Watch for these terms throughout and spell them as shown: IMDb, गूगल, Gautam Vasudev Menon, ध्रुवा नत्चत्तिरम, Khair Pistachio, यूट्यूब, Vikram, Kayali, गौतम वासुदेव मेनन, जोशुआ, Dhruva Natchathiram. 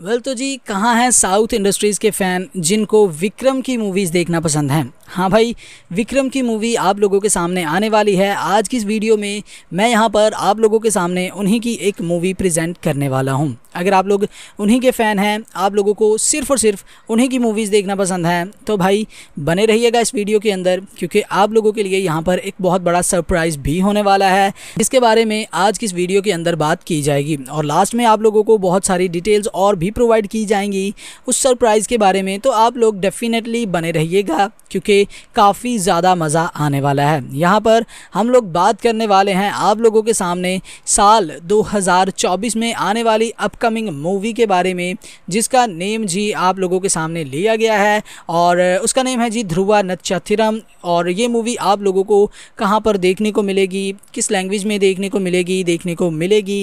Well तो जी कहाँ हैं साउथ इंडस्ट्रीज़ के फ़ैन जिनको विक्रम की मूवीज़ देखना पसंद हैं। हाँ भाई, विक्रम की मूवी आप लोगों के सामने आने वाली है। आज की इस वीडियो में मैं यहाँ पर आप लोगों के सामने उन्हीं की एक मूवी प्रेजेंट करने वाला हूँ। अगर आप लोग उन्हीं के फ़ैन हैं, आप लोगों को सिर्फ़ और सिर्फ उन्हीं की मूवीज़ देखना पसंद है, तो भाई बने रहिएगा इस वीडियो के अंदर, क्योंकि आप लोगों के लिए यहाँ पर एक बहुत बड़ा सरप्राइज़ भी होने वाला है, जिसके बारे में आज की इस वीडियो के अंदर बात की जाएगी। और लास्ट में आप लोगों को बहुत सारी डिटेल्स और भी प्रोवाइड की जाएंगी उस सरप्राइज़ के बारे में। तो आप लोग डेफिनेटली बने रहिएगा, क्योंकि काफ़ी ज़्यादा मज़ा आने वाला है। यहाँ पर हम लोग बात करने वाले हैं आप लोगों के सामने साल 2024 में आने वाली अपकमिंग मूवी के बारे में, जिसका नेम जी आप लोगों के सामने लिया गया है और उसका नेम है जी ध्रुवा नत्चत्तिरम। और ये मूवी आप लोगों को कहाँ पर देखने को मिलेगी, किस लैंग्वेज में देखने को मिलेगी,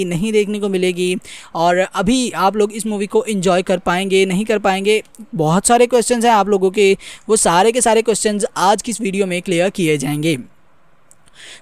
नहीं देखने को मिलेगी, और अभी आप लोग इस मूवी को एंजॉय कर पाएंगे, नहीं कर पाएंगे, बहुत सारे क्वेश्चंस हैं आप लोगों के। वो सारे के सारे क्वेश्चंस आज की इस वीडियो में क्लियर किए जाएंगे।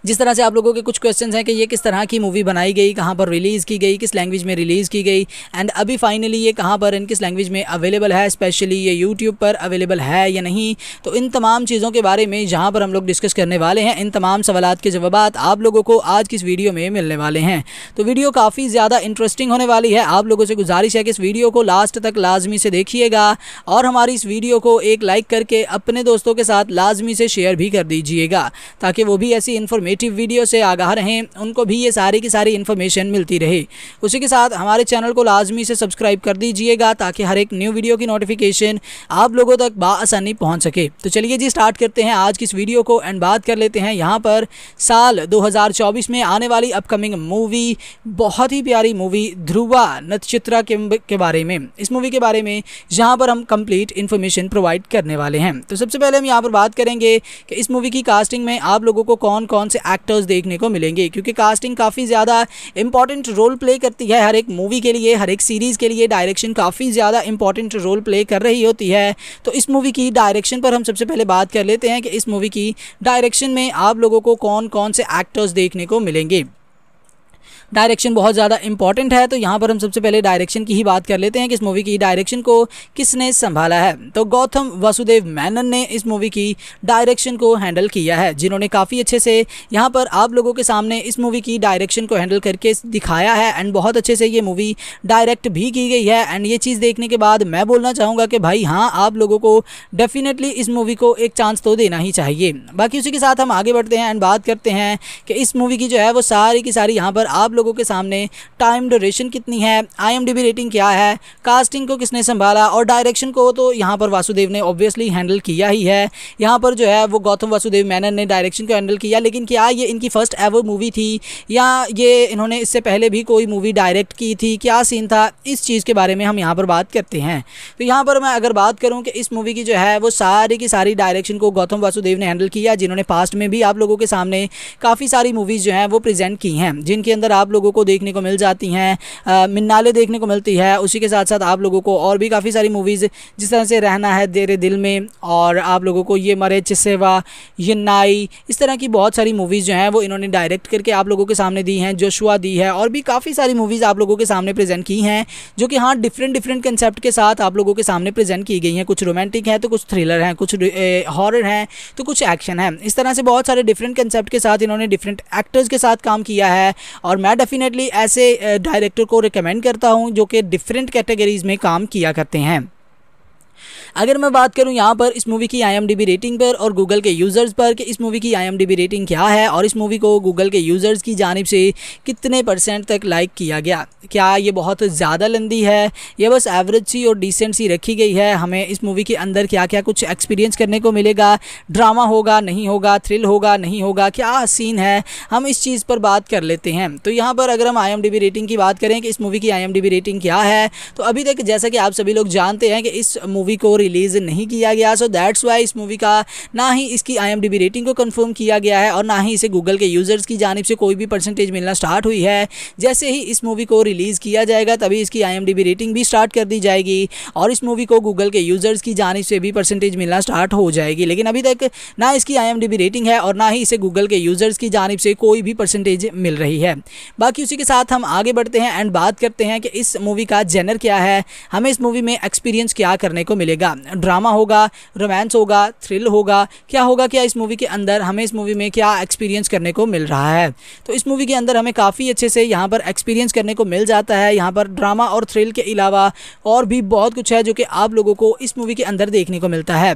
जिस तरह से आप लोगों के कुछ क्वेश्चंस हैं कि ये किस तरह की मूवी बनाई गई, कहाँ पर रिलीज़ की गई, किस लैंग्वेज में रिलीज़ की गई, एंड अभी फाइनली ये कहाँ पर एंड किस लैंग्वेज में अवेलेबल है, स्पेशली ये यूट्यूब पर अवेलेबल है या नहीं। तो इन तमाम चीज़ों के बारे में यहाँ पर हम लोग डिस्कस करने वाले हैं। इन तमाम सवालात के जवाब आप लोगों को आज किस वीडियो में मिलने वाले हैं। तो वीडियो काफ़ी ज़्यादा इंटरेस्टिंग होने वाली है। आप लोगों से गुजारिश है कि इस वीडियो को लास्ट तक लाजमी से देखिएगा और हमारी इस वीडियो को एक लाइक करके अपने दोस्तों के साथ लाजमी से शेयर भी कर दीजिएगा, ताकि वो भी ऐसी इन्फॉर्मेटिव वीडियो से आगाह रहें, उनको भी ये सारी की सारी इन्फॉर्मेशन मिलती रहे। उसी के साथ हमारे चैनल को लाजमी से सब्सक्राइब कर दीजिएगा, ताकि हर एक न्यू वीडियो की नोटिफिकेशन आप लोगों तक बआसानी पहुंच सके। तो चलिए जी स्टार्ट करते हैं आज की इस वीडियो को एंड बात कर लेते हैं यहाँ पर साल 2024 में आने वाली अपकमिंग मूवी, बहुत ही प्यारी मूवी ध्रुवा नत्चत्तिरम के बारे में। इस मूवी के बारे में यहाँ पर हम कंप्लीट इन्फॉर्मेशन प्रोवाइड करने वाले हैं। तो सबसे पहले हम यहाँ पर बात करेंगे कि इस मूवी की कास्टिंग में आप लोगों को कौन से एक्टर्स देखने को मिलेंगे, क्योंकि कास्टिंग काफ़ी ज़्यादा इंपॉर्टेंट रोल प्ले करती है हर एक मूवी के लिए, हर एक सीरीज़ के लिए। डायरेक्शन काफ़ी ज़्यादा इंपॉर्टेंट रोल प्ले कर रही होती है। तो इस मूवी की डायरेक्शन पर हम सबसे पहले बात कर लेते हैं कि इस मूवी की डायरेक्शन में आप लोगों को कौन से एक्टर्स देखने को मिलेंगे। डायरेक्शन बहुत ज़्यादा इंपॉर्टेंट है, तो यहाँ पर हम सबसे पहले डायरेक्शन की ही बात कर लेते हैं कि इस मूवी की डायरेक्शन को किसने संभाला है। तो गौतम वासुदेव मेनन ने इस मूवी की डायरेक्शन को हैंडल किया है, जिन्होंने काफ़ी अच्छे से यहाँ पर आप लोगों के सामने इस मूवी की डायरेक्शन को हैंडल करके दिखाया है एंड बहुत अच्छे से ये मूवी डायरेक्ट भी की गई है। एंड ये चीज़ देखने के बाद मैं बोलना चाहूँगा कि भाई हाँ, आप लोगों को डेफिनेटली इस मूवी को एक चांस तो देना ही चाहिए। बाकी उसी के साथ हम आगे बढ़ते हैं एंड बात करते हैं कि इस मूवी की जो है वो सारी की सारी यहाँ पर आप लोगों के सामने टाइम ड्यूरेशन कितनी है, IMDb रेटिंग क्या है, कास्टिंग को किसने संभाला और डायरेक्शन को तो यहाँ पर वासुदेव ने ऑब्वियसली हैंडल किया ही है। यहाँ पर जो है वो गौतम वासुदेव मेनन ने डायरेक्शन को हैंडल किया, लेकिन क्या ये इनकी फर्स्ट एवर मूवी थी या ये इन्होंने इससे पहले भी कोई मूवी डायरेक्ट की थी, क्या सीन था, इस चीज़ के बारे में हम यहाँ पर बात करते हैं। तो यहाँ पर मैं अगर बात करूँ कि इस मूवी की जो है वो सारी की सारी डायरेक्शन को गौतम वासुदेव ने हैंडल किया, जिन्होंने पास्ट में भी आप लोगों के सामने काफ़ी सारी मूवीज़ जो हैं वो प्रेजेंट की हैं, जिनके अंदर आप लोगों को देखने को मिल जाती हैं मिन्नाले देखने को मिलती है। उसी के साथ साथ आप लोगों को और भी काफ़ी सारी मूवीज़ जिस तरह से रहना है तेरे दिल में, और आप लोगों को ये मरे चिस्सेवा, ये नाई, इस तरह की बहुत सारी मूवीज़ जो हैं वो इन्होंने डायरेक्ट करके आप लोगों के सामने दी हैं। जोशुआ दी है और भी काफ़ी सारी मूवीज़ आप लोगों के सामने प्रेजेंट की हैं, जो कि हाँ डिफरेंट कंसेप्ट के साथ आप लोगों के सामने प्रेजेंट की गई हैं। कुछ रोमांटिक हैं तो कुछ थ्रिलर हैं, कुछ हॉरर हैं तो कुछ एक्शन है। इस तरह से बहुत सारे डिफरेंट कंसेप्ट के साथ इन्होंने डिफरेंट एक्टर्स के साथ काम किया है और मैं डेफिनेटली ऐसे डायरेक्टर को रिकमेंड करता हूं जो कि डिफरेंट कैटेगरीज़ में काम किया करते हैं। अगर मैं बात करूं यहाँ पर इस मूवी की IMDb रेटिंग पर और गूगल के यूज़र्स पर कि इस मूवी की IMDb रेटिंग क्या है और इस मूवी को गूगल के यूज़र्स की जानिब से कितने % तक लाइक किया गया, क्या ये बहुत ज़्यादा लंदी है, यह बस एवरेज सी और डिसेंट सी रखी गई है, हमें इस मूवी के अंदर क्या क्या कुछ एक्सपीरियंस करने को मिलेगा, ड्रामा होगा नहीं होगा, थ्रिल होगा नहीं होगा, क्या सीन है, हम इस चीज़ पर बात कर लेते हैं। तो यहाँ पर अगर हम IMDb रेटिंग की बात करें कि इस मूवी की IMDb रेटिंग क्या है, तो अभी तक जैसा कि आप सभी लोग जानते हैं कि इस मूवी को रिलीज़ नहीं किया गया। सो दैट्स वाई इस मूवी का ना ही इसकी IMDb रेटिंग को कन्फर्म किया गया है और ना ही इसे गूगल के यूज़र्स की जानिब से कोई भी परसेंटेज मिलना स्टार्ट हुई है। जैसे ही इस मूवी को रिलीज़ किया जाएगा तभी इसकी IMDb रेटिंग भी स्टार्ट कर दी जाएगी और इस मूवी को गूगल के यूज़र्स की जानिब से भी परसेंटेज मिलना स्टार्ट हो जाएगी। लेकिन अभी तक ना इसकी IMDb रेटिंग है और ना ही इसे गूगल के यूज़र्स की जानिब से कोई भी परसेंटेज मिल रही है। बाकी उसी के साथ हम आगे बढ़ते हैं एंड बात करते हैं कि इस मूवी का जेनर क्या है, हमें इस मूवी में एक्सपीरियंस क्या करने को मिलेगा। ड्रामा होगा, रोमांस होगा, थ्रिल होगा, क्या होगा, क्या इस मूवी के अंदर हमें इस मूवी में क्या एक्सपीरियंस करने को मिल रहा है। तो इस मूवी के अंदर हमें काफ़ी अच्छे से यहाँ पर एक्सपीरियंस करने को मिल जाता है। यहाँ पर ड्रामा और थ्रिल के अलावा और भी बहुत कुछ है जो कि आप लोगों को इस मूवी के अंदर देखने को मिलता है।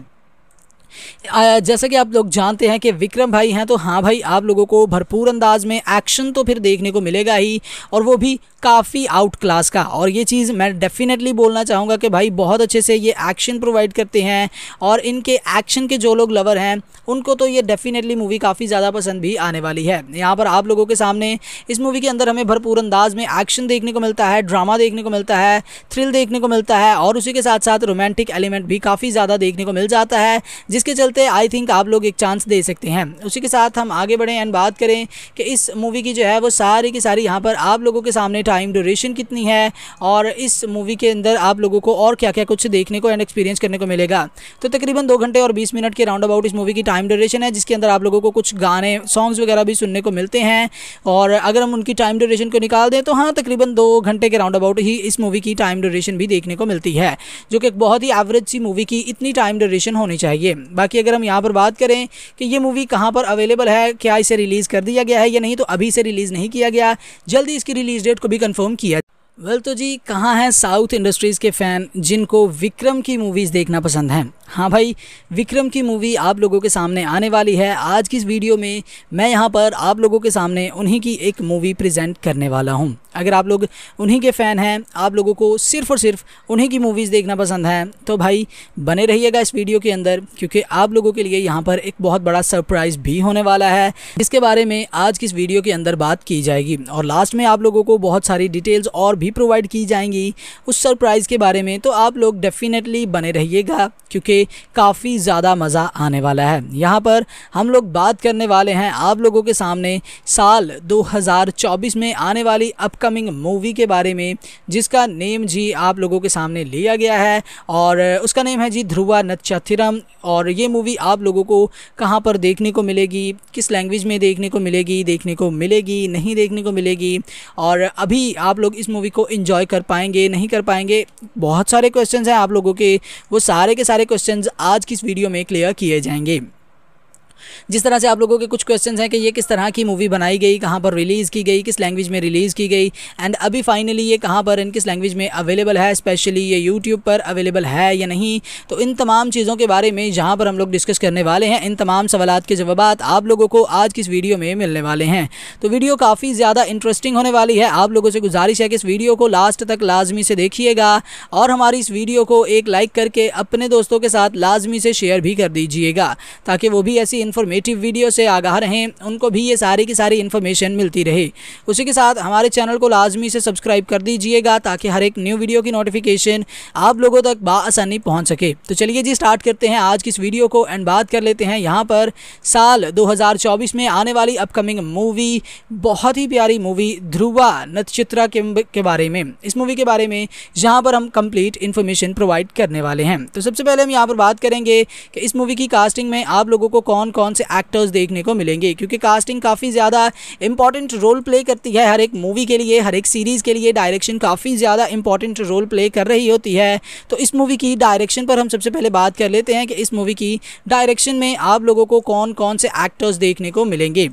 जैसा कि आप लोग जानते हैं कि विक्रम भाई हैं, तो हाँ भाई आप लोगों को भरपूर अंदाज में एक्शन तो फिर देखने को मिलेगा ही, और वो भी काफ़ी आउट क्लास का। और ये चीज़ मैं डेफिनेटली बोलना चाहूँगा कि भाई बहुत अच्छे से ये एक्शन प्रोवाइड करते हैं और इनके एक्शन के जो लोग लवर हैं उनको तो ये डेफिनेटली मूवी काफ़ी ज़्यादा पसंद भी आने वाली है। यहाँ पर आप लोगों के सामने इस मूवी के अंदर हमें भरपूर अंदाज में एक्शन देखने को मिलता है, ड्रामा देखने को मिलता है, थ्रिल देखने को मिलता है और उसी के साथ साथ रोमांटिक एलिमेंट भी काफ़ी ज़्यादा देखने को मिल जाता है, इसके चलते आई थिंक आप लोग एक चांस दे सकते हैं। उसी के साथ हम आगे बढ़ें एंड बात करें कि इस मूवी की जो है वो सारी की सारी यहाँ पर आप लोगों के सामने टाइम ड्यूरेशन कितनी है और इस मूवी के अंदर आप लोगों को और क्या क्या कुछ देखने को एंड एक्सपीरियंस करने को मिलेगा। तो तकरीबन 2 घंटे और 20 मिनट के राउंड अबाउट इस मूवी की टाइम ड्यूरेशन है, जिसके अंदर आप लोगों को कुछ गाने सॉन्ग्स वगैरह भी सुनने को मिलते हैं। और अगर हम उनकी टाइम ड्यूरेशन को निकाल दें तो हाँ तकरीबन 2 घंटे के राउंड अबाउट ही इस मूवी की टाइम ड्यूरेशन भी देखने को मिलती है, जो कि बहुत ही एवरेज सी मूवी की इतनी टाइम ड्यूरेशन होनी चाहिए। बाकी अगर हम यहाँ पर बात करें कि ये मूवी कहाँ पर अवेलेबल है, क्या इसे रिलीज़ कर दिया गया है या नहीं, तो अभी इसे रिलीज़ नहीं किया गया, जल्दी इसकी रिलीज़ डेट को भी कंफर्म किया। तो जी कहाँ हैं साउथ इंडस्ट्रीज़ के फ़ैन जिनको विक्रम की मूवीज़ देखना पसंद हैं। हाँ भाई विक्रम की मूवी आप लोगों के सामने आने वाली है। आज की इस वीडियो में मैं यहाँ पर आप लोगों के सामने उन्हीं की एक मूवी प्रेजेंट करने वाला हूँ। अगर आप लोग उन्हीं के फ़ैन हैं, आप लोगों को सिर्फ़ और सिर्फ उन्हीं की मूवीज़ देखना पसंद है, तो भाई बने रहिएगा इस वीडियो के अंदर, क्योंकि आप लोगों के लिए यहाँ पर एक बहुत बड़ा सरप्राइज़ भी होने वाला है, जिसके बारे में आज की इस वीडियो के अंदर बात की जाएगी। और लास्ट में आप लोगों को बहुत सारी डिटेल्स और भी प्रोवाइड की जाएंगी उस सरप्राइज़ के बारे में, तो आप लोग डेफिनेटली बने रहिएगा क्योंकि काफ़ी ज़्यादा मज़ा आने वाला है। यहाँ पर हम लोग बात करने वाले हैं आप लोगों के सामने साल 2024 में आने वाली अपकमिंग मूवी के बारे में, जिसका नेम जी आप लोगों के सामने लिया गया है और उसका नेम है जी ध्रुवा नत्चत्थिरम। और ये मूवी आप लोगों को कहाँ पर देखने को मिलेगी, किस लैंग्वेज में देखने को मिलेगी नहीं देखने को मिलेगी, और अभी आप लोग इस मूवी को एंजॉय कर पाएंगे नहीं कर पाएंगे, बहुत सारे क्वेश्चंस हैं आप लोगों के, वो सारे के सारे क्वेश्चंस आज की इस वीडियो में क्लियर किए जाएंगे। जिस तरह से आप लोगों के कुछ क्वेश्चंस हैं कि ये किस तरह की मूवी बनाई गई, कहाँ पर रिलीज़ की गई, किस लैंग्वेज में रिलीज़ की गई, एंड अभी फाइनली ये कहाँ पर एंड किस लैंग्वेज में अवेलेबल है, स्पेशली ये यूट्यूब पर अवेलेबल है या नहीं, तो इन तमाम चीज़ों के बारे में यहाँ पर हम लोग डिस्कस करने वाले हैं। इन तमाम सवालात के जवाबात आप लोगों को आज की इस वीडियो में मिलने वाले हैं, तो वीडियो काफ़ी ज़्यादा इंटरेस्टिंग होने वाली है। आप लोगों से गुजारिश है कि इस वीडियो को लास्ट तक लाजमी से देखिएगा और हमारी इस वीडियो को एक लाइक करके अपने दोस्तों के साथ लाजमी से शेयर भी कर दीजिएगा, ताकि वो भी ऐसी इन्फॉर्मेटिव वीडियो से आगाह रहें, उनको भी ये सारी की सारी इन्फॉर्मेशन मिलती रहे। उसी के साथ हमारे चैनल को लाजमी से सब्सक्राइब कर दीजिएगा ताकि हर एक न्यू वीडियो की नोटिफिकेशन आप लोगों तक बाआसानी पहुंच सके। तो चलिए जी स्टार्ट करते हैं आज की इस वीडियो को एंड बात कर लेते हैं यहाँ पर साल 2024 में आने वाली अपकमिंग मूवी, बहुत ही प्यारी मूवी ध्रुवा नत्चत्थिरम के बारे में। इस मूवी के बारे में यहाँ पर हम कंप्लीट इन्फॉर्मेशन प्रोवाइड करने वाले हैं। तो सबसे पहले हम यहाँ पर बात करेंगे कि इस मूवी की कास्टिंग में आप लोगों को कौन कौन से एक्टर्स देखने को मिलेंगे, क्योंकि कास्टिंग काफ़ी ज़्यादा इंपॉर्टेंट रोल प्ले करती है हर एक मूवी के लिए, हर एक सीरीज़ के लिए। डायरेक्शन काफ़ी ज़्यादा इंपॉर्टेंट रोल प्ले कर रही होती है, तो इस मूवी की डायरेक्शन पर हम सबसे पहले बात कर लेते हैं कि इस मूवी की डायरेक्शन में आप लोगों को कौन कौन से एक्टर्स देखने को मिलेंगे।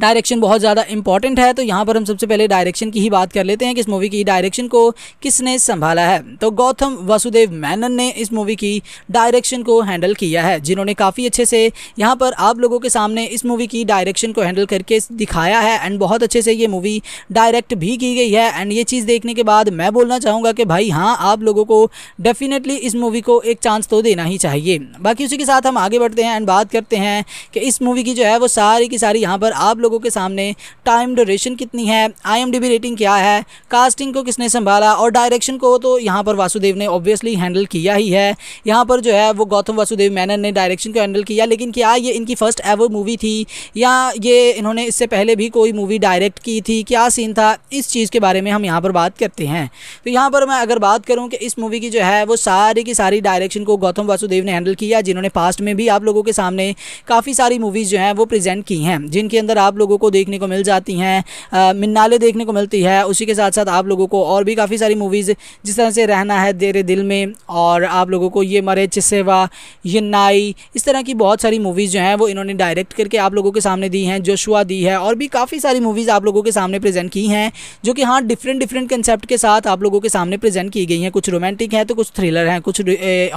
डायरेक्शन बहुत ज़्यादा इंपॉर्टेंट है, तो यहाँ पर हम सबसे पहले डायरेक्शन की ही बात कर लेते हैं कि इस मूवी की डायरेक्शन को किसने संभाला है। तो गौतम वासुदेव मेनन ने इस मूवी की डायरेक्शन को हैंडल किया है, जिन्होंने काफ़ी अच्छे से यहाँ पर आप लोगों के सामने इस मूवी की डायरेक्शन को हैंडल करके दिखाया है एंड बहुत अच्छे से ये मूवी डायरेक्ट भी की गई है। एंड ये चीज़ देखने के बाद मैं बोलना चाहूँगा कि भाई हाँ आप लोगों को डेफिनेटली इस मूवी को एक चांस तो देना ही चाहिए। बाकी उसी के साथ हम आगे बढ़ते हैं एंड बात करते हैं कि इस मूवी की जो है वो सारी की सारी यहाँ पर आप लोगों के सामने, टाइम ड्यूरेशन कितनी है, IMDb रेटिंग क्या है, कास्टिंग को किसने संभाला और डायरेक्शन को तो यहाँ पर वासुदेव ने ऑब्वियसली हैंडल किया ही है। यहाँ पर जो है वो गौतम वासुदेव मेनन ने डायरेक्शन को हैंडल किया, लेकिन क्या ये इनकी फर्स्ट एवर मूवी थी या ये इन्होंने इससे पहले भी कोई मूवी डायरेक्ट की थी, क्या सीन था, इस चीज़ के बारे में हम यहाँ पर बात करते हैं। तो यहाँ पर मैं अगर बात करूँ कि इस मूवी की जो है वो सारी की सारी डायरेक्शन को गौतम वासुदेव ने हैंडल किया, जिन्होंने पास्ट में भी आप लोगों के सामने काफ़ी सारी मूवीज़ जो हैं वो प्रेजेंट की हैं, जिनके अंदर आप लोगों को देखने को मिल जाती हैं, मिन्नाले देखने को मिलती है, उसी के साथ साथ आप लोगों को और भी काफ़ी सारी मूवीज़ जिस तरह से रहना है तेरे दिल में, और आप लोगों को ये मरे चिस्सेवा, ये नाई, इस तरह की बहुत सारी मूवीज़ जो हैं वो इन्होंने डायरेक्ट करके आप लोगों के सामने दी हैं, जोशुआ दी है, और भी काफ़ी सारी मूवीज़ आप लोगों के सामने प्रेजेंट की हैं जो कि हाँ डिफरेंट कंसेप्ट के साथ आप लोगों के सामने प्रेजेंट की गई हैं। कुछ रोमांटिक हैं तो कुछ थ्रिलर हैं, कुछ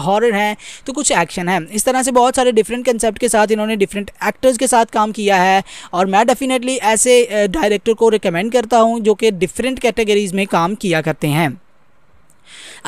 हॉरर हैं तो कुछ एक्शन है, इस तरह से बहुत सारे डिफरेंट कंसेप्ट के साथ इन्होंने डिफरेंट एक्टर्स के साथ काम किया है। और मैं डेफिनेटली ऐसे डायरेक्टर को रिकमेंड करता हूँ जो कि डिफरेंट कैटेगरीज में काम किया करते हैं।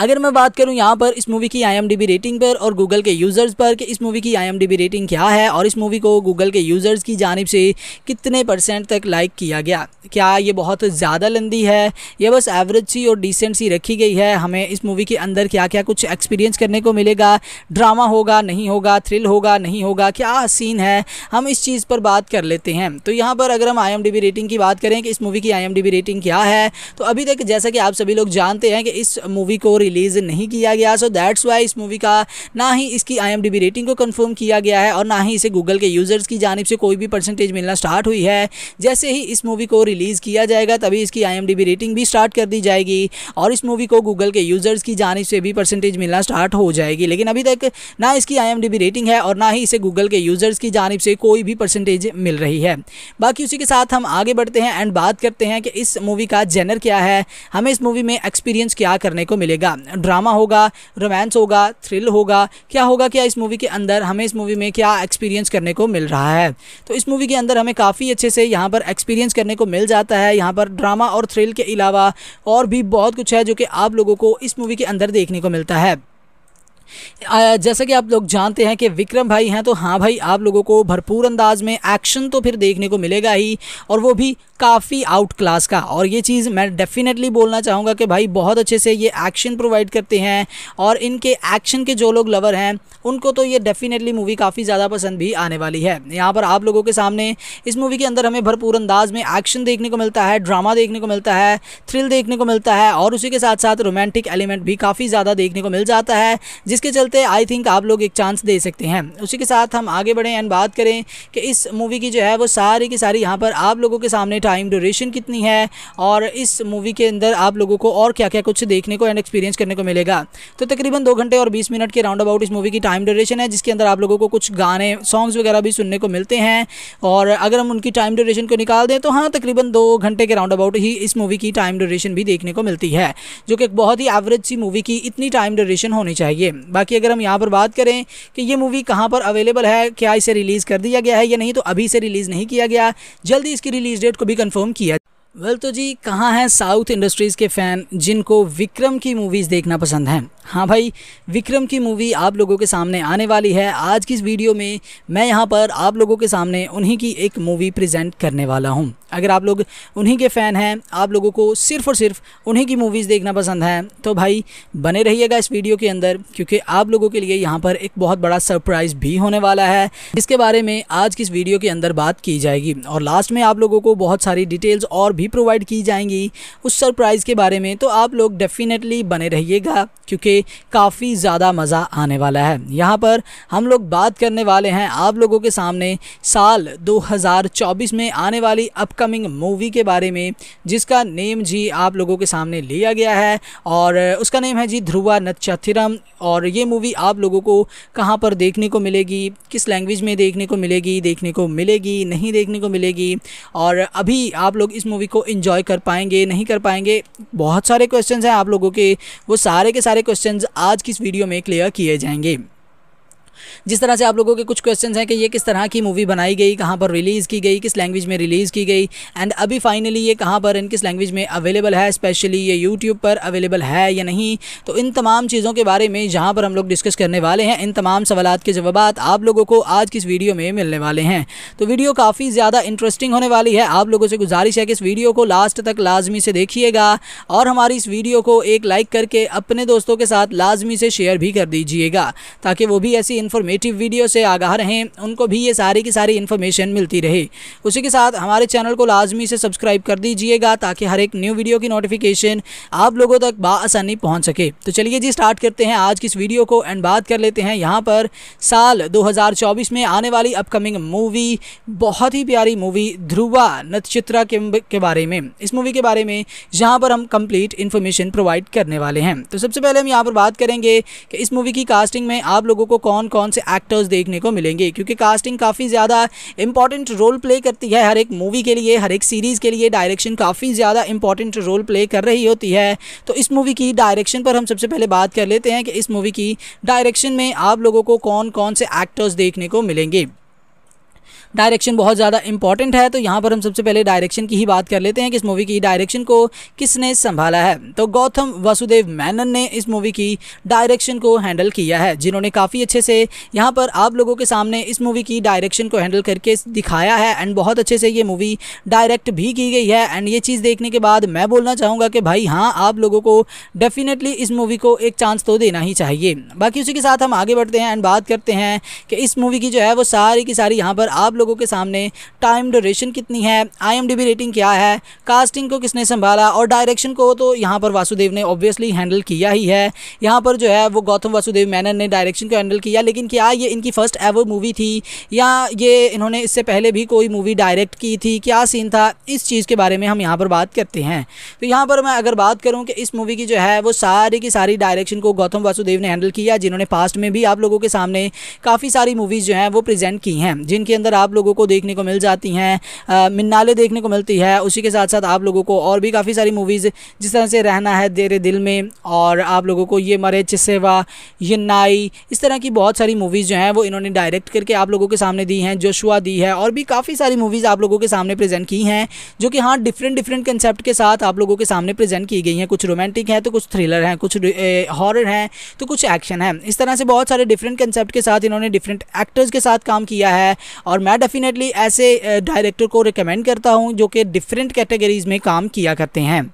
अगर मैं बात करूं यहाँ पर इस मूवी की IMDb रेटिंग पर और गूगल के यूज़र्स पर कि इस मूवी की IMDb रेटिंग क्या है और इस मूवी को गूगल के यूज़र्स की जानिब से कितने % तक लाइक किया गया, क्या ये बहुत ज़्यादा लंदी है, यह बस एवरेज सी और डिसेंट सी रखी गई है, हमें इस मूवी के अंदर क्या क्या कुछ एक्सपीरियंस करने को मिलेगा, ड्रामा होगा नहीं होगा, थ्रिल होगा नहीं होगा, क्या सीन है, हम इस चीज़ पर बात कर लेते हैं। तो यहाँ पर अगर हम IMDb रेटिंग की बात करें कि इस मूवी की IMDb रेटिंग क्या है, तो अभी तक जैसा कि आप सभी लोग जानते हैं कि इस मूवी को रिलीज़ नहीं किया गया, सो दैट्स वाई इस मूवी का ना ही इसकी IMDb रेटिंग को कंफर्म किया गया है और ना ही इसे गूगल के यूज़र्स की जानिब से कोई भी % मिलना स्टार्ट हुई है। जैसे ही इस मूवी को रिलीज़ किया जाएगा तभी इसकी IMDb रेटिंग भी स्टार्ट कर दी जाएगी और इस मूवी को गूगल के यूज़र्स की जानिब से भी % मिलना स्टार्ट हो जाएगी, लेकिन अभी तक ना इसकी IMDb रेटिंग है और ना ही इसे गूगल के यूज़र्स की जानिब से कोई भी % मिल रही है। बाकी उसी के साथ हम आगे बढ़ते हैं एंड बात करते हैं कि इस मूवी का जेनर क्या है, हमें इस मूवी में एक्सपीरियंस क्या करने को मिलेगा, ड्रामा होगा, रोमांस होगा, थ्रिल होगा, क्या होगा, क्या इस मूवी के अंदर हमें इस मूवी में क्या एक्सपीरियंस करने को मिल रहा है। तो इस मूवी के अंदर हमें काफ़ी अच्छे से यहाँ पर एक्सपीरियंस करने को मिल जाता है। यहाँ पर ड्रामा और थ्रिल के अलावा और भी बहुत कुछ है जो कि आप लोगों को इस मूवी के अंदर देखने को मिलता है। जैसा कि आप लोग जानते हैं कि विक्रम भाई हैं, तो हाँ भाई आप लोगों को भरपूर अंदाज में एक्शन तो फिर देखने को मिलेगा ही, और वो भी काफ़ी आउट क्लास का। और ये चीज़ मैं डेफिनेटली बोलना चाहूँगा कि भाई बहुत अच्छे से ये एक्शन प्रोवाइड करते हैं और इनके एक्शन के जो लोग लवर हैं उनको तो ये डेफिनेटली मूवी काफ़ी ज़्यादा पसंद भी आने वाली है। यहाँ पर आप लोगों के सामने इस मूवी के अंदर हमें भरपूर अंदाज में एक्शन देखने को मिलता है, ड्रामा देखने को मिलता है, थ्रिल देखने को मिलता है और उसी के साथ साथ रोमांटिक एलिमेंट भी काफ़ी ज़्यादा देखने को मिल जाता है, इसके चलते आई थिंक आप लोग एक चांस दे सकते हैं। उसी के साथ हम आगे बढ़ें एंड बात करें कि इस मूवी की जो है वो सारी की सारी यहाँ पर आप लोगों के सामने टाइम ड्यूरेशन कितनी है और इस मूवी के अंदर आप लोगों को और क्या क्या कुछ देखने को एंड एक्सपीरियंस करने को मिलेगा। तो तकरीबन 2 घंटे और 20 मिनट के राउंड अबाउट इस मूवी की टाइम ड्यूरेशन है, जिसके अंदर आप लोगों को कुछ गाने सॉन्ग्स वगैरह भी सुनने को मिलते हैं। और अगर हम उनकी टाइम ड्यूरेशन को निकाल दें तो हाँ तकरीबन 2 घंटे के राउंड अबाउट ही इस मूवी की टाइम ड्यूरेशन भी देखने को मिलती है, जो कि एक बहुत ही एवरेज सी मूवी की इतनी टाइम ड्यूरेशन होनी चाहिए। बाकी अगर हम यहाँ पर बात करें कि ये मूवी कहाँ पर अवेलेबल है, क्या इसे रिलीज़ कर दिया गया है या नहीं, तो अभी इसे रिलीज़ नहीं किया गया, जल्दी इसकी रिलीज़ डेट को भी कंफर्म किया। वेल तो जी कहाँ हैं साउथ इंडस्ट्रीज़ के फ़ैन जिनको विक्रम की मूवीज़ देखना पसंद हैं? हाँ भाई विक्रम की मूवी आप लोगों के सामने आने वाली है। आज की इस वीडियो में मैं यहाँ पर आप लोगों के सामने उन्हीं की एक मूवी प्रेजेंट करने वाला हूँ। अगर आप लोग उन्हीं के फ़ैन हैं, आप लोगों को सिर्फ़ और सिर्फ उन्हीं की मूवीज़ देखना पसंद है, तो भाई बने रहिएगा इस वीडियो के अंदर, क्योंकि आप लोगों के लिए यहाँ पर एक बहुत बड़ा सरप्राइज़ भी होने वाला है, जिसके बारे में आज की इस वीडियो के अंदर बात की जाएगी और लास्ट में आप लोगों को बहुत सारी डिटेल्स और भी प्रोवाइड की जाएंगी उस सरप्राइज़ के बारे में। तो आप लोग डेफिनेटली बने रहिएगा क्योंकि काफ़ी ज़्यादा मज़ा आने वाला है। यहाँ पर हम लोग बात करने वाले हैं आप लोगों के सामने साल 2024 में आने वाली अपकमिंग मूवी के बारे में, जिसका नेम जी आप लोगों के सामने लिया गया है और उसका नेम है जी ध्रुवा नत्चथिरम। और ये मूवी आप लोगों को कहाँ पर देखने को मिलेगी, किस लैंग्वेज में देखने को मिलेगी नहीं देखने को मिलेगी, और अभी आप लोग इस मूवी को एंजॉय कर पाएंगे नहीं कर पाएंगे, बहुत सारे क्वेश्चंस हैं आप लोगों के, वो सारे के सारे क्वेश्चंस आज की इस वीडियो में क्लियर किए जाएंगे। जिस तरह से आप लोगों के कुछ क्वेश्चंस हैं कि ये किस तरह की मूवी बनाई गई, कहाँ पर रिलीज़ की गई, किस लैंग्वेज में रिलीज़ की गई, एंड अभी फाइनली ये कहाँ पर एंड किस लैंग्वेज में अवेलेबल है, स्पेशली ये यूट्यूब पर अवेलेबल है या नहीं। तो इन तमाम चीज़ों के बारे में यहाँ पर हम लोग डिस्कस करने वाले हैं। इन तमाम सवालात के जवाब आप लोगों को आज किस वीडियो में मिलने वाले हैं। तो वीडियो काफ़ी ज़्यादा इंटरेस्टिंग होने वाली है। आप लोगों से गुजारिश है कि इस वीडियो को लास्ट तक लाजमी से देखिएगा और हमारी इस वीडियो को एक लाइक करके अपने दोस्तों के साथ लाजमी से शेयर भी कर दीजिएगा, ताकि वो भी ऐसी इन्फॉर्मेटिव वीडियो से आगाह रहें, उनको भी ये सारी की सारी इन्फॉर्मेशन मिलती रहे। उसी के साथ हमारे चैनल को लाजमी से सब्सक्राइब कर दीजिएगा ताकि हर एक न्यू वीडियो की नोटिफिकेशन आप लोगों तक बआसानी पहुँच सके। तो चलिए जी स्टार्ट करते हैं आज की इस वीडियो को एंड बात कर लेते हैं यहाँ पर साल 2024 में आने वाली अपकमिंग मूवी, बहुत ही प्यारी मूवी ध्रुवा नक्षत्रा के बारे में। इस मूवी के बारे में यहाँ पर हम कंप्लीट इन्फॉर्मेशन प्रोवाइड करने वाले हैं। तो सबसे पहले हम यहाँ पर बात करेंगे कि इस मूवी की कास्टिंग में आप लोगों को कौन कौन से एक्टर्स देखने को मिलेंगे, क्योंकि कास्टिंग काफ़ी ज़्यादा इंपॉर्टेंट रोल प्ले करती है हर एक मूवी के लिए, हर एक सीरीज़ के लिए। डायरेक्शन काफ़ी ज़्यादा इंपॉर्टेंट रोल प्ले कर रही होती है। तो इस मूवी की डायरेक्शन पर हम सबसे पहले बात कर लेते हैं कि इस मूवी की डायरेक्शन में आप लोगों को कौन कौन से एक्टर्स देखने को मिलेंगे। डायरेक्शन बहुत ज़्यादा इंपॉर्टेंट है, तो यहाँ पर हम सबसे पहले डायरेक्शन की ही बात कर लेते हैं कि इस मूवी की डायरेक्शन को किसने संभाला है। तो गौतम वासुदेव मेनन ने इस मूवी की डायरेक्शन को हैंडल किया है, जिन्होंने काफ़ी अच्छे से यहाँ पर आप लोगों के सामने इस मूवी की डायरेक्शन को हैंडल करके दिखाया है एंड बहुत अच्छे से ये मूवी डायरेक्ट भी की गई है। एंड ये चीज़ देखने के बाद मैं बोलना चाहूँगा कि भाई हाँ, आप लोगों को डेफिनेटली इस मूवी को एक चांस तो देना ही चाहिए। बाकी उसी के साथ हम आगे बढ़ते हैं एंड बात करते हैं कि इस मूवी की जो है वो सारी की सारी यहाँ पर आप लोगों के सामने टाइम ड्यूरेशन कितनी है, IMDb रेटिंग क्या है, कास्टिंग को किसने संभाला और डायरेक्शन को तो यहाँ पर वासुदेव ने ऑब्वियसली हैंडल किया ही है। यहाँ पर जो है वो गौतम वासुदेव मेनन ने डायरेक्शन को हैंडल किया, लेकिन क्या ये इनकी फर्स्ट एवर मूवी थी या ये इन्होंने इससे पहले भी कोई मूवी डायरेक्ट की थी, क्या सीन था, इस चीज़ के बारे में हम यहाँ पर बात करते हैं। तो यहाँ पर मैं अगर बात करूँ कि इस मूवी की जो है वो सारी की सारी डायरेक्शन को गौतम वासुदेव ने हैंडल किया, जिन्होंने पास्ट में भी आप लोगों के सामने काफ़ी सारी मूवीज़ जो हैं वो प्रेजेंट की हैं, जिनके अंदर आप लोगों को देखने को मिल जाती हैं मिन्नाले देखने को मिलती है। उसी के साथ साथ आप लोगों को और भी काफ़ी सारी मूवीज़ जिस तरह से रहना है तेरे दिल में, और आप लोगों को ये मरे चिसेवा, ये नाई, इस तरह की बहुत सारी मूवीज़ जो हैं वो इन्होंने डायरेक्ट करके आप लोगों के सामने दी हैं, जोशुआ दी है और भी काफ़ी सारी मूवीज़ आप लोगों के सामने प्रेजेंट की हैं, जो कि हाँ डिफरेंट कंसेप्ट के साथ आप लोगों के सामने प्रेजेंट की गई हैं। कुछ रोमांटिक हैं तो कुछ थ्रिलर हैं, कुछ हॉरर हैं तो कुछ एक्शन है। इस तरह से बहुत सारे डिफरेंट कंसेप्ट के साथ इन्होंने डिफरेंट एक्टर्स के साथ काम किया है और मैं डेफिनेटली ऐसे डायरेक्टर को रिकमेंड करता हूं जो कि डिफरेंट कैटेगरीज़ में काम किया करते हैं।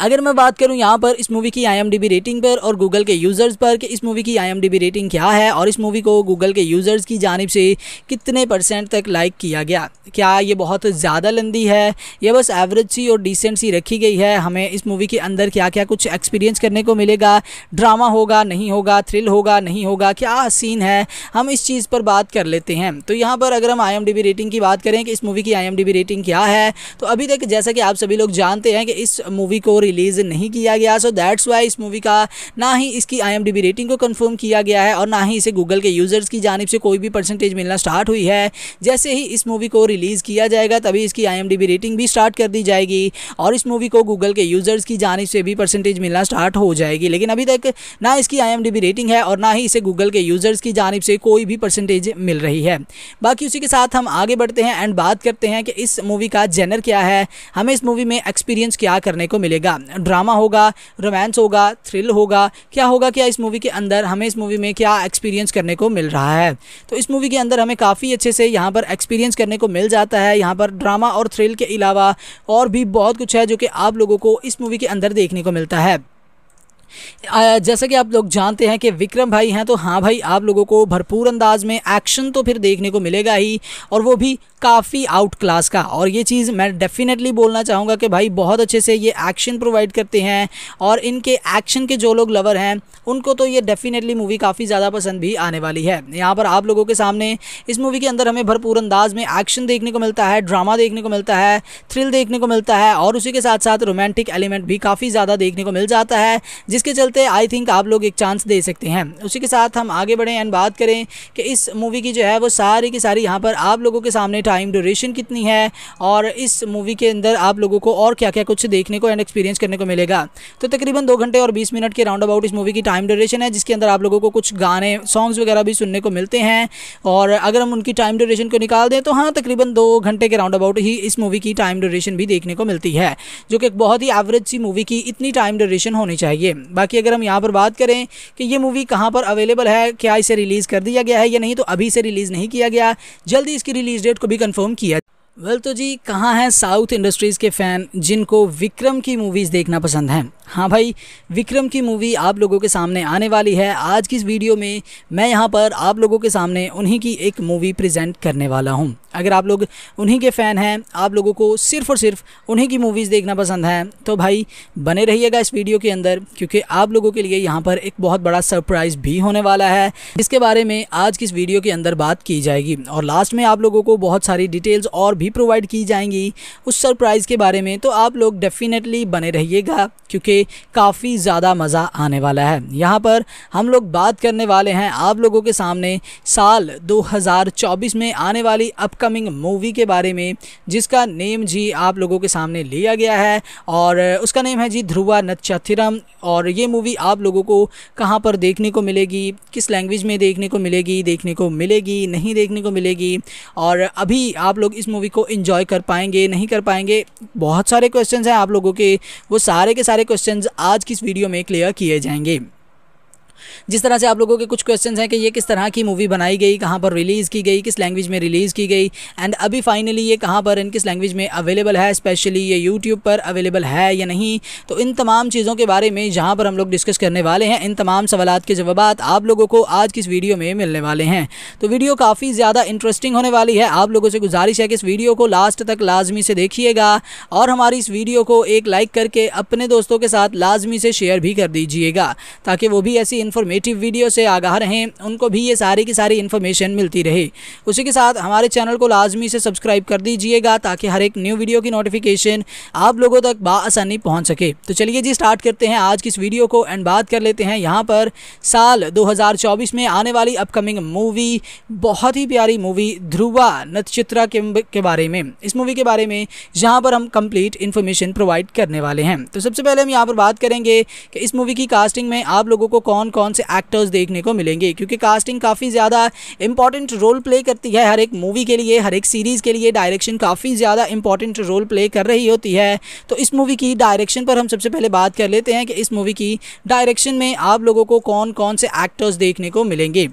अगर मैं बात करूं यहाँ पर इस मूवी की IMDb रेटिंग पर और गूगल के यूज़र्स पर कि इस मूवी की IMDb रेटिंग क्या है और इस मूवी को गूगल के यूज़र्स की जानिब से कितने % तक लाइक किया गया, क्या ये बहुत ज़्यादा लंदी है, यह बस एवरेज सी और डिसेंट सी रखी गई है, हमें इस मूवी के अंदर क्या क्या कुछ एक्सपीरियंस करने को मिलेगा, ड्रामा होगा नहीं होगा, थ्रिल होगा नहीं होगा, क्या सीन है, हम इस चीज़ पर बात कर लेते हैं। तो यहाँ पर अगर हम IMDb रेटिंग की बात करें कि इस मूवी की IMDb रेटिंग क्या है, तो अभी तक जैसा कि आप सभी लोग जानते हैं कि इस मूवी को रिलीज़ नहीं किया गया, सो दैट्स वाई इस मूवी का ना ही इसकी IMDb रेटिंग को कंफर्म किया गया है और ना ही इसे गूगल के यूज़र्स की जानिब से कोई भी % मिलना स्टार्ट हुई है। जैसे ही इस मूवी को रिलीज़ किया जाएगा तभी इसकी IMDb रेटिंग भी स्टार्ट कर दी जाएगी और इस मूवी को गूगल के यूज़र्स की जानिब से भी % मिलना स्टार्ट हो जाएगी, लेकिन अभी तक ना इसकी IMDb रेटिंग है और ना ही इसे गूगल के यूज़र्स की जानिब से कोई भी % मिल रही है। बाकी उसी के साथ हम आगे बढ़ते हैं एंड बात करते हैं कि इस मूवी का जेनर क्या है, हमें इस मूवी में एक्सपीरियंस क्या करने को मिलेगा, ड्रामा होगा, रोमांस होगा, थ्रिल होगा, क्या होगा, क्या इस मूवी के अंदर हमें इस मूवी में क्या एक्सपीरियंस करने को मिल रहा है। तो इस मूवी के अंदर हमें काफ़ी अच्छे से यहाँ पर एक्सपीरियंस करने को मिल जाता है। यहाँ पर ड्रामा और थ्रिल के अलावा और भी बहुत कुछ है जो कि आप लोगों को इस मूवी के अंदर देखने को मिलता है। जैसा कि आप लोग जानते हैं कि विक्रम भाई हैं, तो हाँ भाई आप लोगों को भरपूर अंदाज में एक्शन तो फिर देखने को मिलेगा ही, और वो भी काफ़ी आउट क्लास का। और ये चीज़ मैं डेफिनेटली बोलना चाहूँगा कि भाई बहुत अच्छे से ये एक्शन प्रोवाइड करते हैं और इनके एक्शन के जो लोग लवर हैं उनको तो ये डेफिनेटली मूवी काफ़ी ज़्यादा पसंद भी आने वाली है। यहाँ पर आप लोगों के सामने इस मूवी के अंदर हमें भरपूर अंदाज में एक्शन देखने को मिलता है, ड्रामा देखने को मिलता है, थ्रिल देखने को मिलता है और उसी के साथ साथ रोमांटिक एलिमेंट भी काफ़ी ज़्यादा देखने को मिल जाता है, जिसके चलते आई थिंक आप लोग एक चांस दे सकते हैं। उसी के साथ हम आगे बढ़ें एंड बात करें कि इस मूवी की जो है वो सारी की सारी यहाँ पर आप लोगों के सामने टाइम ड्यूरेशन कितनी है और इस मूवी के अंदर आप लोगों को और क्या क्या कुछ देखने को एंड एक्सपीरियंस करने को मिलेगा। तो तकरीबन 2 घंटे और 20 मिनट के राउंड अबाउट इस मूवी की टाइम ड्यूरेशन है, जिसके अंदर आप लोगों को कुछ गाने सॉन्ग्स वगैरह भी सुनने को मिलते हैं। और अगर हम उनकी टाइम ड्यूरेशन को निकाल दें तो हाँ, तकरीबन 2 घंटे के राउंड अबाउट ही इस मूवी की टाइम ड्यूरेशन भी देखने को मिलती है, जो कि बहुत ही एवरेज सी मूवी की इतनी टाइम ड्यूरेशन होनी चाहिए। बाकी अगर हम यहाँ पर बात करें कि ये मूवी कहाँ पर अवेलेबल है, क्या इसे रिलीज़ कर दिया गया है या नहीं, तो अभी इसे रिलीज़ नहीं किया गया, जल्दी इसकी रिलीज़ डेट को भी कंफर्म किया। वेल तो जी कहाँ हैं साउथ इंडस्ट्रीज़ के फ़ैन जिनको विक्रम की मूवीज़ देखना पसंद हैं? हाँ भाई, विक्रम की मूवी आप लोगों के सामने आने वाली है। आज की इस वीडियो में मैं यहाँ पर आप लोगों के सामने उन्हीं की एक मूवी प्रेजेंट करने वाला हूँ। अगर आप लोग उन्हीं के फ़ैन हैं, आप लोगों को सिर्फ़ और सिर्फ उन्हीं की मूवीज़ देखना पसंद है, तो भाई बने रहिएगा इस वीडियो के अंदर, क्योंकि आप लोगों के लिए यहाँ पर एक बहुत बड़ा सरप्राइज़ भी होने वाला है, जिसके बारे में आज की इस वीडियो के अंदर बात की जाएगी। और लास्ट में आप लोगों को बहुत सारी डिटेल्स और भी प्रोवाइड की जाएंगी उस सरप्राइज़ के बारे में। तो आप लोग डेफिनेटली बने रहिएगा, क्योंकि काफ़ी ज़्यादा मज़ा आने वाला है। यहाँ पर हम लोग बात करने वाले हैं आप लोगों के सामने साल 2024 में आने वाली अपकमिंग मूवी के बारे में, जिसका नेम जी आप लोगों के सामने लिया गया है और उसका नेम है जी ध्रुवा नत्चत्तिरम। और ये मूवी आप लोगों को कहाँ पर देखने को मिलेगी, किस लैंग्वेज में देखने को मिलेगी नहीं देखने को मिलेगी, और अभी आप लोग इस मूवी को एंजॉय कर पाएंगे नहीं कर पाएंगे, बहुत सारे क्वेश्चंस हैं आप लोगों के। वो सारे के सारे क्वेश्चंस आज की इस वीडियो में क्लियर किए जाएंगे। जिस तरह से आप लोगों के कुछ क्वेश्चंस हैं कि ये किस तरह की मूवी बनाई गई, कहाँ पर रिलीज़ की गई, किस लैंग्वेज में रिलीज़ की गई, एंड अभी फाइनली ये कहाँ पर एंड किस लैंग्वेज में अवेलेबल है, स्पेशली ये यूट्यूब पर अवेलेबल है या नहीं। तो इन तमाम चीज़ों के बारे में यहाँ पर हम लोग डिस्कस करने वाले हैं। इन तमाम सवालात के जवाब आप लोगों को आज की इस वीडियो में मिलने वाले हैं। तो वीडियो काफ़ी ज़्यादा इंटरेस्टिंग होने वाली है। आप लोगों से गुजारिश है कि इस वीडियो को लास्ट तक लाजमी से देखिएगा और हमारी इस वीडियो को एक लाइक करके अपने दोस्तों के साथ लाजमी से शेयर भी कर दीजिएगा, ताकि वो भी ऐसी इंफॉर्मेटिव वीडियो से आगाह रहें, उनको भी ये सारी की सारी इन्फॉर्मेशन मिलती रहे। उसी के साथ हमारे चैनल को लाजमी से सब्सक्राइब कर दीजिएगा, ताकि हर एक न्यू वीडियो की नोटिफिकेशन आप लोगों तक बआसानी पहुंच सके। तो चलिए जी स्टार्ट करते हैं आज की इस वीडियो को एंड बात कर लेते हैं यहाँ पर साल 2024 में आने वाली अपकमिंग मूवी, बहुत ही प्यारी मूवी ध्रुवा नत्चत्तिरम के बारे में। इस मूवी के बारे में यहाँ पर हम कंप्लीट इन्फॉर्मेशन प्रोवाइड करने वाले हैं। तो सबसे पहले हम यहाँ पर बात करेंगे कि इस मूवी की कास्टिंग में आप लोगों को कौन कौन से एक्टर्स देखने को मिलेंगे, क्योंकि कास्टिंग काफ़ी ज़्यादा इंपॉर्टेंट रोल प्ले करती है हर एक मूवी के लिए, हर एक सीरीज़ के लिए। डायरेक्शन काफ़ी ज़्यादा इंपॉर्टेंट रोल प्ले कर रही होती है। तो इस मूवी की डायरेक्शन पर हम सबसे पहले बात कर लेते हैं कि इस मूवी की डायरेक्शन में आप लोगों को कौन कौन से एक्टर्स देखने को मिलेंगे।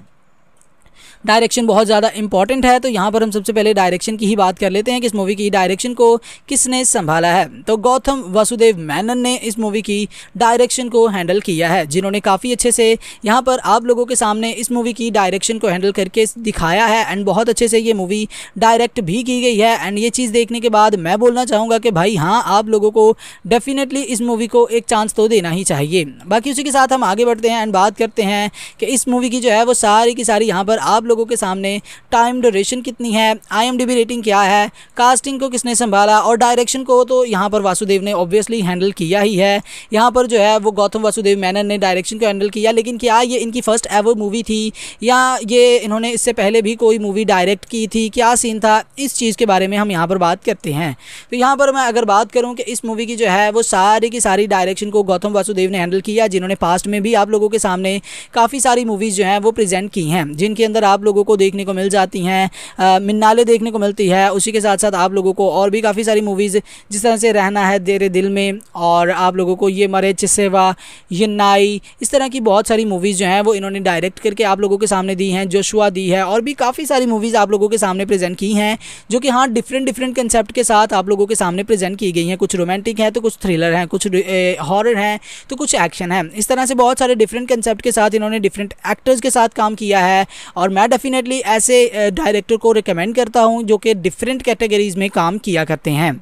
डायरेक्शन बहुत ज़्यादा इंपॉर्टेंट है, तो यहाँ पर हम सबसे पहले डायरेक्शन की ही बात कर लेते हैं कि इस मूवी की डायरेक्शन को किसने संभाला है। तो गौतम वासुदेव मेनन ने इस मूवी की डायरेक्शन को हैंडल किया है, जिन्होंने काफ़ी अच्छे से यहाँ पर आप लोगों के सामने इस मूवी की डायरेक्शन को हैंडल करके दिखाया है एंड बहुत अच्छे से ये मूवी डायरेक्ट भी की गई है। एंड ये चीज़ देखने के बाद मैं बोलना चाहूँगा कि भाई हाँ, आप लोगों को डेफिनेटली इस मूवी को एक चांस तो देना ही चाहिए। बाकी उसी के साथ हम आगे बढ़ते हैं एंड बात करते हैं कि इस मूवी की जो है वो सारी की सारी यहाँ पर आप लोगों के सामने टाइम ड्यूरेशन कितनी है, IMDb रेटिंग क्या है, कास्टिंग को किसने संभाला और डायरेक्शन को तो यहाँ पर वासुदेव ने ऑब्वियसली हैंडल किया ही है। यहाँ पर जो है वो गौतम वासुदेव मेनन ने डायरेक्शन को हैंडल किया, लेकिन क्या ये इनकी फर्स्ट एवर मूवी थी या ये इन्होंने इससे पहले भी कोई मूवी डायरेक्ट की थी, क्या सीन था, इस चीज़ के बारे में हम यहाँ पर बात करते हैं। तो यहाँ पर मैं अगर बात करूँ कि इस मूवी की जो है वो सारी की सारी डायरेक्शन को गौतम वासुदेव ने हैंडल किया, जिन्होंने पास्ट में भी आप लोगों के सामने काफ़ी सारी मूवीज़ जो हैं वो प्रेजेंट की हैं, जिनके अंदर आप लोगों को देखने को मिल जाती हैं मिन्नाले देखने को मिलती है। उसी के साथ साथ आप लोगों को और भी काफ़ी सारी मूवीज़, जिस तरह से रहना है तेरे दिल में, और आप लोगों को ये मरे चिसेवा ये नाई, इस तरह की बहुत सारी मूवीज़ जो हैं वो इन्होंने डायरेक्ट करके आप लोगों के सामने दी हैं। जोशुआ दी है और भी काफ़ी सारी मूवीज़ आप लोगों के सामने प्रेजेंट की हैं, जो कि हाँ डिफरेंट कंसेप्ट के साथ आप लोगों के सामने प्रेजेंट की गई हैं। कुछ रोमांटिक हैं तो कुछ थ्रिलर हैं, कुछ हॉरर हैं तो कुछ एक्शन है। इस तरह से बहुत सारे डिफरेंट कंसेप्ट के साथ इन्होंने डिफरेंट एक्टर्स के साथ काम किया है और मैं डेफिनेटली ऐसे डायरेक्टर को रिकमेंड करता हूं जो कि डिफरेंट कैटेगरीज़ में काम किया करते हैं।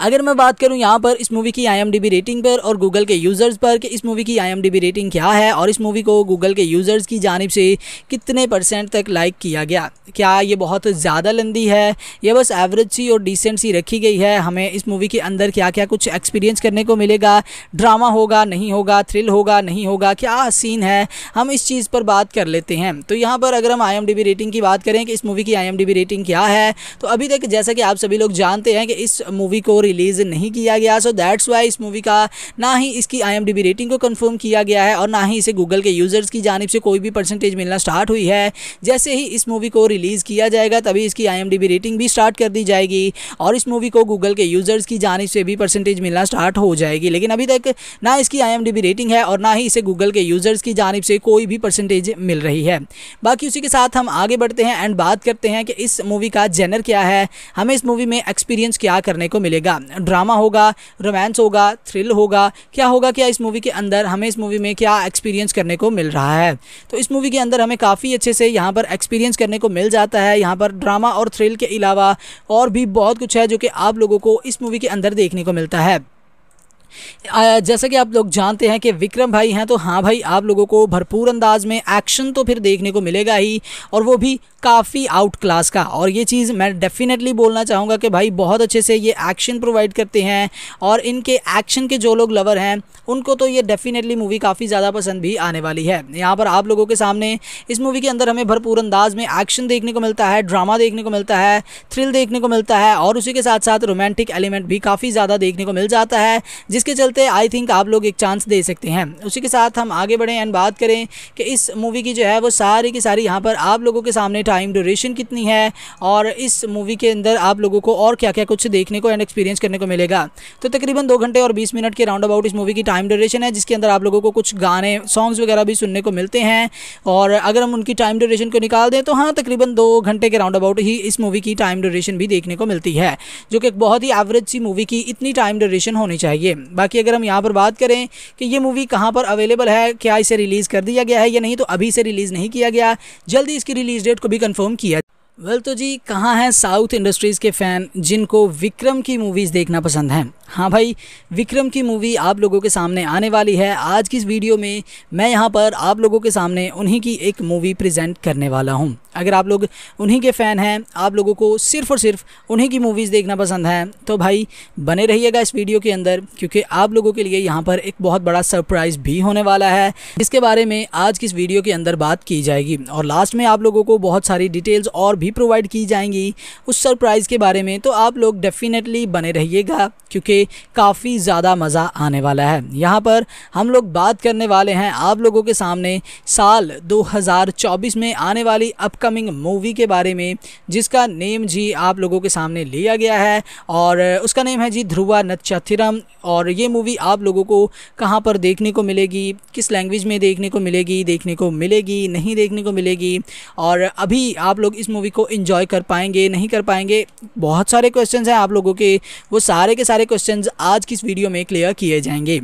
अगर मैं बात करूँ यहाँ पर इस मूवी की IMDb रेटिंग पर और गूगल के यूज़र्स पर कि इस मूवी की IMDb रेटिंग क्या है और इस मूवी को गूगल के यूज़र्स की जानिब से कितने % तक लाइक किया गया, क्या ये बहुत ज़्यादा लंदी है, यह बस एवरेज सी और डिसेंट सी रखी गई है, हमें इस मूवी के अंदर क्या क्या कुछ एक्सपीरियंस करने को मिलेगा, ड्रामा होगा नहीं होगा, थ्रिल होगा नहीं होगा, क्या सीन है, हम इस चीज़ पर बात कर लेते हैं। तो यहाँ पर अगर हम IMDb रेटिंग की बात करें कि इस मूवी की IMDb रेटिंग क्या है, तो अभी तक जैसा कि आप सभी लोग जानते हैं कि इस मूवी को रिलीज़ नहीं किया गया, सो दैट्स वाई इस मूवी का ना ही इसकी IMDb रेटिंग को कंफर्म किया गया है और ना ही इसे गूगल के यूज़र्स की जानिब से कोई भी % मिलना स्टार्ट हुई है। जैसे ही इस मूवी को रिलीज़ किया जाएगा तभी इसकी IMDb रेटिंग भी स्टार्ट कर दी जाएगी और इस मूवी को गूगल के यूज़र्स की जानिब से भी % मिलना स्टार्ट हो जाएगी, लेकिन अभी तक ना इसकी IMDb रेटिंग है और ना ही इसे गूगल के यूज़र्स की जानिब से कोई भी % मिल रही है। बाकी उसी के साथ हम आगे बढ़ते हैं एंड बात करते हैं कि इस मूवी का जेनर क्या है, हमें इस मूवी में एक्सपीरियंस क्या करने को मिलेगा, ड्रामा होगा, रोमांस होगा, थ्रिल होगा, क्या होगा, क्या इस मूवी के अंदर हमें इस मूवी में क्या एक्सपीरियंस करने को मिल रहा है। तो इस मूवी के अंदर हमें काफ़ी अच्छे से यहाँ पर एक्सपीरियंस करने को मिल जाता है। यहाँ पर ड्रामा और थ्रिल के अलावा और भी बहुत कुछ है जो कि आप लोगों को इस मूवी के अंदर देखने को मिलता है। जैसा कि आप लोग जानते हैं कि विक्रम भाई हैं, तो हाँ भाई आप लोगों को भरपूर अंदाज में एक्शन तो फिर देखने को मिलेगा ही, और वो भी काफ़ी आउट क्लास का। और ये चीज़ मैं डेफिनेटली बोलना चाहूँगा कि भाई बहुत अच्छे से ये एक्शन प्रोवाइड करते हैं और इनके एक्शन के जो लोग लवर हैं उनको तो ये डेफिनेटली मूवी काफ़ी ज़्यादा पसंद भी आने वाली है। यहाँ पर आप लोगों के सामने इस मूवी के अंदर हमें भरपूर अंदाज में एक्शन देखने को मिलता है, ड्रामा देखने को मिलता है, थ्रिल देखने को मिलता है और उसी के साथ साथ रोमांटिक एलिमेंट भी काफ़ी ज़्यादा देखने को मिल जाता है, जिसके चलते आई थिंक आप लोग एक चांस दे सकते हैं। उसी के साथ हम आगे बढ़ें एंड बात करें कि इस मूवी की जो है वो सारी की सारी यहाँ पर आप लोगों के सामने टाइम ड्यूरेशन कितनी है और इस मूवी के अंदर आप लोगों को और क्या क्या कुछ देखने को एंड एक्सपीरियंस करने को मिलेगा। तो तकरीबन 2 घंटे और 20 मिनट के राउंड अबाउट इस मूवी की टाइम ड्यूरेशन है, जिसके अंदर आप लोगों को कुछ गाने सॉन्ग्स वगैरह भी सुनने को मिलते हैं। और अगर हम उनकी टाइम ड्यूरेशन को निकाल दें तो हाँ तकरीबन 2 घंटे के राउंड अबाउट ही इस मूवी की टाइम ड्यूरेशन भी देखने को मिलती है, जो कि बहुत ही एवरेज सी मूवी की इतनी टाइम ड्यूरेशन होनी चाहिए। बाकी अगर हम यहाँ पर बात करें कि ये मूवी कहाँ पर अवेलेबल है, क्या इसे रिलीज़ कर दिया गया है या नहीं, तो अभी इसे रिलीज़ नहीं किया गया, जल्दी इसकी रिलीज़ डेट को भी कंफर्म किया। वेल तो जी कहाँ हैं साउथ इंडस्ट्रीज़ के फ़ैन जिनको विक्रम की मूवीज़ देखना पसंद हैं? हाँ भाई विक्रम की मूवी आप लोगों के सामने आने वाली है। आज की इस वीडियो में मैं यहाँ पर आप लोगों के सामने उन्हीं की एक मूवी प्रेजेंट करने वाला हूँ। अगर आप लोग उन्हीं के फ़ैन हैं, आप लोगों को सिर्फ़ और सिर्फ उन्हीं की मूवीज़ देखना पसंद है, तो भाई बने रहिएगा इस वीडियो के अंदर, क्योंकि आप लोगों के लिए यहाँ पर एक बहुत बड़ा सरप्राइज़ भी होने वाला है, जिसके बारे में आज की इस वीडियो के अंदर बात की जाएगी और लास्ट में आप लोगों को बहुत सारी डिटेल्स और भी प्रोवाइड की जाएंगी उस सरप्राइज़ के बारे में। तो आप लोग डेफिनेटली बने रहिएगा क्योंकि काफ़ी ज़्यादा मज़ा आने वाला है। यहाँ पर हम लोग बात करने वाले हैं आप लोगों के सामने साल 2024 में आने वाली अपकमिंग मूवी के बारे में, जिसका नेम जी आप लोगों के सामने लिया गया है और उसका नेम है जी ध्रुवा नत्चत्तिरम। और ये मूवी आप लोगों को कहाँ पर देखने को मिलेगी, किस लैंग्वेज में देखने को मिलेगी नहीं देखने को मिलेगी, और अभी आप लोग इस मूवी को एंजॉय कर पाएंगे नहीं कर पाएंगे, बहुत सारे क्वेश्चंस हैं आप लोगों के, वो सारे के सारे क्वेश्चंस आज की इस वीडियो में क्लियर किए जाएंगे।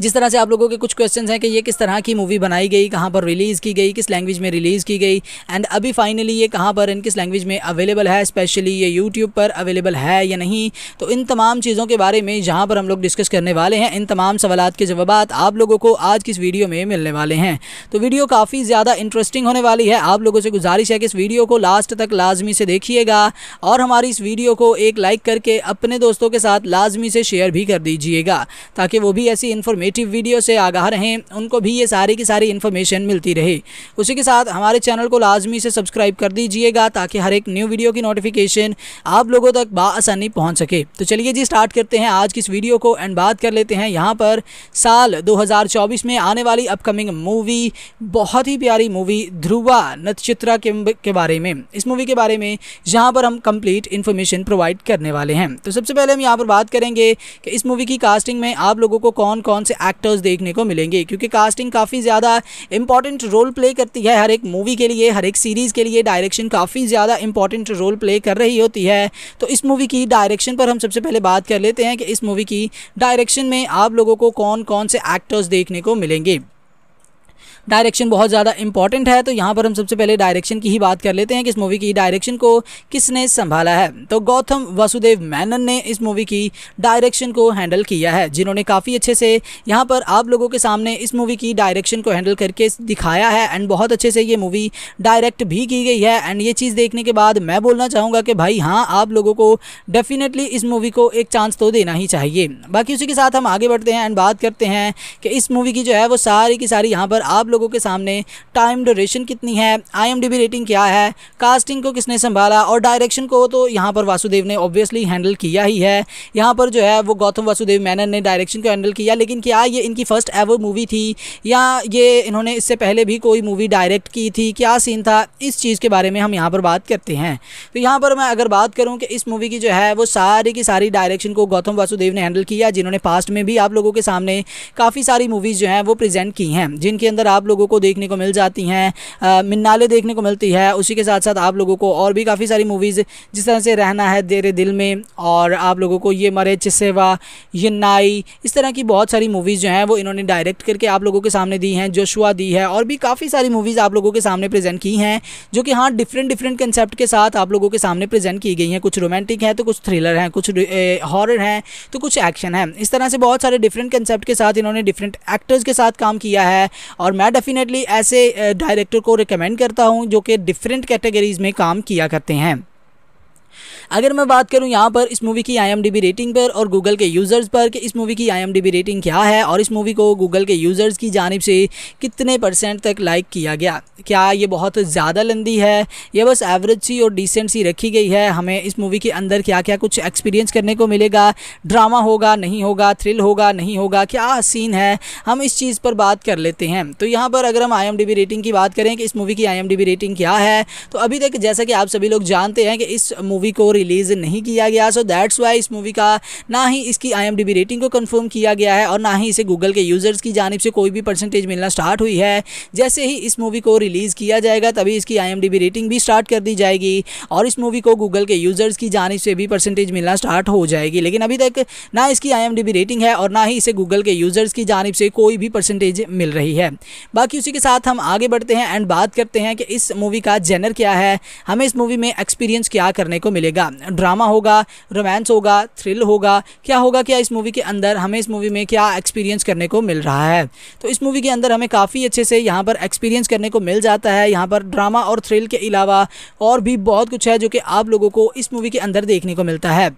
जिस तरह से आप लोगों के कुछ क्वेश्चंस हैं कि ये किस तरह की मूवी बनाई गई, कहाँ पर रिलीज़ की गई, किस लैंग्वेज में रिलीज़ की गई, एंड अभी फाइनली ये कहाँ पर एंड किस लैंग्वेज में अवेलेबल है, स्पेशली ये यूट्यूब पर अवेलेबल है या नहीं, तो इन तमाम चीज़ों के बारे में यहाँ पर हम लोग डिस्कस करने वाले हैं। इन तमाम सवालात के जवाबात आप लोगों को आज की इस वीडियो में मिलने वाले हैं, तो वीडियो काफ़ी ज़्यादा इंटरेस्टिंग होने वाली है। आप लोगों से गुजारिश है कि इस वीडियो को लास्ट तक लाजमी से देखिएगा और हमारी इस वीडियो को एक लाइक करके अपने दोस्तों के साथ लाजमी से शेयर भी कर दीजिएगा, ताकि वो भी ऐसी इंफॉर्मेटिव वीडियो से आगाह रहें, उनको भी ये सारी की सारी इन्फॉर्मेशन मिलती रहे। उसी के साथ हमारे चैनल को लाजमी से सब्सक्राइब कर दीजिएगा ताकि हर एक न्यू वीडियो की नोटिफिकेशन आप लोगों तक बआसानी पहुंच सके। तो चलिए जी स्टार्ट करते हैं आज की इस वीडियो को एंड बात कर लेते हैं यहाँ पर साल 2024 में आने वाली अपकमिंग मूवी, बहुत ही प्यारी मूवी ध्रुवा नत्चत्तिरम के बारे में। इस मूवी के बारे में यहाँ पर हम कंप्लीट इन्फॉर्मेशन प्रोवाइड करने वाले हैं। तो सबसे पहले हम यहाँ पर बात करेंगे कि इस मूवी की कास्टिंग में आप लोगों को कौन कौन से एक्टर्स देखने को मिलेंगे, क्योंकि कास्टिंग काफ़ी ज़्यादा इंपॉर्टेंट रोल प्ले करती है हर एक मूवी के लिए, हर एक सीरीज़ के लिए। डायरेक्शन काफ़ी ज़्यादा इंपॉर्टेंट रोल प्ले कर रही होती है, तो इस मूवी की डायरेक्शन पर हम सबसे पहले बात कर लेते हैं कि इस मूवी की डायरेक्शन में आप लोगों को कौन कौन से एक्टर्स देखने को मिलेंगे। डायरेक्शन बहुत ज़्यादा इंपॉर्टेंट है। तो यहाँ पर हम सबसे पहले डायरेक्शन की ही बात कर लेते हैं कि इस मूवी की डायरेक्शन को किसने संभाला है। तो गौतम वासुदेव मेनन ने इस मूवी की डायरेक्शन को हैंडल किया है, जिन्होंने काफ़ी अच्छे से यहाँ पर आप लोगों के सामने इस मूवी की डायरेक्शन को हैंडल करके दिखाया है एंड बहुत अच्छे से ये मूवी डायरेक्ट भी की गई है। एंड ये चीज़ देखने के बाद मैं बोलना चाहूँगा कि भाई हाँ, आप लोगों को डेफिनेटली इस मूवी को एक चांस तो देना ही चाहिए। बाकी उसी के साथ हम आगे बढ़ते हैं एंड बात करते हैं कि इस मूवी की जो है वो सारी की सारी यहाँ पर आप लोगों के सामने टाइम ड्यूरेशन कितनी है, IMDb रेटिंग क्या है, कास्टिंग को किसने संभाला और डायरेक्शन को तो यहाँ पर वासुदेव ने ऑब्वियसली हैंडल किया ही है। यहाँ पर जो है वो गौतम वासुदेव मेनन ने डायरेक्शन को हैंडल किया, लेकिन क्या ये इनकी फर्स्ट एवर मूवी थी या ये इन्होंने इससे पहले भी कोई मूवी डायरेक्ट की थी, क्या सीन था, इस चीज़ के बारे में हम यहाँ पर बात करते हैं। तो यहाँ पर मैं अगर बात करूँ कि इस मूवी की जो है वो सारी की सारी डायरेक्शन को गौतम वासुदेव ने हैंडल किया, जिन्होंने पास्ट में भी आप लोगों के सामने काफ़ी सारी मूवीज़ जो हैं वो प्रेजेंट की हैं, जिनके अंदर आप लोगों को देखने को मिल जाती हैं, मिन्नाले देखने को मिलती है। उसी के साथ साथ आप लोगों को और भी काफ़ी सारी मूवीज़ जिस तरह से रहना है तेरे दिल में और आप लोगों को ये मरे चिसेवा, ये नाई, इस तरह की बहुत सारी मूवीज़ जो हैं वो इन्होंने डायरेक्ट करके आप लोगों के सामने दी हैं, जोशुआ दी है और भी काफ़ी सारी मूवीज़ आप लोगों के सामने प्रेजेंट की हैं जो कि हाँ डिफरेंट कंसेप्ट के साथ आप लोगों के सामने प्रेजेंट की गई हैं। कुछ रोमांटिक हैं तो कुछ थ्रिलर हैं, कुछ हॉरर हैं तो कुछ एक्शन है। इस तरह से बहुत सारे डिफरेंट कंसेप्ट के साथ इन्होंने डिफरेंट एक्टर्स के साथ काम किया है और मैं डेफिनेटली ऐसे डायरेक्टर को रिकमेंड करता हूँ जो कि डिफरेंट कैटेगरीज़ में काम किया करते हैं। अगर मैं बात करूं यहाँ पर इस मूवी की IMDb रेटिंग पर और गूगल के यूज़र्स पर कि इस मूवी की IMDb रेटिंग क्या है और इस मूवी को गूगल के यूज़र्स की जानिब से कितने % तक लाइक किया गया, क्या ये बहुत ज़्यादा लंदी है, यह बस एवरेज सी और डिसेंट सी रखी गई है, हमें इस मूवी के अंदर क्या क्या कुछ एक्सपीरियंस करने को मिलेगा, ड्रामा होगा नहीं होगा, थ्रिल होगा नहीं होगा, क्या सीन है, हम इस चीज़ पर बात कर लेते हैं। तो यहाँ पर अगर हम IMDb रेटिंग की बात करें कि इस मूवी की IMDb रेटिंग क्या है, तो अभी तक जैसा कि आप सभी लोग जानते हैं कि इस मूवी को रिलीज़ नहीं किया गया, सो दैट्स वाई इस मूवी का ना ही इसकी IMDb रेटिंग को कंफर्म किया गया है और ना ही इसे गूगल के यूज़र्स की जानिब से कोई भी % मिलना स्टार्ट हुई है। जैसे ही इस मूवी को रिलीज़ किया जाएगा तभी इसकी IMDb रेटिंग भी स्टार्ट कर दी जाएगी और इस मूवी को गूगल के यूज़र्स की जानिब से भी % मिलना स्टार्ट हो जाएगी, लेकिन अभी तक ना इसकी IMDb रेटिंग है और ना ही इसे गूगल के यूज़र्स की जानिब से कोई भी % मिल रही है। बाकी उसी के साथ हम आगे बढ़ते हैं एंड बात करते हैं कि इस मूवी का जेनर क्या है, हमें इस मूवी में एक्सपीरियंस क्या करने को मिलेगा, ड्रामा होगा, रोमांस होगा, थ्रिल होगा, क्या होगा, क्या इस मूवी के अंदर हमें इस मूवी में क्या एक्सपीरियंस करने को मिल रहा है। तो इस मूवी के अंदर हमें काफ़ी अच्छे से यहाँ पर एक्सपीरियंस करने को मिल जाता है। यहाँ पर ड्रामा और थ्रिल के अलावा और भी बहुत कुछ है जो कि आप लोगों को इस मूवी के अंदर देखने को मिलता है।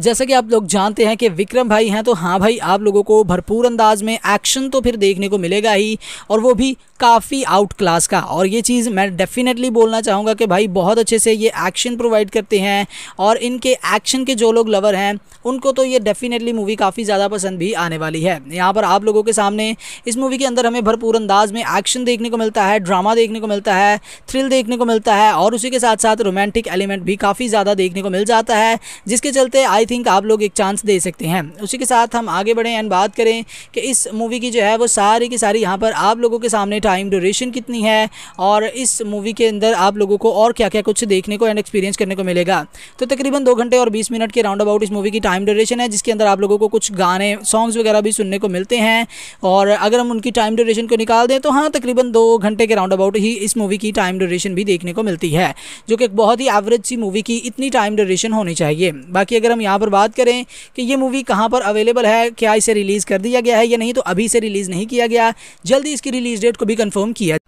जैसा कि आप लोग जानते हैं कि विक्रम भाई हैं, तो हाँ भाई आप लोगों को भरपूर अंदाज में एक्शन तो फिर देखने को मिलेगा ही, और वो भी काफ़ी आउट क्लास का। और ये चीज़ मैं डेफिनेटली बोलना चाहूँगा कि भाई बहुत अच्छे से ये एक्शन प्रोवाइड करते हैं और इनके एक्शन के जो लोग लवर हैं उनको तो ये डेफिनेटली मूवी काफ़ी ज़्यादा पसंद भी आने वाली है। यहाँ पर आप लोगों के सामने इस मूवी के अंदर हमें भरपूर अंदाज में एक्शन देखने को मिलता है, ड्रामा देखने को मिलता है, थ्रिल देखने को मिलता है और उसी के साथ साथ रोमांटिक एलिमेंट भी काफ़ी ज़्यादा देखने को मिल जाता है, जिसके चलते आई थिंक आप लोग एक चांस दे सकते हैं। उसी के साथ हम आगे बढ़ें एंड बात करें कि इस मूवी की जो है वो सारी की सारी यहाँ पर आप लोगों के सामने टाइम ड्यूरेशन कितनी है और इस मूवी के अंदर आप लोगों को और क्या क्या कुछ देखने को एंड एक्सपीरियंस करने को मिलेगा। तो तकरीबन 2 घंटे और 20 मिनट के राउंड अबाउट इस मूवी की टाइम ड्यूरेशन है, जिसके अंदर आप लोगों को कुछ गाने, सॉन्ग्स वगैरह भी सुनने को मिलते हैं। और अगर हम उनकी टाइम ड्यूरेशन को निकाल दें तो हाँ तकरीबन 2 घंटे के राउंड अबाउट ही इस मूवी की टाइम ड्यूरेशन भी देखने को मिलती है, जो कि एक बहुत ही एवरेज सी मूवी की इतनी टाइम ड्यूरेशन होनी चाहिए। बाकी अगर हम यहाँ पर बात करें कि ये मूवी कहाँ पर अवेलेबल है, क्या इसे रिलीज़ कर दिया गया है या नहीं, तो अभी इसे रिलीज़ नहीं किया गया, जल्दी इसकी रिलीज़ डेट को भी कंफर्म किया।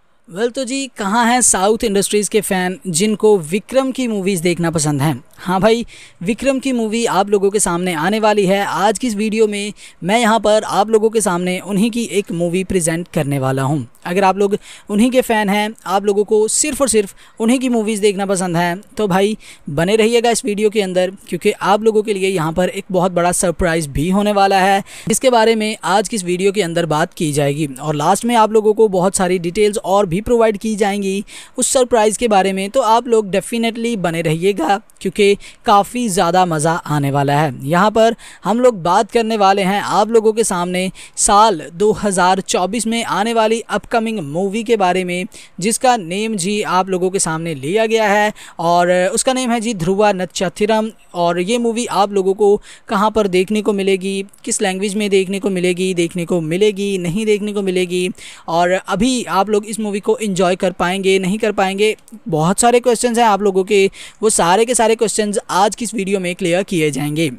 तो जी कहाँ हैं साउथ इंडस्ट्रीज़ के फ़ैन जिनको विक्रम की मूवीज़ देखना पसंद हैं? हाँ भाई, विक्रम की मूवी आप लोगों के सामने आने वाली है। आज की इस वीडियो में मैं यहाँ पर आप लोगों के सामने उन्हीं की एक मूवी प्रेजेंट करने वाला हूँ। अगर आप लोग उन्हीं के फ़ैन हैं, आप लोगों को सिर्फ़ और सिर्फ उन्हीं की मूवीज़ देखना पसंद है, तो भाई बने रहिएगा इस वीडियो के अंदर, क्योंकि आप लोगों के लिए यहाँ पर एक बहुत बड़ा सरप्राइज़ भी होने वाला है, जिसके बारे में आज की इस वीडियो के अंदर बात की जाएगी और लास्ट में आप लोगों को बहुत सारी डिटेल्स और भी प्रोवाइड की जाएंगी उस सरप्राइज़ के बारे में। तो आप लोग डेफिनेटली बने रहिएगा क्योंकि काफ़ी ज़्यादा मज़ा आने वाला है। यहाँ पर हम लोग बात करने वाले हैं आप लोगों के सामने साल 2024 में आने वाली अपकमिंग मूवी के बारे में, जिसका नेम जी आप लोगों के सामने लिया गया है और उसका नेम है जी ध्रुवा नत्चत्तिरम। और ये मूवी आप लोगों को कहाँ पर देखने को मिलेगी, किस लैंग्वेज में देखने को मिलेगी नहीं देखने को मिलेगी, और अभी आप लोग इस मूवी को एंजॉय कर पाएंगे नहीं कर पाएंगे, बहुत सारे क्वेश्चंस हैं आप लोगों के। वो सारे के सारे क्वेश्चंस आज की इस वीडियो में क्लियर किए जाएंगे।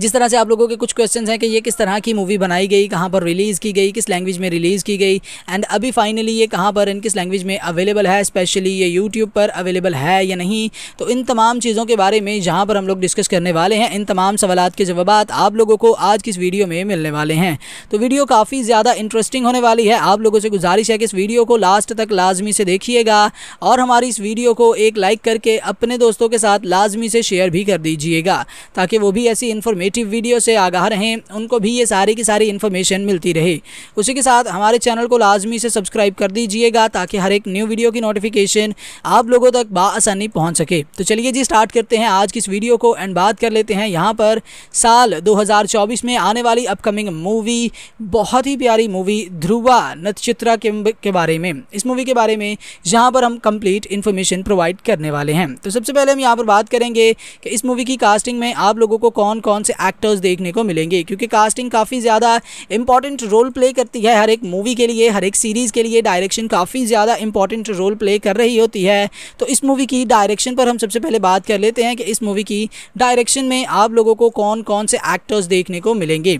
जिस तरह से आप लोगों के कुछ क्वेश्चंस हैं कि ये किस तरह की मूवी बनाई गई, कहाँ पर रिलीज़ की गई, किस लैंग्वेज में रिलीज़ की गई, एंड अभी फाइनली ये कहाँ पर एंड किस लैंग्वेज में अवेलेबल है, स्पेशली ये यूट्यूब पर अवेलेबल है या नहीं। तो इन तमाम चीज़ों के बारे में जहाँ पर हम लोग डिस्कस करने वाले हैं, इन तमाम सवालों के जवाब आप लोगों को आज की इस वीडियो में मिलने वाले हैं। तो वीडियो काफ़ी ज़्यादा इंटरेस्टिंग होने वाली है। आप लोगों से गुजारिश है कि इस वीडियो को लास्ट तक लाजमी से देखिएगा और हमारी इस वीडियो को एक लाइक करके अपने दोस्तों के साथ लाजमी से शेयर भी कर दीजिएगा ताकि वो भी ऐसी इन्फॉर्मेटिव वीडियो से आगाह रहें, उनको भी ये सारी की सारी इन्फॉर्मेशन मिलती रहे। उसी के साथ हमारे चैनल को लाजमी से सब्सक्राइब कर दीजिएगा ताकि हर एक न्यू वीडियो की नोटिफिकेशन आप लोगों तक बाआसानी पहुंच सके। तो चलिए जी स्टार्ट करते हैं आज की इस वीडियो को एंड बात कर लेते हैं यहाँ पर साल 2024 में आने वाली अपकमिंग मूवी, बहुत ही प्यारी मूवी ध्रुवा नत्चत्तिरम के बारे में। इस मूवी के बारे में यहाँ पर हम कंप्लीट इन्फॉर्मेशन प्रोवाइड करने वाले हैं। तो सबसे पहले हम यहाँ पर बात करेंगे कि इस मूवी की कास्टिंग में आप लोगों को कौन कौन से एक्टर्स देखने को मिलेंगे, क्योंकि कास्टिंग काफ़ी ज़्यादा इंपॉर्टेंट रोल प्ले करती है हर एक मूवी के लिए, हर एक सीरीज़ के लिए। डायरेक्शन काफ़ी ज़्यादा इंपॉर्टेंट रोल प्ले कर रही होती है। तो इस मूवी की डायरेक्शन पर हम सबसे पहले बात कर लेते हैं कि इस मूवी की डायरेक्शन में आप लोगों को कौन कौन से एक्टर्स देखने को मिलेंगे।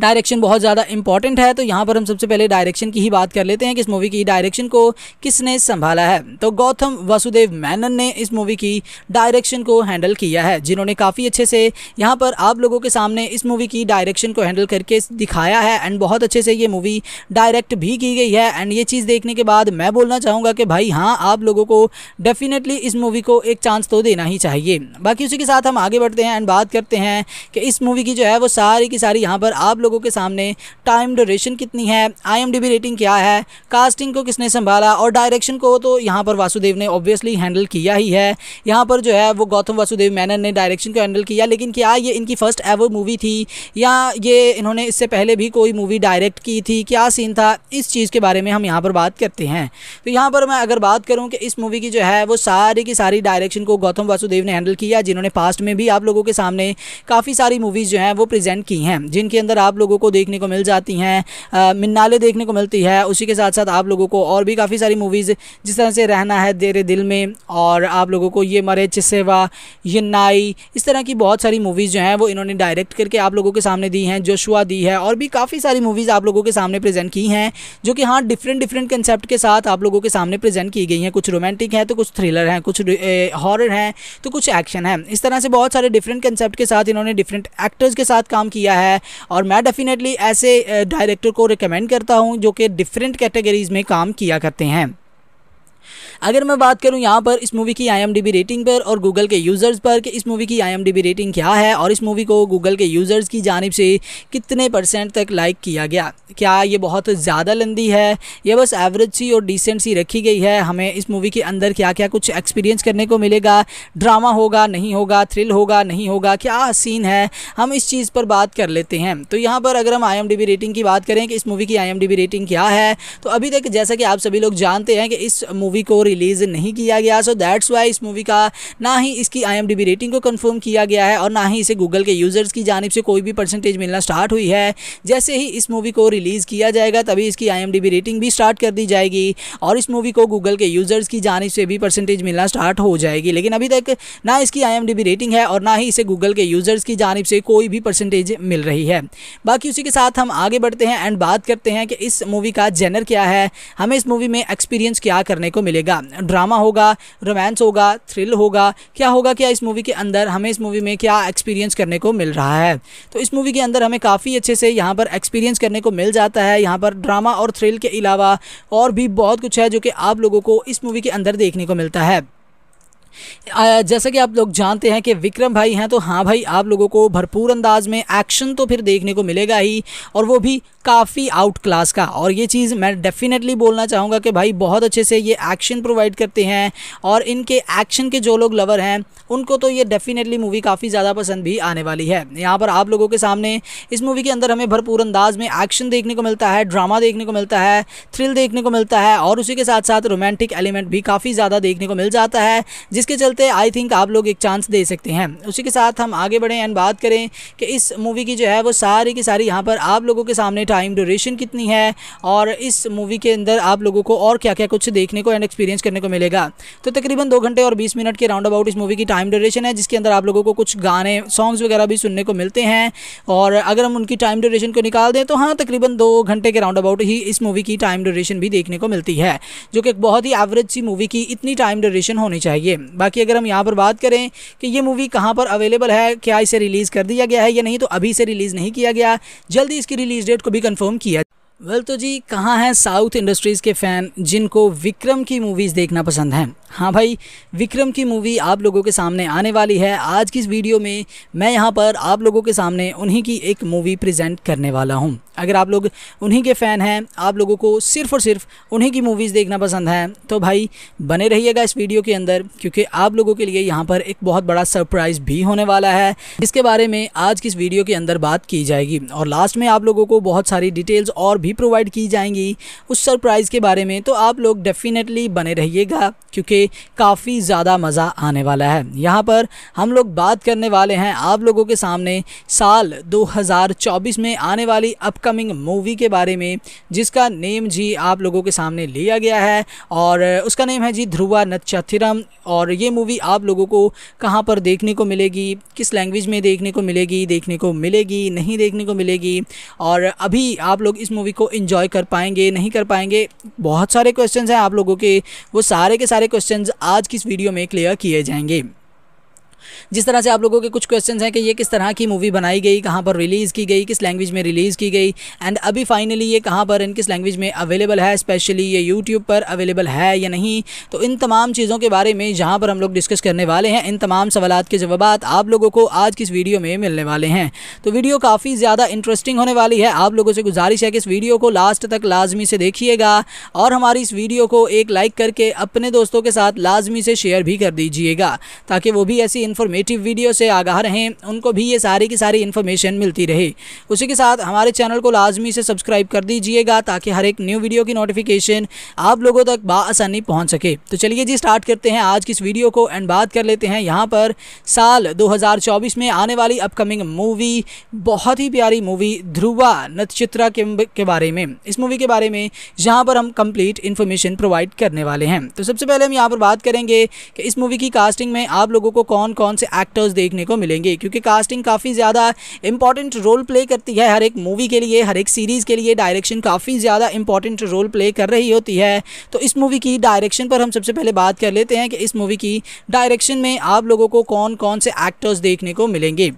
डायरेक्शन बहुत ज़्यादा इंपॉर्टेंट है, तो यहाँ पर हम सबसे पहले डायरेक्शन की ही बात कर लेते हैं कि इस मूवी की डायरेक्शन को किसने संभाला है। तो गौतम वासुदेव मेनन ने इस मूवी की डायरेक्शन को हैंडल किया है, जिन्होंने काफ़ी अच्छे से यहाँ पर आप लोगों के सामने इस मूवी की डायरेक्शन को हैंडल करके दिखाया है एंड बहुत अच्छे से ये मूवी डायरेक्ट भी की गई है। एंड ये चीज़ देखने के बाद मैं बोलना चाहूँगा कि भाई हाँ, आप लोगों को डेफिनेटली इस मूवी को एक चांस तो देना ही चाहिए। बाकी उसी के साथ हम आगे बढ़ते हैं एंड बात करते हैं कि इस मूवी की जो है वो सारी की सारी यहाँ पर आप लोगों के सामने टाइम ड्यूरेशन कितनी है, IMDb रेटिंग क्या है, कास्टिंग को किसने संभाला और डायरेक्शन को तो यहाँ पर वासुदेव ने ऑब्वियसली हैंडल किया ही है। यहाँ पर जो है वो गौतम वासुदेव मेनन ने डायरेक्शन को हैंडल किया, लेकिन क्या ये इनकी फर्स्ट एवर मूवी थी या ये इन्होंने इससे पहले भी कोई मूवी डायरेक्ट की थी, क्या सीन था, इस चीज़ के बारे में हम यहाँ पर बात करते हैं। तो यहाँ पर मैं अगर बात करूँ कि इस मूवी की जो है वो सारी की सारी डायरेक्शन को गौतम वासुदेव ने हैंडल किया, जिन्होंने पास्ट में भी आप लोगों के सामने काफ़ी सारी मूवीज़ जो हैं वो प्रेजेंट की हैं, जिनके अंदर आप लोगों को देखने को मिल जाती हैं मिन्नाले देखने को मिलती है। उसी के साथ साथ आप लोगों को और भी काफ़ी सारी मूवीज़ जिस तरह से रहना है तेरे दिल में, और आप लोगों को ये मरे चिसेवा, ये नाई, इस तरह की बहुत सारी मूवीज़ जो हैं वो इन्होंने डायरेक्ट करके आप लोगों के सामने दी हैं। जोशुआ दी है और भी काफ़ी सारी मूवीज़ आप लोगों के सामने प्रेजेंट की हैं जो कि हाँ डिफरेंट कंसेप्ट के साथ आप लोगों के सामने प्रेजेंट की गई हैं। कुछ रोमांटिक हैं तो कुछ थ्रिलर हैं, कुछ हॉरर हैं तो कुछ एक्शन है। इस तरह से बहुत सारे डिफरेंट कंसेप्ट के साथ इन्होंने डिफरेंट एक्टर्स के साथ काम किया है और मैं डेफिनेटली ऐसे डायरेक्टर को रिकमेंड करता हूं जो कि डिफरेंट कैटेगरीज़ में काम किया करते हैं। अगर मैं बात करूं यहाँ पर इस मूवी की IMDb रेटिंग पर और गूगल के यूज़र्स पर कि इस मूवी की IMDb रेटिंग क्या है और इस मूवी को गूगल के यूज़र्स की जानिब से कितने % तक लाइक किया गया, क्या ये बहुत ज़्यादा लंदी है या बस एवरेज सी और डिसेंट सी रखी गई है, हमें इस मूवी के अंदर क्या क्या कुछ एक्सपीरियंस करने को मिलेगा, ड्रामा होगा नहीं होगा, थ्रिल होगा नहीं होगा, क्या सीन है, हम इस चीज़ पर बात कर लेते हैं। तो यहाँ पर अगर हम IMDb रेटिंग की बात करें कि इस मूवी की IMDb रेटिंग क्या है, तो अभी तक जैसा कि आप सभी लोग जानते हैं कि इस मूवी को रिलीज़ नहीं किया गया, सो दैट्स वाई इस मूवी का ना ही इसकी IMDb रेटिंग को कंफर्म किया गया है और ना ही इसे गूगल के यूज़र्स की जानिब से कोई भी % मिलना स्टार्ट हुई है। जैसे ही इस मूवी को रिलीज़ किया जाएगा तभी इसकी IMDb रेटिंग भी स्टार्ट कर दी जाएगी और इस मूवी को गूगल के यूज़र्स की जानिब से भी % मिलना स्टार्ट हो जाएगी, लेकिन अभी तक ना इसकी IMDb रेटिंग है और ना ही इसे गूगल के यूज़र्स की जानिब से कोई भी % मिल रही है। बाकी उसी के साथ हम आगे बढ़ते हैं एंड बात करते हैं कि इस मूवी का जेनर क्या है, हमें इस मूवी में एक्सपीरियंस क्या करने को मिलेगा, ड्रामा होगा, रोमांस होगा, थ्रिल होगा, क्या होगा, क्या इस मूवी के अंदर हमें इस मूवी में क्या एक्सपीरियंस करने को मिल रहा है। तो इस मूवी के अंदर हमें काफ़ी अच्छे से यहाँ पर एक्सपीरियंस करने को मिल जाता है। यहाँ पर ड्रामा और थ्रिल के अलावा और भी बहुत कुछ है जो कि आप लोगों को इस मूवी के अंदर देखने को मिलता है। जैसा कि आप लोग जानते हैं कि विक्रम भाई हैं, तो हाँ भाई आप लोगों को भरपूर अंदाज में एक्शन तो फिर देखने को मिलेगा ही, और वो भी काफ़ी आउट क्लास का। और ये चीज़ मैं डेफिनेटली बोलना चाहूँगा कि भाई बहुत अच्छे से ये एक्शन प्रोवाइड करते हैं, और इनके एक्शन के जो लोग लवर हैं उनको तो ये डेफिनेटली मूवी काफ़ी ज़्यादा पसंद भी आने वाली है। यहाँ पर आप लोगों के सामने इस मूवी के अंदर हमें भरपूर अंदाज में एक्शन देखने को मिलता है, ड्रामा देखने को मिलता है, थ्रिल देखने को मिलता है, और उसी के साथ साथ रोमांटिक एलिमेंट भी काफ़ी ज़्यादा देखने को मिल जाता है, जिसके चलते आई थिंक आप लोग एक चांस दे सकते हैं। उसी के साथ हम आगे बढ़ें एंड बात करें कि इस मूवी की जो है वो सारी की सारी यहाँ पर आप लोगों के सामने टाइम ड्यूरेशन कितनी है, और इस मूवी के अंदर आप लोगों को और क्या क्या कुछ देखने को एंड एक्सपीरियंस करने को मिलेगा। तो तकरीबन 2 घंटे और 20 मिनट के राउंड अबाउट इस मूवी की टाइम ड्यूरेशन है, जिसके अंदर आप लोगों को कुछ गाने सॉन्ग्स वगैरह भी सुनने को मिलते हैं। और अगर हम उनकी टाइम ड्यूरेशन को निकाल दें तो हाँ तकरीबन 2 घंटे के राउंड अबाउट ही इस मूवी की टाइम ड्यूरेशन भी देखने को मिलती है, जो कि एक बहुत ही एवरेज सी मूवी की इतनी टाइम ड्यूरेशन होनी चाहिए। बाकी अगर हम यहाँ पर बात करें कि ये मूवी कहाँ पर अवेलेबल है, क्या इसे रिलीज़ कर दिया गया है या नहीं, तो अभी इसे रिलीज़ नहीं किया गया, जल्दी इसकी रिलीज़ डेट को भी कंफर्म किया। वेल तो जी कहाँ हैं साउथ इंडस्ट्रीज़ के फ़ैन जिनको विक्रम की मूवीज़ देखना पसंद हैं? हाँ भाई विक्रम की मूवी आप लोगों के सामने आने वाली है। आज की इस वीडियो में मैं यहाँ पर आप लोगों के सामने उन्हीं की एक मूवी प्रेजेंट करने वाला हूँ। अगर आप लोग उन्हीं के फ़ैन हैं, आप लोगों को सिर्फ़ और सिर्फ उन्हीं की मूवीज़ देखना पसंद है, तो भाई बने रहिएगा इस वीडियो के अंदर, क्योंकि आप लोगों के लिए यहाँ पर एक बहुत बड़ा सरप्राइज़ भी होने वाला है, जिसके बारे में आज की इस वीडियो के अंदर बात की जाएगी। और लास्ट में आप लोगों को बहुत सारी डिटेल्स और भी प्रोवाइड की जाएंगी उस सरप्राइज़ के बारे में, तो आप लोग डेफिनेटली बने रहिएगा, क्योंकि काफ़ी ज़्यादा मज़ा आने वाला है। यहाँ पर हम लोग बात करने वाले हैं आप लोगों के सामने साल 2024 में आने वाली अपकमिंग मूवी के बारे में, जिसका नेम जी आप लोगों के सामने लिया गया है, और उसका नेम है जी ध्रुवा नत्चत्तिरम। और ये मूवी आप लोगों को कहाँ पर देखने को मिलेगी, किस लैंग्वेज में देखने को मिलेगी, नहीं देखने को मिलेगी, और अभी आप लोग इस मूवी को एंजॉय कर पाएंगे, नहीं कर पाएंगे, बहुत सारे क्वेश्चंस हैं आप लोगों के। वो सारे के सारे क्वेश्चंस आज की इस वीडियो में क्लियर किए जाएंगे। जिस तरह से आप लोगों के कुछ क्वेश्चंस हैं कि ये किस तरह की मूवी बनाई गई, कहाँ पर रिलीज़ की गई, किस लैंग्वेज में रिलीज़ की गई, एंड अभी फाइनली ये कहाँ पर एंड किस लैंग्वेज में अवेलेबल है, स्पेशली ये यूट्यूब पर अवेलेबल है या नहीं, तो इन तमाम चीज़ों के बारे में जहाँ पर हम लोग डिस्कस करने वाले हैं। इन तमाम सवालात के जवाब आप लोगों को आज की इस वीडियो में मिलने वाले हैं, तो वीडियो काफ़ी ज़्यादा इंटरेस्टिंग होने वाली है। आप लोगों से गुजारिश है कि इस वीडियो को लास्ट तक लाजमी से देखिएगा, और हमारी इस वीडियो को एक लाइक करके अपने दोस्तों के साथ लाजमी से शेयर भी कर दीजिएगा, ताकि वो भी ऐसी इन्फॉर्मेटिव वीडियो से आगाह रहें, उनको भी ये सारी की सारी इन्फॉर्मेशन मिलती रहे। उसी के साथ हमारे चैनल को लाजमी से सब्सक्राइब कर दीजिएगा, ताकि हर एक न्यू वीडियो की नोटिफिकेशन आप लोगों तक बआसानी पहुंच सके। तो चलिए जी स्टार्ट करते हैं आज की इस वीडियो को एंड बात कर लेते हैं यहाँ पर साल 2024 में आने वाली अपकमिंग मूवी, बहुत ही प्यारी मूवी ध्रुवा नत्चत्तिरम के बारे में। इस मूवी के बारे में यहाँ पर हम कंप्लीट इन्फॉर्मेशन प्रोवाइड करने वाले हैं। तो सबसे पहले हम यहाँ पर बात करेंगे कि इस मूवी की कास्टिंग में आप लोगों को कौन से एक्टर्स देखने को मिलेंगे, क्योंकि कास्टिंग काफ़ी ज़्यादा इंपॉर्टेंट रोल प्ले करती है हर एक मूवी के लिए, हर एक सीरीज़ के लिए। डायरेक्शन काफ़ी ज़्यादा इंपॉर्टेंट रोल प्ले कर रही होती है, तो इस मूवी की डायरेक्शन पर हम सबसे पहले बात कर लेते हैं कि इस मूवी की डायरेक्शन में आप लोगों को कौन से एक्टर्स देखने को मिलेंगे।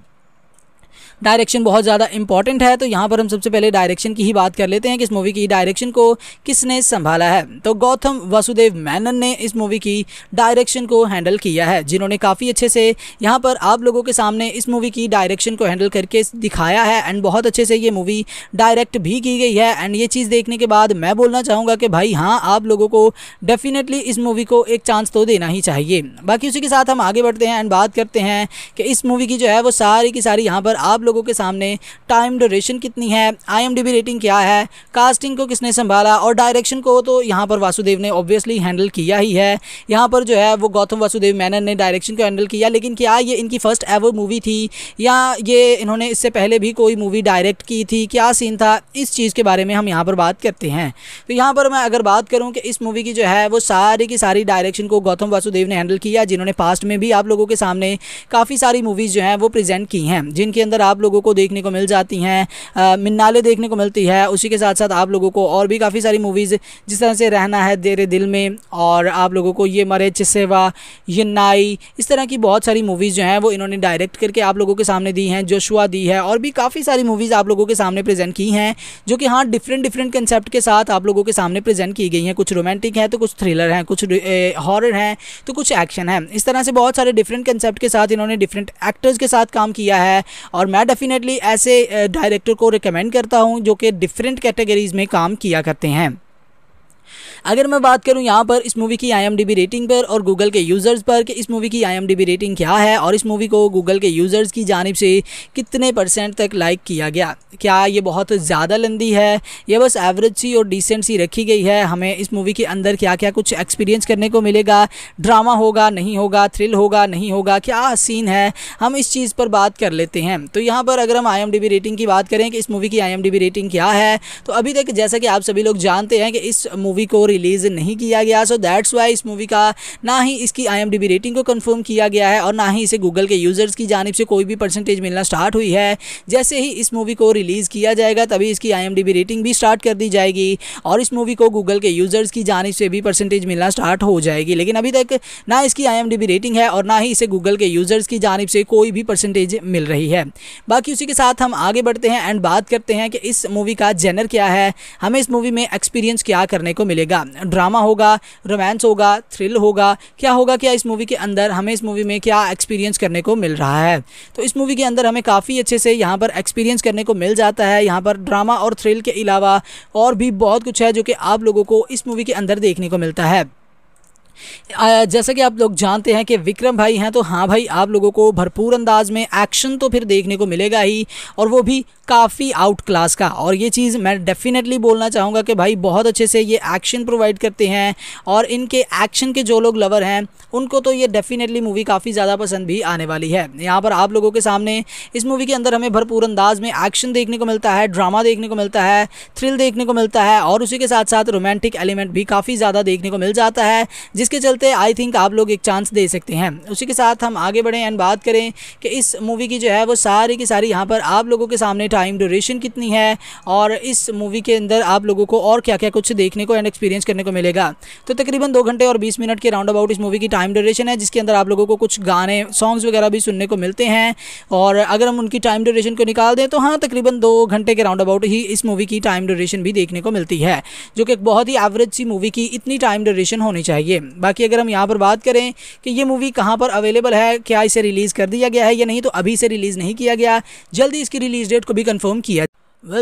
डायरेक्शन बहुत ज़्यादा इंपॉर्टेंट है, तो यहाँ पर हम सबसे पहले डायरेक्शन की ही बात कर लेते हैं कि इस मूवी की डायरेक्शन को किसने संभाला है। तो गौतम वासुदेव मेनन ने इस मूवी की डायरेक्शन को हैंडल किया है, जिन्होंने काफ़ी अच्छे से यहाँ पर आप लोगों के सामने इस मूवी की डायरेक्शन को हैंडल करके दिखाया है, एंड बहुत अच्छे से ये मूवी डायरेक्ट भी की गई है। एंड ये चीज़ देखने के बाद मैं बोलना चाहूँगा कि भाई हाँ आप लोगों को डेफिनेटली इस मूवी को एक चांस तो देना ही चाहिए। बाकी उसी के साथ हम आगे बढ़ते हैं एंड बात करते हैं कि इस मूवी की जो है वो सारी की सारी यहाँ पर आप लोगों के सामने टाइम ड्यूरेशन कितनी है, IMDb रेटिंग क्या है, कास्टिंग को किसने संभाला, और डायरेक्शन को तो यहाँ पर वासुदेव ने ऑब्वियसली हैंडल किया ही है। यहाँ पर जो है वो गौतम वासुदेव मेनन ने डायरेक्शन को हैंडल किया, लेकिन क्या ये इनकी फर्स्ट एवर मूवी थी, या ये इन्होंने इससे पहले भी कोई मूवी डायरेक्ट की थी, क्या सीन था, इस चीज़ के बारे में हम यहाँ पर बात करते हैं। तो यहाँ पर मैं अगर बात करूँ कि इस मूवी की जो है वो सारी की सारी डायरेक्शन को गौतम वासुदेव ने हैंडल किया, जिन्होंने पास्ट में भी आप लोगों के सामने काफ़ी सारी मूवीज़ जो हैं वो प्रेजेंट की हैं, जिनके अंदर आप आप लोगों को देखने को मिल जाती हैं, मिन्नाले देखने को मिलती है। उसी के साथ साथ आप लोगों को और भी काफ़ी सारी मूवीज़ जिस तरह से रहना है तेरे दिल में, और आप लोगों को ये मरे चिसेवा, ये नाई, इस तरह की बहुत सारी मूवीज़ जो हैं वो इन्होंने डायरेक्ट करके आप लोगों के सामने दी हैं। जोशुआ दी है और भी काफ़ी सारी मूवीज़ आप लोगों के सामने प्रेजेंट की हैं जो कि हाँ डिफरेंट कंसेप्ट के साथ आप लोगों के सामने प्रेजेंट की गई हैं। कुछ रोमांटिक हैं तो कुछ थ्रिलर हैं, कुछ हॉरर हैं तो कुछ एक्शन है। इस तरह से बहुत सारे डिफरेंट कंसेप्ट के साथ इन्होंने डिफरेंट एक्टर्स के साथ काम किया है और मैं डेफिनेटली ऐसे डायरेक्टर को रिकमेंड करता हूं जो कि डिफरेंट कैटेगरीज़ में काम किया करते हैं। अगर मैं बात करूं यहाँ पर इस मूवी की IMDb रेटिंग पर और गूगल के यूज़र्स पर कि इस मूवी की IMDb रेटिंग क्या है और इस मूवी को गूगल के यूज़र्स की जानिब से कितने % तक लाइक किया गया, क्या ये बहुत ज़्यादा लंदी है, यह बस एवरेज सी और डिसेंट सी रखी गई है, हमें इस मूवी के अंदर क्या क्या कुछ एक्सपीरियंस करने को मिलेगा, ड्रामा होगा नहीं होगा, थ्रिल होगा नहीं होगा, क्या सीन है, हम इस चीज़ पर बात कर लेते हैं। तो यहाँ पर अगर हम IMDb रेटिंग की बात करें कि इस मूवी की IMDb रेटिंग क्या है, तो अभी तक जैसा कि आप सभी लोग जानते हैं कि इस मूवी को रिलीज़ नहीं किया गया, सो दैट्स वाई इस मूवी का ना ही इसकी IMDb रेटिंग को कंफर्म किया गया है और ना ही इसे गूगल के यूज़र्स की जानिब से कोई भी % मिलना स्टार्ट हुई है। जैसे ही इस मूवी को रिलीज़ किया जाएगा तभी इसकी IMDb रेटिंग भी स्टार्ट कर दी जाएगी और इस मूवी को गूगल के यूज़र्स की जानिब से भी % मिलना स्टार्ट हो जाएगी, लेकिन अभी तक ना इसकी IMDb रेटिंग है और ना ही इसे गूगल के यूज़र्स की जानिब से कोई भी % मिल रही है। बाकी उसी के साथ हम आगे बढ़ते हैं एंड बात करते हैं कि इस मूवी का जेनर क्या है, हमें इस मूवी में एक्सपीरियंस क्या करने को मिलेगा, ड्रामा होगा, रोमांस होगा, थ्रिल होगा, क्या होगा, क्या इस मूवी के अंदर हमें इस मूवी में क्या एक्सपीरियंस करने को मिल रहा है। तो इस मूवी के अंदर हमें काफ़ी अच्छे से यहाँ पर एक्सपीरियंस करने को मिल जाता है। यहाँ पर ड्रामा और थ्रिल के अलावा और भी बहुत कुछ है जो कि आप लोगों को इस मूवी के अंदर देखने को मिलता है। जैसा कि आप लोग जानते हैं कि विक्रम भाई हैं, तो हाँ भाई आप लोगों को भरपूर अंदाज में एक्शन तो फिर देखने को मिलेगा ही, और वो भी काफ़ी आउट क्लास का। और ये चीज़ मैं डेफिनेटली बोलना चाहूँगा कि भाई बहुत अच्छे से ये एक्शन प्रोवाइड करते हैं और इनके एक्शन के जो लोग लवर हैं उनको तो ये डेफिनेटली मूवी काफ़ी ज़्यादा पसंद भी आने वाली है। यहाँ पर आप लोगों के सामने इस मूवी के अंदर हमें भरपूर अंदाज में एक्शन देखने को मिलता है, ड्रामा देखने को मिलता है, थ्रिल देखने को मिलता है और उसी के साथ साथ रोमांटिक एलिमेंट भी काफ़ी ज़्यादा देखने को मिल जाता है, जिसके चलते आई थिंक आप लोग एक चांस दे सकते हैं। उसी के साथ हम आगे बढ़ें एंड बात करें कि इस मूवी की जो है वो सारी की सारी यहाँ पर आप लोगों के सामने टाइम ड्यूरेशन कितनी है और इस मूवी के अंदर आप लोगों को और क्या क्या कुछ देखने को एंड एक्सपीरियंस करने को मिलेगा। तो तकरीबन 2 घंटे और 20 मिनट के राउंड अबाउट इस मूवी की टाइम ड्यूरेशन है, जिसके अंदर आप लोगों को कुछ गाने, सॉन्ग्स वगैरह भी सुनने को मिलते हैं। और अगर हम उनकी टाइम ड्यूरेशन को निकाल दें तो हाँ तकरीबन 2 घंटे के राउंड अबाउट ही इस मूवी की टाइम ड्यूरेशन भी देखने को मिलती है, जो कि एक बहुत ही एवरेज सी मूवी की इतनी टाइम ड्यूरेशन होनी चाहिए। बाकी अगर हम यहाँ पर बात करें कि ये मूवी कहाँ पर अवेलेबल है, क्या इसे रिलीज़ कर दिया गया है या नहीं, तो अभी इसे रिलीज़ नहीं किया गया, जल्दी इसकी रिलीज़ डेट को भी कंफर्म किया।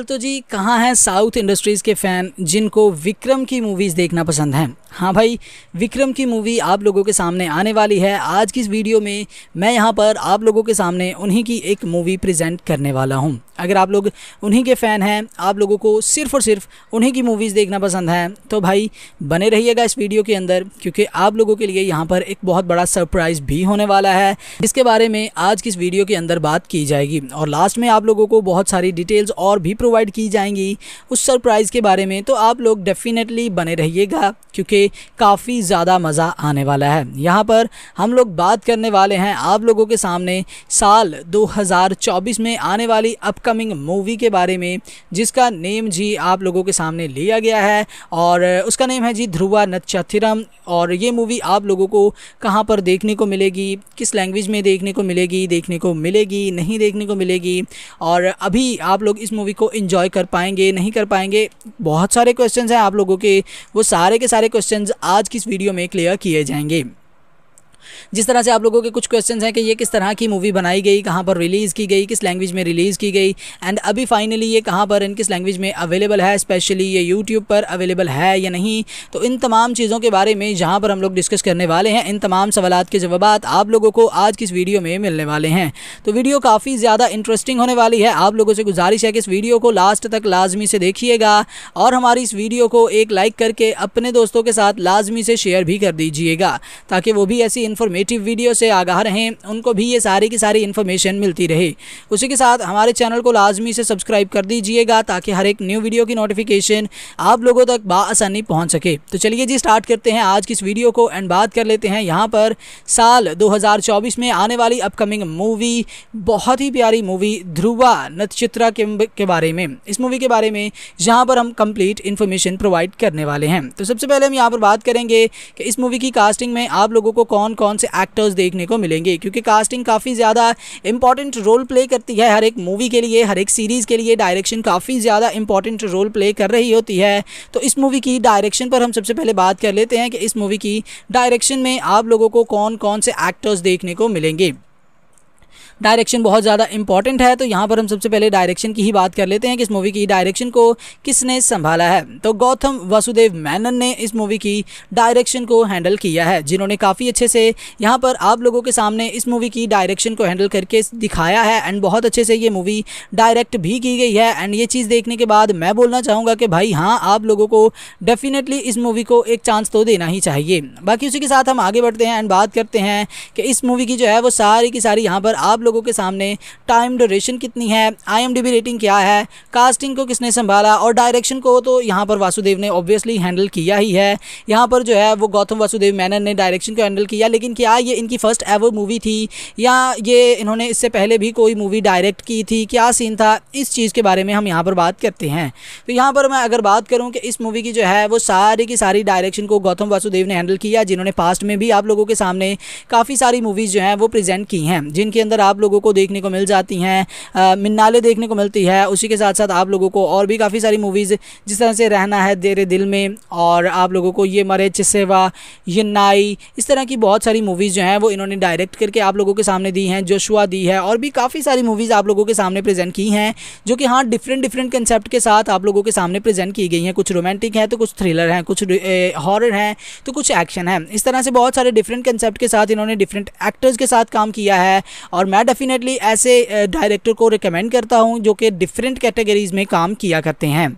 तो जी कहाँ हैं साउथ इंडस्ट्रीज़ के फ़ैन जिनको विक्रम की मूवीज़ देखना पसंद हैं? हाँ भाई विक्रम की मूवी आप लोगों के सामने आने वाली है। आज की इस वीडियो में मैं यहाँ पर आप लोगों के सामने उन्हीं की एक मूवी प्रेजेंट करने वाला हूँ। अगर आप लोग उन्हीं के फ़ैन हैं, आप लोगों को सिर्फ़ और सिर्फ उन्हीं की मूवीज़ देखना पसंद है, तो भाई बने रहिएगा इस वीडियो के अंदर, क्योंकि आप लोगों के लिए यहाँ पर एक बहुत बड़ा सरप्राइज़ भी होने वाला है, जिसके बारे में आज की इस वीडियो के अंदर बात की जाएगी और लास्ट में आप लोगों को बहुत सारी डिटेल्स और भी प्रोवाइड की जाएंगी उस सरप्राइज़ के बारे में। तो आप लोग डेफिनेटली बने रहिएगा क्योंकि काफ़ी ज़्यादा मज़ा आने वाला है। यहाँ पर हम लोग बात करने वाले हैं आप लोगों के सामने साल 2024 में आने वाली अपकमिंग मूवी के बारे में, जिसका नेम जी आप लोगों के सामने लिया गया है और उसका नेम है जी ध्रुवा नत्चत्तिरम। और ये मूवी आप लोगों को कहाँ पर देखने को मिलेगी, किस लैंग्वेज में देखने को मिलेगी, नहीं देखने को मिलेगी, और अभी आप लोग इस मूवी को एंजॉय कर पाएंगे, नहीं कर पाएंगे, बहुत सारे क्वेश्चंस हैं आप लोगों के। वो सारे के सारे क्वेश्चंस आज की इस वीडियो में क्लियर किए जाएंगे। जिस तरह से आप लोगों के कुछ क्वेश्चंस हैं कि ये किस तरह की मूवी बनाई गई, कहाँ पर रिलीज़ की गई, किस लैंग्वेज में रिलीज़ की गई, एंड अभी फाइनली ये कहाँ पर एंड किस लैंग्वेज में अवेलेबल है, स्पेशली ये यूट्यूब पर अवेलेबल है या नहीं। तो इन तमाम चीज़ों के बारे में जहाँ पर हम लोग डिस्कस करने वाले हैं, इन तमाम सवालात के जवाब आप लोगों को आज की इस वीडियो में मिलने वाले हैं। तो वीडियो काफ़ी ज़्यादा इंटरेस्टिंग होने वाली है। आप लोगों से गुजारिश है कि इस वीडियो को लास्ट तक लाजमी से देखिएगा और हमारी इस वीडियो को एक लाइक करके अपने दोस्तों के साथ लाजमी से शेयर भी कर दीजिएगा, ताकि वो भी ऐसी इन्फॉर्मेटिव वीडियो से आगाह रहें, उनको भी ये सारी की सारी इन्फॉर्मेशन मिलती रहे। उसी के साथ हमारे चैनल को लाजमी से सब्सक्राइब कर दीजिएगा ताकि हर एक न्यू वीडियो की नोटिफिकेशन आप लोगों तक बाआसानी पहुँच सके। तो चलिए जी स्टार्ट करते हैं आज की इस वीडियो को एंड बात कर लेते हैं यहाँ पर साल 2024 में आने वाली अपकमिंग मूवी, बहुत ही प्यारी मूवी ध्रुवा नक्षत्रा के बारे में। इस मूवी के बारे में यहाँ पर हम कंप्लीट इन्फॉर्मेशन प्रोवाइड करने वाले हैं। तो सबसे पहले हम यहाँ पर बात करेंगे कि इस मूवी की कास्टिंग में आप लोगों को कौन कौन से एक्टर्स देखने को मिलेंगे, क्योंकि कास्टिंग काफ़ी ज़्यादा इंपॉर्टेंट रोल प्ले करती है हर एक मूवी के लिए, हर एक सीरीज़ के लिए। डायरेक्शन काफ़ी ज़्यादा इंपॉर्टेंट रोल प्ले कर रही होती है। तो इस मूवी की डायरेक्शन पर हम सबसे पहले बात कर लेते हैं कि इस मूवी की डायरेक्शन में आप लोगों को कौन कौन से एक्टर्स देखने को मिलेंगे। डायरेक्शन बहुत ज़्यादा इंपॉर्टेंट है, तो यहाँ पर हम सबसे पहले डायरेक्शन की ही बात कर लेते हैं कि इस मूवी की डायरेक्शन को किसने संभाला है। तो गौतम वासुदेव मेनन ने इस मूवी की डायरेक्शन को हैंडल किया है, जिन्होंने काफ़ी अच्छे से यहाँ पर आप लोगों के सामने इस मूवी की डायरेक्शन को हैंडल करके दिखाया है एंड बहुत अच्छे से ये मूवी डायरेक्ट भी की गई है। एंड ये चीज़ देखने के बाद मैं बोलना चाहूँगा कि भाई हाँ, आप लोगों को डेफिनेटली इस मूवी को एक चांस तो देना ही चाहिए। बाकी उसी के साथ हम आगे बढ़ते हैं एंड बात करते हैं कि इस मूवी की जो है वो सारी की सारी यहाँ पर आप लोगों के सामने टाइम ड्यूरेशन कितनी है, IMDb रेटिंग क्या है, कास्टिंग को किसने संभाला और डायरेक्शन को तो यहाँ पर वासुदेव ने ऑब्वियसली हैंडल किया ही है। यहाँ पर जो है वो गौतम वासुदेव मेनन ने डायरेक्शन को हैंडल किया, लेकिन क्या ये इनकी फर्स्ट एवर मूवी थी या ये इन्होंने इससे पहले भी कोई मूवी डायरेक्ट की थी, क्या सीन था, इस चीज़ के बारे में हम यहाँ पर बात करते हैं। तो यहाँ पर मैं अगर बात करूँ कि इस मूवी की जो है वो सारी की सारी डायरेक्शन को गौतम वासुदेव ने हैंडल किया, जिन्होंने पास्ट में भी आप लोगों के सामने काफ़ी सारी मूवीज़ जो हैं वो प्रेजेंट की हैं, जिनके अंदर आप लोगों को देखने को मिल जाती हैं मिन्नाले देखने को मिलती है। उसी के साथ साथ आप लोगों को और भी काफ़ी सारी मूवीज़ जिस तरह से रहना है तेरे दिल में, और आप लोगों को ये मरे चिस्सेवा, ये नाई, इस तरह की बहुत सारी मूवीज़ जो हैं वो इन्होंने डायरेक्ट करके आप लोगों के सामने दी हैं। जोशुआ दी है और भी काफ़ी सारी मूवीज़ आप लोगों के सामने प्रेजेंट की हैं, जो कि हाँ डिफरेंट कंसेप्ट के साथ आप लोगों के सामने प्रेजेंट की गई हैं। कुछ रोमांटिक हैं तो कुछ थ्रिलर हैं, कुछ हॉरर हैं तो कुछ एक्शन है। इस तरह से बहुत सारे डिफरेंट कंसेप्ट के साथ इन्होंने डिफरेंट एक्टर्स के साथ काम किया है और मैं डेफिनेटली ऐसे डायरेक्टर को रिकमेंड करता हूं जो कि डिफरेंट कैटेगरीज़ में काम किया करते हैं।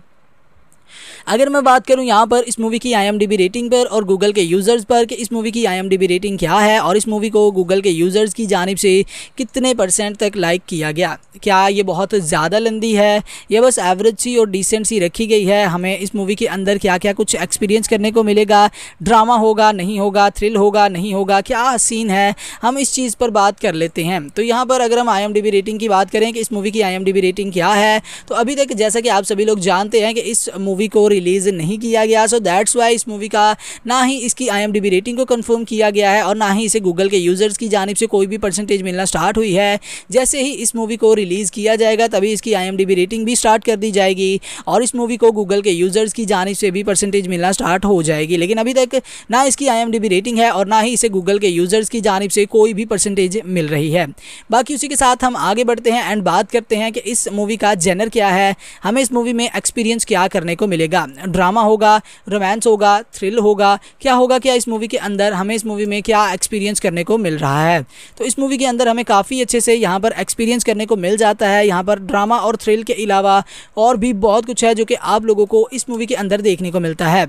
अगर मैं बात करूं यहाँ पर इस मूवी की IMDb रेटिंग पर और गूगल के यूज़र्स पर कि इस मूवी की IMDb रेटिंग क्या है और इस मूवी को गूगल के यूज़र्स की जानिब से कितने % तक लाइक किया गया, क्या ये बहुत ज़्यादा लंदी है, ये बस एवरेज सी और डिसेंट सी रखी गई है, हमें इस मूवी के अंदर क्या क्या कुछ एक्सपीरियंस करने को मिलेगा, ड्रामा होगा नहीं होगा, थ्रिल होगा नहीं होगा, क्या सीन है, हम इस चीज़ पर बात कर लेते हैं। तो यहाँ पर अगर हम IMDb रेटिंग की बात करें कि इस मूवी की IMDb रेटिंग क्या है, तो अभी तक जैसा कि आप सभी लोग जानते हैं कि इस मूवी को रिलीज़ नहीं किया गया, सो दैट्स वाई इस मूवी का ना ही इसकी IMDb रेटिंग को कंफर्म किया गया है और ना ही इसे गूगल के यूज़र्स की जानिब से कोई भी % मिलना स्टार्ट हुई है। जैसे ही इस मूवी को रिलीज़ किया जाएगा तभी इसकी IMDb रेटिंग भी स्टार्ट कर दी जाएगी और इस मूवी को गूगल के यूज़र्स की जानिब से भी % मिलना स्टार्ट हो जाएगी, लेकिन अभी तक ना इसकी IMDb रेटिंग है और ना ही इसे गूगल के यूज़र्स की जानिब से कोई भी % मिल रही है। बाकी उसी के साथ हम आगे बढ़ते हैं एंड बात करते हैं कि इस मूवी का जेनर क्या है, हमें इस मूवी में एक्सपीरियंस क्या करने को मिलेगा, ड्रामा होगा, रोमांस होगा, थ्रिल होगा, क्या होगा, क्या इस मूवी के अंदर हमें इस मूवी में क्या एक्सपीरियंस करने को मिल रहा है। तो इस मूवी के अंदर हमें काफ़ी अच्छे से यहाँ पर एक्सपीरियंस करने को मिल जाता है। यहाँ पर ड्रामा और थ्रिल के अलावा और भी बहुत कुछ है जो कि आप लोगों को इस मूवी के अंदर देखने को मिलता है।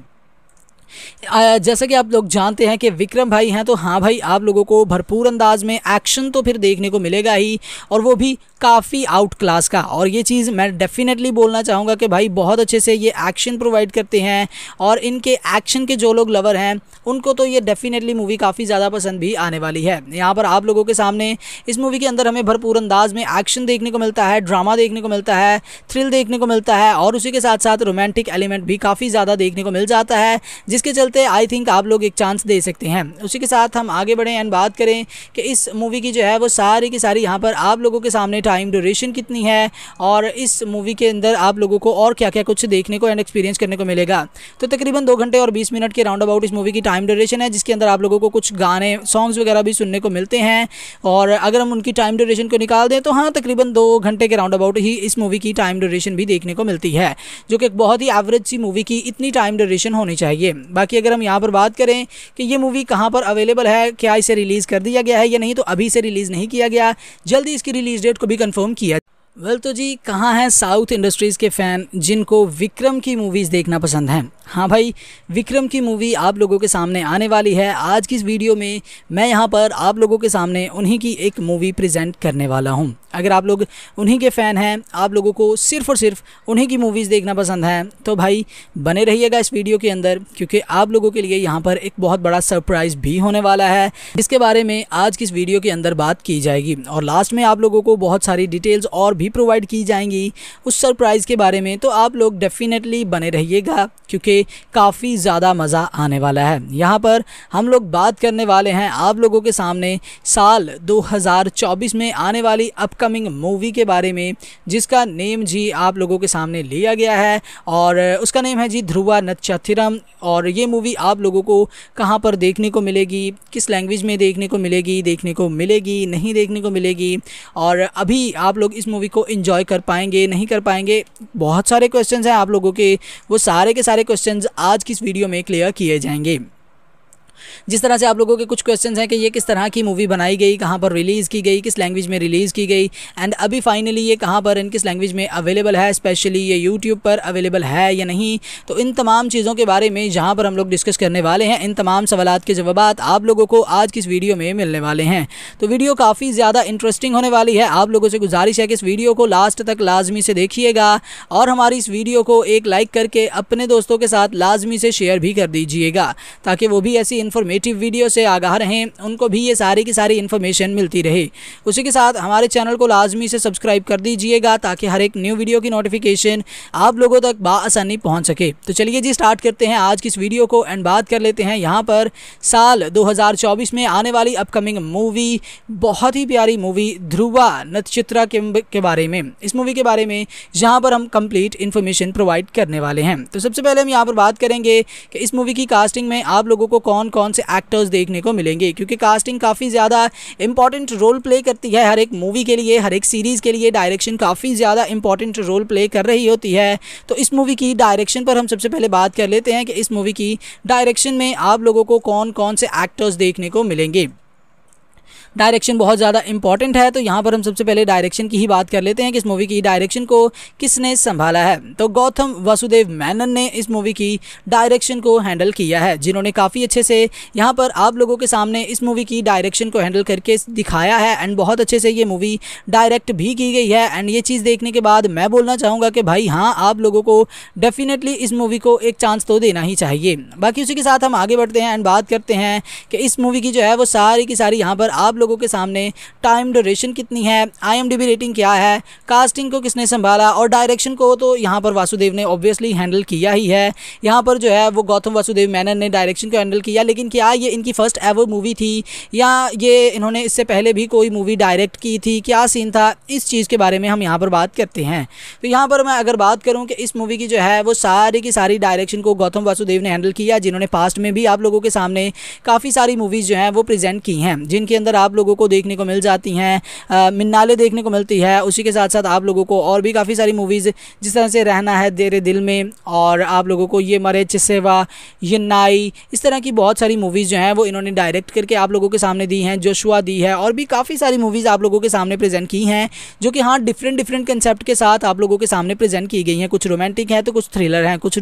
जैसा कि आप लोग जानते हैं कि विक्रम भाई हैं, तो हाँ भाई आप लोगों को भरपूर अंदाज में एक्शन तो फिर देखने को मिलेगा ही, और वो भी काफ़ी आउट क्लास का। और ये चीज़ मैं डेफिनेटली बोलना चाहूँगा कि भाई बहुत अच्छे से ये एक्शन प्रोवाइड करते हैं और इनके एक्शन के जो लोग लवर हैं उनको तो ये डेफिनेटली मूवी काफ़ी ज़्यादा पसंद भी आने वाली है। यहाँ पर आप लोगों के सामने इस मूवी के अंदर हमें भरपूर अंदाज में एक्शन देखने को मिलता है, ड्रामा देखने को मिलता है, थ्रिल देखने को मिलता है और उसी के साथ साथ रोमांटिक एलिमेंट भी काफ़ी ज़्यादा देखने को मिल जाता है, इसके चलते आई थिंक आप लोग एक चांस दे सकते हैं। उसी के साथ हम आगे बढ़ें एंड बात करें कि इस मूवी की जो है वो सारी की सारी यहाँ पर आप लोगों के सामने टाइम ड्यूरेशन कितनी है और इस मूवी के अंदर आप लोगों को और क्या क्या कुछ देखने को एंड एक्सपीरियंस करने को मिलेगा। तो तकरीबन 2 घंटे और 20 मिनट के राउंड अबाउट इस मूवी की टाइम ड्यूरेशन है, जिसके अंदर आप लोगों को कुछ गाने, सॉन्ग्स वगैरह भी सुनने को मिलते हैं। और अगर हम उनकी टाइम ड्यूरेशन को निकाल दें तो हाँ तकरीबन 2 घंटे के राउंड अबाउट ही इस मूवी की टाइम ड्यूरेशन भी देखने को मिलती है, जो कि एक बहुत ही एवरेज सी मूवी की इतनी टाइम ड्यूरेशन होनी चाहिए। बाकी अगर हम यहाँ पर बात करें कि ये मूवी कहाँ पर अवेलेबल है, क्या इसे रिलीज़ कर दिया गया है या नहीं, तो अभी इसे रिलीज़ नहीं किया गया, जल्दी इसकी रिलीज़ डेट को भी कंफर्म किया वेल तो जी कहाँ हैं साउथ इंडस्ट्रीज़ के फ़ैन जिनको विक्रम की मूवीज़ देखना पसंद हैं। हाँ भाई, विक्रम की मूवी आप लोगों के सामने आने वाली है। आज की इस वीडियो में मैं यहाँ पर आप लोगों के सामने उन्हीं की एक मूवी प्रेजेंट करने वाला हूँ। अगर आप लोग उन्हीं के फ़ैन हैं, आप लोगों को सिर्फ़ और सिर्फ उन्हीं की मूवीज़ देखना पसंद है, तो भाई बने रहिएगा इस वीडियो के अंदर, क्योंकि आप लोगों के लिए यहाँ पर एक बहुत बड़ा सरप्राइज़ भी होने वाला है, जिसके बारे में आज की इस वीडियो के अंदर बात की जाएगी। और लास्ट में आप लोगों को बहुत सारी डिटेल्स और भी प्रोवाइड की जाएंगी उस सरप्राइज़ के बारे में। तो आप लोग डेफिनेटली बने रहिएगा, क्योंकि काफ़ी ज़्यादा मज़ा आने वाला है। यहाँ पर हम लोग बात करने वाले हैं आप लोगों के सामने साल 2024 में आने वाली अपकमिंग मूवी के बारे में, जिसका नेम जी आप लोगों के सामने लिया गया है और उसका नेम है जी ध्रुवा नत्चत्तिरम। और ये मूवी आप लोगों को कहाँ पर देखने को मिलेगी, किस लैंग्वेज में देखने को मिलेगी नहीं देखने को मिलेगी, और अभी आप लोग इस मूवी को एंजॉय कर पाएंगे नहीं कर पाएंगे, बहुत सारे क्वेश्चंस हैं आप लोगों के। वो सारे के सारे क्वेश्चंस आज की इस वीडियो में क्लियर किए जाएंगे। जिस तरह से आप लोगों के कुछ क्वेश्चंस हैं कि ये किस तरह की मूवी बनाई गई, कहाँ पर रिलीज़ की गई, किस लैंग्वेज में रिलीज़ की गई, एंड अभी फाइनली ये कहाँ पर एंड किस लैंग्वेज में अवेलेबल है, स्पेशली ये यूट्यूब पर अवेलेबल है या नहीं। तो इन तमाम चीज़ों के बारे में यहाँ पर हम लोग डिस्कस करने वाले हैं। इन तमाम सवालात के जवाब आप लोगों को आज की इस वीडियो में मिलने वाले हैं। तो वीडियो काफ़ी ज़्यादा इंटरेस्टिंग होने वाली है। आप लोगों से गुजारिश है कि इस वीडियो को लास्ट तक लाजमी से देखिएगा और हमारी इस वीडियो को एक लाइक करके अपने दोस्तों के साथ लाजमी से शेयर भी कर दीजिएगा, ताकि वो भी ऐसी इन्फॉर्मेटिव वीडियो से आगाह रहें, उनको भी ये सारी की सारी इन्फॉर्मेशन मिलती रहे। उसी के साथ हमारे चैनल को लाजमी से सब्सक्राइब कर दीजिएगा, ताकि हर एक न्यू वीडियो की नोटिफिकेशन आप लोगों तक बाआसानी पहुंच सके। तो चलिए जी स्टार्ट करते हैं आज की इस वीडियो को एंड बात कर लेते हैं यहाँ पर साल 2024 में आने वाली अपकमिंग मूवी, बहुत ही प्यारी मूवी ध्रुवा नत्चत्तिरम के बारे में। इस मूवी के बारे में यहाँ पर हम कंप्लीट इन्फॉर्मेशन प्रोवाइड करने वाले हैं। तो सबसे पहले हम यहाँ पर बात करेंगे कि इस मूवी की कास्टिंग में आप लोगों को कौन कौन से एक्टर्स देखने को मिलेंगे, क्योंकि कास्टिंग काफ़ी ज़्यादा इंपॉर्टेंट रोल प्ले करती है हर एक मूवी के लिए, हर एक सीरीज़ के लिए। डायरेक्शन काफ़ी ज़्यादा इंपॉर्टेंट रोल प्ले कर रही होती है। तो इस मूवी की डायरेक्शन पर हम सबसे पहले बात कर लेते हैं कि इस मूवी की डायरेक्शन में आप लोगों को कौन कौन से एक्टर्स देखने को मिलेंगे। डायरेक्शन बहुत ज़्यादा इंपॉर्टेंट है, तो यहाँ पर हम सबसे पहले डायरेक्शन की ही बात कर लेते हैं कि इस मूवी की डायरेक्शन को किसने संभाला है। तो गौतम वासुदेव मेनन ने इस मूवी की डायरेक्शन को हैंडल किया है, जिन्होंने काफ़ी अच्छे से यहाँ पर आप लोगों के सामने इस मूवी की डायरेक्शन को हैंडल करके दिखाया है एंड बहुत अच्छे से ये मूवी डायरेक्ट भी की गई है। एंड ये चीज़ देखने के बाद मैं बोलना चाहूँगा कि भाई हाँ, आप लोगों को डेफिनेटली इस मूवी को एक चांस तो देना ही चाहिए। बाकी उसी के साथ हम आगे बढ़ते हैं एंड बात करते हैं कि इस मूवी की जो है वो सारी की सारी यहाँ पर आप लोगों के सामने टाइम ड्यूरेशन कितनी है, IMDb रेटिंग क्या है, कास्टिंग को किसने संभाला और डायरेक्शन को तो यहाँ पर वासुदेव ने ऑब्वियसली हैंडल किया ही है। यहाँ पर जो है वो गौतम वासुदेव मेनन ने डायरेक्शन को हैंडल किया, लेकिन क्या ये इनकी फर्स्ट एवर मूवी थी या ये इन्होंने इससे पहले भी कोई मूवी डायरेक्ट की थी, क्या सीन था, इस चीज़ के बारे में हम यहाँ पर बात करते हैं। तो यहाँ पर मैं अगर बात करूँ कि इस मूवी की जो है वो सारी की सारी डायरेक्शन को गौतम वासुदेव ने हैंडल किया, जिन्होंने पास्ट में भी आप लोगों के सामने काफ़ी सारी मूवीज़ जो हैं वो प्रेजेंट की हैं, जिनके अंदर आप लोगों को देखने को मिल जाती हैं मिन्नाले देखने को मिलती है। उसी के साथ साथ आप लोगों को और भी काफ़ी सारी मूवीज़, जिस तरह से रहना है तेरे दिल में, और आप लोगों को ये मरे चिसेवा, ये नाई, इस तरह की बहुत सारी मूवीज़ जो हैं वो इन्होंने डायरेक्ट करके आप लोगों के सामने दी हैं। जोशुआ दी है और भी काफ़ी सारी मूवीज़ आप लोगों के सामने प्रेजेंट की हैं, जो कि हाँ डिफरेंट कंसेप्ट के साथ आप लोगों के सामने प्रेजेंट की गई हैं। कुछ रोमांटिक हैं तो कुछ थ्रिलर हैं, कुछ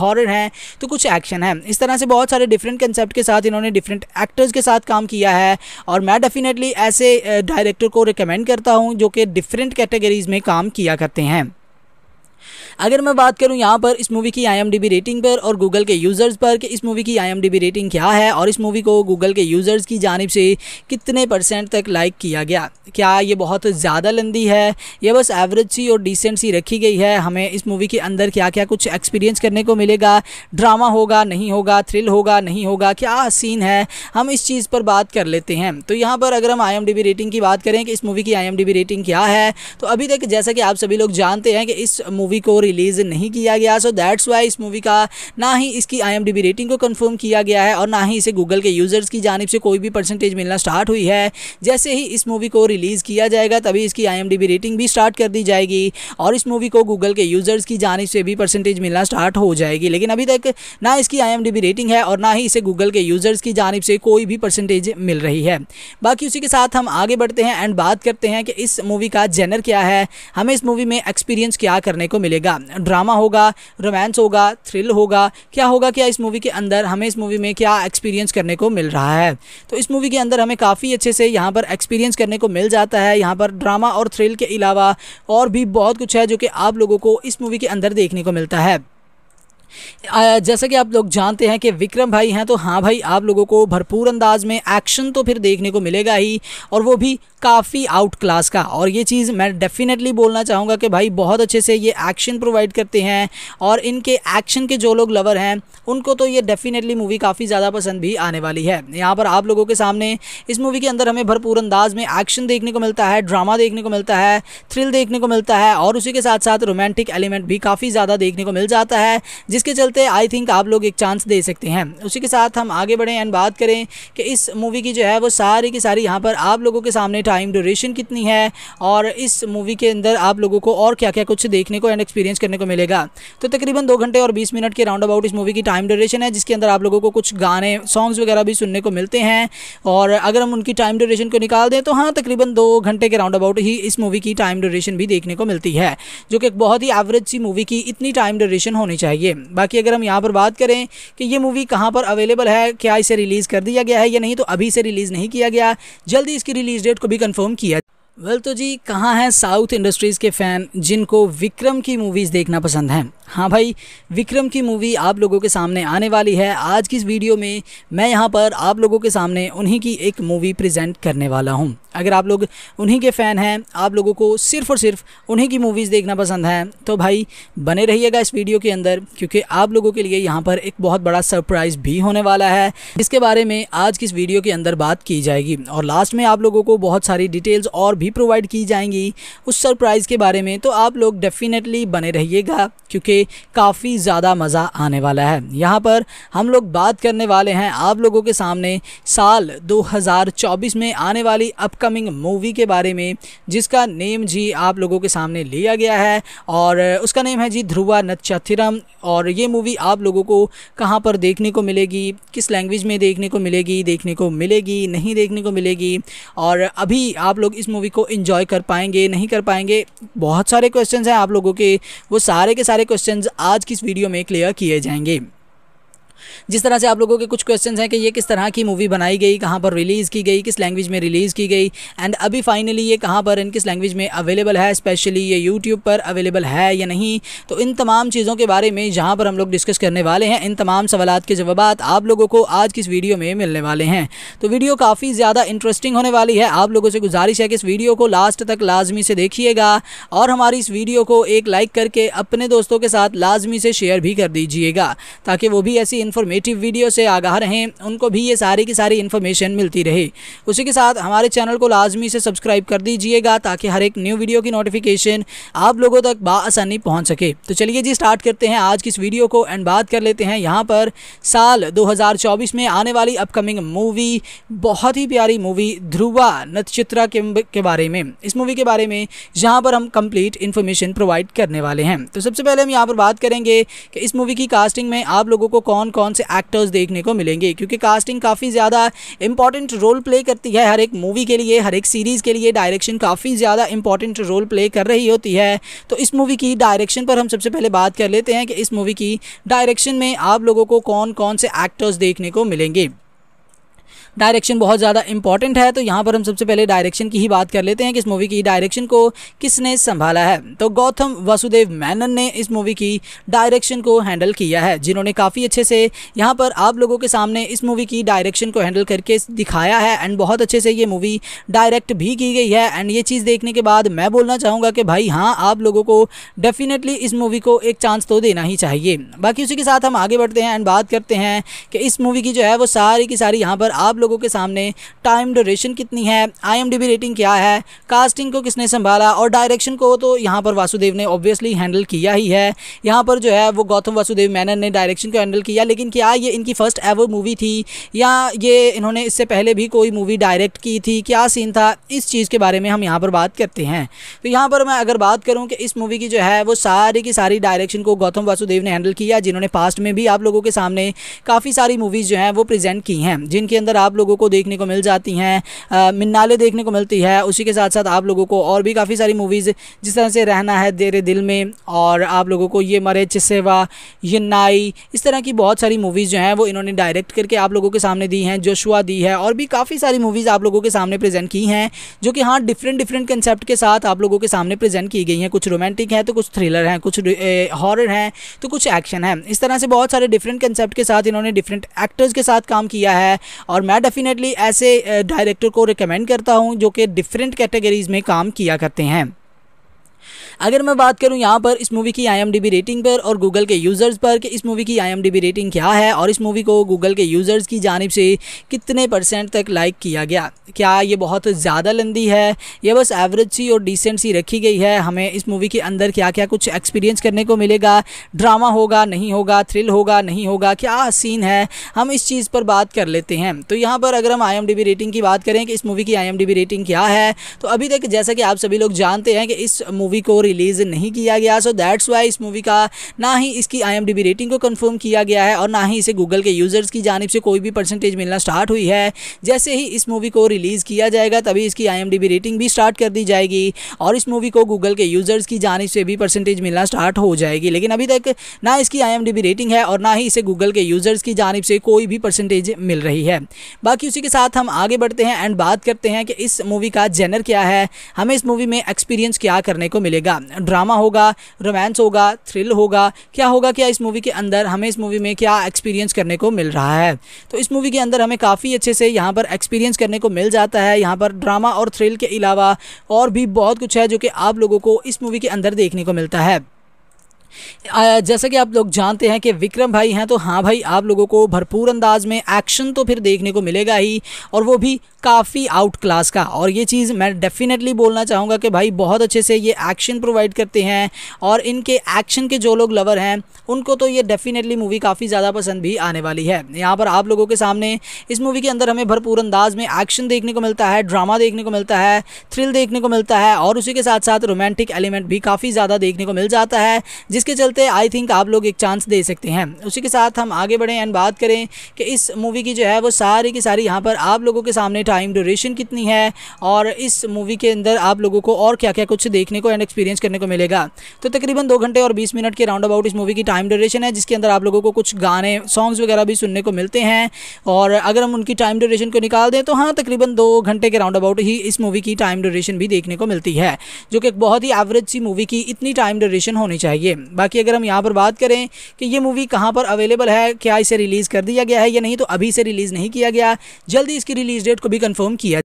हॉरर हैं तो कुछ एक्शन है। इस तरह से बहुत सारे डिफरेंट कंसेप्ट के साथ इन्होंने डिफरेंट एक्टर्स के साथ काम किया है और मैं डेफिनेटली ऐसे डायरेक्टर को रिकमेंड करता हूं जो कि डिफरेंट कैटेगरीज़ में काम किया करते हैं। अगर मैं बात करूं यहाँ पर इस मूवी की IMDb रेटिंग पर और गूगल के यूज़र्स पर कि इस मूवी की IMDb रेटिंग क्या है और इस मूवी को गूगल के यूज़र्स की जानिब से कितने % तक लाइक किया गया, क्या ये बहुत ज़्यादा लंदी है, यह बस एवरेज सी और डिसेंट सी रखी गई है, हमें इस मूवी के अंदर क्या क्या कुछ एक्सपीरियंस करने को मिलेगा, ड्रामा होगा नहीं होगा, थ्रिल होगा नहीं होगा, क्या सीन है, हम इस चीज़ पर बात कर लेते हैं। तो यहाँ पर अगर हम IMDb रेटिंग की बात करें कि इस मूवी की IMDb रेटिंग क्या है, तो अभी तक जैसा कि आप सभी लोग जानते हैं कि इस मूवी को रिलीज़ नहीं किया गया। सो दैट्स वाई इस मूवी का ना ही इसकी IMDb रेटिंग को कंफर्म किया गया है और ना ही इसे गूगल के यूज़र्स की जानिब से कोई भी परसेंटेज मिलना स्टार्ट हुई है। जैसे ही इस मूवी को रिलीज़ किया जाएगा तभी इसकी IMDb रेटिंग भी स्टार्ट कर दी जाएगी और इस मूवी को गूगल के यूज़र्स की जानिब से भी परसेंटेज मिलना स्टार्ट हो जाएगी, लेकिन अभी तक ना इसकी IMDb रेटिंग है और ना ही इसे गूगल के यूज़र्स की जानिब से कोई भी परसेंटेज मिल रही है। बाकी उसी के साथ हम आगे बढ़ते हैं एंड बात करते हैं कि इस मूवी का जेनर क्या है, हमें इस मूवी में एक्सपीरियंस क्या करने को मिलेगा। ड्रामा होगा, रोमांस होगा, थ्रिल होगा, क्या होगा, क्या इस मूवी के अंदर हमें इस मूवी में क्या एक्सपीरियंस करने को मिल रहा है। तो इस मूवी के अंदर हमें काफ़ी अच्छे से यहाँ पर एक्सपीरियंस करने को मिल जाता है। यहाँ पर ड्रामा और थ्रिल के अलावा और भी बहुत कुछ है जो कि आप लोगों को इस मूवी के अंदर देखने को मिलता है। जैसा कि आप लोग जानते हैं कि विक्रम भाई हैं, तो हाँ भाई आप लोगों को भरपूर अंदाज में एक्शन तो फिर देखने को मिलेगा ही, और वो भी काफ़ी आउट क्लास का। और ये चीज़ मैं डेफिनेटली बोलना चाहूँगा कि भाई बहुत अच्छे से ये एक्शन प्रोवाइड करते हैं और इनके एक्शन के जो लोग लवर हैं उनको तो ये डेफिनेटली मूवी काफ़ी ज़्यादा पसंद भी आने वाली है। यहाँ पर आप लोगों के सामने इस मूवी के अंदर हमें भरपूर अंदाज में एक्शन देखने को मिलता है, ड्रामा देखने को मिलता है, थ्रिल देखने को मिलता है और उसी के साथ साथ रोमांटिक एलिमेंट भी काफ़ी ज़्यादा देखने को मिल जाता है, इसके चलते आई थिंक आप लोग एक चांस दे सकते हैं। उसी के साथ हम आगे बढ़ें एंड बात करें कि इस मूवी की जो है वो सारी की सारी यहाँ पर आप लोगों के सामने टाइम ड्यूरेशन कितनी है और इस मूवी के अंदर आप लोगों को और क्या क्या कुछ देखने को एंड एक्सपीरियंस करने को मिलेगा। तो तकरीबन 2 घंटे और 20 मिनट के राउंड अबाउट इस मूवी की टाइम ड्यूरेशन है, जिसके अंदर आप लोगों को कुछ गाने सॉन्ग्स वगैरह भी सुनने को मिलते हैं। और अगर हम उनकी टाइम ड्यूरेशन को निकाल दें तो हाँ तकरीबन 2 घंटे के राउंड अबाउट ही इस मूवी की टाइम ड्यूरेशन भी देखने को मिलती है, जो कि बहुत ही एवरेज सी मूवी की इतनी टाइम ड्यूरेशन होनी चाहिए। बाकी अगर हम यहाँ पर बात करें कि ये मूवी कहाँ पर अवेलेबल है, क्या इसे रिलीज़ कर दिया गया है या नहीं, तो अभी इसे रिलीज़ नहीं किया गया, जल्दी इसकी रिलीज़ डेट को भी कंफर्म किया। तो जी कहाँ हैं साउथ इंडस्ट्रीज़ के फ़ैन जिनको विक्रम की मूवीज़ देखना पसंद हैं। हाँ भाई विक्रम की मूवी आप लोगों के सामने आने वाली है। आज की इस वीडियो में मैं यहाँ पर आप लोगों के सामने उन्हीं की एक मूवी प्रेजेंट करने वाला हूँ। अगर आप लोग उन्हीं के फ़ैन हैं, आप लोगों को सिर्फ़ और सिर्फ उन्हीं की मूवीज़ देखना पसंद है, तो भाई बने रहिएगा इस वीडियो के अंदर, क्योंकि आप लोगों के लिए यहाँ पर एक बहुत बड़ा सरप्राइज़ भी होने वाला है, जिसके बारे में आज की इस वीडियो के अंदर बात की जाएगी और लास्ट में आप लोगों को बहुत सारी डिटेल्स और भी प्रोवाइड की जाएंगी उस सरप्राइज़ के बारे में। तो आप लोग डेफिनेटली बने रहिएगा क्योंकि काफ़ी ज़्यादा मज़ा आने वाला है। यहाँ पर हम लोग बात करने वाले हैं आप लोगों के सामने साल 2024 में आने वाली अपकमिंग मूवी के बारे में, जिसका नेम जी आप लोगों के सामने लिया गया है और उसका नेम है जी ध्रुवा नत्चत्थिरम। और ये मूवी आप लोगों को कहाँ पर देखने को मिलेगी, किस लैंग्वेज में देखने को मिलेगी नहीं देखने को मिलेगी, और अभी आप लोग इस मूवी को एंजॉय कर पाएंगे नहीं कर पाएंगे, बहुत सारे क्वेश्चंस हैं आप लोगों के, वो सारे के सारे क्वेश्चंस आज की इस वीडियो में क्लियर किए जाएंगे। जिस तरह से आप लोगों के कुछ क्वेश्चंस हैं कि ये किस तरह की मूवी बनाई गई, कहाँ पर रिलीज़ की गई, किस लैंग्वेज में रिलीज़ की गई, एंड अभी फाइनली ये कहाँ पर एंड किस लैंग्वेज में अवेलेबल है, स्पेशली ये यूट्यूब पर अवेलेबल है या नहीं। तो इन तमाम चीज़ों के बारे में यहाँ पर हम लोग डिस्कस करने वाले हैं। इन तमाम सवालात के जवाब आप लोगों को आज की इस वीडियो में मिलने वाले हैं। तो वीडियो काफ़ी ज़्यादा इंटरेस्टिंग होने वाली है। आप लोगों से गुजारिश है कि इस वीडियो को लास्ट तक लाजमी से देखिएगा और हमारी इस वीडियो को एक लाइक करके अपने दोस्तों के साथ लाजमी से शेयर भी कर दीजिएगा, ताकि वो भी ऐसी इन्फॉर्मेटिव वीडियो से आगाह रहें, उनको भी ये सारी की सारी इन्फॉर्मेशन मिलती रहे। उसी के साथ हमारे चैनल को लाजमी से सब्सक्राइब कर दीजिएगा ताकि हर एक न्यू वीडियो की नोटिफिकेशन आप लोगों तक बआसानी पहुंच सके। तो चलिए जी स्टार्ट करते हैं आज की इस वीडियो को एंड बात कर लेते हैं यहाँ पर साल 2024 में आने वाली अपकमिंग मूवी, बहुत ही प्यारी मूवी ध्रुवा नत्चत्तिरम के बारे में। इस मूवी के बारे में यहाँ पर हम कंप्लीट इन्फॉर्मेशन प्रोवाइड करने वाले हैं। तो सबसे पहले हम यहाँ पर बात करेंगे कि इस मूवी की कास्टिंग में आप लोगों को कौन कौन से एक्टर्स देखने को मिलेंगे, क्योंकि कास्टिंग काफ़ी ज़्यादा इंपॉर्टेंट रोल प्ले करती है हर एक मूवी के लिए, हर एक सीरीज़ के लिए। डायरेक्शन काफ़ी ज़्यादा इंपॉर्टेंट रोल प्ले कर रही होती है। तो इस मूवी की डायरेक्शन पर हम सबसे पहले बात कर लेते हैं कि इस मूवी की डायरेक्शन में आप लोगों को कौन कौन से एक्टर्स देखने को मिलेंगे। डायरेक्शन बहुत ज़्यादा इंपॉर्टेंट है, तो यहाँ पर हम सबसे पहले डायरेक्शन की ही बात कर लेते हैं कि इस मूवी की डायरेक्शन को किसने संभाला है। तो गौतम वासुदेव मेनन ने इस मूवी की डायरेक्शन को हैंडल किया है, जिन्होंने काफ़ी अच्छे से यहाँ पर आप लोगों के सामने इस मूवी की डायरेक्शन को हैंडल करके दिखाया है एंड बहुत अच्छे से ये मूवी डायरेक्ट भी की गई है। एंड ये चीज़ देखने के बाद मैं बोलना चाहूँगा कि भाई हाँ आप लोगों को डेफिनेटली इस मूवी को एक चांस तो देना ही चाहिए। बाकी उसी के साथ हम आगे बढ़ते हैं एंड बात करते हैं कि इस मूवी की जो है वो सारी की सारी यहाँ पर आप लोगों के सामने, टाइम ड्यूरेशन कितनी है, IMDb रेटिंग क्या है, कास्टिंग को किसने संभाला और डायरेक्शन को तो यहाँ पर वासुदेव ने ऑब्वियसली हैंडल किया ही है। यहाँ पर जो है वो गौतम वासुदेव मेनन ने डायरेक्शन को हैंडल किया, लेकिन क्या ये इनकी फर्स्ट एवर मूवी थी या ये इन्होंने इससे पहले भी कोई मूवी डायरेक्ट की थी, क्या सीन था, इस चीज़ के बारे में हम यहाँ पर बात करते हैं। तो यहाँ पर मैं अगर बात करूँ कि इस मूवी की जो है वो सारी की सारी डायरेक्शन को गौतम वासुदेव ने हैंडल किया, जिन्होंने पास्ट में भी आप लोगों के सामने काफ़ी सारी मूवीज़ जो हैं वो प्रेजेंट की हैं, जिनके अंदर आप लोगों को देखने को मिल जाती हैं, मिन्नाले देखने को मिलती है, उसी के साथ साथ आप लोगों को और भी काफ़ी सारी मूवीज़ जिस तरह से रहना है तेरे दिल में, और आप लोगों को ये मरे चिस्सेवा, ये नाई, इस तरह की बहुत सारी मूवीज़ जो हैं वो इन्होंने डायरेक्ट करके आप लोगों के सामने दी हैं, जोशुआ दी है और भी काफ़ी सारी मूवीज़ आप लोगों के सामने प्रेजेंट की हैं जो कि हाँ डिफरेंट कंसेप्ट के साथ आप लोगों के सामने प्रेजेंट की गई हैं। कुछ रोमांटिक हैं तो कुछ थ्रिलर हैं, कुछ हॉरर हैं तो कुछ एक्शन है, इस तरह से बहुत सारे डिफरेंट कंसेप्ट के साथ इन्होंने डिफरेंट एक्टर्स के साथ काम किया है। और मैं डेफिनेटली ऐसे डायरेक्टर को रिकमेंड करता हूँ जो कि डिफरेंट कैटेगरीज़ में काम किया करते हैं। अगर मैं बात करूं यहाँ पर इस मूवी की IMDb रेटिंग पर और गूगल के यूज़र्स पर कि इस मूवी की IMDb रेटिंग क्या है और इस मूवी को गूगल के यूज़र्स की जानिब से कितने % तक लाइक किया गया, क्या ये बहुत ज़्यादा लंदी है, यह बस एवरेज सी और डिसेंट सी रखी गई है, हमें इस मूवी के अंदर क्या क्या कुछ एक्सपीरियंस करने को मिलेगा, ड्रामा होगा नहीं होगा, थ्रिल होगा नहीं होगा, क्या सीन है, हम इस चीज़ पर बात कर लेते हैं। तो यहाँ पर अगर हम IMDb रेटिंग की बात करें कि इस मूवी की IMDb रेटिंग क्या है, तो अभी तक जैसा कि आप सभी लोग जानते हैं कि इस मूवी को रिलीज़ नहीं किया गया, सो दैट्स वाई इस मूवी का ना ही इसकी IMDb रेटिंग को कंफर्म किया गया है और ना ही इसे गूगल के यूज़र्स की जानिब से कोई भी % मिलना स्टार्ट हुई है। जैसे ही इस मूवी को रिलीज़ किया जाएगा तभी इसकी IMDb रेटिंग भी स्टार्ट कर दी जाएगी और इस मूवी को गूगल के यूज़र्स की जानिब से भी % मिलना स्टार्ट हो जाएगी, लेकिन अभी तक ना इसकी IMDb रेटिंग है और ना ही इसे गूगल के यूज़र्स की जानिब से कोई भी % मिल रही है। बाकी उसी के साथ हम आगे बढ़ते हैं एंड बात करते हैं कि इस मूवी का जेनर क्या है, हमें इस मूवी में एक्सपीरियंस क्या करने को मिलेगा, ड्रामा होगा, रोमांस होगा, थ्रिल होगा, क्या होगा, क्या इस मूवी के अंदर हमें इस मूवी में क्या एक्सपीरियंस करने को मिल रहा है। तो इस मूवी के अंदर हमें काफ़ी अच्छे से यहाँ पर एक्सपीरियंस करने को मिल जाता है। यहाँ पर ड्रामा और थ्रिल के अलावा और भी बहुत कुछ है जो कि आप लोगों को इस मूवी के अंदर देखने को मिलता है। जैसा कि आप लोग जानते हैं कि विक्रम भाई हैं, तो हाँ भाई आप लोगों को भरपूर अंदाज में एक्शन तो फिर देखने को मिलेगा ही, और वो भी काफ़ी आउट क्लास का। और ये चीज़ मैं डेफिनेटली बोलना चाहूँगा कि भाई बहुत अच्छे से ये एक्शन प्रोवाइड करते हैं और इनके एक्शन के जो लोग लवर हैं उनको तो ये डेफिनेटली मूवी काफ़ी ज़्यादा पसंद भी आने वाली है। यहाँ पर आप लोगों के सामने इस मूवी के अंदर हमें भरपूर अंदाज में एक्शन देखने को मिलता है, ड्रामा देखने को मिलता है, थ्रिल देखने को मिलता है और उसी के साथ साथ रोमांटिक एलिमेंट भी काफ़ी ज़्यादा देखने को मिल जाता है, इसके चलते आई थिंक आप लोग एक चांस दे सकते हैं। उसी के साथ हम आगे बढ़ें एंड बात करें कि इस मूवी की जो है वो सारी की सारी यहाँ पर आप लोगों के सामने टाइम ड्यूरेशन कितनी है और इस मूवी के अंदर आप लोगों को और क्या क्या कुछ देखने को एंड एक्सपीरियंस करने को मिलेगा। तो तकरीबन 2 घंटे और 20 मिनट के राउंड अबाउट इस मूवी की टाइम ड्यूरेशन है, जिसके अंदर आप लोगों को कुछ गाने, सॉन्ग्स वगैरह भी सुनने को मिलते हैं। और अगर हम उनकी टाइम ड्यूरेशन को निकाल दें तो हाँ तकरीबन 2 घंटे के राउंड अबाउट ही इस मूवी की टाइम ड्यूरेशन भी देखने को मिलती है, जो कि बहुत ही एवरेज सी मूवी की इतनी टाइम ड्यूरेशन होनी चाहिए। बाकी अगर हम यहाँ पर बात करें कि ये मूवी कहाँ पर अवेलेबल है, क्या इसे रिलीज़ कर दिया गया है या नहीं, तो अभी इसे रिलीज़ नहीं किया गया, जल्दी इसकी रिलीज़ डेट को भी कंफर्म किया।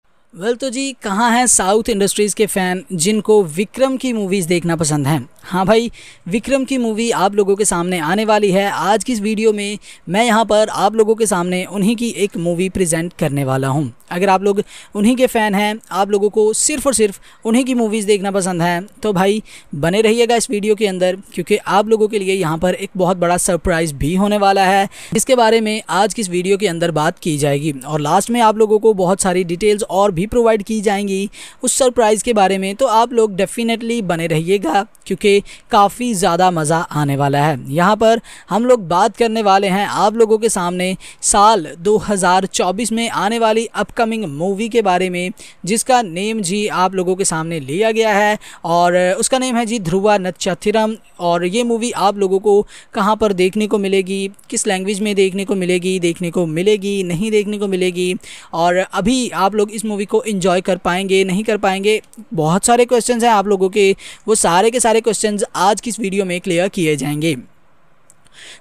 तो जी कहाँ हैं साउथ इंडस्ट्रीज़ के फ़ैन जिनको विक्रम की मूवीज़ देखना पसंद हैं? हाँ भाई, विक्रम की मूवी आप लोगों के सामने आने वाली है। आज की इस वीडियो में मैं यहाँ पर आप लोगों के सामने उन्हीं की एक मूवी प्रेजेंट करने वाला हूँ। अगर आप लोग उन्हीं के फ़ैन हैं, आप लोगों को सिर्फ़ और सिर्फ उन्हीं की मूवीज़ देखना पसंद है, तो भाई बने रहिएगा इस वीडियो के अंदर, क्योंकि आप लोगों के लिए यहाँ पर एक बहुत बड़ा सरप्राइज़ भी होने वाला है, जिसके बारे में आज की इस वीडियो के अंदर बात की जाएगी। और लास्ट में आप लोगों को बहुत सारी डिटेल्स और भी प्रोवाइड की जाएंगी उस सरप्राइज़ के बारे में, तो आप लोग डेफिनेटली बने रहिएगा क्योंकि काफ़ी ज़्यादा मज़ा आने वाला है। यहाँ पर हम लोग बात करने वाले हैं आप लोगों के सामने साल 2024 में आने वाली अपकमिंग मूवी के बारे में, जिसका नेम जी आप लोगों के सामने लिया गया है और उसका नेम है जी ध्रुवा नत्चत्तिरम। और ये मूवी आप लोगों को कहाँ पर देखने को मिलेगी, किस लैंग्वेज में देखने को मिलेगी नहीं देखने को मिलेगी, और अभी आप लोग इस मूवी को एंजॉय कर पाएंगे नहीं कर पाएंगे, बहुत सारे क्वेश्चंस हैं आप लोगों के, वो सारे के सारे क्वेश्चंस आज की इस वीडियो में क्लियर किए जाएंगे।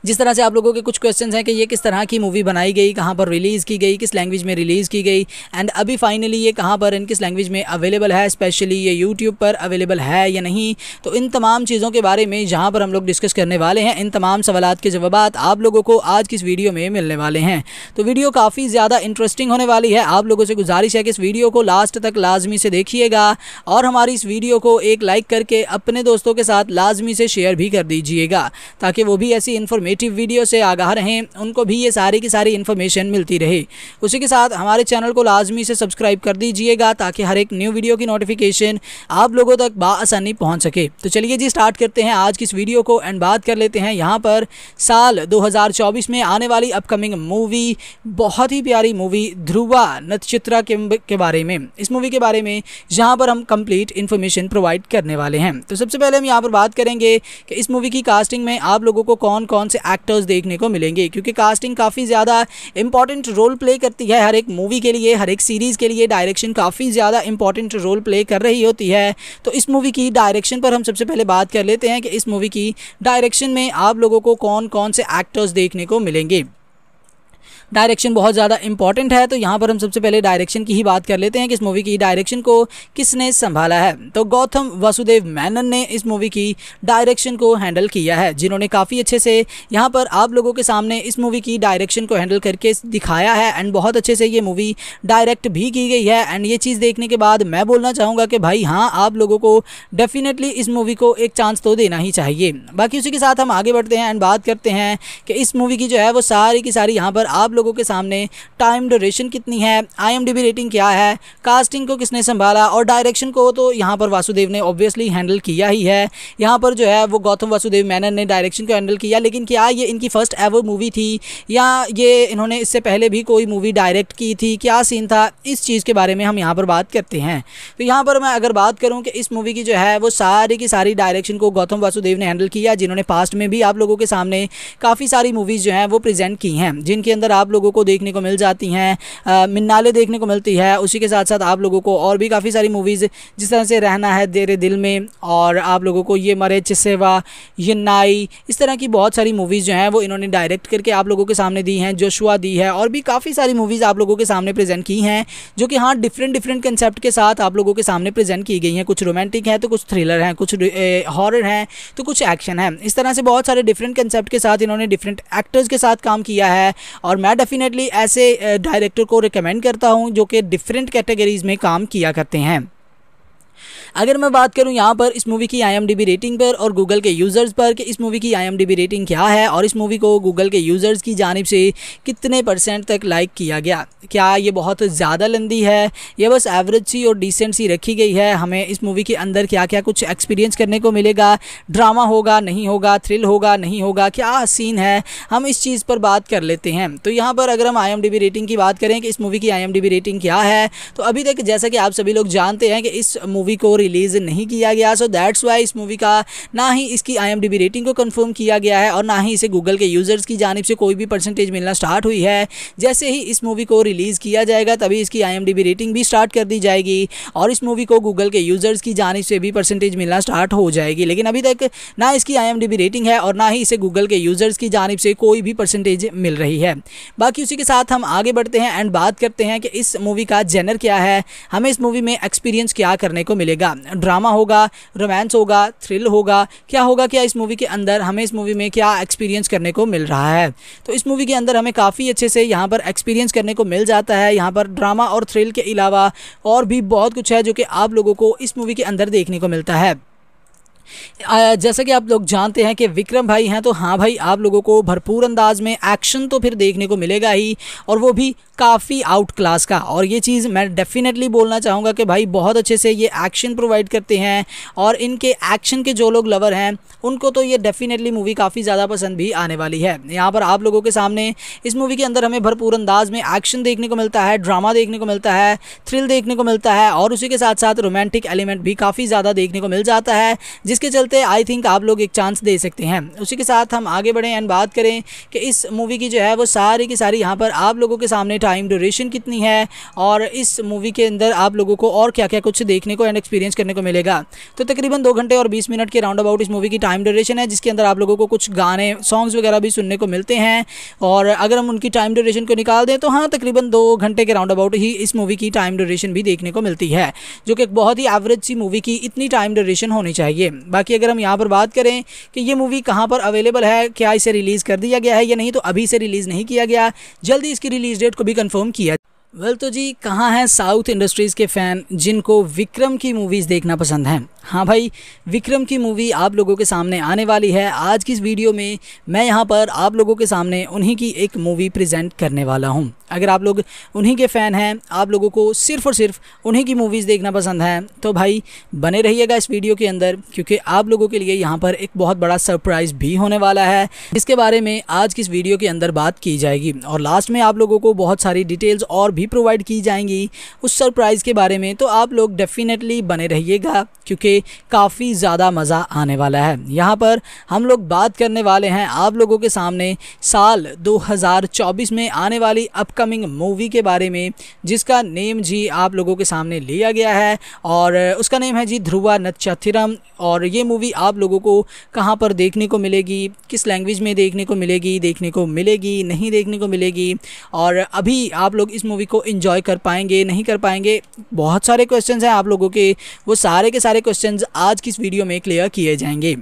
जिस तरह से आप लोगों के कुछ क्वेश्चंस हैं कि ये किस तरह की मूवी बनाई गई, कहाँ पर रिलीज़ की गई, किस लैंग्वेज में रिलीज़ की गई, एंड अभी फाइनली ये कहाँ पर एंड किस लैंग्वेज में अवेलेबल है, स्पेशली ये यूट्यूब पर अवेलेबल है या नहीं। तो इन तमाम चीज़ों के बारे में यहाँ पर हम लोग डिस्कस करने वाले हैं। इन तमाम सवालात के जवाब आप लोगों को आज किस वीडियो में मिलने वाले हैं। तो वीडियो काफ़ी ज़्यादा इंटरेस्टिंग होने वाली है। आप लोगों से गुजारिश है कि इस वीडियो को लास्ट तक लाजमी से देखिएगा और हमारी इस वीडियो को एक लाइक करके अपने दोस्तों के साथ लाजमी से शेयर भी कर दीजिएगा, ताकि वो भी ऐसी इन्फॉर्मेटिव वीडियो से आगाह रहें, उनको भी ये सारी की सारी इन्फॉर्मेशन मिलती रहे। उसी के साथ हमारे चैनल को लाजमी से सब्सक्राइब कर दीजिएगा ताकि हर एक न्यू वीडियो की नोटिफिकेशन आप लोगों तक बआसानी पहुँच सके। तो चलिए जी स्टार्ट करते हैं आज की इस वीडियो को एंड बात कर लेते हैं यहाँ पर साल 2024 में आने वाली अपकमिंग मूवी, बहुत ही प्यारी मूवी ध्रुवा नक्षत्रा के बारे में। इस मूवी के बारे में यहाँ पर हम कंप्लीट इन्फॉर्मेशन प्रोवाइड करने वाले हैं। तो सबसे पहले हम यहाँ पर बात करेंगे कि इस मूवी की कास्टिंग में आप लोगों को कौन कौन से एक्टर्स देखने को मिलेंगे, क्योंकि कास्टिंग काफ़ी ज़्यादा इंपॉर्टेंट रोल प्ले करती है हर एक मूवी के लिए, हर एक सीरीज़ के लिए। डायरेक्शन काफ़ी ज़्यादा इंपॉर्टेंट रोल प्ले कर रही होती है। तो इस मूवी की डायरेक्शन पर हम सबसे पहले बात कर लेते हैं कि इस मूवी की डायरेक्शन में आप लोगों को कौन कौन से एक्टर्स देखने को मिलेंगे। डायरेक्शन बहुत ज़्यादा इंपॉर्टेंट है, तो यहाँ पर हम सबसे पहले डायरेक्शन की ही बात कर लेते हैं कि इस मूवी की डायरेक्शन को किसने संभाला है। तो गौतम वासुदेव मेनन ने इस मूवी की डायरेक्शन को हैंडल किया है, जिन्होंने काफ़ी अच्छे से यहाँ पर आप लोगों के सामने इस मूवी की डायरेक्शन को हैंडल करके दिखाया है एंड बहुत अच्छे से ये मूवी डायरेक्ट भी की गई है। एंड ये चीज़ देखने के बाद मैं बोलना चाहूँगा कि भाई हाँ, आप लोगों को डेफिनेटली इस मूवी को एक चांस तो देना ही चाहिए। बाकी उसी के साथ हम आगे बढ़ते हैं एंड बात करते हैं कि इस मूवी की जो है वो सारी की सारी यहाँ पर आप लोगों के सामने टाइम ड्यूरेशन कितनी है, IMDb रेटिंग क्या है, कास्टिंग को किसने संभाला और डायरेक्शन को तो यहाँ पर वासुदेव ने ऑब्वियसली हैंडल किया ही है। यहाँ पर जो है वो गौतम वासुदेव मेनन ने डायरेक्शन को हैंडल किया, लेकिन क्या ये इनकी फर्स्ट एवर मूवी थी या ये इन्होंने इससे पहले भी कोई मूवी डायरेक्ट की थी, क्या सीन था, इस चीज़ के बारे में हम यहाँ पर बात करते हैं। तो यहाँ पर मैं अगर बात करूँ कि इस मूवी की जो है वो सारी की सारी डायरेक्शन को गौतम वासुदेव ने हैंडल किया, जिन्होंने पास्ट में भी आप लोगों के सामने काफ़ी सारी मूवीज़ जो हैं वो प्रेजेंट की हैं, जिनके अंदर आप लोगों को देखने को मिल जाती हैं मिन्नाले देखने को मिलती है। उसी के साथ साथ आप लोगों को और भी काफ़ी सारी मूवीज़ जिस तरह से रहना है तेरे दिल में, और आप लोगों को ये मरे चिस्सेवा, ये नाई, इस तरह की बहुत सारी मूवीज़ जो हैं वो इन्होंने डायरेक्ट करके आप लोगों के सामने दी हैं। जोशुआ दी है और भी काफ़ी सारी मूवीज़ आप लोगों के सामने प्रेजेंट की हैं, जो कि हाँ डिफरेंट कंसेप्ट के साथ आप लोगों के सामने प्रेजेंट की गई हैं। कुछ रोमांटिक हैं तो कुछ थ्रिलर हैं, कुछ हॉरर हैं तो कुछ एक्शन है। इस तरह से बहुत सारे डिफरेंट कंसेप्ट के साथ इन्होंने डिफरेंट एक्टर्स के साथ काम किया है और मैं डेफिनेटली ऐसे डायरेक्टर को रिकमेंड करता हूं जो कि डिफरेंट कैटेगरीज में काम किया करते हैं। अगर मैं बात करूं यहाँ पर इस मूवी की IMDb रेटिंग पर और गूगल के यूज़र्स पर कि इस मूवी की IMDb रेटिंग क्या है और इस मूवी को गूगल के यूज़र्स की जानिब से कितने % तक लाइक किया गया, क्या ये बहुत ज़्यादा लंदी है, यह बस एवरेज सी और डिसेंट सी रखी गई है, हमें इस मूवी के अंदर क्या क्या कुछ एक्सपीरियंस करने को मिलेगा, ड्रामा होगा नहीं होगा, थ्रिल होगा नहीं होगा, क्या सीन है, हम इस चीज़ पर बात कर लेते हैं। तो यहाँ पर अगर हम IMDb रेटिंग की बात करें कि इस मूवी की IMDb रेटिंग क्या है, तो अभी तक जैसा कि आप सभी लोग जानते हैं कि इस मूवी को रिलीज़ नहीं किया गया, सो दैट्स वाई इस मूवी का ना ही इसकी IMDb रेटिंग को कंफर्म किया गया है और ना ही इसे गूगल के यूज़र्स की जानिब से कोई भी % मिलना स्टार्ट हुई है। जैसे ही इस मूवी को रिलीज़ किया जाएगा तभी इसकी IMDb रेटिंग भी स्टार्ट कर दी जाएगी और इस मूवी को गूगल के यूज़र्स की जानिब से भी % मिलना स्टार्ट हो जाएगी, लेकिन अभी तक ना इसकी IMDb रेटिंग है और ना ही इसे गूगल के यूज़र्स की जानिब से कोई भी % मिल रही है। बाकी उसी के साथ हम आगे बढ़ते हैं एंड बात करते हैं कि इस मूवी का जेनर क्या है, हमें इस मूवी में एक्सपीरियंस क्या करने को मिलेगा, ड्रामा होगा, रोमांस होगा, थ्रिल होगा, क्या होगा, क्या इस मूवी के अंदर हमें इस मूवी में क्या एक्सपीरियंस करने को मिल रहा है। तो इस मूवी के अंदर हमें काफ़ी अच्छे से यहाँ पर एक्सपीरियंस करने को मिल जाता है। यहाँ पर ड्रामा और थ्रिल के अलावा और भी बहुत कुछ है जो कि आप लोगों को इस मूवी के अंदर देखने को मिलता है। जैसा कि आप लोग जानते हैं कि विक्रम भाई हैं, तो हाँ भाई आप लोगों को भरपूर अंदाज में एक्शन तो फिर देखने को मिलेगा ही, और वो भी काफ़ी आउट क्लास का। और ये चीज़ मैं डेफिनेटली बोलना चाहूँगा कि भाई बहुत अच्छे से ये एक्शन प्रोवाइड करते हैं और इनके एक्शन के जो लोग लवर हैं उनको तो ये डेफिनेटली मूवी काफ़ी ज़्यादा पसंद भी आने वाली है। यहाँ पर आप लोगों के सामने इस मूवी के अंदर हमें भरपूर अंदाज में एक्शन देखने को मिलता है, ड्रामा देखने को मिलता है, थ्रिल देखने को मिलता है और उसी के साथ साथ रोमांटिक एलिमेंट भी काफ़ी ज़्यादा देखने को मिल जाता है, इसके चलते आई थिंक आप लोग एक चांस दे सकते हैं। उसी के साथ हम आगे बढ़ें एंड बात करें कि इस मूवी की जो है वो सारी की सारी यहाँ पर आप लोगों के सामने टाइम ड्यूरेशन कितनी है और इस मूवी के अंदर आप लोगों को और क्या क्या कुछ देखने को एंड एक्सपीरियंस करने को मिलेगा। तो तकरीबन 2 घंटे और 20 मिनट के राउंड अबाउट इस मूवी की टाइम ड्यूरेशन है, जिसके अंदर आप लोगों को कुछ गाने सॉन्ग्स वगैरह भी सुनने को मिलते हैं। और अगर हम उनकी टाइम ड्यूरेशन को निकाल दें तो हाँ, तकरीबन 2 घंटे के राउंड अबाउट ही इस मूवी की टाइम ड्यूरेशन भी देखने को मिलती है, जो कि एक बहुत ही एवरेज सी मूवी की इतनी टाइम ड्यूरेशन होनी चाहिए। बाकी अगर हम यहाँ पर बात करें कि ये मूवी कहाँ पर अवेलेबल है, क्या इसे रिलीज़ कर दिया गया है या नहीं, तो अभी इसे रिलीज़ नहीं किया गया, जल्दी इसकी रिलीज़ डेट को भी कंफर्म किया। वेल तो जी कहाँ हैं साउथ इंडस्ट्रीज़ के फ़ैन जिनको विक्रम की मूवीज़ देखना पसंद हैं? हाँ भाई, विक्रम की मूवी आप लोगों के सामने आने वाली है। आज की इस वीडियो में मैं यहाँ पर आप लोगों के सामने उन्हीं की एक मूवी प्रेजेंट करने वाला हूँ। अगर आप लोग उन्हीं के फ़ैन हैं, आप लोगों को सिर्फ़ और सिर्फ उन्हीं की मूवीज़ देखना पसंद है, तो भाई बने रहिएगा इस वीडियो के अंदर, क्योंकि आप लोगों के लिए यहाँ पर एक बहुत बड़ा सरप्राइज़ भी होने वाला है, जिसके बारे में आज की इस वीडियो के अंदर बात की जाएगी। और लास्ट में आप लोगों को बहुत सारी डिटेल्स और भी प्रोवाइड की जाएंगी उस सरप्राइज़ के बारे में, तो आप लोग डेफिनेटली बने रहिएगा, क्योंकि काफ़ी ज़्यादा मज़ा आने वाला है। यहाँ पर हम लोग बात करने वाले हैं आप लोगों के सामने साल 2024 में आने वाली अपकमिंग मूवी के बारे में, जिसका नेम जी आप लोगों के सामने लिया गया है और उसका नेम है जी ध्रुवा नत्चत्थिरम। और ये मूवी आप लोगों को कहाँ पर देखने को मिलेगी, किस लैंग्वेज में देखने को मिलेगी, नहीं देखने को मिलेगी, और अभी आप लोग इस मूवी को एंजॉय कर पाएंगे, नहीं कर पाएंगे, बहुत सारे क्वेश्चंस हैं आप लोगों के। वो सारे के सारे क्वेश्चंस आज की इस वीडियो में क्लियर किए जाएंगे।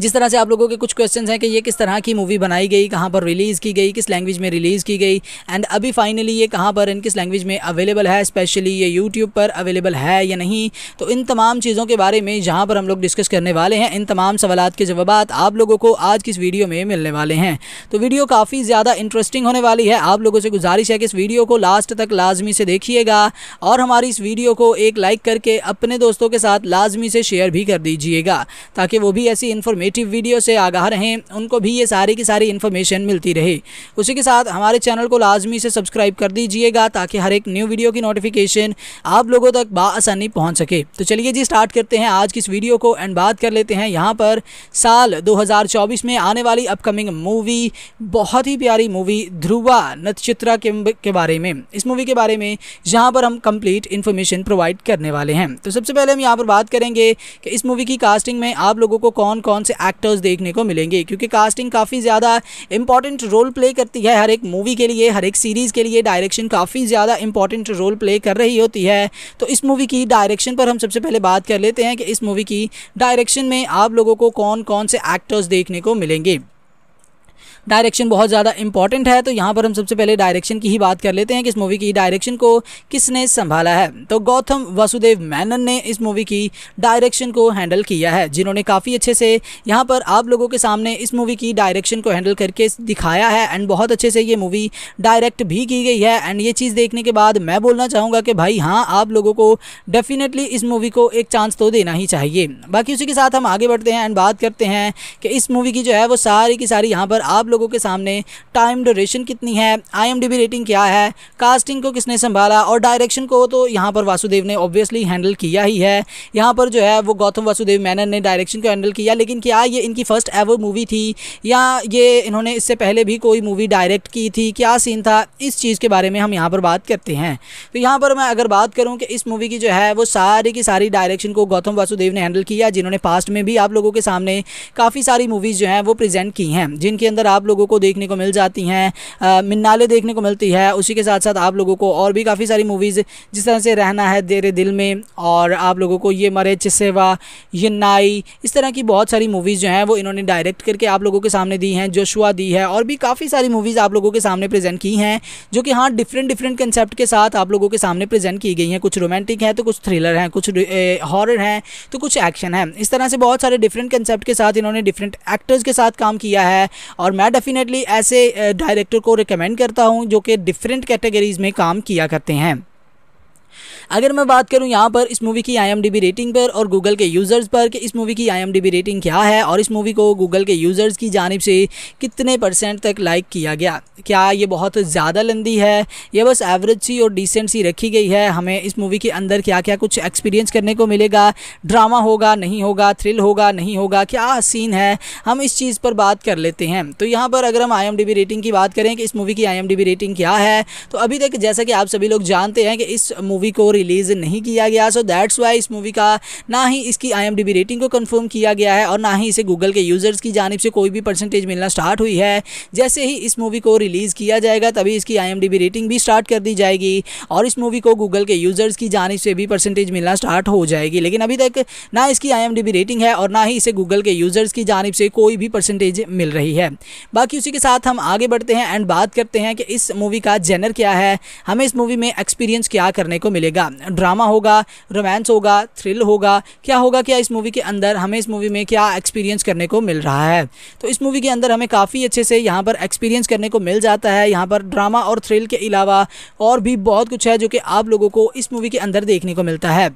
जिस तरह से आप लोगों के कुछ क्वेश्चंस हैं कि ये किस तरह की मूवी बनाई गई, कहाँ पर रिलीज़ की गई, किस लैंग्वेज में रिलीज़ की गई, एंड अभी फाइनली ये कहाँ पर एंड किस लैंग्वेज में अवेलेबल है, स्पेशली ये यूट्यूब पर अवेलेबल है या नहीं, तो इन तमाम चीज़ों के बारे में यहाँ पर हम लोग डिस्कस करने वाले हैं। इन तमाम सवालात के जवाब आप लोगों को आज की इस वीडियो में मिलने वाले हैं, तो वीडियो काफ़ी ज़्यादा इंटरेस्टिंग होने वाली है। आप लोगों से गुजारिश है कि इस वीडियो को लास्ट तक लाजमी से देखिएगा और हमारी इस वीडियो को एक लाइक करके अपने दोस्तों के साथ लाजमी से शेयर भी कर दीजिएगा, ताकि वो भी ऐसी इन्फॉर्मेटिव वीडियो से आगाह रहें, उनको भी ये सारी की सारी इन्फॉर्मेशन मिलती रहे। उसी के साथ हमारे चैनल को लाजमी से सब्सक्राइब कर दीजिएगा, ताकि हर एक न्यू वीडियो की नोटिफिकेशन आप लोगों तक बआसानी पहुंच सके। तो चलिए जी स्टार्ट करते हैं आज की इस वीडियो को एंड बात कर लेते हैं यहाँ पर साल 2024 में आने वाली अपकमिंग मूवी, बहुत ही प्यारी मूवी ध्रुवा नत्चत्थिरम के बारे में। इस मूवी के बारे में यहाँ पर हम कंप्लीट इन्फॉर्मेशन प्रोवाइड करने वाले हैं। तो सबसे पहले हम यहाँ पर बात करेंगे कि इस मूवी की कास्टिंग में आप लोगों को कौन कौन से एक्टर्स देखने को मिलेंगे, क्योंकि कास्टिंग काफ़ी ज़्यादा इंपॉर्टेंट रोल प्ले करती है हर एक मूवी के लिए, हर एक सीरीज़ के लिए। डायरेक्शन काफ़ी ज़्यादा इंपॉर्टेंट रोल प्ले कर रही होती है, तो इस मूवी की डायरेक्शन पर हम सबसे पहले बात कर लेते हैं कि इस मूवी की डायरेक्शन में आप लोगों को कौन कौन से एक्टर्स देखने को मिलेंगे। डायरेक्शन बहुत ज़्यादा इंपॉर्टेंट है, तो यहाँ पर हम सबसे पहले डायरेक्शन की ही बात कर लेते हैं कि इस मूवी की डायरेक्शन को किसने संभाला है। तो गौतम वासुदेव मेनन ने इस मूवी की डायरेक्शन को हैंडल किया है, जिन्होंने काफ़ी अच्छे से यहाँ पर आप लोगों के सामने इस मूवी की डायरेक्शन को हैंडल करके दिखाया है एंड बहुत अच्छे से ये मूवी डायरेक्ट भी की गई है। एंड ये चीज़ देखने के बाद मैं बोलना चाहूँगा कि भाई हाँ, आप लोगों को डेफिनेटली इस मूवी को एक चांस तो देना ही चाहिए। बाकी उसी के साथ हम आगे बढ़ते हैं एंड बात करते हैं कि इस मूवी की जो है वो सारी की सारी यहाँ पर आप लोगों के सामने टाइम ड्यूरेशन कितनी है, IMDb रेटिंग क्या है, कास्टिंग को किसने संभाला और डायरेक्शन को तो यहाँ पर वासुदेव ने ऑब्वियसली हैंडल किया ही है। यहाँ पर जो है वो गौतम वासुदेव मेनन ने डायरेक्शन को हैंडल किया, लेकिन क्या ये इनकी फर्स्ट एवर मूवी थी या ये इन्होंने इससे पहले भी कोई मूवी डायरेक्ट की थी, क्या सीन था, इस चीज़ के बारे में हम यहाँ पर बात करते हैं। तो यहाँ पर मैं अगर बात करूँ कि इस मूवी की जो है वो सारी की सारी डायरेक्शन को गौतम वासुदेव ने हैंडल किया, जिन्होंने पास्ट में भी आप लोगों के सामने काफ़ी सारी मूवीज़ जो हैं वो प्रेजेंट की हैं, जिनके अंदर आप लोगों को देखने को मिल जाती हैं मिन्नाले देखने को मिलती है। उसी के साथ साथ आप लोगों को और भी काफ़ी सारी मूवीज़, जिस तरह से रहना है तेरे दिल में, और आप लोगों को ये मरे चिसेवा, ये नाई, इस तरह की बहुत सारी मूवीज़ जो हैं वो इन्होंने डायरेक्ट करके आप लोगों के सामने दी हैं, जोशुआ दी है, और भी काफ़ी सारी मूवीज़ आप लोगों के सामने प्रेजेंट की हैं, जो कि हाँ डिफरेंट कंसेप्ट के साथ आप लोगों के सामने प्रेजेंट की गई हैं। कुछ रोमांटिक हैं, तो कुछ थ्रिलर हैं, कुछ हॉरर हैं, तो कुछ एक्शन है। इस तरह से बहुत सारे डिफरेंट कंसेप्ट के साथ इन्होंने डिफरेंट एक्टर्स के साथ काम किया है और मैं डेफिनेटली ऐसे डायरेक्टर को रिकमेंड करता हूं जो कि डिफरेंट कैटेगरीज़ में काम किया करते हैं। अगर मैं बात करूं यहाँ पर इस मूवी की IMDb रेटिंग पर और गूगल के यूज़र्स पर कि इस मूवी की IMDb रेटिंग क्या है और इस मूवी को गूगल के यूज़र्स की जानिब से कितने % तक लाइक किया गया, क्या ये बहुत ज़्यादा लंदी है, यह बस एवरेज सी और डिसेंट सी रखी गई है, हमें इस मूवी के अंदर क्या क्या कुछ एक्सपीरियंस करने को मिलेगा, ड्रामा होगा नहीं होगा, थ्रिल होगा नहीं होगा, क्या सीन है, हम इस चीज़ पर बात कर लेते हैं। तो यहाँ पर अगर हम IMDb रेटिंग की बात करें कि इस मूवी की IMDb रेटिंग क्या है, तो अभी तक जैसा कि आप सभी लोग जानते हैं कि इस मूवी को रिलीज़ नहीं किया गया, सो दैट्स वाई इस मूवी का ना ही इसकी IMDb रेटिंग को कंफर्म किया गया है और ना ही इसे गूगल के यूज़र्स की जानिब से कोई भी % मिलना स्टार्ट हुई है। जैसे ही इस मूवी को रिलीज़ किया जाएगा तभी इसकी IMDb रेटिंग भी स्टार्ट कर दी जाएगी और इस मूवी को गूगल के यूज़र्स की जानिब से भी % मिलना स्टार्ट हो जाएगी, लेकिन अभी तक ना इसकी IMDb रेटिंग है और ना ही इसे गूगल के यूज़र्स की जानिब से कोई भी % मिल रही है। बाकी उसी के साथ हम आगे बढ़ते हैं एंड बात करते हैं कि इस मूवी का जेनर क्या है, हमें इस मूवी में एक्सपीरियंस क्या करने को मिलेगा, ड्रामा होगा, रोमांस होगा, थ्रिल होगा, क्या होगा, क्या इस मूवी के अंदर हमें इस मूवी में क्या एक्सपीरियंस करने को मिल रहा है। तो इस मूवी के अंदर हमें काफ़ी अच्छे से यहाँ पर एक्सपीरियंस करने को मिल जाता है। यहाँ पर ड्रामा और थ्रिल के अलावा और भी बहुत कुछ है जो कि आप लोगों को इस मूवी के अंदर देखने को मिलता है।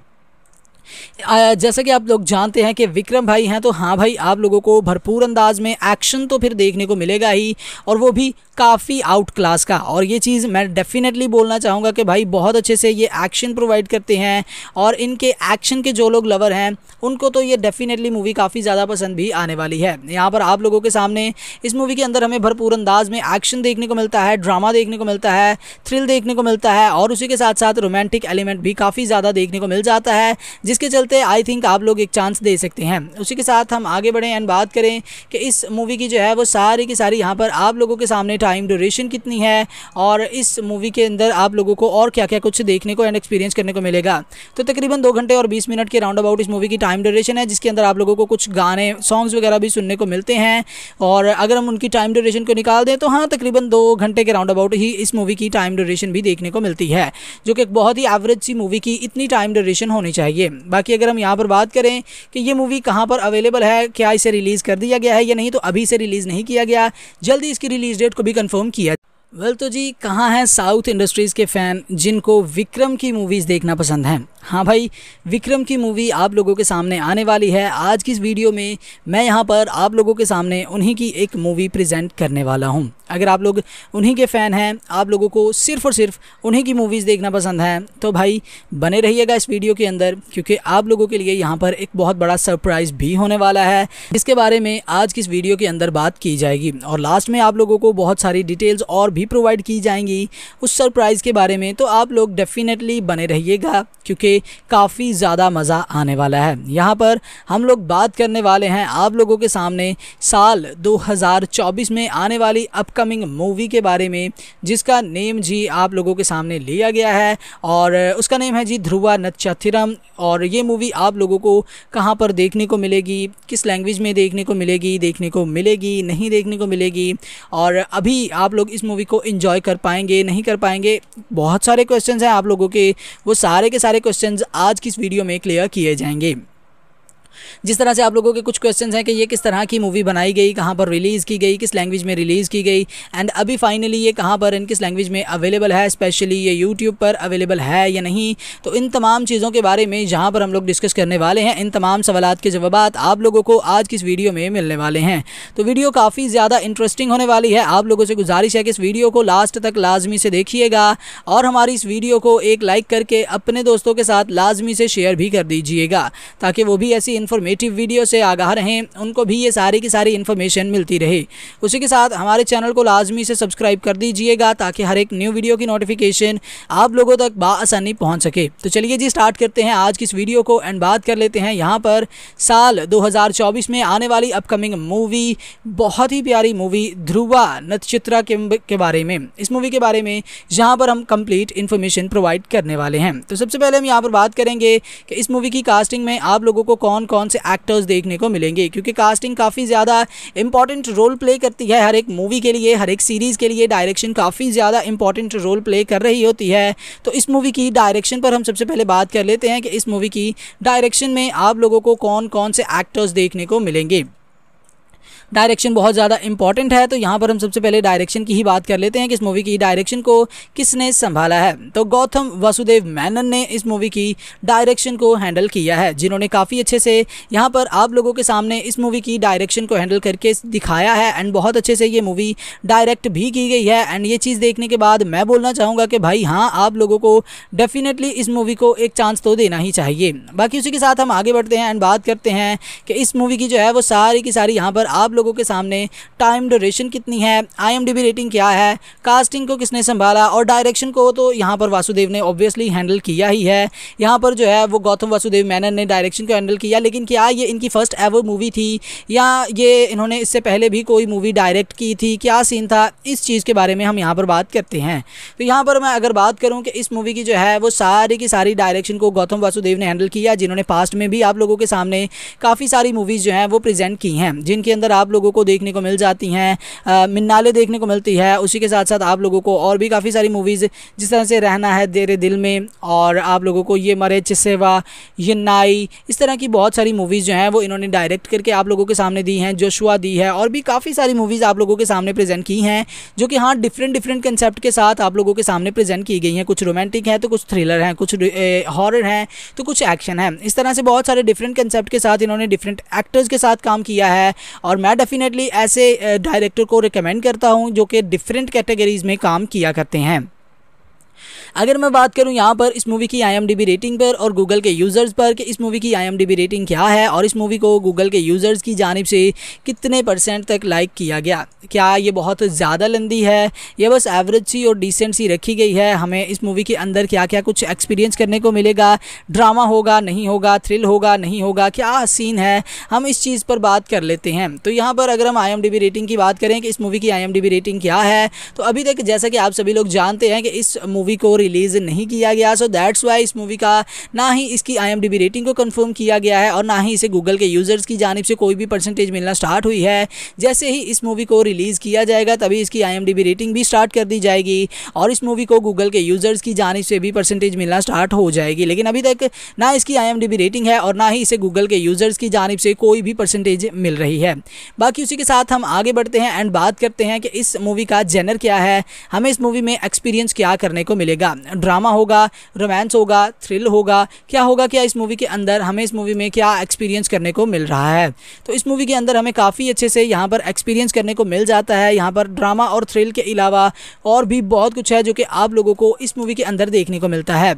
जैसा कि आप लोग जानते हैं कि विक्रम भाई हैं, तो हाँ भाई आप लोगों को भरपूर अंदाज में एक्शन तो फिर देखने को मिलेगा ही, और वो भी काफ़ी आउट क्लास का। और ये चीज़ मैं डेफिनेटली बोलना चाहूँगा कि भाई बहुत अच्छे से ये एक्शन प्रोवाइड करते हैं और इनके एक्शन के जो लोग लवर हैं उनको तो ये डेफिनेटली मूवी काफ़ी ज़्यादा पसंद भी आने वाली है। यहाँ पर आप लोगों के सामने इस मूवी के अंदर हमें भरपूर अंदाज में एक्शन देखने को मिलता है, ड्रामा देखने को मिलता है, थ्रिल देखने को मिलता है और उसी के साथ साथ रोमांटिक एलिमेंट भी काफ़ी ज़्यादा देखने को मिल जाता है, इसके चलते आई थिंक आप लोग एक चांस दे सकते हैं। उसी के साथ हम आगे बढ़ें एंड बात करें कि इस मूवी की जो है वो सारी की सारी यहाँ पर आप लोगों के सामने टाइम ड्यूरेशन कितनी है और इस मूवी के अंदर आप लोगों को और क्या क्या कुछ देखने को एंड एक्सपीरियंस करने को मिलेगा। तो तकरीबन 2 घंटे और 20 मिनट के राउंड अबाउट इस मूवी की टाइम ड्यूरेशन है, जिसके अंदर आप लोगों को कुछ गाने सॉन्ग्स वगैरह भी सुनने को मिलते हैं। और अगर हम उनकी टाइम ड्यूरेशन को निकाल दें तो हाँ तकरीबन 2 घंटे के राउंड अबाउट ही इस मूवी की टाइम ड्यूरेशन भी देखने को मिलती है, जो कि एक बहुत ही एवरेज सी मूवी की इतनी टाइम ड्यूरेशन होनी चाहिए। बाकी अगर हम यहाँ पर बात करें कि ये मूवी कहाँ पर अवेलेबल है, क्या इसे रिलीज़ कर दिया गया है या नहीं, तो अभी इसे रिलीज़ नहीं किया गया, जल्दी इसकी रिलीज़ डेट को भी कंफर्म किया। वेल तो जी कहाँ हैं साउथ इंडस्ट्रीज़ के फ़ैन जिनको विक्रम की मूवीज़ देखना पसंद हैं? हाँ भाई विक्रम की मूवी आप लोगों के सामने आने वाली है। आज की इस वीडियो में मैं यहाँ पर आप लोगों के सामने उन्हीं की एक मूवी प्रेजेंट करने वाला हूँ। अगर आप लोग उन्हीं के फ़ैन हैं, आप लोगों को सिर्फ़ और सिर्फ उन्हीं की मूवीज़ देखना पसंद है, तो भाई बने रहिएगा इस वीडियो के अंदर, क्योंकि आप लोगों के लिए यहाँ पर एक बहुत बड़ा सरप्राइज़ भी होने वाला है, जिसके बारे में आज की इस वीडियो के अंदर बात की जाएगी और लास्ट में आप लोगों को बहुत सारी डिटेल्स और भी प्रोवाइड की जाएंगी उस सरप्राइज़ के बारे में। तो आप लोग डेफिनेटली बने रहिएगा क्योंकि काफ़ी ज़्यादा मज़ा आने वाला है। यहाँ पर हम लोग बात करने वाले हैं आप लोगों के सामने साल 2024 में आने वाली अपकमिंग मूवी के बारे में, जिसका नेम जी आप लोगों के सामने लिया गया है और उसका नेम है जी ध्रुवा नत्चथिरम। और ये मूवी आप लोगों को कहाँ पर देखने को मिलेगी, किस लैंग्वेज में देखने को मिलेगी नहीं देखने को मिलेगी, और अभी आप लोग इस मूवी को एंजॉय कर पाएंगे नहीं कर पाएंगे, बहुत सारे क्वेश्चंस हैं आप लोगों के, वो सारे के सारे क्वेश्चंस आज की इस वीडियो में क्लियर किए जाएंगे। जिस तरह से आप लोगों के कुछ क्वेश्चंस हैं कि ये किस तरह की मूवी बनाई गई, कहाँ पर रिलीज़ की गई, किस लैंग्वेज में रिलीज़ की गई, एंड अभी फाइनली ये कहाँ पर एंड किस लैंग्वेज में अवेलेबल है, स्पेशली ये यूट्यूब पर अवेलेबल है या नहीं, तो इन तमाम चीज़ों के बारे में यहाँ पर हम लोग डिस्कस करने वाले हैं। इन तमाम सवालात के जवाबात आप लोगों को आज की इस वीडियो में मिलने वाले हैं, तो वीडियो काफ़ी ज़्यादा इंटरेस्टिंग होने वाली है। आप लोगों से गुजारिश है कि इस वीडियो को लास्ट तक लाजमी से देखिएगा और हमारी इस वीडियो को एक लाइक करके अपने दोस्तों के साथ लाजमी से शेयर भी कर दीजिएगा, ताकि वो भी ऐसी इंफॉर्मेटिव वीडियो से आगाह रहें, उनको भी ये सारी की सारी इन्फॉर्मेशन मिलती रहे। उसी के साथ हमारे चैनल को लाजमी से सब्सक्राइब कर दीजिएगा ताकि हर एक न्यू वीडियो की नोटिफिकेशन आप लोगों तक बआसानी पहुंच सके। तो चलिए जी स्टार्ट करते हैं आज की इस वीडियो को एंड बात कर लेते हैं यहाँ पर साल 2024 में आने वाली अपकमिंग मूवी, बहुत ही प्यारी मूवी ध्रुवा नत्चथिरम के बारे में। इस मूवी के बारे में यहाँ पर हम कंप्लीट इन्फॉर्मेशन प्रोवाइड करने वाले हैं। तो सबसे पहले हम यहाँ पर बात करेंगे कि इस मूवी की कास्टिंग में आप लोगों को कौन कौन से एक्टर्स देखने को मिलेंगे, क्योंकि कास्टिंग काफ़ी ज़्यादा इंपॉर्टेंट रोल प्ले करती है हर एक मूवी के लिए, हर एक सीरीज़ के लिए। डायरेक्शन काफ़ी ज़्यादा इंपॉर्टेंट रोल प्ले कर रही होती है, तो इस मूवी की डायरेक्शन पर हम सबसे पहले बात कर लेते हैं कि इस मूवी की डायरेक्शन में आप लोगों को कौन कौन से एक्टर्स देखने को मिलेंगे। डायरेक्शन बहुत ज़्यादा इंपॉर्टेंट है। तो यहाँ पर हम सबसे पहले डायरेक्शन की ही बात कर लेते हैं कि इस मूवी की डायरेक्शन को किसने संभाला है। तो गौतम वासुदेव मेनन ने इस मूवी की डायरेक्शन को हैंडल किया है, जिन्होंने काफ़ी अच्छे से यहाँ पर आप लोगों के सामने इस मूवी की डायरेक्शन को हैंडल करके दिखाया है एंड बहुत अच्छे से ये मूवी डायरेक्ट भी की गई है। एंड ये चीज़ देखने के बाद मैं बोलना चाहूँगा कि भाई हाँ, आप लोगों को डेफिनेटली इस मूवी को एक चांस तो देना ही चाहिए। बाकी उसी के साथ हम आगे बढ़ते हैं एंड बात करते हैं कि इस मूवी की जो है वो सारी की सारी यहाँ पर आप लोगों के सामने टाइम ड्यूरेशन कितनी है, IMDb रेटिंग क्या है, कास्टिंग को किसने संभाला और डायरेक्शन को तो यहाँ पर वासुदेव ने ऑब्वियसली हैंडल किया ही है। यहाँ पर जो है वो गौतम वासुदेव मेनन ने डायरेक्शन को हैंडल किया, लेकिन क्या ये इनकी फर्स्ट एवर मूवी थी या ये इन्होंने इससे पहले भी कोई मूवी डायरेक्ट की थी, क्या सीन था, इस चीज़ के बारे में हम यहाँ पर बात करते हैं। तो यहाँ पर मैं अगर बात करूँ कि इस मूवी की जो है वो सारी की सारी डायरेक्शन को गौतम वासुदेव ने हैंडल किया, जिन्होंने पास्ट में भी आप लोगों के सामने काफ़ी सारी मूवीज़ जो हैं वो प्रेजेंट की हैं, जिनके अंदर आप लोगों को देखने को मिल जाती हैं, मिन्नाले देखने को मिलती है, उसी के साथ साथ आप लोगों को और भी काफ़ी सारी मूवीज़ जिस तरह से रहना है तेरे दिल में और आप लोगों को ये मरे चिसेवा ये नाई, इस तरह की बहुत सारी मूवीज़ जो हैं वो इन्होंने डायरेक्ट करके आप लोगों के सामने दी हैं, जोशुआ दी है और भी काफ़ी सारी मूवीज़ आप लोगों के सामने प्रेजेंट की हैं जो कि हाँ डिफरेंट कंसेप्ट के साथ आप लोगों के सामने प्रेजेंट की गई हैं। कुछ रोमांटिक हैं तो कुछ थ्रिलर हैं, कुछ हॉरर हैं तो कुछ एक्शन है, इस तरह से बहुत सारे डिफरेंट कंसेप्ट के साथ इन्होंने डिफरेंट एक्टर्स के साथ काम किया है। और मैं डेफिनेटली ऐसे डायरेक्टर को रिकमेंड करता हूँ जो कि डिफरेंट कैटेगरीज़ में काम किया करते हैं। अगर मैं बात करूं यहाँ पर इस मूवी की IMDb रेटिंग पर और गूगल के यूज़र्स पर कि इस मूवी की IMDb रेटिंग क्या है और इस मूवी को गूगल के यूज़र्स की जानिब से कितने % तक लाइक किया गया, क्या ये बहुत ज़्यादा लंदी है, यह बस एवरेज सी और डिसेंट सी रखी गई है, हमें इस मूवी के अंदर क्या क्या कुछ एक्सपीरियंस करने को मिलेगा, ड्रामा होगा नहीं होगा, थ्रिल होगा नहीं होगा, क्या सीन है, हम इस चीज़ पर बात कर लेते हैं। तो यहाँ पर अगर हम IMDb रेटिंग की बात करें कि इस मूवी की IMDb रेटिंग क्या है, तो अभी तक जैसा कि आप सभी लोग जानते हैं कि इस मूवी को रिलीज़ नहीं किया गया, सो दैट्स वाई इस मूवी का ना ही इसकी IMDb रेटिंग को कंफर्म किया गया है और ना ही इसे गूगल के यूज़र्स की जानिब से कोई भी % मिलना स्टार्ट हुई है। जैसे ही इस मूवी को रिलीज़ किया जाएगा तभी इसकी IMDb रेटिंग भी स्टार्ट कर दी जाएगी और इस मूवी को गूगल के यूज़र्स की जानिब से भी % मिलना स्टार्ट हो जाएगी, लेकिन अभी तक ना इसकी IMDb रेटिंग है और ना ही इसे गूगल के यूज़र्स की जानिब से कोई भी % मिल रही है। बाकी उसी के साथ हम आगे बढ़ते हैं एंड बात करते हैं कि इस मूवी का जेनर क्या है, हमें इस मूवी में एक्सपीरियंस क्या करने को मिलेगा, ड्रामा होगा, रोमांस होगा, थ्रिल होगा, क्या होगा, क्या इस मूवी के अंदर हमें इस मूवी में क्या एक्सपीरियंस करने को मिल रहा है। तो इस मूवी के अंदर हमें काफ़ी अच्छे से यहाँ पर एक्सपीरियंस करने को मिल जाता है। यहाँ पर ड्रामा और थ्रिल के अलावा और भी बहुत कुछ है जो कि आप लोगों को इस मूवी के अंदर देखने को मिलता है।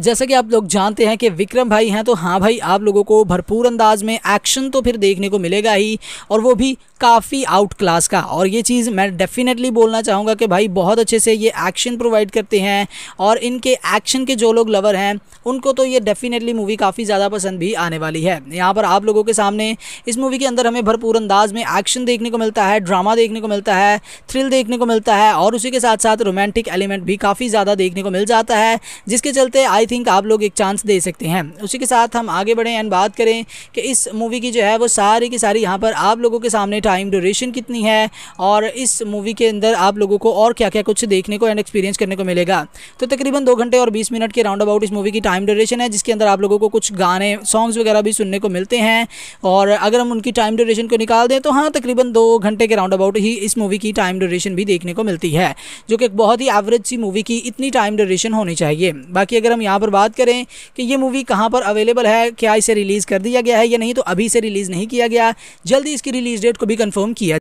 जैसा कि आप लोग जानते हैं कि विक्रम भाई हैं, तो हाँ भाई आप लोगों को भरपूर अंदाज में एक्शन तो फिर देखने को मिलेगा ही, और वो भी काफ़ी आउट क्लास का। और ये चीज़ मैं डेफिनेटली बोलना चाहूँगा कि भाई बहुत अच्छे से ये एक्शन प्रोवाइड करते हैं और इनके एक्शन के जो लोग लवर हैं उनको तो ये डेफिनेटली मूवी काफ़ी ज़्यादा पसंद भी आने वाली है। यहाँ पर आप लोगों के सामने इस मूवी के अंदर हमें भरपूर अंदाज में एक्शन देखने को मिलता है, ड्रामा देखने को मिलता है, थ्रिल देखने को मिलता है और उसी के साथ साथ रोमांटिक एलिमेंट भी काफ़ी ज़्यादा देखने को मिल जाता है, इसके चलते आई थिंक आप लोग एक चांस दे सकते हैं। उसी के साथ हम आगे बढ़ें एंड बात करें कि इस मूवी की जो है वो सारी की सारी यहाँ पर आप लोगों के सामने टाइम ड्यूरेशन कितनी है और इस मूवी के अंदर आप लोगों को और क्या क्या कुछ देखने को एंड एक्सपीरियंस करने को मिलेगा। तो तकरीबन 2 घंटे और 20 मिनट के राउंड अबाउट इस मूवी की टाइम ड्यूरेशन है, जिसके अंदर आप लोगों को कुछ गाने सॉन्ग्स वगैरह भी सुनने को मिलते हैं। और अगर हम उनकी टाइम ड्यूरेशन को निकाल दें तो हाँ तकरीबन 2 घंटे के राउंड अबाउट ही इस मूवी की टाइम ड्यूरेशन भी देखने को मिलती है, जो कि एक बहुत ही एवरेज सी मूवी की इतनी टाइम ड्यूरेशन होनी चाहिए। बाकी अगर हम यहाँ पर बात करें कि ये मूवी कहाँ पर अवेलेबल है, क्या इसे रिलीज़ कर दिया गया है या नहीं, तो अभी इसे रिलीज़ नहीं किया गया, जल्दी इसकी रिलीज़ डेट को भी कंफर्म किया।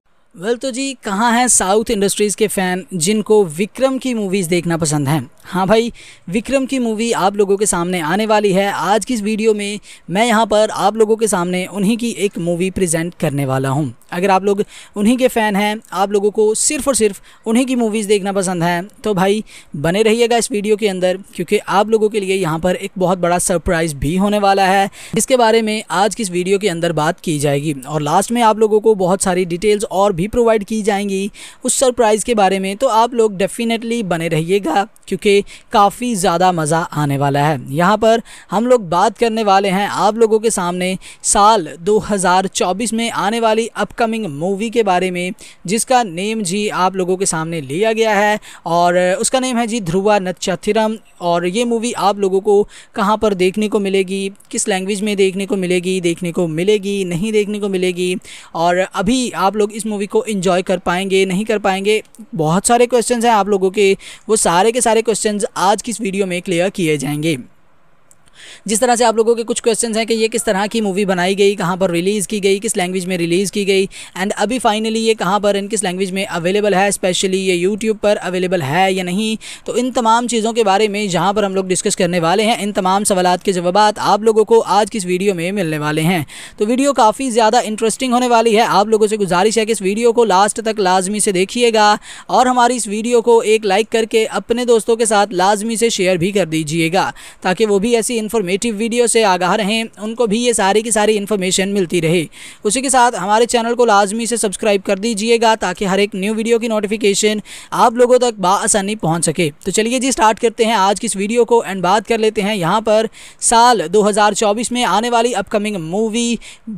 तो जी कहाँ हैं साउथ इंडस्ट्रीज़ के फ़ैन जिनको विक्रम की मूवीज़ देखना पसंद हैं? हाँ भाई, विक्रम की मूवी आप लोगों के सामने आने वाली है। आज की इस वीडियो में मैं यहाँ पर आप लोगों के सामने उन्हीं की एक मूवी प्रेजेंट करने वाला हूँ। अगर आप लोग उन्हीं के फ़ैन हैं, आप लोगों को सिर्फ़ और सिर्फ उन्हीं की मूवीज़ देखना पसंद है, तो भाई बने रहिएगा इस वीडियो के अंदर, क्योंकि आप लोगों के लिए यहाँ पर एक बहुत बड़ा सरप्राइज़ भी होने वाला है। इसके बारे में आज की इस वीडियो के अंदर बात की जाएगी और लास्ट में आप लोगों को बहुत सारी डिटेल्स और भी प्रोवाइड की जाएंगी उस सरप्राइज़ के बारे में। तो आप लोग डेफिनेटली बने रहिएगा, क्योंकि पे काफ़ी ज़्यादा मज़ा आने वाला है। यहाँ पर हम लोग बात करने वाले हैं आप लोगों के सामने साल 2024 में आने वाली अपकमिंग मूवी के बारे में, जिसका नेम जी आप लोगों के सामने लिया गया है और उसका नेम है जी ध्रुवा नत्चत्तिरम। और ये मूवी आप लोगों को कहाँ पर देखने को मिलेगी, किस लैंग्वेज में देखने को मिलेगी नहीं देखने को मिलेगी, और अभी आप लोग इस मूवी को एंजॉय कर पाएंगे नहीं कर पाएंगे, बहुत सारे क्वेश्चंस हैं आप लोगों के। वो सारे के सारे क्वेश्चंस आज की इस वीडियो में क्लियर किए जाएंगे। जिस तरह से आप लोगों के कुछ क्वेश्चंस हैं कि ये किस तरह की मूवी बनाई गई, कहाँ पर रिलीज़ की गई, किस लैंग्वेज में रिलीज़ की गई, एंड अभी फाइनली ये कहाँ पर एंड किस लैंग्वेज में अवेलेबल है, स्पेशली ये यूट्यूब पर अवेलेबल है या नहीं। तो इन तमाम चीज़ों के बारे में जहाँ पर हम लोग डिस्कस करने वाले हैं, इन तमाम सवालात के जवाब आप लोगों को आज की इस वीडियो में मिलने वाले हैं। तो वीडियो काफ़ी ज़्यादा इंटरेस्टिंग होने वाली है। आप लोगों से गुजारिश है कि इस वीडियो को लास्ट तक लाजमी से देखिएगा और हमारी इस वीडियो को एक लाइक करके अपने दोस्तों के साथ लाजमी से शेयर भी कर दीजिएगा, ताकि वो भी ऐसी इंफॉर्मेटिव वीडियो से आगाह रहें, उनको भी ये सारी की सारी इन्फॉर्मेशन मिलती रहे। उसी के साथ हमारे चैनल को लाजमी से सब्सक्राइब कर दीजिएगा ताकि हर एक न्यू वीडियो की नोटिफिकेशन आप लोगों तक बआसानी पहुंच सके। तो चलिए जी स्टार्ट करते हैं आज की इस वीडियो को एंड बात कर लेते हैं यहाँ पर साल 2024 में आने वाली अपकमिंग मूवी,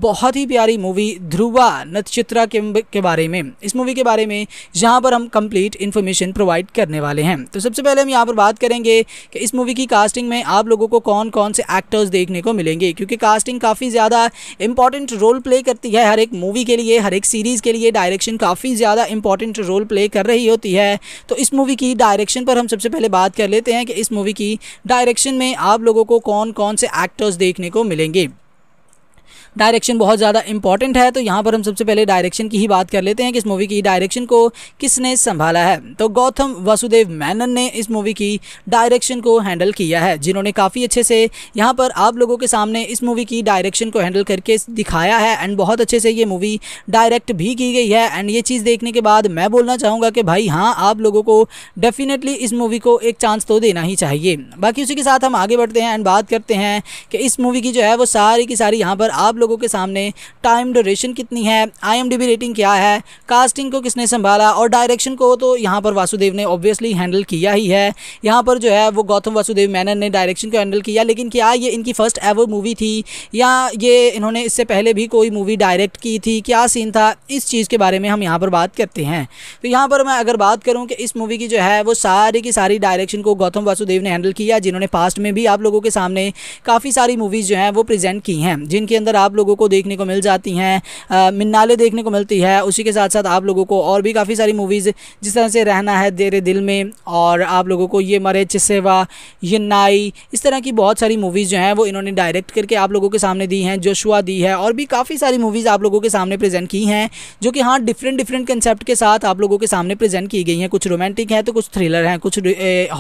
बहुत ही प्यारी मूवी ध्रुवा नत्चत्तिरम के बारे में। इस मूवी के बारे में यहाँ पर हम कंप्लीट इन्फॉर्मेशन प्रोवाइड करने वाले हैं। तो सबसे पहले हम यहाँ पर बात करेंगे कि इस मूवी की कास्टिंग में आप लोगों को कौन कौन से एक्टर्स देखने को मिलेंगे, क्योंकि कास्टिंग काफ़ी ज़्यादा इंपॉर्टेंट रोल प्ले करती है हर एक मूवी के लिए, हर एक सीरीज़ के लिए। डायरेक्शन काफ़ी ज़्यादा इंपॉर्टेंट रोल प्ले कर रही होती है। तो इस मूवी की डायरेक्शन पर हम सबसे पहले बात कर लेते हैं कि इस मूवी की डायरेक्शन में आप लोगों को कौन कौन से एक्टर्स देखने को मिलेंगे। डायरेक्शन बहुत ज़्यादा इंपॉर्टेंट है, तो यहाँ पर हम सबसे पहले डायरेक्शन की ही बात कर लेते हैं कि इस मूवी की डायरेक्शन को किसने संभाला है। तो गौतम वासुदेव मेनन ने इस मूवी की डायरेक्शन को हैंडल किया है, जिन्होंने काफ़ी अच्छे से यहाँ पर आप लोगों के सामने इस मूवी की डायरेक्शन को हैंडल करके दिखाया है एंड बहुत अच्छे से ये मूवी डायरेक्ट भी की गई है। एंड ये चीज़ देखने के बाद मैं बोलना चाहूँगा कि भाई हाँ, आप लोगों को डेफिनेटली इस मूवी को एक चांस तो देना ही चाहिए। बाकी उसी के साथ हम आगे बढ़ते हैं एंड बात करते हैं कि इस मूवी की जो है वो सारी की सारी यहाँ पर आप लोगों के सामने टाइम ड्यूरेशन कितनी है, IMDb रेटिंग क्या है, कास्टिंग को किसने संभाला और डायरेक्शन को तो यहाँ पर वासुदेव ने ऑब्वियसली हैंडल किया ही है। यहाँ पर जो है वो गौतम वासुदेव मेनन ने डायरेक्शन को हैंडल किया, लेकिन क्या ये इनकी फर्स्ट एवर मूवी थी या ये इन्होंने इससे पहले भी कोई मूवी डायरेक्ट की थी, क्या सीन था, इस चीज़ के बारे में हम यहाँ पर बात करते हैं। तो यहाँ पर मैं अगर बात करूँ कि इस मूवी की जो है वो सारी की सारी डायरेक्शन को गौतम वासुदेव ने हैंडल किया, जिन्होंने पास्ट में भी आप लोगों के सामने काफ़ी सारी मूवीज़ जो हैं वो प्रेजेंट की हैं, जिनके अंदर आप लोगों को देखने को मिल जाती हैं मिन्नाले देखने को मिलती है। उसी के साथ साथ आप लोगों को और भी काफ़ी सारी मूवीज़ जिस तरह से रहना है तेरे दिल में, और आप लोगों को ये मरे चिसेवा ये नाई, इस तरह की बहुत सारी मूवीज़ जो हैं वो इन्होंने डायरेक्ट करके आप लोगों के सामने दी हैं, जोशुआ दी है और भी काफ़ी सारी मूवीज़ आप लोगों के सामने प्रेजेंट की हैं, जो कि हाँ डिफरेंट कंसेप्ट के साथ आप लोगों के सामने प्रेजेंट की गई हैं। कुछ रोमांटिक हैं तो कुछ थ्रिलर हैं, कुछ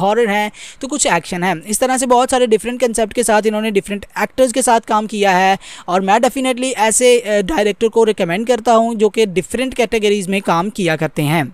हॉरर हैं तो कुछ एक्शन है। इस तरह से बहुत सारे डिफरेंट कंसेप्ट के साथ इन्होंने डिफरेंट एक्टर्स के साथ काम किया है और मैं डेफिनेटली ऐसे डायरेक्टर को रिकमेंड करता हूं जो कि डिफरेंट कैटेगरीज़ में काम किया करते हैं।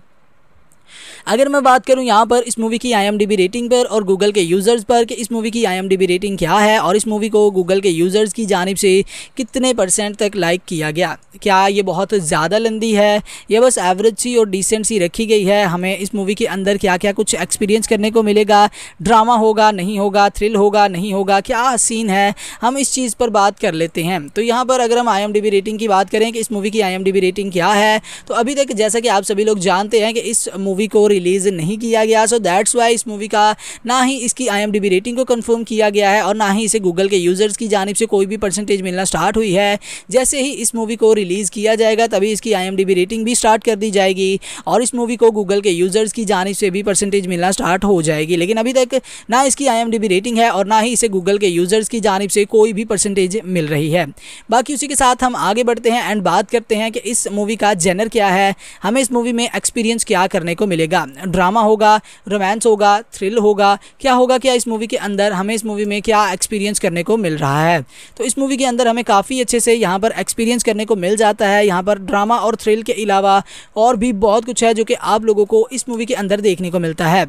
अगर मैं बात करूं यहाँ पर इस मूवी की IMDb रेटिंग पर और गूगल के यूज़र्स पर कि इस मूवी की IMDb रेटिंग क्या है और इस मूवी को गूगल के यूज़र्स की जानिब से कितने % तक लाइक किया गया, क्या ये बहुत ज़्यादा लंदी है या बस एवरेज सी और डिसेंट सी रखी गई है, हमें इस मूवी के अंदर क्या क्या कुछ एक्सपीरियंस करने को मिलेगा, ड्रामा होगा नहीं होगा, थ्रिल होगा नहीं होगा, क्या सीन है, हम इस चीज़ पर बात कर लेते हैं। तो यहाँ पर अगर हम IMDb रेटिंग की बात करें कि इस मूवी की IMDb रेटिंग क्या है, तो अभी तक जैसा कि आप सभी लोग जानते हैं कि इस मूवी को रिलीज़ नहीं किया गया, सो दैट्स वाई इस मूवी का ना ही इसकी IMDb रेटिंग को कंफर्म किया गया है और ना ही इसे गूगल के यूज़र्स की जानिब से कोई भी % मिलना स्टार्ट हुई है। जैसे ही इस मूवी को रिलीज़ किया जाएगा तभी इसकी IMDb रेटिंग भी स्टार्ट कर दी जाएगी और इस मूवी को गूगल के यूज़र्स की जानिब से भी % मिलना स्टार्ट हो जाएगी, लेकिन अभी तक ना इसकी IMDb रेटिंग है और ना ही इसे गूगल के यूज़र्स की जानिब से कोई भी % मिल रही है। बाकी उसी के साथ हम आगे बढ़ते हैं एंड बात करते हैं कि इस मूवी का जेनर क्या है, हमें इस मूवी में एक्सपीरियंस क्या करने को मिलेगा, ड्रामा होगा, रोमांस होगा, थ्रिल होगा, क्या होगा, क्या इस मूवी के अंदर हमें इस मूवी में क्या एक्सपीरियंस करने को मिल रहा है। तो इस मूवी के अंदर हमें काफ़ी अच्छे से यहाँ पर एक्सपीरियंस करने को मिल जाता है। यहाँ पर ड्रामा और थ्रिल के अलावा और भी बहुत कुछ है जो कि आप लोगों को इस मूवी के अंदर देखने को मिलता है।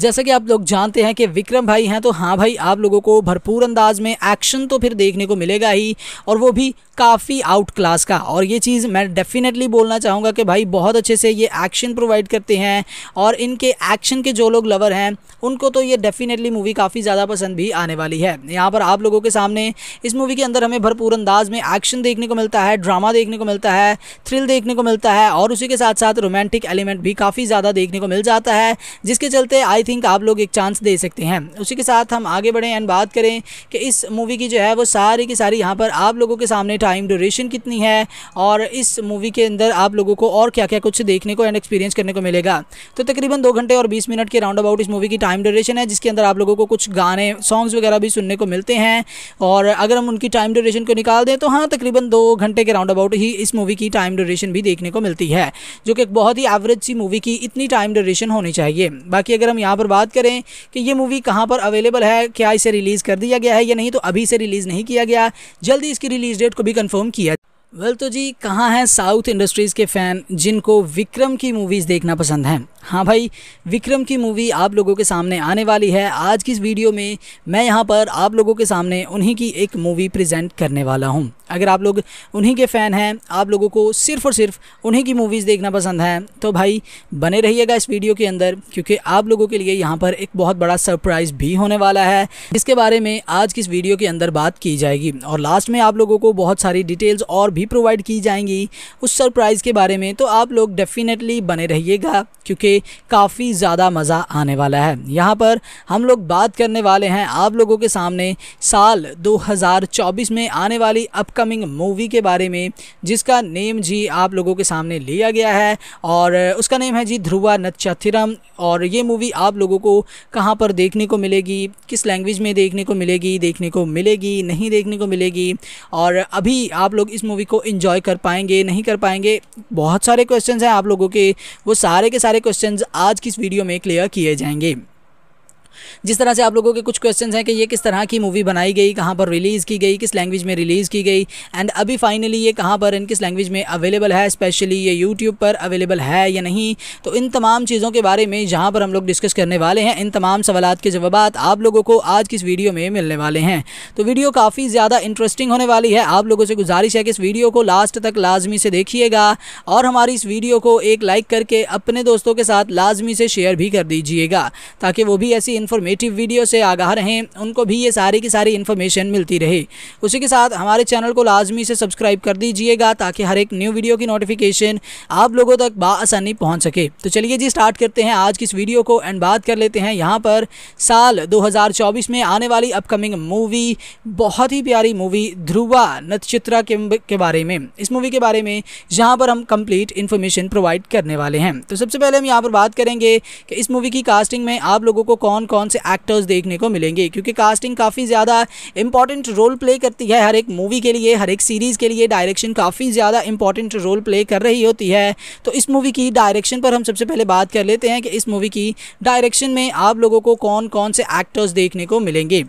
जैसा कि आप लोग जानते हैं कि विक्रम भाई हैं, तो हाँ भाई आप लोगों को भरपूर अंदाज में एक्शन तो फिर देखने को मिलेगा ही, और वो भी काफ़ी आउट क्लास का। और ये चीज़ मैं डेफिनेटली बोलना चाहूँगा कि भाई बहुत अच्छे से ये एक्शन प्रोवाइड करते हैं, और इनके एक्शन के जो लोग लवर हैं उनको तो ये डेफिनेटली मूवी काफ़ी ज़्यादा पसंद भी आने वाली है। यहाँ पर आप लोगों के सामने इस मूवी के अंदर हमें भरपूर अंदाज में एक्शन देखने को मिलता है, ड्रामा देखने को मिलता है, थ्रिल देखने को मिलता है, और उसी के साथ साथ रोमांटिक एलिमेंट भी काफ़ी ज़्यादा देखने को मिल जाता है, जिसके चलते आई थिंक आप लोग एक चांस दे सकते हैं। उसी के साथ हम आगे बढ़ें एंड बात करें कि इस मूवी की जो है वो सारी की सारी यहाँ पर आप लोगों के सामने टाइम ड्यूरेशन कितनी है, और इस मूवी के अंदर आप लोगों को और क्या क्या कुछ देखने को एंड एक्सपीरियंस करने को मिलेगा। तो तकरीबन 2 घंटे और 20 मिनट के राउंड अबाउट इस मूवी की टाइम ड्यूरेशन है, जिसके अंदर आप लोगों को कुछ गाने सॉन्ग्स वगैरह भी सुनने को मिलते हैं। और अगर हम उनकी टाइम ड्यूरेशन को निकाल दें तो हाँ तकरीबन 2 घंटे के राउंड अबाउट ही इस मूवी की टाइम ड्यूरेशन भी देखने को मिलती है, जो कि एक बहुत ही एवरेज सी मूवी की इतनी टाइम ड्यूरेशन होनी चाहिए। बाकी अगर हम यहाँ पर बात करें कि ये मूवी कहाँ पर अवेलेबल है, क्या इसे रिलीज़ कर दिया गया है या नहीं, तो अभी इसे रिलीज़ नहीं किया गया, जल्दी इसकी रिलीज़ डेट को भी कंफर्म किया। वेल तो जी कहाँ हैं साउथ इंडस्ट्रीज़ के फ़ैन जिनको विक्रम की मूवीज़ देखना पसंद हैं? हाँ भाई विक्रम की मूवी आप लोगों के सामने आने वाली है। आज की इस वीडियो में मैं यहाँ पर आप लोगों के सामने उन्हीं की एक मूवी प्रेजेंट करने वाला हूँ। अगर आप लोग उन्हीं के फ़ैन हैं, आप लोगों को सिर्फ़ और सिर्फ उन्हीं की मूवीज़ देखना पसंद है, तो भाई बने रहिएगा इस वीडियो के अंदर, क्योंकि आप लोगों के लिए यहाँ पर एक बहुत बड़ा सरप्राइज़ भी होने वाला है, जिसके बारे में आज की इस वीडियो के अंदर बात की जाएगी। और लास्ट में आप लोगों को बहुत सारी डिटेल्स और भी प्रोवाइड की जाएंगी उस सरप्राइज़ के बारे में, तो आप लोग डेफिनेटली बने रहिएगा, क्योंकि काफ़ी ज़्यादा मज़ा आने वाला है। यहाँ पर हम लोग बात करने वाले हैं आप लोगों के सामने साल 2024 में आने वाली अपकमिंग मूवी के बारे में, जिसका नेम जी आप लोगों के सामने लिया गया है, और उसका नेम है जी ध्रुवा नत्चत्तिरम। और ये मूवी आप लोगों को कहाँ पर देखने को मिलेगी, किस लैंग्वेज में देखने को मिलेगी नहीं देखने को मिलेगी, और अभी आप लोग इस मूवी को एंजॉय कर पाएंगे नहीं कर पाएंगे, बहुत सारे क्वेश्चंस हैं आप लोगों के, वो सारे के सारे क्वेश्चंस आज की इस वीडियो में क्लियर किए जाएंगे। जिस तरह से आप लोगों के कुछ क्वेश्चंस हैं कि ये किस तरह की मूवी बनाई गई, कहाँ पर रिलीज़ की गई, किस लैंग्वेज में रिलीज़ की गई, एंड अभी फाइनली ये कहाँ पर एंड किस लैंग्वेज में अवेलेबल है, स्पेशली ये यूट्यूब पर अवेलेबल है या नहीं, तो इन तमाम चीज़ों के बारे में यहाँ पर हम लोग डिस्कस करने वाले हैं। इन तमाम सवालात के जवाब आप लोगों को आज की इस वीडियो में मिलने वाले हैं, तो वीडियो काफ़ी ज़्यादा इंटरेस्टिंग होने वाली है। आप लोगों से गुजारिश है कि इस वीडियो को लास्ट तक लाजमी से देखिएगा, और हमारी इस वीडियो को एक लाइक करके अपने दोस्तों के साथ लाजमी से शेयर भी कर दीजिएगा, ताकि वो भी ऐसी इन्फॉर्मेटिव वीडियो से आगाह रहें, उनको भी ये सारी की सारी इन्फॉर्मेशन मिलती रहे। उसी के साथ हमारे चैनल को लाजमी से सब्सक्राइब कर दीजिएगा, ताकि हर एक न्यू वीडियो की नोटिफिकेशन आप लोगों तक बआसानी पहुंच सके। तो चलिए जी स्टार्ट करते हैं आज की इस वीडियो को एंड बात कर लेते हैं यहाँ पर साल 2024 में आने वाली अपकमिंग मूवी, बहुत ही प्यारी मूवी ध्रुवा नत्चत्तिरम के बारे में। इस मूवी के बारे में यहाँ पर हम कंप्लीट इन्फॉर्मेशन प्रोवाइड करने वाले हैं। तो सबसे पहले हम यहाँ पर बात करेंगे कि इस मूवी की कास्टिंग में आप लोगों को कौन कौन से एक्टर्स देखने को मिलेंगे, क्योंकि कास्टिंग काफ़ी ज़्यादा इंपॉर्टेंट रोल प्ले करती है हर एक मूवी के लिए, हर एक सीरीज़ के लिए। डायरेक्शन काफ़ी ज़्यादा इंपॉर्टेंट रोल प्ले कर रही होती है, तो इस मूवी की डायरेक्शन पर हम सबसे पहले बात कर लेते हैं कि इस मूवी की डायरेक्शन में आप लोगों को कौन कौन से एक्टर्स देखने को मिलेंगे।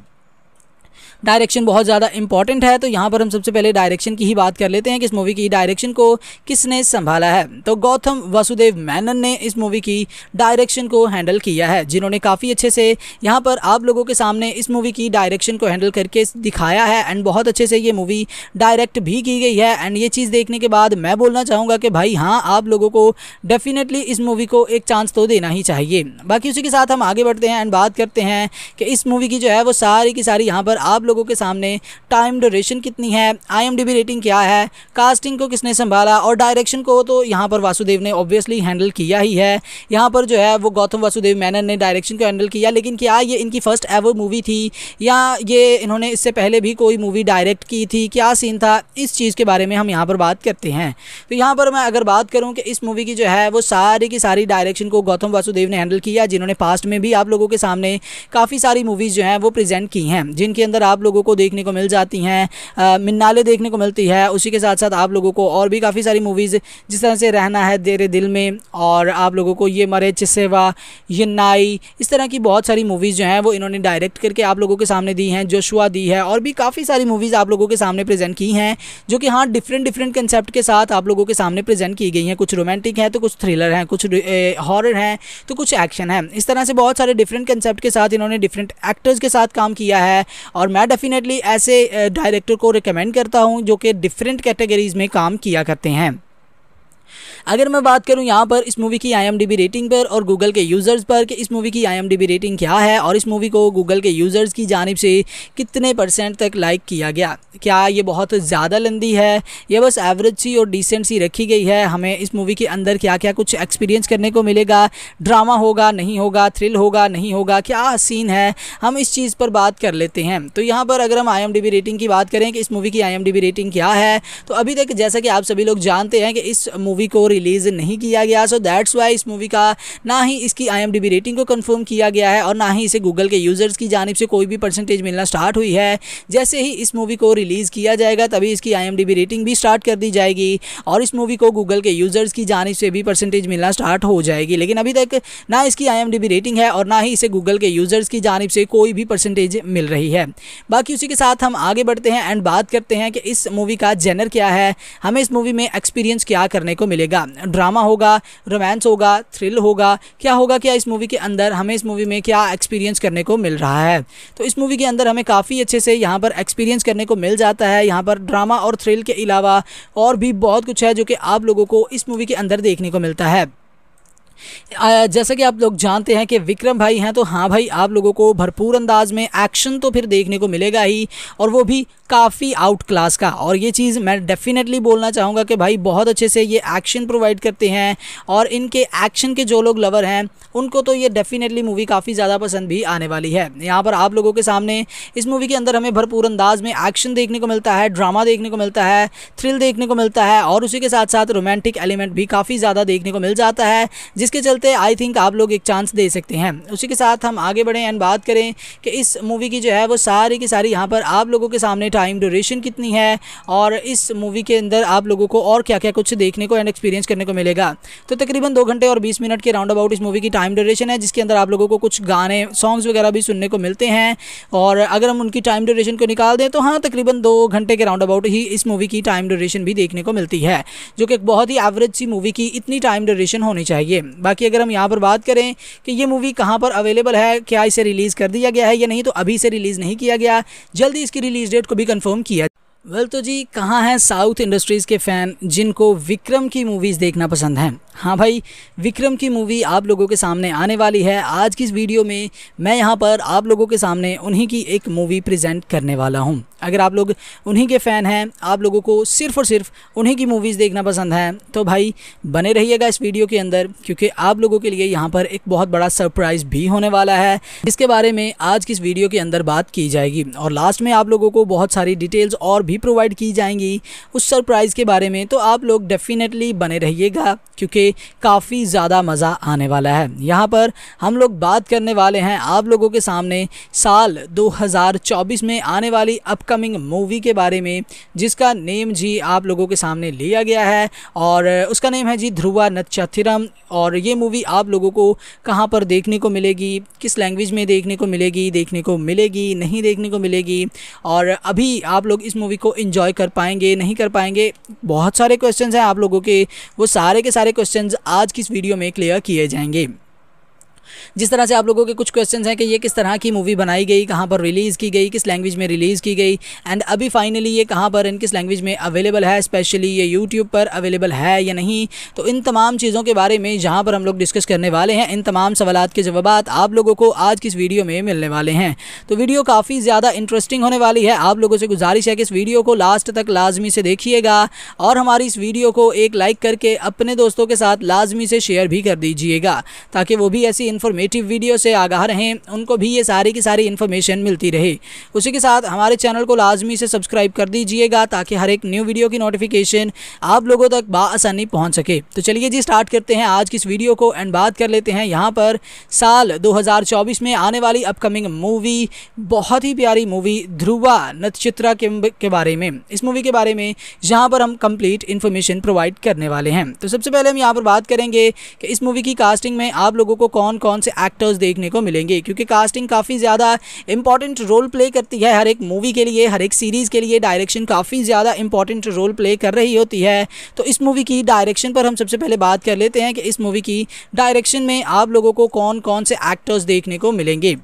डायरेक्शन बहुत ज़्यादा इंपॉर्टेंट है, तो यहाँ पर हम सबसे पहले डायरेक्शन की ही बात कर लेते हैं कि इस मूवी की डायरेक्शन को किसने संभाला है। तो गौतम वासुदेव मेनन ने इस मूवी की डायरेक्शन को हैंडल किया है, जिन्होंने काफ़ी अच्छे से यहाँ पर आप लोगों के सामने इस मूवी की डायरेक्शन को हैंडल करके दिखाया है, एंड बहुत अच्छे से ये मूवी डायरेक्ट भी की गई है। एंड ये चीज़ देखने के बाद मैं बोलना चाहूँगा कि भाई हाँ आप लोगों को डेफिनेटली इस मूवी को एक चांस तो देना ही चाहिए। बाकी उसी के साथ हम आगे बढ़ते हैं एंड बात करते हैं कि इस मूवी की जो है वो सारी की सारी यहाँ पर आप लोगों के सामने टाइम ड्यूरेशन कितनी है, IMDb रेटिंग क्या है, कास्टिंग को किसने संभाला, और डायरेक्शन को तो यहाँ पर वासुदेव ने ऑब्वियसली हैंडल किया ही है। यहाँ पर जो है वो गौतम वासुदेव मेनन ने डायरेक्शन को हैंडल किया, लेकिन क्या ये इनकी फर्स्ट एवर मूवी थी या ये इन्होंने इससे पहले भी कोई मूवी डायरेक्ट की थी, क्या सीन था, इस चीज़ के बारे में हम यहाँ पर बात करते हैं। तो यहाँ पर मैं अगर बात करूँ कि इस मूवी की जो है वो सारी की सारी डायरेक्शन को गौतम वासुदेव ने हैंडल किया, जिन्होंने पास्ट में भी आप लोगों के सामने काफ़ी सारी मूवीज़ जो हैं वो प्रेजेंट की हैं, जिनके अंदर आप आप लोगों को देखने को मिल जाती हैं, मिन्नाले देखने को मिलती है। उसी के साथ साथ आप लोगों को और भी काफ़ी सारी मूवीज़ जिस तरह से रहना है तेरे दिल में, और आप लोगों को ये मरे चिसेवा, ये नाई, इस तरह की बहुत सारी मूवीज़ जो हैं वो इन्होंने डायरेक्ट करके आप लोगों के सामने दी हैं। जोशुआ दी है और भी काफ़ी सारी मूवीज़ आप लोगों के सामने प्रेजेंट की हैं जो कि हाँ डिफरेंट कंसेप्ट के साथ आप लोगों के सामने प्रेजेंट की गई हैं। कुछ रोमांटिक हैं तो कुछ थ्रिलर हैं, कुछ हॉरर हैं तो कुछ एक्शन है। इस तरह से बहुत सारे डिफरेंट कंसेप्ट के साथ इन्होंने डिफरेंट एक्टर्स के साथ काम किया है और मैं डेफिनेटली ऐसे डायरेक्टर को रिकमेंड करता हूँ जो कि डिफरेंट कैटेगरीज़ में काम किया करते हैं। अगर मैं बात करूं यहाँ पर इस मूवी की IMDb रेटिंग पर और गूगल के यूज़र्स पर कि इस मूवी की IMDb रेटिंग क्या है और इस मूवी को गूगल के यूज़र्स की जानिब से कितने % तक लाइक किया गया, क्या ये बहुत ज़्यादा लंदी है या बस एवरेज सी और डिसेंट सी रखी गई है, हमें इस मूवी के अंदर क्या क्या कुछ एक्सपीरियंस करने को मिलेगा, ड्रामा होगा नहीं होगा, थ्रिल होगा नहीं होगा, क्या सीन है, हम इस चीज़ पर बात कर लेते हैं। तो यहाँ पर अगर हम IMDb रेटिंग की बात करें कि इस मूवी की IMDb रेटिंग क्या है, तो अभी तक जैसा कि आप सभी लोग जानते हैं कि इस मूवी को रिलीज़ नहीं किया गया, सो दैट्स वाई इस मूवी का ना ही इसकी IMDb रेटिंग को कंफर्म किया गया है और ना ही इसे गूगल के यूज़र्स की जानिब से कोई भी % मिलना स्टार्ट हुई है। जैसे ही इस मूवी को रिलीज़ किया जाएगा तभी इसकी IMDb रेटिंग भी स्टार्ट कर दी जाएगी और इस मूवी को गूगल के यूज़र्स की जानिब से भी % मिलना स्टार्ट हो जाएगी, लेकिन अभी तक ना इसकी IMDb रेटिंग है और ना ही इसे गूगल के यूज़र्स की जानिब से कोई भी % मिल रही है। बाकी उसी के साथ हम आगे बढ़ते हैं एंड बात करते हैं कि इस मूवी का जेनर क्या है, हमें इस मूवी में एक्सपीरियंस क्या करने को मिलेगा, ड्रामा होगा, रोमांस होगा, थ्रिल होगा, क्या होगा, क्या इस मूवी के अंदर हमें इस मूवी में क्या एक्सपीरियंस करने को मिल रहा है। तो इस मूवी के अंदर हमें काफ़ी अच्छे से यहाँ पर एक्सपीरियंस करने को मिल जाता है। यहाँ पर ड्रामा और थ्रिल के अलावा और भी बहुत कुछ है जो कि आप लोगों को इस मूवी के अंदर देखने को मिलता है। जैसा कि आप लोग जानते हैं कि विक्रम भाई हैं, तो हाँ भाई आप लोगों को भरपूर अंदाज में एक्शन तो फिर देखने को मिलेगा ही, और वो भी काफ़ी आउट क्लास का। और ये चीज़ मैं डेफिनेटली बोलना चाहूँगा कि भाई बहुत अच्छे से ये एक्शन प्रोवाइड करते हैं और इनके एक्शन के जो लोग लवर हैं उनको तो ये डेफिनेटली मूवी काफ़ी ज़्यादा पसंद भी आने वाली है। यहाँ पर आप लोगों के सामने इस मूवी के अंदर हमें भरपूर अंदाज में एक्शन देखने को मिलता है, ड्रामा देखने को मिलता है, थ्रिल देखने को मिलता है और उसी के साथ साथ रोमांटिक एलिमेंट भी काफ़ी ज़्यादा देखने को मिल जाता है, जिसके चलते आई थिंक आप लोग एक चांस दे सकते हैं। उसी के साथ हम आगे बढ़ें एंड बात करें कि इस मूवी की जो है वो सारी की सारी यहाँ पर आप लोगों के सामने टाइम ड्यूरेशन कितनी है और इस मूवी के अंदर आप लोगों को और क्या क्या कुछ देखने को एंड एक्सपीरियंस करने को मिलेगा। तो तकरीबन 2 घंटे और 20 मिनट के राउंड अबाउट इस मूवी की टाइम ड्यूरेशन है, जिसके अंदर आप लोगों को कुछ गाने, सॉन्ग्स वगैरह भी सुनने को मिलते हैं। और अगर हम उनकी टाइम ड्यूरेशन को निकाल दें तो हाँ तकरीबन 2 घंटे के राउंड अबाउट ही इस मूवी की टाइम ड्यूरेशन भी देखने को मिलती है, जो कि एक बहुत ही एवरेज सी मूवी की इतनी टाइम ड्यूरेशन होनी चाहिए। बाकी अगर हम यहाँ पर बात करें कि ये मूवी कहाँ पर अवेलेबल है, क्या इसे रिलीज़ कर दिया गया है या नहीं, तो अभी इसे रिलीज़ नहीं किया गया, जल्दी इसकी रिलीज़ डेट को भी कंफर्म किया। वेल तो जी कहाँ हैं साउथ इंडस्ट्रीज़ के फ़ैन जिनको विक्रम की मूवीज़ देखना पसंद हैं। हाँ भाई विक्रम की मूवी आप लोगों के सामने आने वाली है। आज की इस वीडियो में मैं यहाँ पर आप लोगों के सामने उन्हीं की एक मूवी प्रेजेंट करने वाला हूँ। अगर आप लोग उन्हीं के फ़ैन हैं, आप लोगों को सिर्फ़ और सिर्फ उन्हीं की मूवीज़ देखना पसंद है, तो भाई बने रहिएगा इस वीडियो के अंदर, क्योंकि आप लोगों के लिए यहाँ पर एक बहुत बड़ा सरप्राइज़ भी होने वाला है, जिसके बारे में आज की इस वीडियो के अंदर बात की जाएगी और लास्ट में आप लोगों को बहुत सारी डिटेल्स और भी प्रोवाइड की जाएंगी उस सरप्राइज़ के बारे में। तो आप लोग डेफिनेटली बने रहिएगा क्योंकि काफ़ी ज़्यादा मज़ा आने वाला है। यहाँ पर हम लोग बात करने वाले हैं आप लोगों के सामने साल 2024 में आने वाली अपकमिंग मूवी के बारे में, जिसका नेम जी आप लोगों के सामने लिया गया है और उसका नेम है जी ध्रुवा नत्चत्तिरम। और ये मूवी आप लोगों को कहाँ पर देखने को मिलेगी, किस लैंग्वेज में देखने को मिलेगी, नहीं देखने को मिलेगी, और अभी आप लोग इस मूवी को एंजॉय कर पाएंगे, नहीं कर पाएंगे, बहुत सारे क्वेश्चंस हैं आप लोगों के। वो सारे के सारे क्वेश्चंस आज की इस वीडियो में क्लियर किए जाएंगे। जिस तरह से आप लोगों के कुछ क्वेश्चंस हैं कि ये किस तरह की मूवी बनाई गई, कहाँ पर रिलीज़ की गई, किस लैंग्वेज में रिलीज़ की गई, एंड अभी फाइनली ये कहाँ पर एंड किस लैंग्वेज में अवेलेबल है, स्पेशली ये यूट्यूब पर अवेलेबल है या नहीं, तो इन तमाम चीज़ों के बारे में जहाँ पर हम लोग डिस्कस करने वाले हैं। इन तमाम सवालात के जवाब आप लोगों को आज की इस वीडियो में मिलने वाले हैं, तो वीडियो काफ़ी ज़्यादा इंटरेस्टिंग होने वाली है। आप लोगों से गुजारिश है कि इस वीडियो को लास्ट तक लाजमी से देखिएगा और हमारी इस वीडियो को एक लाइक करके अपने दोस्तों के साथ लाजमी से शेयर भी कर दीजिएगा, ताकि वो भी ऐसी इन्फॉर्मेटिव वीडियो से आगाह रहें, उनको भी ये सारी की सारी इन्फॉर्मेशन मिलती रहे। उसी के साथ हमारे चैनल को लाजमी से सब्सक्राइब कर दीजिएगा ताकि हर एक न्यू वीडियो की नोटिफिकेशन आप लोगों तक बाआसानी पहुँच सके। तो चलिए जी स्टार्ट करते हैं आज की इस वीडियो को एंड बात कर लेते हैं यहाँ पर साल 2024 में आने वाली अपकमिंग मूवी, बहुत ही प्यारी मूवी ध्रुवा नक्षत्रा के बारे में। इस मूवी के बारे में यहाँ पर हम कंप्लीट इन्फॉर्मेशन प्रोवाइड करने वाले हैं। तो सबसे पहले हम यहाँ पर बात करेंगे कि इस मूवी की कास्टिंग में आप लोगों को कौन कौन से एक्टर्स देखने को मिलेंगे, क्योंकि कास्टिंग काफ़ी ज़्यादा इंपॉर्टेंट रोल प्ले करती है हर एक मूवी के लिए, हर एक सीरीज़ के लिए। डायरेक्शन काफ़ी ज़्यादा इंपॉर्टेंट रोल प्ले कर रही होती है। तो इस मूवी की डायरेक्शन पर हम सबसे पहले बात कर लेते हैं कि इस मूवी की डायरेक्शन में आप लोगों को कौन कौन से एक्टर्स देखने को मिलेंगे।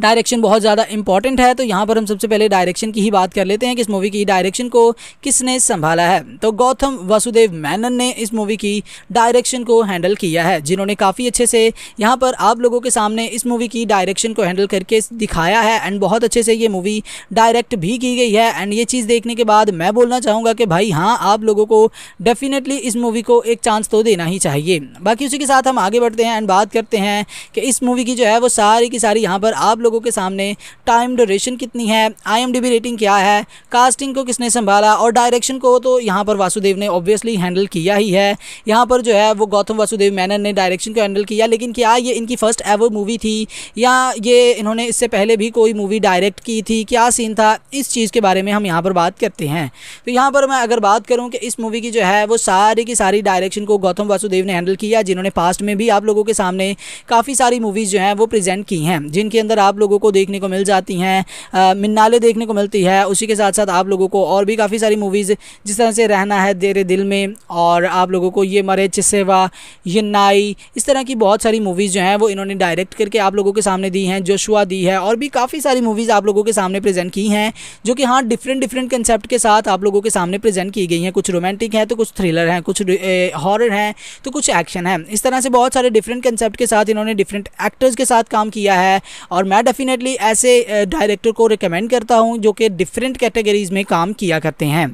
डायरेक्शन बहुत ज़्यादा इंपॉर्टेंट है, तो यहाँ पर हम सबसे पहले डायरेक्शन की ही बात कर लेते हैं कि इस मूवी की डायरेक्शन को किसने संभाला है। तो गौतम वासुदेव मेनन ने इस मूवी की डायरेक्शन को हैंडल किया है, जिन्होंने काफ़ी अच्छे से यहाँ पर आप लोगों के सामने इस मूवी की डायरेक्शन को हैंडल करके दिखाया है एंड बहुत अच्छे से ये मूवी डायरेक्ट भी की गई है। एंड ये चीज़ देखने के बाद मैं बोलना चाहूँगा कि भाई हाँ, आप लोगों को डेफिनेटली इस मूवी को एक चांस तो देना ही चाहिए। बाकी उसी के साथ हम आगे बढ़ते हैं एंड बात करते हैं कि इस मूवी की जो है वो सारी की सारी यहाँ पर आप लोगों के सामने टाइम ड्यूरेशन कितनी है, IMDb रेटिंग क्या है, कास्टिंग को किसने संभाला और डायरेक्शन को तो यहाँ पर वासुदेव ने ऑब्वियसली हैंडल किया ही है। यहाँ पर जो है वो गौतम वासुदेव मेनन ने डायरेक्शन को हैंडल किया, लेकिन क्या ये इनकी फर्स्ट एवर मूवी थी या ये इन्होंने इससे पहले भी कोई मूवी डायरेक्ट की थी, क्या सीन था, इस चीज़ के बारे में हम यहाँ पर बात करते हैं। तो यहाँ पर मैं अगर बात करूँ कि इस मूवी की जो है वो सारी की सारी डायरेक्शन को गौतम वासुदेव ने हैंडल किया, जिन्होंने पास्ट में भी आप लोगों के सामने काफ़ी सारी मूवीज़ जो हैं वो प्रेजेंट की हैं, जिनके अंदर आप लोगों को देखने को मिल जाती हैं मिन्नाले देखने को मिलती है। उसी के साथ साथ आप लोगों को और भी काफ़ी सारी मूवीज़ जिस तरह से रहना है तेरे दिल में, और आप लोगों को ये मरे चिसेवा, ये नाई, इस तरह की बहुत सारी मूवीज़ जो हैं वो इन्होंने डायरेक्ट करके आप लोगों के सामने दी हैं। जोशुआ दी है और भी काफ़ी सारी मूवीज़ आप लोगों के सामने प्रेजेंट की हैं जो कि हाँ डिफरेंट कंसेप्ट के साथ आप लोगों के सामने प्रेजेंट की गई हैं। कुछ रोमांटिक हैं तो कुछ थ्रिलर हैं, कुछ हॉरर हैं तो कुछ एक्शन है। इस तरह से बहुत सारे डिफरेंट कंसेप्ट के साथ इन्होंने डिफरेंट एक्टर्स के साथ काम किया है और मैं डेफिनेटली ऐसे डायरेक्टर को रिकमेंड करता हूं जो कि डिफरेंट कैटेगरीज़ में काम किया करते हैं।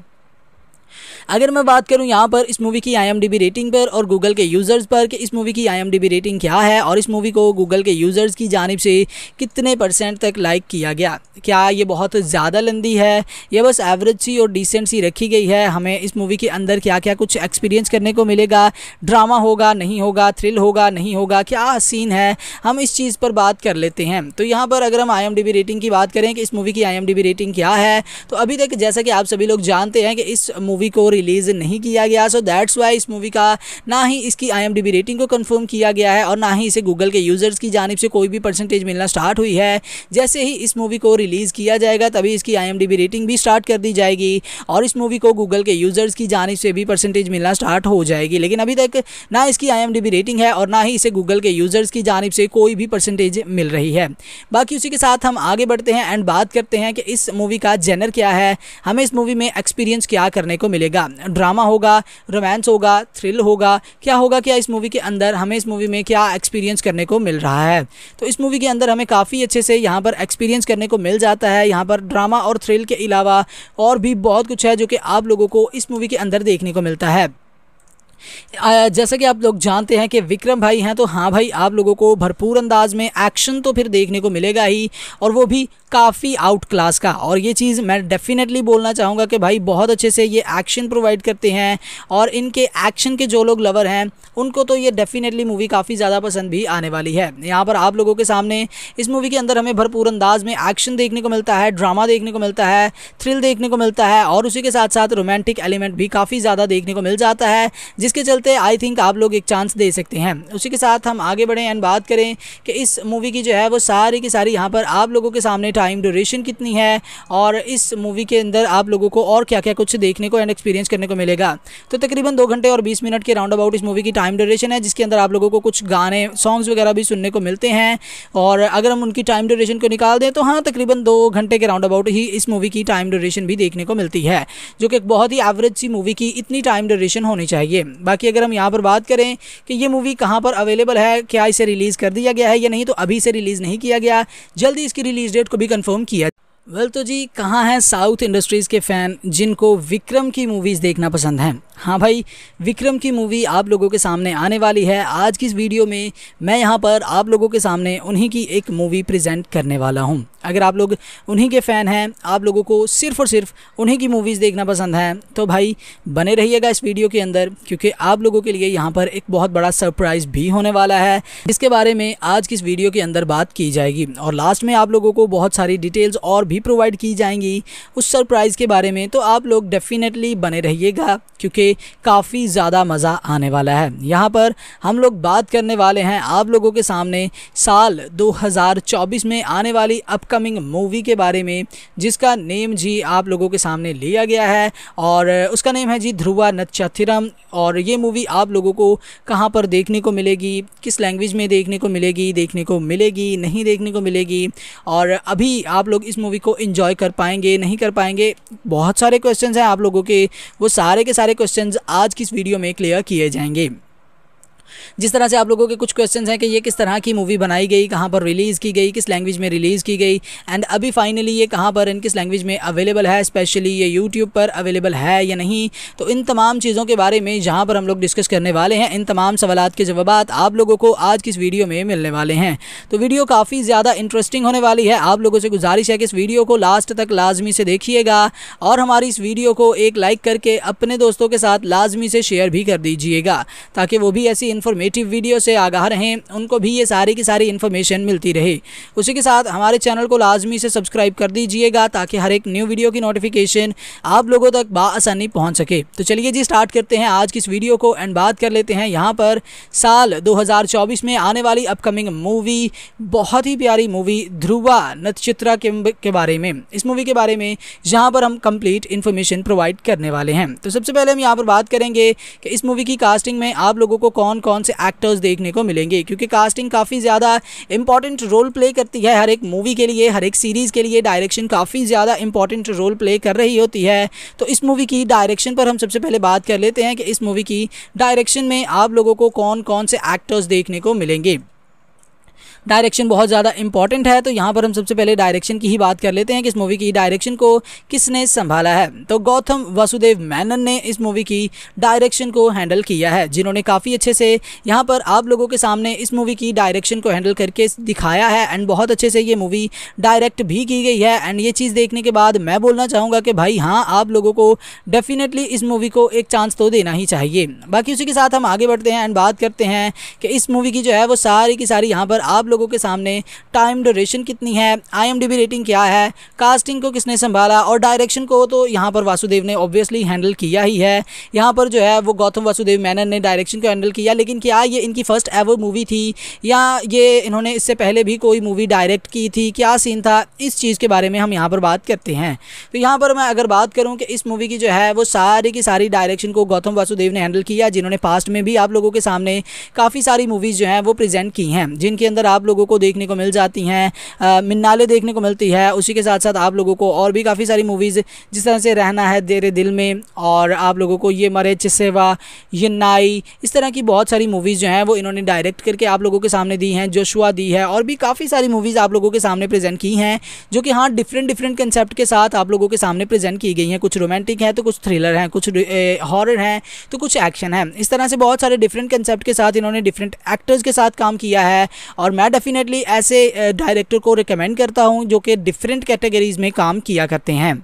अगर मैं बात करूं यहाँ पर इस मूवी की IMDb रेटिंग पर और गूगल के यूज़र्स पर कि इस मूवी की IMDb रेटिंग क्या है और इस मूवी को गूगल के यूज़र्स की जानिब से कितने % तक लाइक किया गया, क्या ये बहुत ज़्यादा लंदी है, यह बस एवरेज सी और डिसेंट सी रखी गई है, हमें इस मूवी के अंदर क्या क्या कुछ एक्सपीरियंस करने को मिलेगा, ड्रामा होगा नहीं होगा, थ्रिल होगा नहीं होगा, क्या सीन है, हम इस चीज़ पर बात कर लेते हैं। तो यहाँ पर अगर हम IMDb रेटिंग की बात करें कि इस मूवी की IMDb रेटिंग क्या है, तो अभी तक जैसा कि आप सभी लोग जानते हैं कि इस मूवी को रिलीज़ नहीं किया गया, सो दैट्स वाई इस मूवी का ना ही इसकी IMDb रेटिंग को कंफर्म किया गया है और ना ही इसे गूगल के यूज़र्स की जानिब से कोई भी % मिलना स्टार्ट हुई है। जैसे ही इस मूवी को रिलीज़ किया जाएगा तभी इसकी IMDb रेटिंग भी स्टार्ट कर दी जाएगी और इस मूवी को गूगल के यूज़र्स की जानिब से भी % मिलना स्टार्ट हो जाएगी, लेकिन अभी तक ना इसकी IMDb रेटिंग है और ना ही इसे गूगल के यूज़र्स की जानिब से कोई भी % मिल रही है। बाकी उसी के साथ हम आगे बढ़ते हैं एंड बात करते हैं कि इस मूवी का जेनर क्या है, हमें इस मूवी में एक्सपीरियंस क्या करने को मिलेगा, ड्रामा होगा, रोमांस होगा, थ्रिल होगा, क्या होगा, क्या इस मूवी के अंदर हमें इस मूवी में क्या एक्सपीरियंस करने को मिल रहा है। तो इस मूवी के अंदर हमें काफ़ी अच्छे से यहाँ पर एक्सपीरियंस करने को मिल जाता है। यहाँ पर ड्रामा और थ्रिल के अलावा और भी बहुत कुछ है जो कि आप लोगों को इस मूवी के अंदर देखने को मिलता है। जैसा कि आप लोग जानते हैं कि विक्रम भाई हैं, तो हाँ भाई आप लोगों को भरपूर अंदाज में एक्शन तो फिर देखने को मिलेगा ही, और वो भी काफ़ी आउट क्लास का। और ये चीज़ मैं डेफिनेटली बोलना चाहूँगा कि भाई बहुत अच्छे से ये एक्शन प्रोवाइड करते हैं और इनके एक्शन के जो लोग लवर हैं उनको तो ये डेफिनेटली मूवी काफ़ी ज़्यादा पसंद भी आने वाली है। यहाँ पर आप लोगों के सामने इस मूवी के अंदर हमें भरपूर अंदाज में एक्शन देखने को मिलता है, ड्रामा देखने को मिलता है, थ्रिल देखने को मिलता है और उसी के साथ साथ रोमांटिक एलिमेंट भी काफ़ी ज़्यादा देखने को मिल जाता है, जिसके चलते आई थिंक आप लोग एक चांस दे सकते हैं। उसी के साथ हम आगे बढ़ें एंड बात करें कि इस मूवी की जो है वो सारी की सारी यहाँ पर आप लोगों के सामने टाइम ड्यूरेशन कितनी है और इस मूवी के अंदर आप लोगों को और क्या क्या कुछ देखने को एंड एक्सपीरियंस करने को मिलेगा। तो तकरीबन 2 घंटे और 20 मिनट के राउंड अबाउट इस मूवी की टाइम ड्यूरेशन है, जिसके अंदर आप लोगों को कुछ गाने सॉन्ग्स वगैरह भी सुनने को मिलते हैं। और अगर हम उनकी टाइम ड्यूरेशन को निकाल दें तो हाँ तकरीबन 2 घंटे के राउंड अबाउट ही इस मूवी की टाइम ड्यूरेशन भी देखने को मिलती है, जो कि एक बहुत ही एवरेज सी मूवी की इतनी टाइम ड्यूरेशन होनी चाहिए। बाकी अगर हम यहाँ पर बात करें कि ये मूवी कहाँ पर अवेलेबल है, क्या इसे रिलीज़ कर दिया गया है या नहीं, तो अभी इसे रिलीज़ नहीं किया गया, जल्दी इसकी रिलीज़ डेट को भी कंफर्म किया वेल तो जी कहाँ हैं साउथ इंडस्ट्रीज़ के फ़ैन जिनको विक्रम की मूवीज़ देखना पसंद हैं। हाँ भाई, विक्रम की मूवी आप लोगों के सामने आने वाली है। आज की इस वीडियो में मैं यहाँ पर आप लोगों के सामने उन्हीं की एक मूवी प्रेजेंट करने वाला हूँ। अगर आप लोग उन्हीं के फ़ैन हैं, आप लोगों को सिर्फ़ और सिर्फ उन्हीं की मूवीज़ देखना पसंद है, तो भाई बने रहिएगा इस वीडियो के अंदर, क्योंकि आप लोगों के लिए यहाँ पर एक बहुत बड़ा सरप्राइज़ भी होने वाला है, जिसके बारे में आज की इस वीडियो के अंदर बात की जाएगी। और लास्ट में आप लोगों को बहुत सारी डिटेल्स और भी प्रोवाइड की जाएंगी उस सरप्राइज़ के बारे में। तो आप लोग डेफिनेटली बने रहिएगा, क्योंकि काफ़ी ज़्यादा मज़ा आने वाला है। यहाँ पर हम लोग बात करने वाले हैं आप लोगों के सामने साल 2024 में आने वाली अपकमिंग मूवी के बारे में, जिसका नेम जी आप लोगों के सामने लिया गया है और उसका नेम है जी ध्रुवा नत्चत्तिरम। और ये मूवी आप लोगों को कहाँ पर देखने को मिलेगी, किस लैंग्वेज में देखने को मिलेगी, नहीं देखने को मिलेगी, और अभी आप लोग इस मूवी को एंजॉय कर पाएंगे, नहीं कर पाएंगे, बहुत सारे क्वेश्चंस हैं आप लोगों के। वो सारे के सारे क्वेश्चंस आज की इस वीडियो में क्लियर किए जाएंगे। जिस तरह से आप लोगों के कुछ क्वेश्चंस हैं कि ये किस तरह की मूवी बनाई गई, कहाँ पर रिलीज़ की गई, किस लैंग्वेज में रिलीज़ की गई, एंड अभी फाइनली ये कहाँ पर एंड किस लैंग्वेज में अवेलेबल है, स्पेशली ये यूट्यूब पर अवेलेबल है या नहीं। तो इन तमाम चीज़ों के बारे में जहाँ पर हम लोग डिस्कस करने वाले हैं, इन तमाम सवालात के जवाब आप लोगों को आज की इस वीडियो में मिलने वाले हैं। तो वीडियो काफ़ी ज़्यादा इंटरेस्टिंग होने वाली है। आप लोगों से गुजारिश है कि इस वीडियो को लास्ट तक लाजमी से देखिएगा और हमारी इस वीडियो को एक लाइक करके अपने दोस्तों के साथ लाजमी से शेयर भी कर दीजिएगा, ताकि वो भी ऐसी इन्फॉर्मेटिव वीडियो से आगाह रहें, उनको भी ये सारी की सारी इन्फॉर्मेशन मिलती रहे। उसी के साथ हमारे चैनल को लाजमी से सब्सक्राइब कर दीजिएगा, ताकि हर एक न्यू वीडियो की नोटिफिकेशन आप लोगों तक बाआसानी पहुंच सके। तो चलिए जी स्टार्ट करते हैं आज की इस वीडियो को एंड बात कर लेते हैं यहाँ पर साल 2024 में आने वाली अपकमिंग मूवी, बहुत ही प्यारी मूवी ध्रुवा नत्चत्तिरम के बारे में। इस मूवी के बारे में यहाँ पर हम कंप्लीट इन्फॉर्मेशन प्रोवाइड करने वाले हैं। तो सबसे पहले हम यहाँ पर बात करेंगे कि इस मूवी की कास्टिंग में आप लोगों को कौन से एक्टर्स देखने को मिलेंगे, क्योंकि कास्टिंग काफ़ी ज़्यादा इंपॉर्टेंट रोल प्ले करती है हर एक मूवी के लिए, हर एक सीरीज़ के लिए। डायरेक्शन काफ़ी ज़्यादा इंपॉर्टेंट रोल प्ले कर रही होती है। तो इस मूवी की डायरेक्शन पर हम सबसे पहले बात कर लेते हैं कि इस मूवी की डायरेक्शन में आप लोगों को कौन से एक्टर्स देखने को मिलेंगे। डायरेक्शन बहुत ज़्यादा इंपॉर्टेंट है, तो यहाँ पर हम सबसे पहले डायरेक्शन की ही बात कर लेते हैं कि इस मूवी की डायरेक्शन को किसने संभाला है। तो गौतम वासुदेव मेनन ने इस मूवी की डायरेक्शन को हैंडल किया है, जिन्होंने काफ़ी अच्छे से यहाँ पर आप लोगों के सामने इस मूवी की डायरेक्शन को हैंडल करके दिखाया है एंड बहुत अच्छे से ये मूवी डायरेक्ट भी की गई है। एंड ये चीज़ देखने के बाद मैं बोलना चाहूँगा कि भाई हाँ, आप लोगों को डेफिनेटली इस मूवी को एक चांस तो देना ही चाहिए। बाकी उसी के साथ हम आगे बढ़ते हैं एंड बात करते हैं कि इस मूवी की जो है वो सारी की सारी यहाँ पर आप लोगों के सामने टाइम ड्यूरेशन कितनी है, IMDb रेटिंग क्या है, कास्टिंग को किसने संभाला और डायरेक्शन को तो यहाँ पर वासुदेव ने ऑब्वियसली हैंडल किया ही है। यहाँ पर जो है वो गौतम वासुदेव मेनन ने डायरेक्शन को हैंडल किया, लेकिन क्या ये इनकी फर्स्ट एवर मूवी थी या ये इन्होंने इससे पहले भी कोई मूवी डायरेक्ट की थी, क्या सीन था, इस चीज़ के बारे में हम यहाँ पर बात करते हैं। तो यहाँ पर मैं अगर बात करूँ कि इस मूवी की जो है वो सारी की सारी डायरेक्शन को गौतम वासुदेव ने हैंडल किया, जिन्होंने पास्ट में भी आप लोगों के सामने काफ़ी सारी मूवीज़ जो हैं वो प्रेजेंट की हैं, जिनके अंदर आप लोगों को देखने को मिल जाती हैं मिन्नाले देखने को मिलती है। उसी के साथ साथ आप लोगों को और भी काफ़ी सारी मूवीज़ जिस तरह से रहना है तेरे दिल में, और आप लोगों को ये मरे चिसेवा, ये नाई, इस तरह की बहुत सारी मूवीज़ जो हैं वो इन्होंने डायरेक्ट करके आप लोगों के सामने दी हैं। जोशुआ दी है और भी काफ़ी सारी मूवीज़ आप लोगों के सामने प्रेजेंट की हैं, जो कि हाँ डिफरेंट कंसेप्ट के साथ आप लोगों के सामने प्रेजेंट की गई हैं। कुछ रोमांटिक हैं तो कुछ थ्रिलर हैं, कुछ हॉरर हैं तो कुछ एक्शन है। इस तरह से बहुत सारे डिफरेंट कंसेप्ट के साथ इन्होंने डिफरेंट एक्टर्स के साथ काम किया है और मैं डेफिनेटली ऐसे डायरेक्टर को रिकमेंड करता हूं जो कि डिफरेंट कैटेगरीज़ में काम किया करते हैं।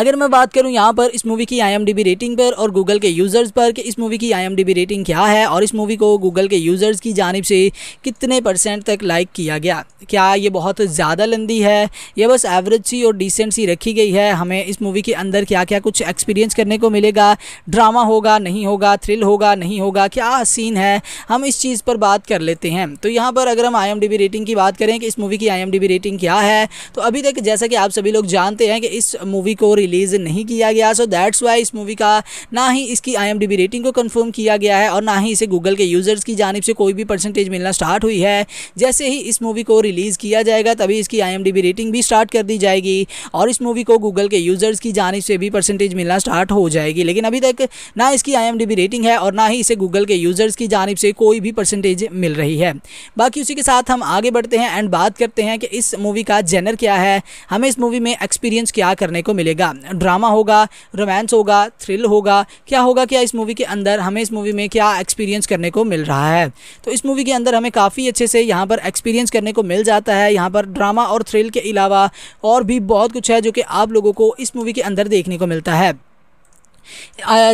अगर मैं बात करूं यहाँ पर इस मूवी की IMDb रेटिंग पर और गूगल के यूज़र्स पर कि इस मूवी की IMDb रेटिंग क्या है और इस मूवी को गूगल के यूज़र्स की जानिब से कितने % तक लाइक किया गया, क्या ये बहुत ज़्यादा लंदी है, यह बस एवरेज सी और डिसेंट सी रखी गई है, हमें इस मूवी के अंदर क्या क्या कुछ एक्सपीरियंस करने को मिलेगा, ड्रामा होगा नहीं होगा, थ्रिल होगा नहीं होगा, क्या सीन है, हम इस चीज़ पर बात कर लेते हैं। तो यहाँ पर अगर हम IMDb रेटिंग की बात करें कि इस मूवी की IMDb रेटिंग क्या है, तो अभी तक जैसा कि आप सभी लोग जानते हैं कि इस मूवी मूवी को रिलीज़ नहीं किया गया। सो दैट्स वाई इस मूवी का ना ही इसकी IMDb रेटिंग को कंफर्म किया गया है और ना ही इसे गूगल के यूज़र्स की जानिब से कोई भी परसेंटेज मिलना स्टार्ट हुई है। जैसे ही इस मूवी को रिलीज़ किया जाएगा तभी इसकी IMDb रेटिंग भी स्टार्ट कर दी जाएगी और इस मूवी को गूगल के यूज़र्स की जानिब से भी परसेंटेज मिलना स्टार्ट हो जाएगी, लेकिन अभी तक ना इसकी IMDb रेटिंग है और ना ही इसे गूगल के यूज़र्स की जानिब से कोई भी परसेंटेज मिल रही है। बाकी उसी के साथ हम आगे बढ़ते हैं एंड बात करते हैं कि इस मूवी का जेनर क्या है, हमें इस मूवी में एक्सपीरियंस क्या करने को मिलेगा। ड्रामा होगा, रोमांस होगा, थ्रिल होगा, क्या होगा, क्या इस मूवी के अंदर हमें इस मूवी में क्या एक्सपीरियंस करने को मिल रहा है। तो इस मूवी के अंदर हमें काफ़ी अच्छे से यहाँ पर एक्सपीरियंस करने को मिल जाता है। यहाँ पर ड्रामा और थ्रिल के अलावा और भी बहुत कुछ है जो कि आप लोगों को इस मूवी के अंदर देखने को मिलता है।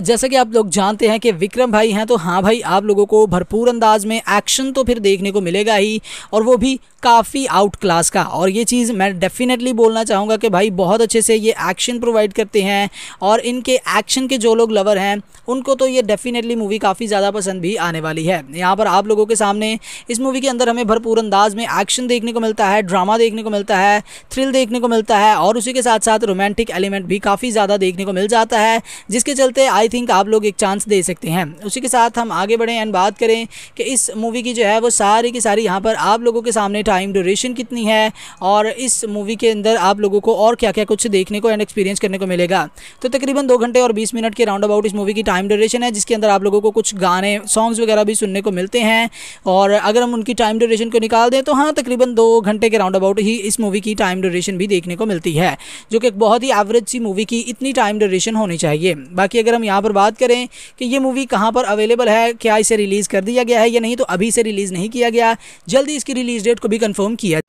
जैसा कि आप लोग जानते हैं कि विक्रम भाई हैं, तो हाँ भाई आप लोगों को भरपूर अंदाज में एक्शन तो फिर देखने को मिलेगा ही, और वो भी काफ़ी आउट क्लास का। और ये चीज़ मैं डेफिनेटली बोलना चाहूँगा कि भाई बहुत अच्छे से ये एक्शन प्रोवाइड करते हैं और इनके एक्शन के जो लोग लवर हैं उनको तो ये डेफिनेटली मूवी काफ़ी ज़्यादा पसंद भी आने वाली है। यहाँ पर आप लोगों के सामने इस मूवी के अंदर हमें भरपूर अंदाज में एक्शन देखने को मिलता है, ड्रामा देखने को मिलता है, थ्रिल देखने को मिलता है और उसी के साथ साथ रोमांटिक एलिमेंट भी काफ़ी ज़्यादा देखने को मिल जाता है, इसके चलते आई थिंक आप लोग एक चांस दे सकते हैं। उसी के साथ हम आगे बढ़ें एंड बात करें कि इस मूवी की जो है वो सारी की सारी यहाँ पर आप लोगों के सामने टाइम ड्यूरेशन कितनी है और इस मूवी के अंदर आप लोगों को और क्या क्या कुछ देखने को एंड एक्सपीरियंस करने को मिलेगा। तो तकरीबन 2 घंटे और 20 मिनट के राउंड अबाउट इस मूवी की टाइम ड्यूरेशन है, जिसके अंदर आप लोगों को कुछ गाने सॉन्ग्स वगैरह भी सुनने को मिलते हैं। और अगर हम उनकी टाइम ड्यूरेशन को निकाल दें तो हाँ तकरीबन 2 घंटे के राउंड अबाउट ही इस मूवी की टाइम ड्यूरेशन भी देखने को मिलती है, जो कि एक बहुत ही एवरेज सी मूवी की इतनी टाइम ड्यूरेशन होनी चाहिए। बाकी अगर हम यहाँ पर बात करें कि ये मूवी कहाँ पर अवेलेबल है, क्या इसे रिलीज़ कर दिया गया है या नहीं, तो अभी इसे रिलीज़ नहीं किया गया, जल्दी इसकी रिलीज़ डेट को भी कंफर्म किया।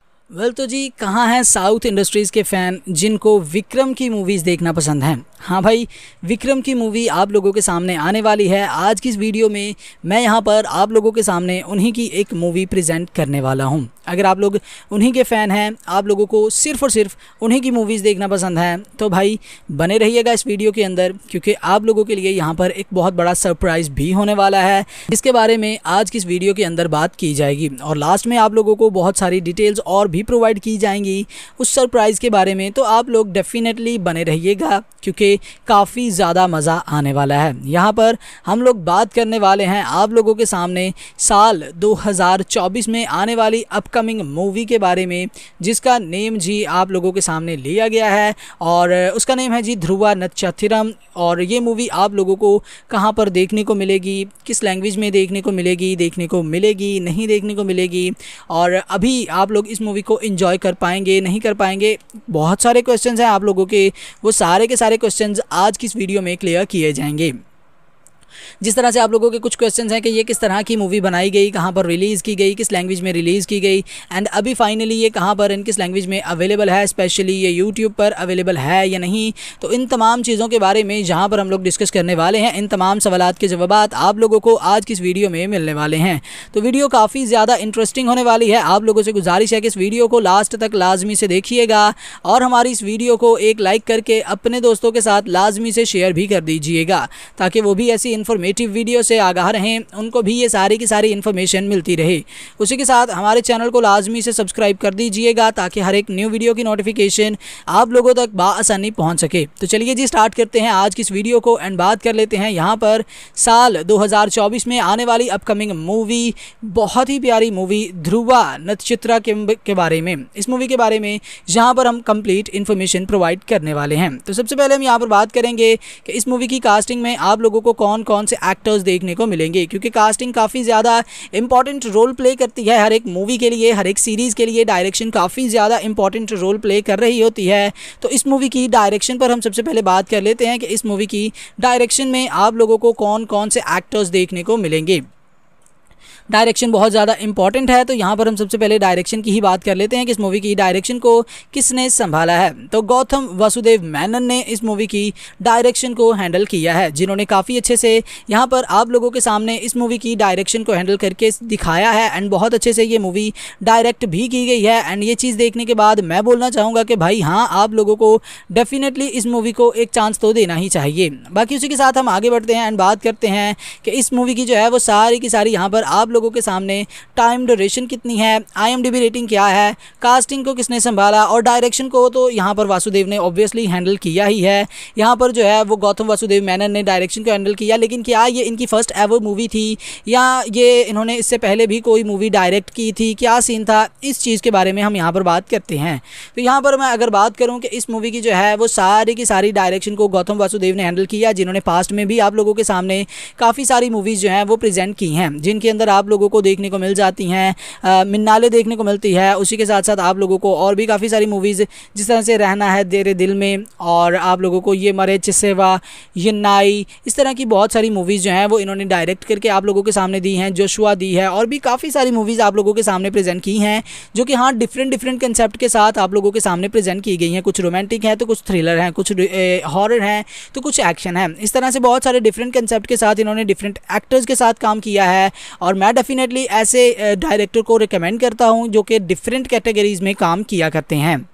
तो जी कहाँ हैं साउथ इंडस्ट्रीज़ के फ़ैन जिनको विक्रम की मूवीज़ देखना पसंद हैं। हाँ भाई विक्रम की मूवी आप लोगों के सामने आने वाली है। आज की इस वीडियो में मैं यहाँ पर आप लोगों के सामने उन्हीं की एक मूवी प्रेजेंट करने वाला हूँ। अगर आप लोग उन्हीं के फ़ैन हैं, आप लोगों को सिर्फ़ और सिर्फ उन्हीं की मूवीज़ देखना पसंद है, तो भाई बने रहिएगा इस वीडियो के अंदर, क्योंकि आप लोगों के लिए यहाँ पर एक बहुत बड़ा सरप्राइज़ भी होने वाला है, जिसके बारे में आज की इस वीडियो के अंदर बात की जाएगी और लास्ट में आप लोगों को बहुत सारी डिटेल्स और भी प्रोवाइड की जाएंगी उस सरप्राइज़ के बारे में। तो आप लोग डेफिनेटली बने रहिएगा क्योंकि काफ़ी ज़्यादा मज़ा आने वाला है। यहाँ पर हम लोग बात करने वाले हैं आप लोगों के सामने साल 2024 में आने वाली अपकमिंग मूवी के बारे में, जिसका नेम जी आप लोगों के सामने लिया गया है और उसका नेम है जी ध्रुवा नत्चत्तिरम। और ये मूवी आप लोगों को कहाँ पर देखने को मिलेगी, किस लैंग्वेज में देखने को मिलेगी, नहीं देखने को मिलेगी, और अभी आप लोग इस मूवी को एंजॉय कर पाएंगे, नहीं कर पाएंगे, बहुत सारे क्वेश्चंस हैं आप लोगों के। वो सारे के सारे क्वेश्चंस आज की इस वीडियो में क्लियर किए जाएंगे। जिस तरह से आप लोगों के कुछ क्वेश्चंस हैं कि ये किस तरह की मूवी बनाई गई, कहाँ पर रिलीज़ की गई, किस लैंग्वेज में रिलीज़ की गई, एंड अभी फाइनली ये कहाँ पर एंड किस लैंग्वेज में अवेलेबल है, स्पेशली ये यूट्यूब पर अवेलेबल है या नहीं। तो इन तमाम चीज़ों के बारे में यहाँ पर हम लोग डिस्कस करने वाले हैं। इन तमाम सवालात के जवाब आप लोगों को आज की इस वीडियो में मिलने वाले हैं। तो वीडियो काफ़ी ज़्यादा इंटरेस्टिंग होने वाली है। आप लोगों से गुजारिश है कि इस वीडियो को लास्ट तक लाजमी से देखिएगा और हमारी इस वीडियो को एक लाइक करके अपने दोस्तों के साथ लाजमी से शेयर भी कर दीजिएगा, ताकि वो भी ऐसी इन्फॉर्मेटिव वीडियो से आगाह रहें, उनको भी ये सारी की सारी इन्फॉर्मेशन मिलती रहे। उसी के साथ हमारे चैनल को लाजमी से सब्सक्राइब कर दीजिएगा ताकि हर एक न्यू वीडियो की नोटिफिकेशन आप लोगों तक बाआसानी पहुंच सके। तो चलिए जी स्टार्ट करते हैं आज की इस वीडियो को एंड बात कर लेते हैं यहाँ पर साल 2024 में आने वाली अपकमिंग मूवी, बहुत ही प्यारी मूवी ध्रुवा नत्चत्तिरम के बारे में। इस मूवी के बारे में यहाँ पर हम कंप्लीट इन्फॉर्मेशन प्रोवाइड करने वाले हैं। तो सबसे पहले हम यहाँ पर बात करेंगे कि इस मूवी की कास्टिंग में आप लोगों को कौन कौन से एक्टर्स देखने को मिलेंगे, क्योंकि कास्टिंग काफ़ी ज़्यादा इंपॉर्टेंट रोल प्ले करती है हर एक मूवी के लिए, हर एक सीरीज़ के लिए। डायरेक्शन काफ़ी ज़्यादा इंपॉर्टेंट रोल प्ले कर रही होती है। तो इस मूवी की डायरेक्शन पर हम सबसे पहले बात कर लेते हैं कि इस मूवी की डायरेक्शन में आप लोगों को कौन कौन से एक्टर्स देखने को मिलेंगे। डायरेक्शन बहुत ज़्यादा इंपॉर्टेंट है, तो यहाँ पर हम सबसे पहले डायरेक्शन की ही बात कर लेते हैं कि इस मूवी की डायरेक्शन को किसने संभाला है। तो गौतम वासुदेव मेनन ने इस मूवी की डायरेक्शन को हैंडल किया है, जिन्होंने काफ़ी अच्छे से यहाँ पर आप लोगों के सामने इस मूवी की डायरेक्शन को हैंडल करके दिखाया है एंड बहुत अच्छे से ये मूवी डायरेक्ट भी की गई है। एंड ये चीज़ देखने के बाद मैं बोलना चाहूँगा कि भाई हाँ आप लोगों को डेफिनेटली इस मूवी को एक चांस तो देना ही चाहिए। बाकी उसी के साथ हम आगे बढ़ते हैं एंड बात करते हैं कि इस मूवी की जो है वो सारी की सारी यहाँ पर आप लोगों के सामने टाइम ड्यूरेशन कितनी है, IMDb रेटिंग क्या है, कास्टिंग को किसने संभाला और डायरेक्शन को तो यहाँ पर वासुदेव ने ऑब्वियसली हैंडल किया ही है। यहाँ पर जो है वो गौतम वासुदेव मेनन ने डायरेक्शन को हैंडल किया, लेकिन क्या ये इनकी फर्स्ट एवर मूवी थी या ये इन्होंने इससे पहले भी कोई मूवी डायरेक्ट की थी, क्या सीन था, इस चीज़ के बारे में हम यहाँ पर बात करते हैं। तो यहाँ पर मैं अगर बात करूँ कि इस मूवी की जो है वो सारी की सारी डायरेक्शन को गौतम वासुदेव ने हैंडल किया, जिन्होंने पास्ट में भी आप लोगों के सामने काफ़ी सारी मूवीज़ जो हैं वो प्रेजेंट की हैं, जिनके अंदर आप लोगों को देखने को मिल जाती हैं, मिन्नाले देखने को मिलती है, उसी के साथ साथ आप लोगों को और भी काफ़ी सारी मूवीज़ जिस तरह से रहना है तेरे दिल में, और आप लोगों को ये मरे चिसेवा, ये नाई, इस तरह की बहुत सारी मूवीज़ जो हैं वो इन्होंने डायरेक्ट करके आप लोगों के सामने दी हैं, जोशुआ दी है और भी काफ़ी सारी मूवीज़ आप लोगों के सामने प्रेजेंट की हैं जो कि हाँ डिफरेंट कंसेप्ट के साथ आप लोगों के सामने प्रेजेंट की गई हैं। कुछ रोमांटिक हैं तो कुछ थ्रिलर हैं, कुछ हॉरर हैं तो कुछ एक्शन है, इस तरह से बहुत सारे डिफरेंट कंसेप्ट के साथ इन्होंने डिफरेंट एक्टर्स के साथ काम किया है। और मैं डेफिनेटली ऐसे डायरेक्टर को रिकमेंड करता हूं जो कि डिफरेंट कैटेगरीज़ में काम किया करते हैं।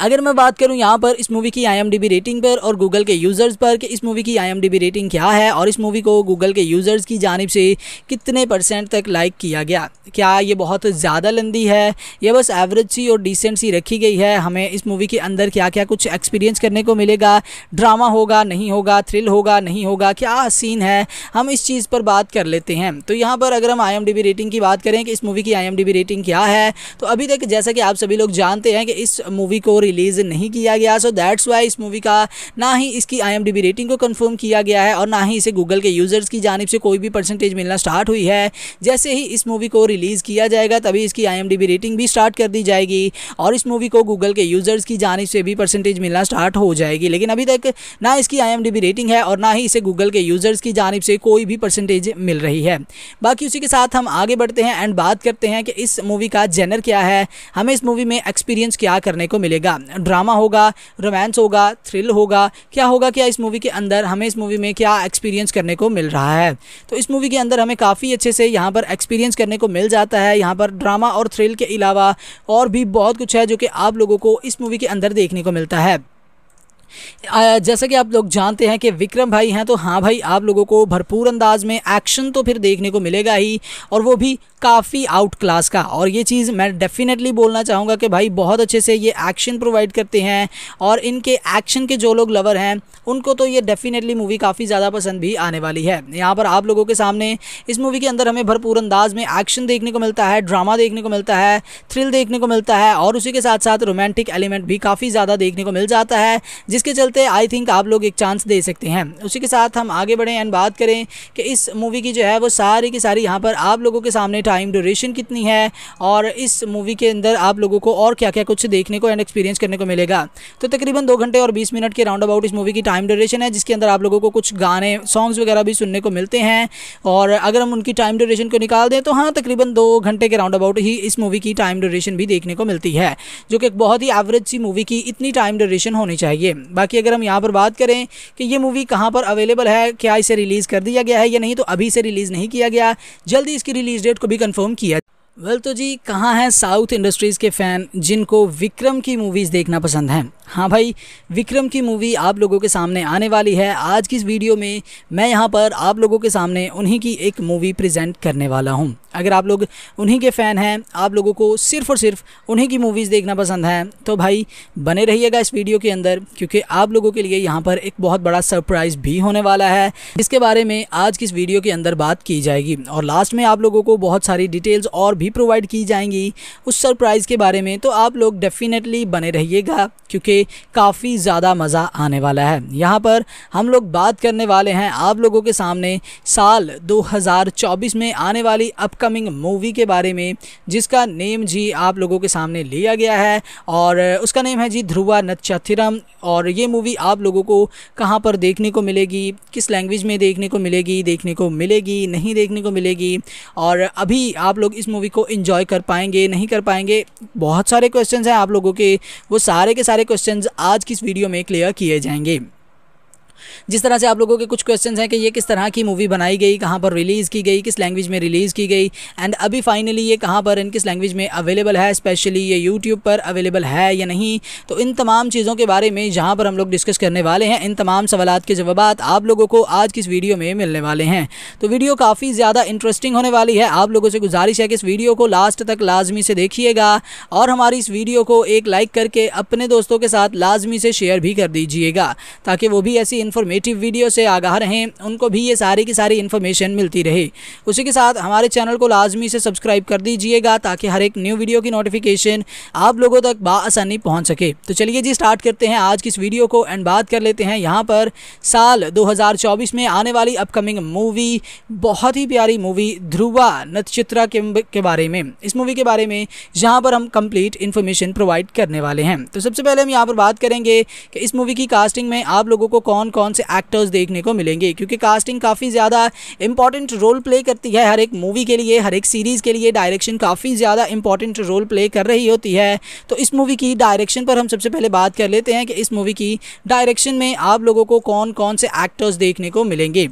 अगर मैं बात करूं यहाँ पर इस मूवी की IMDb रेटिंग पर और गूगल के यूज़र्स पर कि इस मूवी की IMDb रेटिंग क्या है और इस मूवी को गूगल के यूज़र्स की जानिब से कितने % तक लाइक किया गया, क्या ये बहुत ज़्यादा लंदी है, यह बस एवरेज सी और डिसेंट सी रखी गई है, हमें इस मूवी के अंदर क्या क्या कुछ एक्सपीरियंस करने को मिलेगा, ड्रामा होगा नहीं होगा, थ्रिल होगा नहीं होगा, क्या सीन है, हम इस चीज़ पर बात कर लेते हैं। तो यहाँ पर अगर हम IMDb रेटिंग की बात करें कि इस मूवी की IMDb रेटिंग क्या है, तो अभी तक जैसा कि आप सभी लोग जानते हैं कि इस मूवी को रिलीज़ नहीं किया गया, सो दैट्स वाई इस मूवी का ना ही इसकी IMDb रेटिंग को कंफर्म किया गया है और ना ही इसे गूगल के यूज़र्स की जानिब से कोई भी % मिलना स्टार्ट हुई है। जैसे ही इस मूवी को रिलीज़ किया जाएगा तभी इसकी IMDb रेटिंग भी स्टार्ट कर दी जाएगी और इस मूवी को गूगल के यूज़र्स की जानिब से भी % मिलना स्टार्ट हो जाएगी, लेकिन अभी तक ना इसकी IMDb रेटिंग है और ना ही इसे गूगल के यूज़र्स की जानिब से कोई भी % मिल रही है। बाकी उसी के साथ हम आगे बढ़ते हैं एंड बात करते हैं कि इस मूवी का जेनर क्या है, हमें इस मूवी में एक्सपीरियंस क्या करने को मिलेगा, ड्रामा होगा, रोमांस होगा, थ्रिल होगा, क्या होगा, क्या इस मूवी के अंदर हमें इस मूवी में क्या एक्सपीरियंस करने को मिल रहा है। तो इस मूवी के अंदर हमें काफ़ी अच्छे से यहाँ पर एक्सपीरियंस करने को मिल जाता है। यहाँ पर ड्रामा और थ्रिल के अलावा और भी बहुत कुछ है जो कि आप लोगों को इस मूवी के अंदर देखने को मिलता है। जैसा कि आप लोग जानते हैं कि विक्रम भाई हैं, तो हाँ भाई आप लोगों को भरपूर अंदाज में एक्शन तो फिर देखने को मिलेगा ही, और वो भी काफ़ी आउट क्लास का। और ये चीज़ मैं डेफिनेटली बोलना चाहूँगा कि भाई बहुत अच्छे से ये एक्शन प्रोवाइड करते हैं और इनके एक्शन के जो लोग लवर हैं उनको तो ये डेफिनेटली मूवी काफ़ी ज़्यादा पसंद भी आने वाली है। यहाँ पर आप लोगों के सामने इस मूवी के अंदर हमें भरपूर अंदाज में एक्शन देखने को मिलता है, ड्रामा देखने को मिलता है, थ्रिल देखने को मिलता है और उसी के साथ साथ रोमांटिक एलिमेंट भी काफ़ी ज़्यादा देखने को मिल जाता है, इसके चलते आई थिंक आप लोग एक चांस दे सकते हैं। उसी के साथ हम आगे बढ़ें एंड बात करें कि इस मूवी की जो है वो सारी की सारी यहाँ पर आप लोगों के सामने टाइम ड्यूरेशन कितनी है और इस मूवी के अंदर आप लोगों को और क्या क्या कुछ देखने को एंड एक्सपीरियंस करने को मिलेगा। तो तकरीबन 2 घंटे और 20 मिनट के राउंड अबाउट इस मूवी की टाइम ड्यूरेशन है, जिसके अंदर आप लोगों को कुछ गाने सॉन्ग्स वगैरह भी सुनने को मिलते हैं। और अगर हम उनकी टाइम ड्यूरेशन को निकाल दें तो हाँ तकरीबन 2 घंटे के राउंड अबाउट ही इस मूवी की टाइम ड्यूरेशन भी देखने को मिलती है, जो कि एक बहुत ही एवरेज सी मूवी की इतनी टाइम ड्यूरेशन होनी चाहिए। बाकी अगर हम यहाँ पर बात करें कि ये मूवी कहाँ पर अवेलेबल है, क्या इसे रिलीज़ कर दिया गया है या नहीं, तो अभी इसे रिलीज़ नहीं किया गया, जल्दी इसकी रिलीज़ डेट को भी कंफर्म किया। तो जी कहाँ हैं साउथ इंडस्ट्रीज़ के फ़ैन जिनको विक्रम की मूवीज़ देखना पसंद हैं? हाँ भाई विक्रम की मूवी आप लोगों के सामने आने वाली है। आज की इस वीडियो में मैं यहाँ पर आप लोगों के सामने उन्हीं की एक मूवी प्रेजेंट करने वाला हूँ। अगर आप लोग उन्हीं के फ़ैन हैं, आप लोगों को सिर्फ़ और सिर्फ उन्हीं की मूवीज़ देखना पसंद है, तो भाई बने रहिएगा इस वीडियो के अंदर, क्योंकि आप लोगों के लिए यहाँ पर एक बहुत बड़ा सरप्राइज़ भी होने वाला है, जिसके बारे में आज की इस वीडियो के अंदर बात की जाएगी और लास्ट में आप लोगों को बहुत सारी डिटेल्स और भी प्रोवाइड की जाएंगी उस सरप्राइज़ के बारे में। तो आप लोग डेफिनेटली बने रहिएगा क्योंकि काफ़ी ज़्यादा मज़ा आने वाला है। यहाँ पर हम लोग बात करने वाले हैं आप लोगों के सामने साल 2024 में आने वाली अपकमिंग मूवी के बारे में, जिसका नेम जी आप लोगों के सामने लिया गया है और उसका नेम है जी ध्रुवा नत्चत्तिरम। और ये मूवी आप लोगों को कहाँ पर देखने को मिलेगी, किस लैंग्वेज में देखने को मिलेगी नहीं देखने को मिलेगी, और अभी आप लोग इस मूवी को एंजॉय कर पाएंगे नहीं कर पाएंगे, बहुत सारे क्वेश्चंस हैं आप लोगों के, वो सारे के सारे क्वेश्चंस आज की इस वीडियो में क्लियर किए जाएंगे। जिस तरह से आप लोगों के कुछ क्वेश्चंस हैं कि ये किस तरह की मूवी बनाई गई, कहाँ पर रिलीज़ की गई, किस लैंग्वेज में रिलीज़ की गई, एंड अभी फाइनली ये कहाँ पर किस लैंग्वेज में अवेलेबल है, स्पेशली ये यूट्यूब पर अवेलेबल है या नहीं। तो इन तमाम चीज़ों के बारे में यहाँ पर हम लोग डिस्कस करने वाले हैं। इन तमाम सवालात के जवाब आप लोगों को आज किस वीडियो में मिलने वाले हैं। तो वीडियो काफ़ी ज़्यादा इंटरेस्टिंग होने वाली है। आप लोगों से गुजारिश है कि इस वीडियो को लास्ट तक लाजमी से देखिएगा और हमारी इस वीडियो को एक लाइक करके अपने दोस्तों के साथ लाजमी से शेयर भी कर दीजिएगा, ताकि वो भी ऐसी इन्फॉर्मेटिव वीडियो से आगाह रहें, उनको भी ये सारी की सारी इन्फॉर्मेशन मिलती रहे। उसी के साथ हमारे चैनल को लाजमी से सब्सक्राइब कर दीजिएगा ताकि हर एक न्यू वीडियो की नोटिफिकेशन आप लोगों तक बआसानी पहुँच सके। तो चलिए जी स्टार्ट करते हैं आज की इस वीडियो को एंड बात कर लेते हैं यहाँ पर साल 2024 में आने वाली अपकमिंग मूवी, बहुत ही प्यारी मूवी ध्रुवा नक्षत्रा के बारे में। इस मूवी के बारे में यहाँ पर हम कंप्लीट इन्फॉर्मेशन प्रोवाइड करने वाले हैं। तो सबसे पहले हम यहाँ पर बात करेंगे कि इस मूवी की कास्टिंग में आप लोगों को कौन कौन से एक्टर्स देखने को मिलेंगे, क्योंकि कास्टिंग काफ़ी ज़्यादा इंपॉर्टेंट रोल प्ले करती है हर एक मूवी के लिए, हर एक सीरीज़ के लिए। डायरेक्शन काफ़ी ज़्यादा इंपॉर्टेंट रोल प्ले कर रही होती है। तो इस मूवी की डायरेक्शन पर हम सबसे पहले बात कर लेते हैं कि इस मूवी की डायरेक्शन में आप लोगों को कौन कौन से एक्टर्स देखने को मिलेंगे।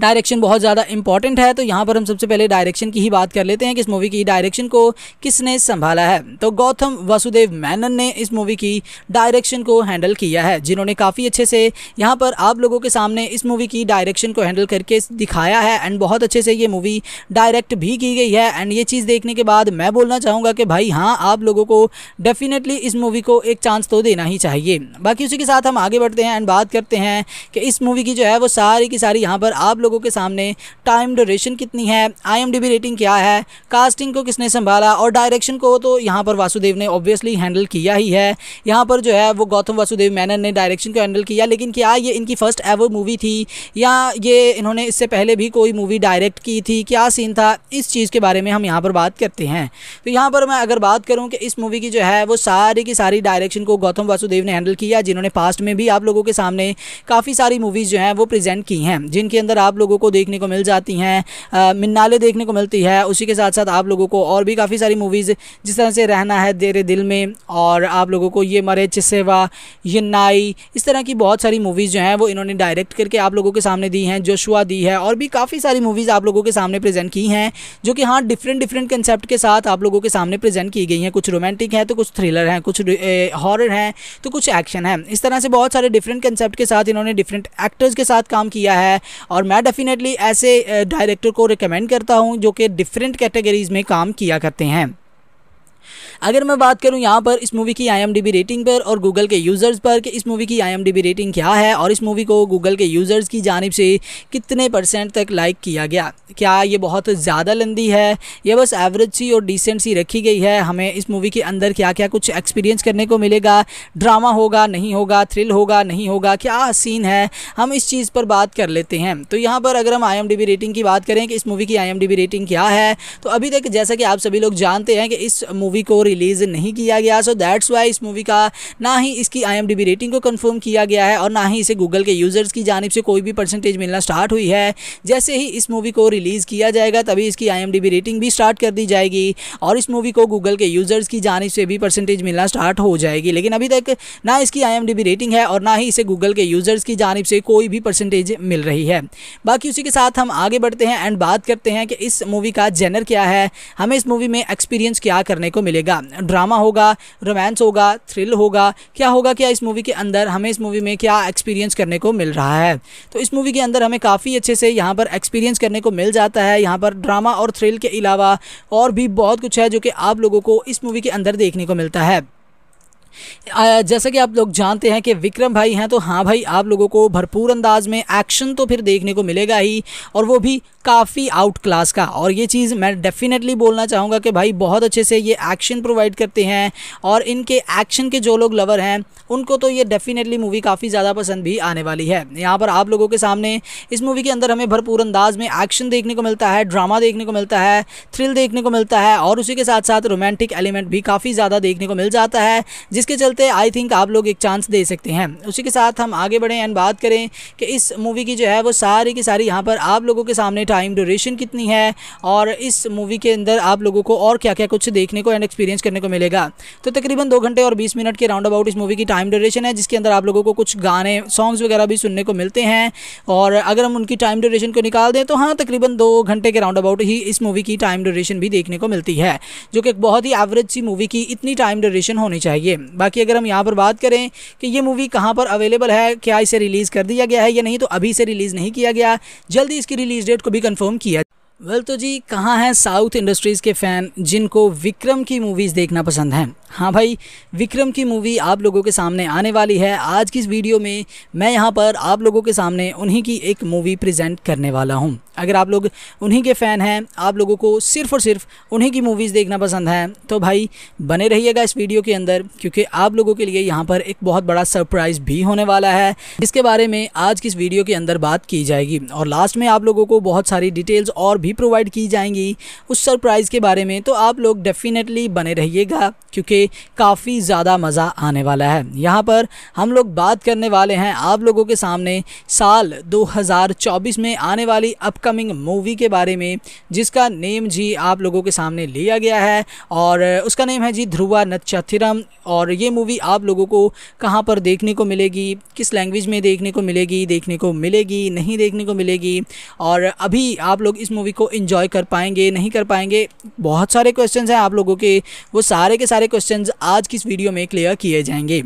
डायरेक्शन बहुत ज़्यादा इंपॉर्टेंट है, तो यहाँ पर हम सबसे पहले डायरेक्शन की ही बात कर लेते हैं कि इस मूवी की डायरेक्शन को किसने संभाला है। तो गौतम वासुदेव मेनन ने इस मूवी की डायरेक्शन को हैंडल किया है, जिन्होंने काफ़ी अच्छे से यहाँ पर आप लोगों के सामने इस मूवी की डायरेक्शन को हैंडल करके दिखाया है एंड बहुत अच्छे से ये मूवी डायरेक्ट भी की गई है। एंड ये चीज़ देखने के बाद मैं बोलना चाहूँगा कि भाई हाँ, आप लोगों को डेफिनेटली इस मूवी को एक चांस तो देना ही चाहिए। बाकी उसी के साथ हम आगे बढ़ते हैं एंड बात करते हैं कि इस मूवी की जो है वो सारी की सारी यहाँ पर आप लोगों के सामने टाइम ड्यूरेशन कितनी है, IMDb रेटिंग क्या है, कास्टिंग को किसने संभाला और डायरेक्शन को तो यहाँ पर वासुदेव ने ऑब्वियसली हैंडल किया ही है। यहाँ पर जो है वो गौतम वासुदेव मेनन ने डायरेक्शन को हैंडल किया, लेकिन क्या ये इनकी फर्स्ट एवर मूवी थी या ये इन्होंने इससे पहले भी कोई मूवी डायरेक्ट की थी, क्या सीन था, इस चीज़ के बारे में हम यहाँ पर बात करते हैं। तो यहाँ पर मैं अगर बात करूँ कि इस मूवी की जो है वो सारी की सारी डायरेक्शन को गौतम वासुदेव ने हैंडल किया, जिन्होंने पास्ट में भी आप लोगों के सामने काफ़ी सारी मूवीज़ जो हैं वो प्रेजेंट की हैं, जिनके अंदर आप लोगों को देखने को मिल जाती हैं मिन्नाले देखने को मिलती है। उसी के साथ साथ आप लोगों को और भी काफ़ी सारी मूवीज़ जिस तरह से रहना है तेरे दिल में, और आप लोगों को ये मरे चिसेवा, ये नाई, इस तरह की बहुत सारी मूवीज़ जो हैं वो इन्होंने डायरेक्ट करके आप लोगों के सामने दी हैं। जोशुआ दी है और भी काफ़ी सारी मूवीज़ आप लोगों के सामने प्रेजेंट की हैं, जो कि हाँ डिफरेंट कंसेप्ट के साथ आप लोगों के सामने प्रेजेंट की गई हैं। कुछ रोमांटिक हैं तो कुछ थ्रिलर हैं, कुछ हॉरर हैं तो कुछ एक्शन है। इस तरह से बहुत सारे डिफरेंट कंसेप्ट के साथ इन्होंने डिफरेंट एक्टर्स के साथ काम किया है और मैं डेफिनेटली ऐसे डायरेक्टर को रिकमेंड करता हूं जो कि डिफरेंट कैटेगरीज़ में काम किया करते हैं। अगर मैं बात करूं यहाँ पर इस मूवी की IMDb रेटिंग पर और गूगल के यूज़र्स पर कि इस मूवी की IMDb रेटिंग क्या है और इस मूवी को गूगल के यूज़र्स की जानिब से कितने % तक लाइक किया गया, क्या ये बहुत ज़्यादा लंदी है, यह बस एवरेज सी और डिसेंट सी रखी गई है, हमें इस मूवी के अंदर क्या क्या कुछ एक्सपीरियंस करने को मिलेगा, ड्रामा होगा नहीं होगा, थ्रिल होगा नहीं होगा, क्या सीन है, हम इस चीज़ पर बात कर लेते हैं। तो यहाँ पर अगर हम IMDb रेटिंग की बात करें कि इस मूवी की IMDb रेटिंग क्या है, तो अभी तक जैसा कि आप सभी लोग जानते हैं कि इस मूवी को रिलीज़ नहीं किया गया, सो दैट्स वाई इस मूवी का ना ही इसकी IMDb रेटिंग को कंफर्म किया गया है और ना ही इसे गूगल के यूज़र्स की जानिब से कोई भी % मिलना स्टार्ट हुई है। जैसे ही इस मूवी को रिलीज़ किया जाएगा तभी इसकी IMDb रेटिंग भी स्टार्ट कर दी जाएगी और इस मूवी को गूगल के यूज़र्स की जानिब से भी % मिलना स्टार्ट हो जाएगी, लेकिन अभी तक ना इसकी IMDb रेटिंग है और ना ही इसे गूगल के यूज़र्स की जानिब से कोई भी % मिल रही है। बाकी उसी के साथ हम आगे बढ़ते हैं एंड बात करते हैं कि इस मूवी का जेनर क्या है, हमें इस मूवी में एक्सपीरियंस क्या करने को मिलेगा, ड्रामा होगा, रोमांस होगा, थ्रिल होगा, क्या होगा, क्या इस मूवी के अंदर हमें इस मूवी में क्या एक्सपीरियंस करने को मिल रहा है। तो इस मूवी के अंदर हमें काफ़ी अच्छे से यहाँ पर एक्सपीरियंस करने को मिल जाता है। यहाँ पर ड्रामा और थ्रिल के अलावा और भी बहुत कुछ है जो कि आप लोगों को इस मूवी के अंदर देखने को मिलता है। जैसा कि आप लोग जानते हैं कि विक्रम भाई हैं, तो हाँ भाई आप लोगों को भरपूर अंदाज में एक्शन तो फिर देखने को मिलेगा ही, और वो भी काफ़ी आउट क्लास का। और ये चीज़ मैं डेफिनेटली बोलना चाहूँगा कि भाई बहुत अच्छे से ये एक्शन प्रोवाइड करते हैं और इनके एक्शन के जो लोग लवर हैं उनको तो ये डेफिनेटली मूवी काफ़ी ज़्यादा पसंद भी आने वाली है। यहाँ पर आप लोगों के सामने इस मूवी के अंदर हमें भरपूर अंदाज में एक्शन देखने को मिलता है, ड्रामा देखने को मिलता है, थ्रिल देखने को मिलता है और उसी के साथ साथ रोमांटिक एलिमेंट भी काफ़ी ज़्यादा देखने को मिल जाता है, जिसके चलते आई थिंक आप लोग एक चांस दे सकते हैं। उसी के साथ हम आगे बढ़ें एंड बात करें कि इस मूवी की जो है वो सारी की सारी यहाँ पर आप लोगों के सामने टाइम ड्यूरेशन कितनी है और इस मूवी के अंदर आप लोगों को और क्या क्या कुछ देखने को एंड एक्सपीरियंस करने को मिलेगा। तो तकरीबन 2 घंटे और 20 मिनट के राउंड अबाउट इस मूवी की टाइम ड्यूरेशन है, जिसके अंदर आप लोगों को कुछ गाने सॉन्ग्स वगैरह भी सुनने को मिलते हैं। और अगर हम उनकी टाइम ड्यूरेशन को निकाल दें तो हाँ तकरीबन 2 घंटे के राउंड अबाउट ही इस मूवी की टाइम ड्यूरेशन भी देखने को मिलती है, जो कि बहुत ही एवरेज सी मूवी की इतनी टाइम ड्यूरेशन होनी चाहिए। बाकी अगर हम यहाँ पर बात करें कि ये मूवी कहाँ पर अवेलेबल है, क्या इसे रिलीज़ कर दिया गया है या नहीं, तो अभी इसे रिलीज़ नहीं किया गया, जल्दी इसकी रिलीज़ डेट को भी कंफर्म किया। तो जी कहाँ हैं साउथ इंडस्ट्रीज़ के फ़ैन जिनको विक्रम की मूवीज़ देखना पसंद हैं? हाँ भाई, विक्रम की मूवी आप लोगों के सामने आने वाली है। आज की इस वीडियो में मैं यहाँ पर आप लोगों के सामने उन्हीं की एक मूवी प्रेजेंट करने वाला हूँ। अगर आप लोग उन्हीं के फ़ैन हैं, आप लोगों को सिर्फ़ और सिर्फ उन्हीं की मूवीज़ देखना पसंद है, तो भाई बने रहिएगा इस वीडियो के अंदर, क्योंकि आप लोगों के लिए यहाँ पर एक बहुत बड़ा सरप्राइज़ भी होने वाला है, जिसके बारे में आज की इस वीडियो के अंदर बात की जाएगी। और लास्ट में आप लोगों को बहुत सारी डिटेल्स और भी प्रोवाइड की जाएंगी उस सरप्राइज़ के बारे में। तो आप लोग डेफिनेटली बने रहिएगा, क्योंकि काफ़ी ज़्यादा मज़ा आने वाला है। यहाँ पर हम लोग बात करने वाले हैं आप लोगों के सामने साल 2024 में आने वाली अपकमिंग मूवी के बारे में, जिसका नेम जी आप लोगों के सामने लिया गया है और उसका नेम है जी ध्रुवा नत्चत्तिरम। और ये मूवी आप लोगों को कहाँ पर देखने को मिलेगी, किस लैंग्वेज में देखने को मिलेगी नहीं देखने को मिलेगी, और अभी आप लोग इस मूवी को एंजॉय कर पाएंगे नहीं कर पाएंगे, बहुत सारे क्वेश्चंस हैं आप लोगों के। वो सारे के सारे क्वेश्चंस आज की इस वीडियो में क्लियर किए जाएंगे।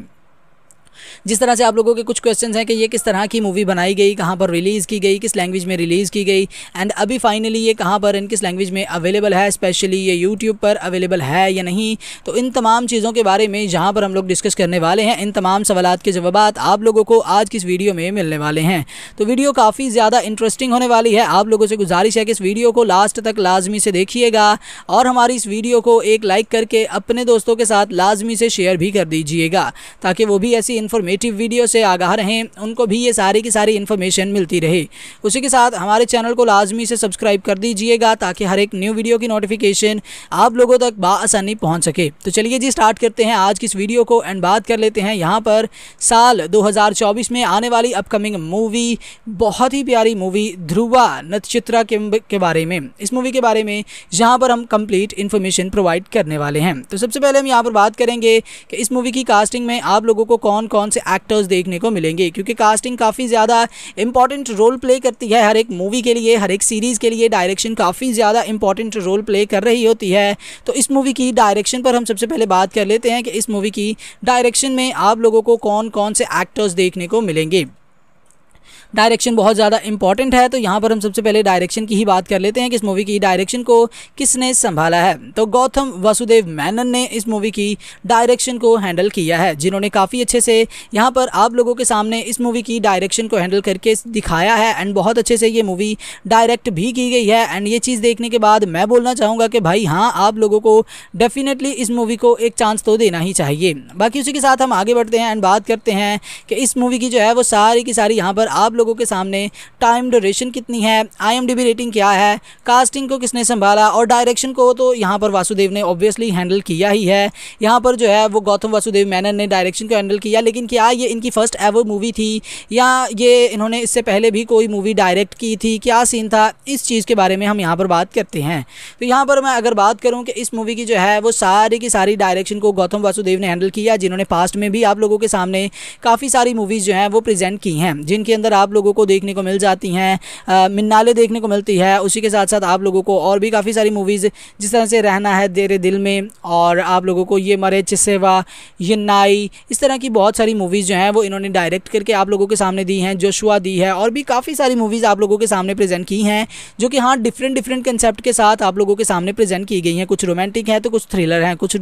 जिस तरह से आप लोगों के कुछ क्वेश्चंस हैं कि ये किस तरह की मूवी बनाई गई, कहाँ पर रिलीज़ की गई, किस लैंग्वेज में रिलीज़ की गई, एंड अभी फाइनली ये कहाँ पर एंड किस लैंग्वेज में अवेलेबल है, स्पेशली ये यूट्यूब पर अवेलेबल है या नहीं। तो इन तमाम चीज़ों के बारे में यहाँ पर हम लोग डिस्कस करने वाले हैं। इन तमाम सवालात के जवाब आप लोगों को आज की इस वीडियो में मिलने वाले हैं। तो वीडियो काफ़ी ज़्यादा इंटरेस्टिंग होने वाली है। आप लोगों से गुजारिश है कि इस वीडियो को लास्ट तक लाजमी से देखिएगा और हमारी इस वीडियो को एक लाइक करके अपने दोस्तों के साथ लाजमी से शेयर भी कर दीजिएगा, ताकि वो भी ऐसी इन्फॉर्मेटिव वीडियो से आगाह रहें, उनको भी ये सारी की सारी इन्फॉर्मेशन मिलती रहे। उसी के साथ हमारे चैनल को लाजमी से सब्सक्राइब कर दीजिएगा, ताकि हर एक न्यू वीडियो की नोटिफिकेशन आप लोगों तक बआसानी पहुंच सके। तो चलिए जी स्टार्ट करते हैं आज की इस वीडियो को एंड बात कर लेते हैं यहाँ पर साल 2024 में आने वाली अपकमिंग मूवी, बहुत ही प्यारी मूवी ध्रुवा नत्चत्तिरम के बारे में। इस मूवी के बारे में यहाँ पर हम कंप्लीट इन्फॉर्मेशन प्रोवाइड करने वाले हैं। तो सबसे पहले हम यहाँ पर बात करेंगे कि इस मूवी की कास्टिंग में आप लोगों को कौन कौन से एक्टर्स देखने को मिलेंगे, क्योंकि कास्टिंग काफ़ी ज़्यादा इंपॉर्टेंट रोल प्ले करती है हर एक मूवी के लिए, हर एक सीरीज़ के लिए। डायरेक्शन काफ़ी ज़्यादा इंपॉर्टेंट रोल प्ले कर रही होती है। तो इस मूवी की डायरेक्शन पर हम सबसे पहले बात कर लेते हैं कि इस मूवी की डायरेक्शन में आप लोगों को कौन कौन से एक्टर्स देखने को मिलेंगे। डायरेक्शन बहुत ज़्यादा इंपॉर्टेंट है, तो यहाँ पर हम सबसे पहले डायरेक्शन की ही बात कर लेते हैं कि इस मूवी की डायरेक्शन को किसने संभाला है। तो गौतम वासुदेव मेनन ने इस मूवी की डायरेक्शन को हैंडल किया है, जिन्होंने काफ़ी अच्छे से यहाँ पर आप लोगों के सामने इस मूवी की डायरेक्शन को हैंडल करके दिखाया है एंड बहुत अच्छे से ये मूवी डायरेक्ट भी की गई है। एंड ये चीज़ देखने के बाद मैं बोलना चाहूँगा कि भाई हाँ, आप लोगों को डेफिनेटली इस मूवी को एक चांस तो देना ही चाहिए। बाकी उसी के साथ हम आगे बढ़ते हैं एंड बात करते हैं कि इस मूवी की जो है वो सारी की सारी यहाँ पर आप लोगों के सामने टाइम ड्यूरेशन कितनी है, IMDb रेटिंग क्या है, कास्टिंग को किसने संभाला और डायरेक्शन को तो यहाँ पर वासुदेव ने ऑब्वियसली हैंडल किया ही है। यहाँ पर जो है वो गौतम वासुदेव मेनन ने डायरेक्शन को हैंडल किया, लेकिन क्या ये इनकी फर्स्ट एवर मूवी थी या ये इन्होंने इससे पहले भी कोई मूवी डायरेक्ट की थी, क्या सीन था, इस चीज़ के बारे में हम यहाँ पर बात करते हैं। तो यहाँ पर मैं अगर बात करूँ कि इस मूवी की जो है वो सारी की सारी डायरेक्शन को गौतम वासुदेव ने हैंडल किया, जिन्होंने पास्ट में भी आप लोगों के सामने काफ़ी सारी मूवीज़ जो हैं वो प्रेजेंट की हैं, जिनके अंदर आप लोगों को देखने को मिल जाती हैं मिन्नाले देखने को मिलती है। उसी के साथ साथ आप लोगों को और भी काफ़ी सारी मूवीज़, जिस तरह से रहना है तेरे दिल में, और आप लोगों को ये मरे चिस्सेवा, ये नाई, इस तरह की बहुत सारी मूवीज़ जो हैं वो इन्होंने डायरेक्ट करके आप लोगों के सामने दी हैं। जोशुआ दी है और भी काफ़ी सारी मूवीज़ आप लोगों के सामने प्रेजेंट की हैं, जो कि हाँ डिफरेंट कंसेप्ट के साथ आप लोगों के सामने प्रेजेंट की गई हैं। कुछ रोमांटिक हैं तो कुछ थ्रिलर हैं, कुछ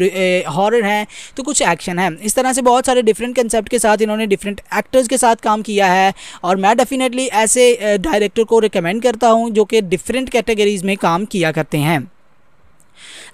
हॉरर हैं तो कुछ एक्शन है। इस तरह से बहुत सारे डिफरेंट कंसेप्ट के साथ इन्होंने डिफरेंट एक्टर्स के साथ काम किया है और मैं डेफिनेटली ऐसे डायरेक्टर को रिकमेंड करता हूं जो कि डिफरेंट कैटेगरीज़ में काम किया करते हैं।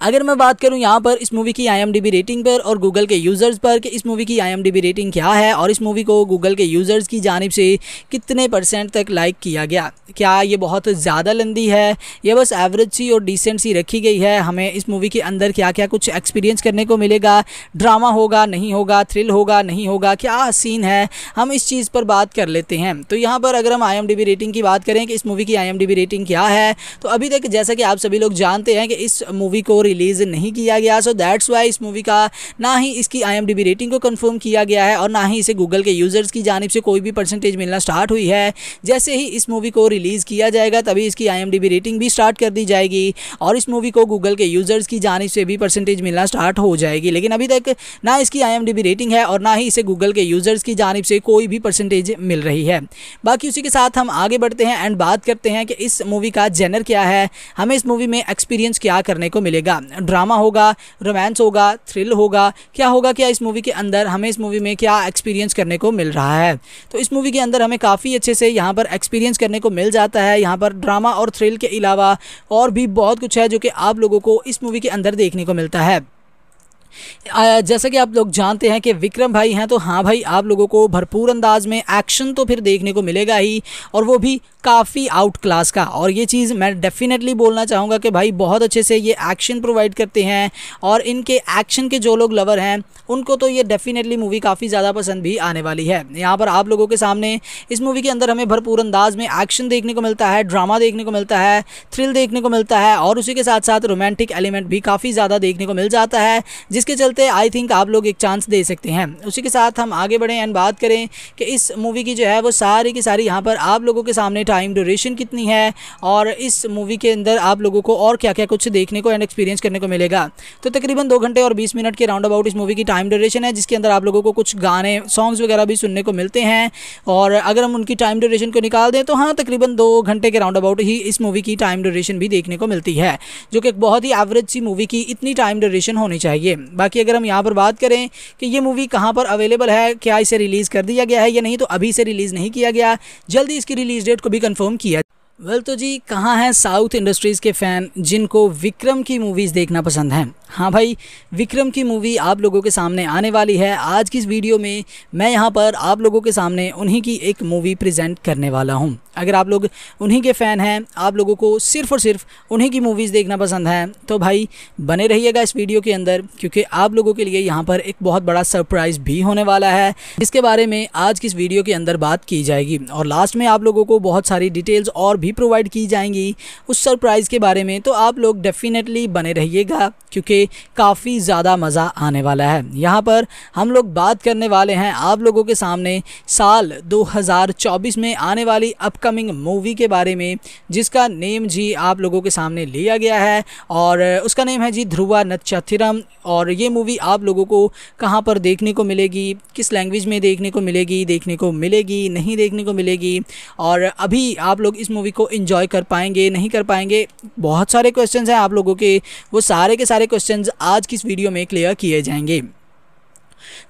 अगर मैं बात करूं यहाँ पर इस मूवी की IMDb रेटिंग पर और गूगल के यूज़र्स पर कि इस मूवी की IMDb रेटिंग क्या है और इस मूवी को गूगल के यूज़र्स की जानिब से कितने % तक लाइक किया गया, क्या ये बहुत ज़्यादा लंदी है, यह बस एवरेज सी और डिसेंट सी रखी गई है, हमें इस मूवी के अंदर क्या क्या कुछ एक्सपीरियंस करने को मिलेगा, ड्रामा होगा नहीं होगा, थ्रिल होगा नहीं होगा, क्या सीन है, हम इस चीज़ पर बात कर लेते हैं। तो यहाँ पर अगर हम IMDb रेटिंग की बात करें कि इस मूवी की IMDb रेटिंग क्या है, तो अभी तक जैसा कि आप सभी लोग जानते हैं कि इस मूवी को रिलीज़ नहीं किया गया, सो दैट्स वाई इस मूवी का ना ही इसकी IMDb रेटिंग को कंफर्म किया गया है और ना ही इसे गूगल के यूज़र्स की जानिब से कोई भी % मिलना स्टार्ट हुई है। जैसे ही इस मूवी को रिलीज़ किया जाएगा तभी इसकी IMDb रेटिंग भी स्टार्ट कर दी जाएगी और इस मूवी को गूगल के यूज़र्स की जानिब से भी % मिलना स्टार्ट हो जाएगी, लेकिन अभी तक ना इसकी IMDb रेटिंग है और ना ही इसे गूगल के यूज़र्स की जानिब से कोई भी % मिल रही है। बाकी उसी के साथ हम आगे बढ़ते हैं एंड बात करते हैं कि इस मूवी का जेनर क्या है, हमें इस मूवी में एक्सपीरियंस क्या करने को मिलेगा, ड्रामा होगा, रोमांस होगा, थ्रिल होगा, क्या होगा, क्या इस मूवी के अंदर हमें इस मूवी में क्या एक्सपीरियंस करने को मिल रहा है। तो इस मूवी के अंदर हमें काफ़ी अच्छे से यहाँ पर एक्सपीरियंस करने को मिल जाता है। यहाँ पर ड्रामा और थ्रिल के अलावा और भी बहुत कुछ है जो कि आप लोगों को इस मूवी के अंदर देखने को मिलता है। जैसा कि आप लोग जानते हैं कि विक्रम भाई हैं, तो हाँ भाई आप लोगों को भरपूर अंदाज में एक्शन तो फिर देखने को मिलेगा ही, और वो भी काफ़ी आउट क्लास का। और ये चीज़ मैं डेफिनेटली बोलना चाहूँगा कि भाई बहुत अच्छे से ये एक्शन प्रोवाइड करते हैं और इनके एक्शन के जो लोग लवर हैं उनको तो ये डेफिनेटली मूवी काफ़ी ज़्यादा पसंद भी आने वाली है। यहाँ पर आप लोगों के सामने इस मूवी के अंदर हमें भरपूर अंदाज में एक्शन देखने को मिलता है, ड्रामा देखने को मिलता है, थ्रिल देखने को मिलता है और उसी के साथ साथ रोमांटिक एलिमेंट भी काफ़ी ज़्यादा देखने को मिल जाता है, इसके चलते आई थिंक आप लोग एक चांस दे सकते हैं। उसी के साथ हम आगे बढ़ें एंड बात करें कि इस मूवी की जो है वो सारी की सारी यहाँ पर आप लोगों के सामने टाइम ड्यूरेशन कितनी है और इस मूवी के अंदर आप लोगों को और क्या क्या कुछ देखने को एंड एक्सपीरियंस करने को मिलेगा। तो तकरीबन 2 घंटे और 20 मिनट के राउंड अबाउट इस मूवी की टाइम ड्यूरेशन है, जिसके अंदर आप लोगों को कुछ गाने सॉन्ग्स वगैरह भी सुनने को मिलते हैं। और अगर हम उनकी टाइम ड्यूरेशन को निकाल दें तो हाँ तकरीबन 2 घंटे के राउंड अबाउट ही इस मूवी की टाइम ड्यूरेशन भी देखने को मिलती है, जो कि बहुत ही एवरेज सी मूवी की इतनी टाइम ड्यूरेशन होनी चाहिए। बाकी अगर हम यहाँ पर बात करें कि ये मूवी कहाँ पर अवेलेबल है, क्या इसे रिलीज़ कर दिया गया है या नहीं, तो अभी इसे रिलीज़ नहीं किया गया, जल्दी इसकी रिलीज़ डेट को भी कंफर्म किया। तो जी कहाँ हैं साउथ इंडस्ट्रीज़ के फ़ैन जिनको विक्रम की मूवीज़ देखना पसंद हैं? हाँ भाई, विक्रम की मूवी आप लोगों के सामने आने वाली है। आज की इस वीडियो में मैं यहाँ पर आप लोगों के सामने उन्हीं की एक मूवी प्रेजेंट करने वाला हूँ। अगर आप लोग उन्हीं के फ़ैन हैं, आप लोगों को सिर्फ़ और सिर्फ उन्हीं की मूवीज़ देखना पसंद है, तो भाई बने रहिएगा इस वीडियो के अंदर, क्योंकि आप लोगों के लिए यहाँ पर एक बहुत बड़ा सरप्राइज़ भी होने वाला है, जिसके बारे में आज की इस वीडियो के अंदर बात की जाएगी और लास्ट में आप लोगों को बहुत सारी डिटेल्स और भी प्रोवाइड की जाएंगी उस सरप्राइज़ के बारे में। तो आप लोग डेफिनेटली बने रहिएगा क्योंकि काफ़ी ज़्यादा मज़ा आने वाला है। यहाँ पर हम लोग बात करने वाले हैं आप लोगों के सामने साल 2024 में आने वाली अपकमिंग मूवी के बारे में, जिसका नेम जी आप लोगों के सामने लिया गया है और उसका नेम है जी ध्रुवा नत्चथिरम। और ये मूवी आप लोगों को कहाँ पर देखने को मिलेगी, किस लैंग्वेज में देखने को मिलेगी नहीं देखने को मिलेगी, और अभी आप लोग इस मूवी को एंजॉय कर पाएंगे नहीं कर पाएंगे, बहुत सारे क्वेश्चंस हैं आप लोगों के, वो सारे के सारे क्वेश्चंस आज की इस वीडियो में क्लियर किए जाएंगे।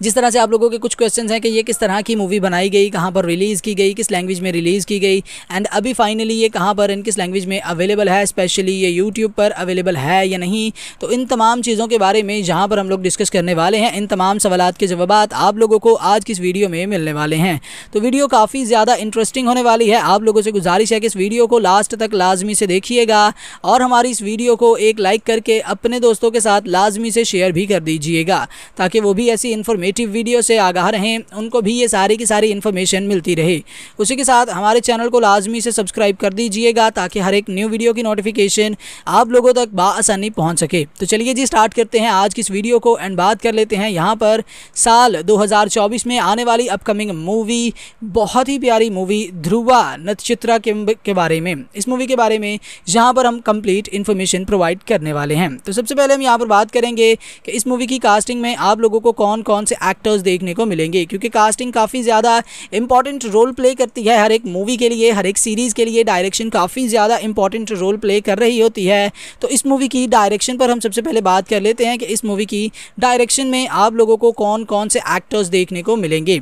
जिस तरह से आप लोगों के कुछ क्वेश्चंस हैं कि ये किस तरह की मूवी बनाई गई, कहाँ पर रिलीज़ की गई, किस लैंग्वेज में रिलीज़ की गई, एंड अभी फाइनली ये कहाँ पर एंड किस लैंग्वेज में अवेलेबल है, स्पेशली ये यूट्यूब पर अवेलेबल है या नहीं। तो इन तमाम चीज़ों के बारे में यहाँ पर हम लोग डिस्कस करने वाले हैं। इन तमाम सवालात के जवाब आप लोगों को आज की इस वीडियो में मिलने वाले हैं। तो वीडियो काफ़ी ज़्यादा इंटरेस्टिंग होने वाली है। आप लोगों से गुजारिश है कि इस वीडियो को लास्ट तक लाजमी से देखिएगा और हमारी इस वीडियो को एक लाइक करके अपने दोस्तों के साथ लाजमी से शेयर भी कर दीजिएगा, ताकि वो भी ऐसी इन्फॉर्मेटिव वीडियो से आगाह रहें, उनको भी ये सारी की सारी इन्फॉर्मेशन मिलती रहे। उसी के साथ हमारे चैनल को लाजमी से सब्सक्राइब कर दीजिएगा ताकि हर एक न्यू वीडियो की नोटिफिकेशन आप लोगों तक बाआसानी पहुंच सके। तो चलिए जी स्टार्ट करते हैं आज की इस वीडियो को एंड बात कर लेते हैं यहाँ पर साल 2024 में आने वाली अपकमिंग मूवी, बहुत ही प्यारी मूवी ध्रुवा नत्चथिरम के बारे में। इस मूवी के बारे में यहाँ पर हम कंप्लीट इन्फॉर्मेशन प्रोवाइड करने वाले हैं। तो सबसे पहले हम यहाँ पर बात करेंगे कि इस मूवी की कास्टिंग में आप लोगों को कौन कौन से एक्टर्स देखने को मिलेंगे, क्योंकि कास्टिंग काफ़ी ज़्यादा इंपॉर्टेंट रोल प्ले करती है हर एक मूवी के लिए, हर एक सीरीज़ के लिए। डायरेक्शन काफ़ी ज़्यादा इंपॉर्टेंट रोल प्ले कर रही होती है। तो इस मूवी की डायरेक्शन पर हम सबसे पहले बात कर लेते हैं कि इस मूवी की डायरेक्शन में आप लोगों को कौन कौन से एक्टर्स देखने को मिलेंगे।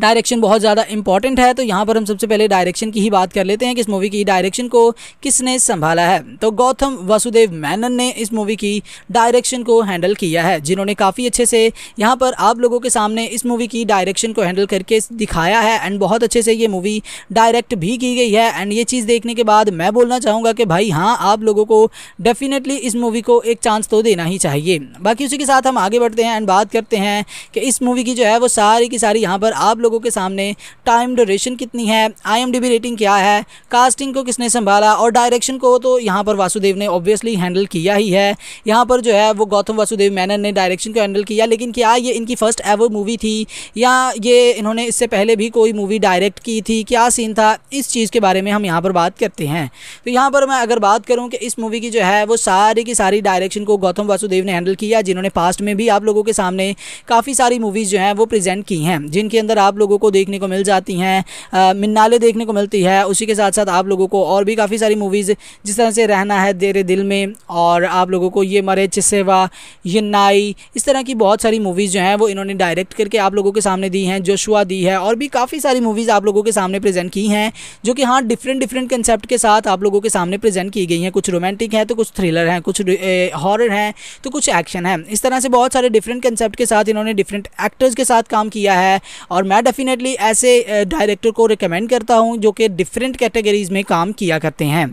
डायरेक्शन बहुत ज़्यादा इंपॉर्टेंट है। तो यहाँ पर हम सबसे पहले डायरेक्शन की ही बात कर लेते हैं कि इस मूवी की डायरेक्शन को किसने संभाला है। तो गौतम वासुदेव मेनन ने इस मूवी की डायरेक्शन को हैंडल किया है, जिन्होंने काफ़ी अच्छे से यहाँ पर आप लोगों के सामने इस मूवी की डायरेक्शन को हैंडल करके दिखाया है एंड बहुत अच्छे से ये मूवी डायरेक्ट भी की गई है। एंड ये चीज़ देखने के बाद मैं बोलना चाहूँगा कि भाई हाँ, आप लोगों को डेफिनेटली इस मूवी को एक चांस तो देना ही चाहिए। बाकी उसी के साथ हम आगे बढ़ते हैं एंड बात करते हैं कि इस मूवी की जो है वो सारी की सारी यहाँ पर आप लोगों के सामने टाइम ड्यूरेशन कितनी है, IMDb रेटिंग क्या है, कास्टिंग को किसने संभाला और डायरेक्शन को तो यहाँ पर वासुदेव ने ऑब्वियसली हैंडल किया ही है। यहाँ पर जो है वो गौतम वासुदेव मेनन ने डायरेक्शन को हैंडल किया, लेकिन क्या ये इनकी फर्स्ट एवर मूवी थी या ये इन्होंने इससे पहले भी कोई मूवी डायरेक्ट की थी, क्या सीन था, इस चीज़ के बारे में हम यहाँ पर बात करते हैं। तो यहाँ पर मैं अगर बात करूँ कि इस मूवी की जो है वो सारी की सारी डायरेक्शन को गौतम वासुदेव ने हैंडल किया, जिन्होंने पास्ट में भी आप लोगों के सामने काफ़ी सारी मूवीज़ जो हैं वो प्रेजेंट की हैं, जिनके अंदर आप लोगों को देखने को मिल जाती हैं, मिन्नाले देखने को मिलती है, उसी के साथ साथ आप लोगों को और भी काफ़ी सारी मूवीज़ जिस तरह से रहना है तेरे दिल में और आप लोगों को ये मरे चिसेवा, ये नाई, इस तरह की बहुत सारी मूवीज़ जो हैं वो इन्होंने डायरेक्ट करके आप लोगों के सामने दी हैं, जोशुआ दी है और भी काफ़ी सारी मूवीज़ आप लोगों के सामने प्रेजेंट की हैं जो कि हाँ डिफरेंट कंसेप्ट के साथ आप लोगों के सामने प्रेजेंट की गई हैं। कुछ रोमांटिक हैं तो कुछ थ्रिलर हैं, कुछ हॉरर हैं तो कुछ एक्शन है, इस तरह से बहुत सारे डिफरेंट कंसेप्ट के साथ इन्होंने डिफरेंट एक्टर्स के साथ काम किया है। और मैं डेफिनेटली ऐसे डायरेक्टर को रिकमेंड करता हूँ जो कि डिफरेंट कैटेगरीज में काम किया करते हैं।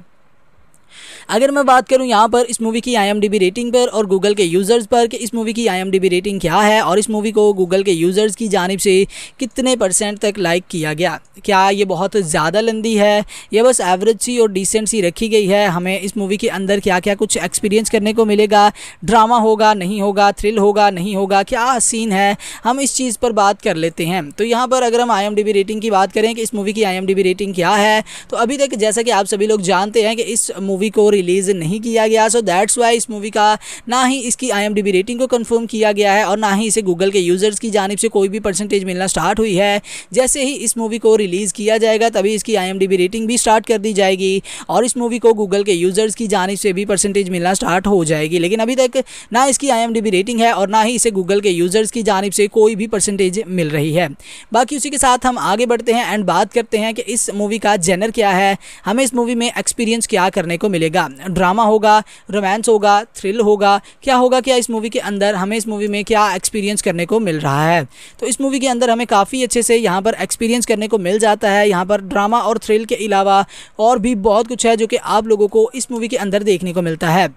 अगर मैं बात करूं यहाँ पर इस मूवी की IMDb रेटिंग पर और गूगल के यूज़र्स पर कि इस मूवी की IMDb रेटिंग क्या है और इस मूवी को गूगल के यूज़र्स की जानिब से कितने % तक लाइक किया गया, क्या ये बहुत ज़्यादा लंदी है, यह बस एवरेज सी और डिसेंट सी रखी गई है, हमें इस मूवी के अंदर क्या क्या कुछ एक्सपीरियंस करने को मिलेगा, ड्रामा होगा नहीं होगा, थ्रिल होगा नहीं होगा, क्या सीन है, हम इस चीज़ पर बात कर लेते हैं। तो यहाँ पर अगर हम IMDb रेटिंग की बात करें कि इस मूवी की IMDb रेटिंग क्या है, तो अभी तक जैसा कि आप सभी लोग जानते हैं कि इस मूवी को रिलीज़ नहीं किया गया, सो दैट्स वाई इस मूवी का ना ही इसकी IMDb रेटिंग को कंफर्म किया गया है और ना ही इसे गूगल के यूज़र्स की जानिब से कोई भी % मिलना स्टार्ट हुई है। जैसे ही इस मूवी को रिलीज़ किया जाएगा तभी इसकी IMDb रेटिंग भी स्टार्ट कर दी जाएगी और इस मूवी को गूगल के यूज़र्स की जानिब से भी % मिलना स्टार्ट हो जाएगी, लेकिन अभी तक ना इसकी IMDb रेटिंग है और ना ही इसे गूगल के यूज़र्स की जानिब से कोई भी % मिल रही है। बाकी उसी के साथ हम आगे बढ़ते हैं एंड बात करते हैं कि इस मूवी का जेनर क्या है, हमें इस मूवी में एक्सपीरियंस क्या करने को मिलेगा, ड्रामा होगा, रोमांस होगा, थ्रिल होगा, क्या होगा, क्या इस मूवी के अंदर हमें इस मूवी में क्या एक्सपीरियंस करने को मिल रहा है। तो इस मूवी के अंदर हमें काफ़ी अच्छे से यहाँ पर एक्सपीरियंस करने को मिल जाता है। यहाँ पर ड्रामा और थ्रिल के अलावा और भी बहुत कुछ है जो कि आप लोगों को इस मूवी के अंदर देखने को मिलता है।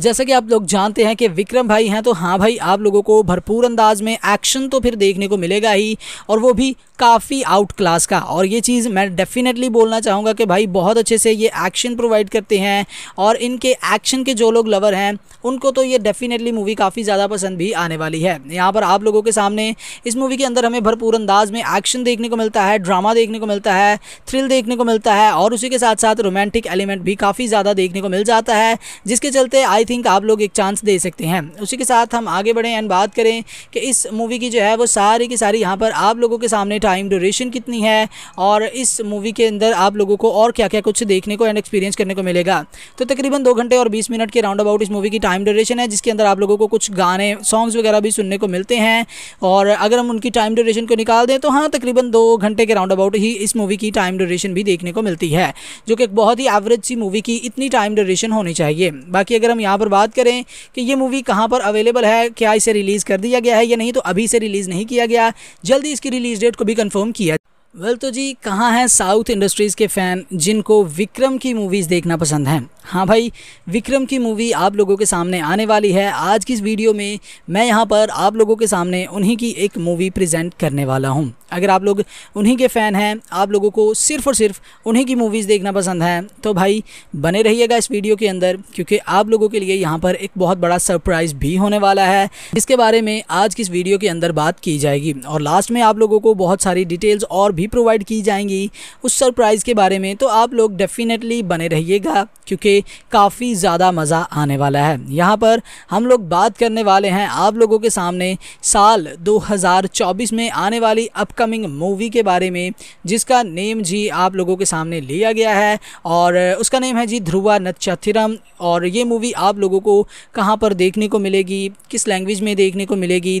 जैसा कि आप लोग जानते हैं कि विक्रम भाई हैं, तो हाँ भाई आप लोगों को भरपूर अंदाज में एक्शन तो फिर देखने को मिलेगा ही, और वो भी काफ़ी आउट क्लास का। और ये चीज़ मैं डेफिनेटली बोलना चाहूँगा कि भाई बहुत अच्छे से ये एक्शन प्रोवाइड करते हैं और इनके एक्शन के जो लोग लवर हैं उनको तो ये डेफिनेटली मूवी काफ़ी ज़्यादा पसंद भी आने वाली है। यहाँ पर आप लोगों के सामने इस मूवी के अंदर हमें भरपूर अंदाज में एक्शन देखने को मिलता है, ड्रामा देखने को मिलता है, थ्रिल देखने को मिलता है और उसी के साथ साथ रोमांटिक एलिमेंट भी काफ़ी ज़्यादा देखने को मिल जाता है, इसके चलते आई थिंक आप लोग एक चांस दे सकते हैं। उसी के साथ हम आगे बढ़ें एंड बात करें कि इस मूवी की जो है वो सारी की सारी यहाँ पर आप लोगों के सामने टाइम ड्यूरेशन कितनी है और इस मूवी के अंदर आप लोगों को और क्या क्या कुछ देखने को एंड एक्सपीरियंस करने को मिलेगा। तो तकरीबन 2 घंटे और 20 मिनट के राउंड अबाउट इस मूवी की टाइम ड्यूरेशन है, जिसके अंदर आप लोगों को कुछ गाने सॉन्ग्स वगैरह भी सुनने को मिलते हैं। और अगर हम उनकी टाइम ड्यूरेशन को निकाल दें तो हाँ तकरीबन 2 घंटे के राउंड अबाउट ही इस मूवी की टाइम ड्यूरेशन भी देखने को मिलती है, जो कि एक बहुत ही एवरेज सी मूवी की इतनी टाइम ड्यूरेशन होनी चाहिए। बाकी अगर हम यहाँ पर बात करें कि ये मूवी कहाँ पर अवेलेबल है, क्या इसे रिलीज़ कर दिया गया है या नहीं, तो अभी इसे रिलीज़ नहीं किया गया, जल्दी इसकी रिलीज़ डेट को भी कंफर्म किया। वेल तो जी कहाँ हैं साउथ इंडस्ट्रीज़ के फ़ैन जिनको विक्रम की मूवीज़ देखना पसंद हैं? हाँ भाई, विक्रम की मूवी आप लोगों के सामने आने वाली है। आज की इस वीडियो में मैं यहाँ पर आप लोगों के सामने उन्हीं की एक मूवी प्रेजेंट करने वाला हूँ। अगर आप लोग उन्हीं के फ़ैन हैं, आप लोगों को सिर्फ़ और सिर्फ उन्हीं की मूवीज़ देखना पसंद है, तो भाई बने रहिएगा इस वीडियो के अंदर, क्योंकि आप लोगों के लिए यहाँ पर एक बहुत बड़ा सरप्राइज़ भी होने वाला है, जिसके बारे में आज की इस वीडियो के अंदर बात की जाएगी और लास्ट में आप लोगों को बहुत सारी डिटेल्स और भी प्रोवाइड की जाएंगी उस सरप्राइज़ के बारे में। तो आप लोग डेफिनेटली बने रहिएगा, क्योंकि पे काफ़ी ज़्यादा मज़ा आने वाला है। यहाँ पर हम लोग बात करने वाले हैं आप लोगों के सामने साल 2024 में आने वाली अपकमिंग मूवी के बारे में, जिसका नेम जी आप लोगों के सामने लिया गया है और उसका नेम है जी ध्रुवा नत्चत्तिरम। और ये मूवी आप लोगों को कहाँ पर देखने को मिलेगी, किस लैंग्वेज में देखने को मिलेगी, नहीं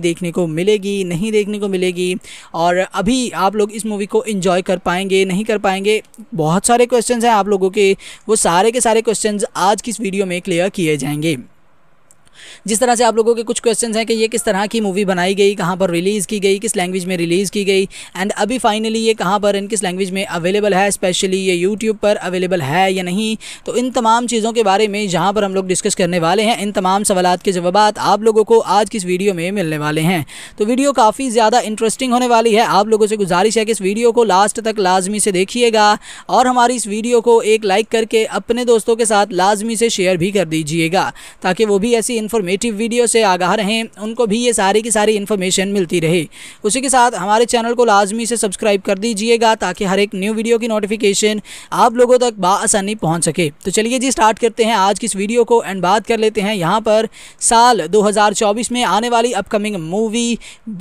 देखने को मिलेगी, और अभी आप लोग इस मूवी को एंजॉय कर पाएंगे नहीं कर पाएंगे, बहुत सारे क्वेश्चंस हैं आप लोगों के। वो सारे के सारे क्वेश्चंस आज की इस वीडियो में क्लियर किए जाएंगे। जिस तरह से आप लोगों के कुछ क्वेश्चंस हैं कि ये किस तरह की मूवी बनाई गई, कहाँ पर रिलीज़ की गई, किस लैंग्वेज में रिलीज़ की गई, एंड अभी फाइनली ये कहाँ पर एंड किस लैंग्वेज में अवेलेबल है, स्पेशली ये यूट्यूब पर अवेलेबल है या नहीं। तो इन तमाम चीज़ों के बारे में यहाँ पर हम लोग डिस्कस करने वाले हैं। इन तमाम सवालात के जवाब आप लोगों को आज किस वीडियो में मिलने वाले हैं। तो वीडियो काफ़ी ज़्यादा इंटरेस्टिंग होने वाली है। आप लोगों से गुजारिश है कि इस वीडियो को लास्ट तक लाजमी से देखिएगा और हमारी इस वीडियो को एक लाइक करके अपने दोस्तों के साथ लाजमी से शेयर भी कर दीजिएगा, ताकि वो भी ऐसी इन्फॉर्मेटिव वीडियो से आगाह रहें, उनको भी ये सारी की सारी इन्फॉर्मेशन मिलती रहे। उसी के साथ हमारे चैनल को लाजमी से सब्सक्राइब कर दीजिएगा, ताकि हर एक न्यू वीडियो की नोटिफिकेशन आप लोगों तक बआसानी पहुंच सके। तो चलिए जी स्टार्ट करते हैं आज की इस वीडियो को एंड बात कर लेते हैं यहाँ पर साल 2024 में आने वाली अपकमिंग मूवी,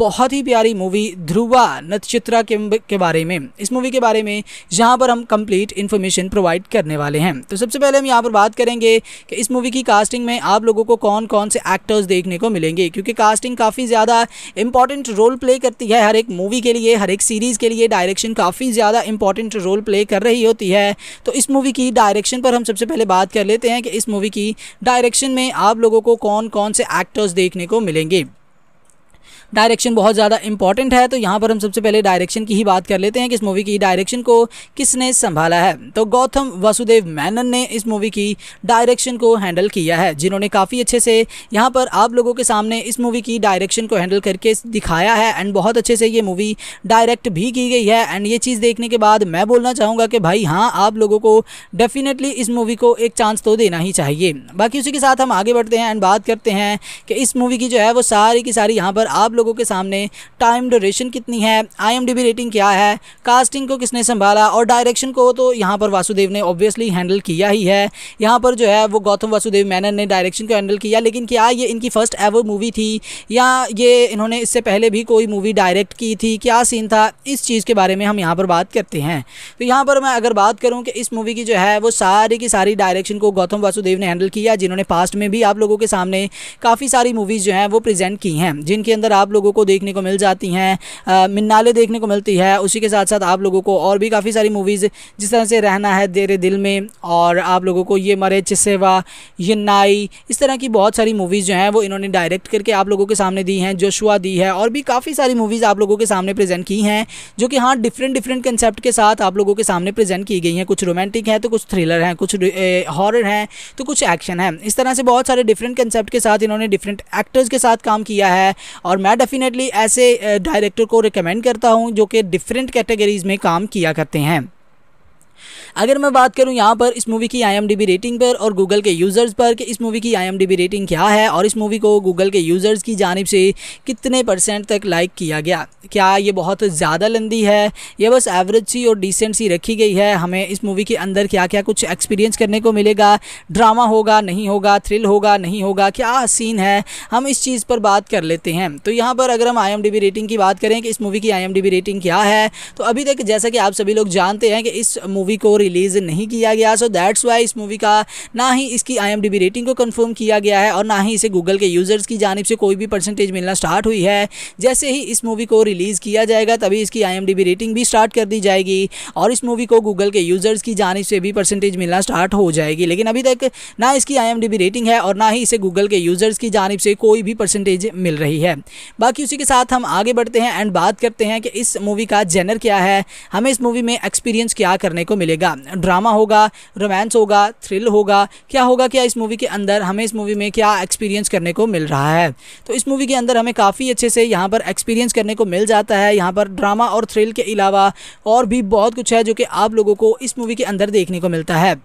बहुत ही प्यारी मूवी ध्रुवा नत्चत्तिरम के बारे में। इस मूवी के बारे में यहाँ पर हम कंप्लीट इन्फॉर्मेशन प्रोवाइड करने वाले हैं। तो सबसे पहले हम यहाँ पर बात करेंगे कि इस मूवी की कास्टिंग में आप लोगों को कौन कौन से एक्टर्स देखने को मिलेंगे, क्योंकि कास्टिंग काफ़ी ज़्यादा इंपॉर्टेंट रोल प्ले करती है हर एक मूवी के लिए, हर एक सीरीज़ के लिए। डायरेक्शन काफ़ी ज़्यादा इंपॉर्टेंट रोल प्ले कर रही होती है। तो इस मूवी की डायरेक्शन पर हम सबसे पहले बात कर लेते हैं कि इस मूवी की डायरेक्शन में आप लोगों को कौन कौन से एक्टर्स देखने को मिलेंगे। डायरेक्शन बहुत ज़्यादा इंपॉर्टेंट है, तो यहाँ पर हम सबसे पहले डायरेक्शन की ही बात कर लेते हैं कि इस मूवी की डायरेक्शन को किसने संभाला है। तो गौतम वासुदेव मेनन ने इस मूवी की डायरेक्शन को हैंडल किया है, जिन्होंने काफ़ी अच्छे से यहाँ पर आप लोगों के सामने इस मूवी की डायरेक्शन को हैंडल करके दिखाया है एंड बहुत अच्छे से ये मूवी डायरेक्ट भी की गई है। एंड ये चीज़ देखने के बाद मैं बोलना चाहूँगा कि भाई हाँ, आप लोगों को डेफिनेटली इस मूवी को एक चांस तो देना ही चाहिए। बाकी उसी के साथ हम आगे बढ़ते हैं एंड बात करते हैं कि इस मूवी की जो है वो सारी की सारी यहाँ पर आप लोगों के सामने टाइम ड्यूरेशन कितनी है, IMDb रेटिंग क्या है, कास्टिंग को किसने संभाला और डायरेक्शन को तो यहाँ पर वासुदेव ने ऑब्वियसली हैंडल किया ही है। यहाँ पर जो है वो गौतम वासुदेव मेनन ने डायरेक्शन को हैंडल किया, लेकिन क्या ये इनकी फर्स्ट एवर मूवी थी या ये इन्होंने इससे पहले भी कोई मूवी डायरेक्ट की थी, क्या सीन था, इस चीज़ के बारे में हम यहाँ पर बात करते हैं। तो यहाँ पर मैं अगर बात करूँ कि इस मूवी की जो है वो सारी की सारी डायरेक्शन को गौतम वासुदेव ने हैंडल किया, जिन्होंने पास्ट में भी आप लोगों के सामने काफ़ी सारी मूवीज़ जो हैं वो प्रेजेंट की हैं, जिनके अंदर आप लोगों को देखने को मिल जाती हैं मिन्नाले देखने को मिलती है। उसी के साथ साथ आप लोगों को और भी काफ़ी सारी मूवीज़, जिस तरह से रहना है तेरे दिल में, और आप लोगों को ये मरे चिसेवा, ये नाई, इस तरह की बहुत सारी मूवीज़ जो हैं वो इन्होंने डायरेक्ट करके आप लोगों के सामने दी हैं। जोशुआ दी है और भी काफ़ी सारी मूवीज़ आप लोगों के सामने प्रेजेंट की हैं, जो कि हाँ डिफरेंट कंसेप्ट के साथ आप लोगों के सामने प्रेजेंट की गई हैं। कुछ रोमांटिक हैं तो कुछ थ्रिलर हैं, कुछ हॉरर हैं तो कुछ एक्शन है। इस तरह से बहुत सारे डिफरेंट कंसेप्ट के साथ इन्होंने डिफरेंट एक्टर्स के साथ काम किया है और मैं डेफिनेटली ऐसे डायरेक्टर को रिकमेंड करता हूं जो कि डिफरेंट कैटेगरीज़ में काम किया करते हैं। अगर मैं बात करूं यहाँ पर इस मूवी की IMDb रेटिंग पर और गूगल के यूज़र्स पर कि इस मूवी की IMDb रेटिंग क्या है और इस मूवी को गूगल के यूज़र्स की जानिब से कितने % तक लाइक किया गया, क्या ये बहुत ज़्यादा लंदी है, यह बस एवरेज सी और डिसेंट सी रखी गई है, हमें इस मूवी के अंदर क्या क्या कुछ एक्सपीरियंस करने को मिलेगा, ड्रामा होगा नहीं होगा, थ्रिल होगा नहीं होगा, क्या सीन है, हम इस चीज़ पर बात कर लेते हैं। तो यहाँ पर अगर हम IMDb रेटिंग की बात करें कि इस मूवी की IMDb रेटिंग क्या है, तो अभी तक जैसा कि आप सभी लोग जानते हैं कि इस मूवी को रिलीज़ नहीं किया गया, सो दैट्स वाई इस मूवी का ना ही इसकी IMDb रेटिंग को कंफर्म किया गया है और ना ही इसे गूगल के यूज़र्स की जानिब से कोई भी % मिलना स्टार्ट हुई है। जैसे ही इस मूवी को रिलीज़ किया जाएगा तभी इसकी IMDb रेटिंग भी स्टार्ट कर दी जाएगी और इस मूवी को गूगल के यूज़र्स की जानिब से भी % मिलना स्टार्ट हो जाएगी, लेकिन अभी तक ना इसकी IMDb रेटिंग है और ना ही इसे गूगल के यूज़र्स की जानिब से कोई भी % मिल रही है। बाकी उसी के साथ हम आगे बढ़ते हैं एंड बात करते हैं कि इस मूवी का जेनर क्या है, हमें इस मूवी में एक्सपीरियंस क्या करने को मिलेगा, ड्रामा होगा, रोमांस होगा, थ्रिल होगा, क्या होगा, क्या इस मूवी के अंदर हमें इस मूवी में क्या एक्सपीरियंस करने को मिल रहा है। तो इस मूवी के अंदर हमें काफ़ी अच्छे से यहाँ पर एक्सपीरियंस करने को मिल जाता है। यहाँ पर ड्रामा और थ्रिल के अलावा और भी बहुत कुछ है जो कि आप लोगों को इस मूवी के अंदर देखने को मिलता है।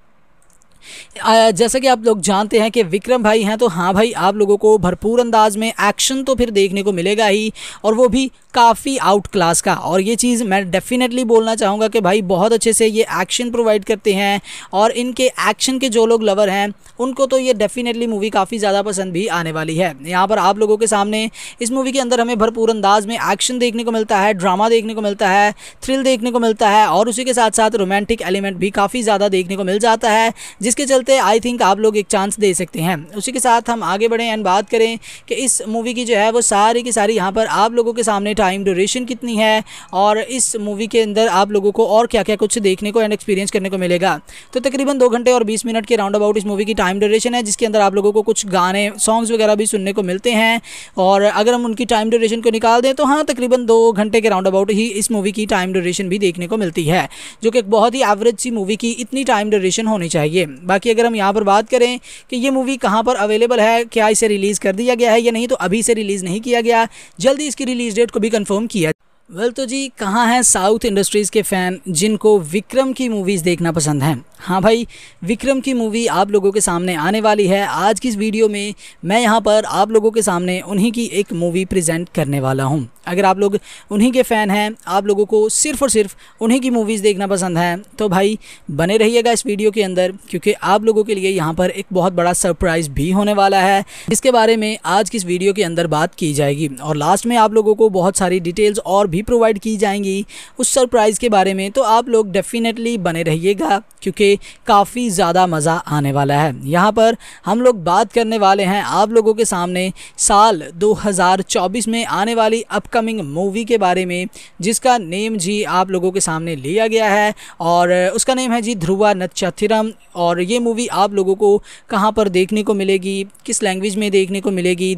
जैसा कि आप लोग जानते हैं कि विक्रम भाई हैं, तो हाँ भाई आप लोगों को भरपूर अंदाज में एक्शन तो फिर देखने को मिलेगा ही, और वो भी काफ़ी आउट क्लास का। और ये चीज़ मैं डेफिनेटली बोलना चाहूँगा कि भाई बहुत अच्छे से ये एक्शन प्रोवाइड करते हैं, और इनके एक्शन के जो लोग लवर हैं उनको तो ये डेफिनेटली मूवी काफ़ी ज़्यादा पसंद भी आने वाली है। यहाँ पर आप लोगों के सामने इस मूवी के अंदर हमें भरपूर अंदाज में एक्शन देखने को मिलता है, ड्रामा देखने को मिलता है, थ्रिल देखने को मिलता है, और उसी के साथ साथ रोमांटिक एलिमेंट भी काफ़ी ज़्यादा देखने को मिल जाता है, जिसके चलते आई थिंक आप लोग एक चांस दे सकते हैं। उसी के साथ हम आगे बढ़ें एंड बात करें कि इस मूवी की जो है वो सारी की सारी यहाँ पर आप लोगों के सामने टाइम ड्यूरेशन कितनी है, और इस मूवी के अंदर आप लोगों को और क्या क्या कुछ देखने को एंड एक्सपीरियंस करने को मिलेगा। तो तकरीबन 2 घंटे और 20 मिनट के राउंड अबाउट इस मूवी की टाइम ड्यूरेशन है, जिसके अंदर आप लोगों को कुछ गाने सॉन्ग्स वगैरह भी सुनने को मिलते हैं। और अगर हम उनकी टाइम ड्यूरेशन को निकाल दें तो हाँ तकरीबन 2 घंटे के राउंड अबाउट ही इस मूवी की टाइम ड्यूरेशन भी देखने को मिलती है, जो कि एक बहुत ही एवरेज सी मूवी की इतनी टाइम ड्यूरेशन होनी चाहिए। बाकी अगर हम यहाँ पर बात करें कि ये मूवी कहाँ पर अवेलेबल है, क्या इसे रिलीज़ कर दिया गया है या नहीं, तो अभी इसे रिलीज़ नहीं किया गया, जल्दी इसकी रिलीज़ डेट को भी कंफर्म किया। वेल तो जी कहाँ हैं साउथ इंडस्ट्रीज़ के फ़ैन जिनको विक्रम की मूवीज़ देखना पसंद हैं? हाँ भाई विक्रम की मूवी आप लोगों के सामने आने वाली है। आज की इस वीडियो में मैं यहाँ पर आप लोगों के सामने उन्हीं की एक मूवी प्रेजेंट करने वाला हूँ। अगर आप लोग उन्हीं के फ़ैन हैं, आप लोगों को सिर्फ़ और सिर्फ उन्हीं की मूवीज़ देखना पसंद है, तो भाई बने रहिएगा इस वीडियो के अंदर, क्योंकि आप लोगों के लिए यहाँ पर एक बहुत बड़ा सरप्राइज़ भी होने वाला है, इसके बारे में आज की इस वीडियो के अंदर बात की जाएगी। और लास्ट में आप लोगों को बहुत सारी डिटेल्स और भी प्रोवाइड की जाएंगी उस सरप्राइज़ के बारे में, तो आप लोग डेफिनेटली बने रहिएगा क्योंकि काफ़ी ज़्यादा मज़ा आने वाला है। यहाँ पर हम लोग बात करने वाले हैं आप लोगों के सामने साल 2024 में आने वाली अपकमिंग मूवी के बारे में, जिसका नेम जी आप लोगों के सामने लिया गया है और उसका नेम है जी ध्रुवा नत्चत्तिरम। और ये मूवी आप लोगों को कहाँ पर देखने को मिलेगी, किस लैंग्वेज में देखने को मिलेगी नहीं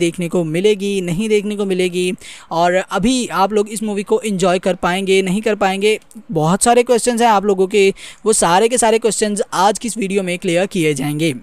देखने को मिलेगी, और अभी आप लोग इस मूवी को एंजॉय कर पाएंगे नहीं कर पाएंगे, बहुत सारे क्वेश्चंस हैं आप लोगों के, वो सारे के सारे क्वेश्चंस आज की इस वीडियो में क्लियर किए जाएंगे।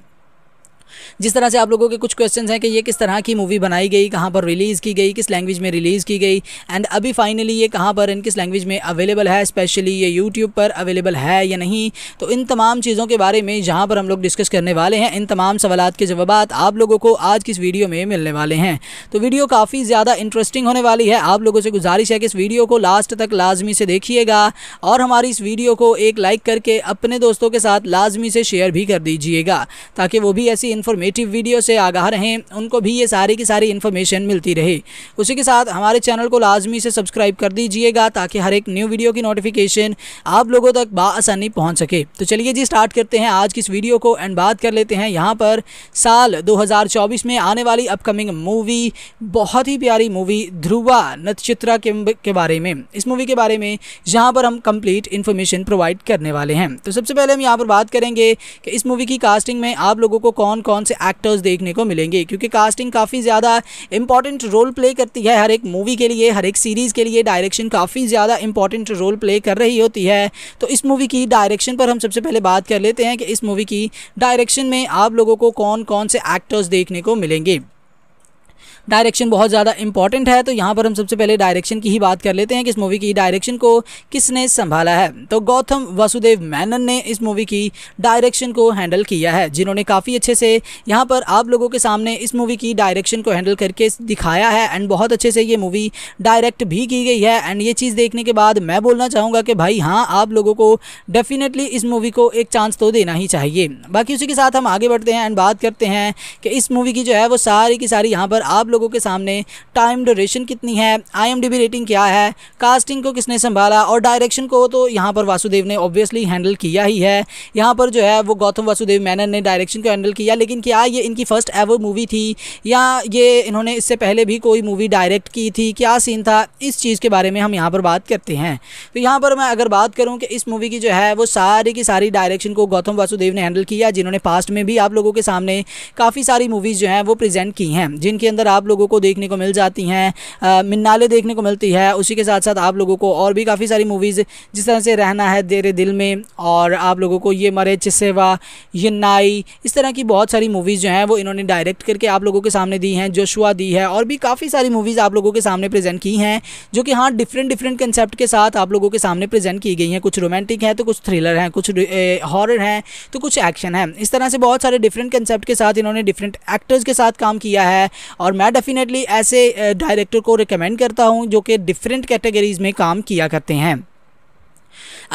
जिस तरह से आप लोगों के कुछ क्वेश्चंस हैं कि ये किस तरह की मूवी बनाई गई, कहाँ पर रिलीज़ की गई, किस लैंग्वेज में रिलीज़ की गई, एंड अभी फाइनली ये कहाँ पर एंड किस लैंग्वेज में अवेलेबल है, स्पेशली ये यूट्यूब पर अवेलेबल है या नहीं, तो इन तमाम चीज़ों के बारे में यहाँ पर हम लोग डिस्कस करने वाले हैं। इन तमाम सवालात के जवाब आप लोगों को आज की इस वीडियो में मिलने वाले हैं, तो वीडियो काफ़ी ज़्यादा इंटरेस्टिंग होने वाली है। आप लोगों से गुजारिश है कि इस वीडियो को लास्ट तक लाजमी से देखिएगा और हमारी इस वीडियो को एक लाइक करके अपने दोस्तों के साथ लाजमी से शेयर भी कर दीजिएगा, ताकि वो भी ऐसी इंफॉर्मेटिव वीडियो से आगाह रहें, उनको भी ये सारी की सारी इन्फॉर्मेशन मिलती रहे। उसी के साथ हमारे चैनल को लाजमी से सब्सक्राइब कर दीजिएगा ताकि हर एक न्यू वीडियो की नोटिफिकेशन आप लोगों तक बआसानी पहुंच सके। तो चलिए जी स्टार्ट करते हैं आज की इस वीडियो को एंड बात कर लेते हैं यहाँ पर साल 2024 में आने वाली अपकमिंग मूवी, बहुत ही प्यारी मूवी ध्रुवा नत्चत्तिरम के बारे में। इस मूवी के बारे में यहाँ पर हम कंप्लीट इन्फॉर्मेशन प्रोवाइड करने वाले हैं। तो सबसे पहले हम यहाँ पर बात करेंगे कि इस मूवी की कास्टिंग में आप लोगों को कौन कौन से एक्टर्स देखने को मिलेंगे, क्योंकि कास्टिंग काफ़ी ज़्यादा इंपॉर्टेंट रोल प्ले करती है हर एक मूवी के लिए, हर एक सीरीज़ के लिए। डायरेक्शन काफ़ी ज़्यादा इंपॉर्टेंट रोल प्ले कर रही होती है, तो इस मूवी की डायरेक्शन पर हम सबसे पहले बात कर लेते हैं कि इस मूवी की डायरेक्शन में आप लोगों को कौन कौन से एक्टर्स देखने को मिलेंगे। डायरेक्शन बहुत ज़्यादा इंपॉर्टेंट है, तो यहाँ पर हम सबसे पहले डायरेक्शन की ही बात कर लेते हैं कि इस मूवी की डायरेक्शन को किसने संभाला है। तो गौतम वासुदेव मेनन ने इस मूवी की डायरेक्शन को हैंडल किया है, जिन्होंने काफ़ी अच्छे से यहाँ पर आप लोगों के सामने इस मूवी की डायरेक्शन को हैंडल करके दिखाया है एंड बहुत अच्छे से ये मूवी डायरेक्ट भी की गई है। एंड ये चीज़ देखने के बाद मैं बोलना चाहूँगा कि भाई हाँ आप लोगों को डेफिनेटली इस मूवी को एक चांस तो देना ही चाहिए। बाकी उसी के साथ हम आगे बढ़ते हैं एंड बात करते हैं कि इस मूवी की जो है वो सारी की सारी यहाँ पर आप लोगों के सामने टाइम ड्यूरेशन कितनी है, IMDb रेटिंग क्या है, कास्टिंग को किसने संभाला, और डायरेक्शन को तो यहाँ पर वासुदेव ने ऑब्वियसली हैंडल किया ही है। यहाँ पर जो है वो गौतम वासुदेव मेनन ने डायरेक्शन को हैंडल किया, लेकिन क्या ये इनकी फर्स्ट एवर मूवी थी या ये इन्होंने इससे पहले भी कोई मूवी डायरेक्ट की थी, क्या सीन था, इस चीज़ के बारे में हम यहाँ पर बात करते हैं। तो यहाँ पर मैं अगर बात करूँ कि इस मूवी की जो है वो सारी की सारी डायरेक्शन को गौतम वासुदेव ने हैंडल किया, जिन्होंने पास्ट में भी आप लोगों के सामने काफ़ी सारी मूवीज़ जो हैं वो प्रेजेंट की हैं, जिनके अंदर आप लोगों को देखने को मिल जाती हैं, मिन्नाले देखने को मिलती है। उसी के साथ साथ आप लोगों को और भी काफ़ी सारी मूवीज़ जिस तरह से रहना है तेरे दिल में, और आप लोगों को ये मरे चिसेवा, ये नाई, इस तरह की बहुत सारी मूवीज़ जो हैं वो इन्होंने डायरेक्ट करके आप लोगों के सामने दी हैं। जोशुआ दी है और भी काफ़ी सारी मूवीज़ आप लोगों के सामने प्रेजेंट की हैं जो कि हाँ डिफरेंट कंसेप्ट के साथ आप लोगों के सामने प्रेजेंट की गई हैं। कुछ रोमांटिक हैं तो कुछ थ्रिलर हैं, कुछ हॉरर हैं तो कुछ एक्शन है। इस तरह से बहुत सारे डिफरेंट कंसेप्ट के साथ इन्होंने डिफरेंट एक्टर्स के साथ काम किया है। और मैं डेफिनेटली ऐसे डायरेक्टर को रिकमेंड करता हूँ जो कि डिफरेंट कैटेगरीज़ में काम किया करते हैं।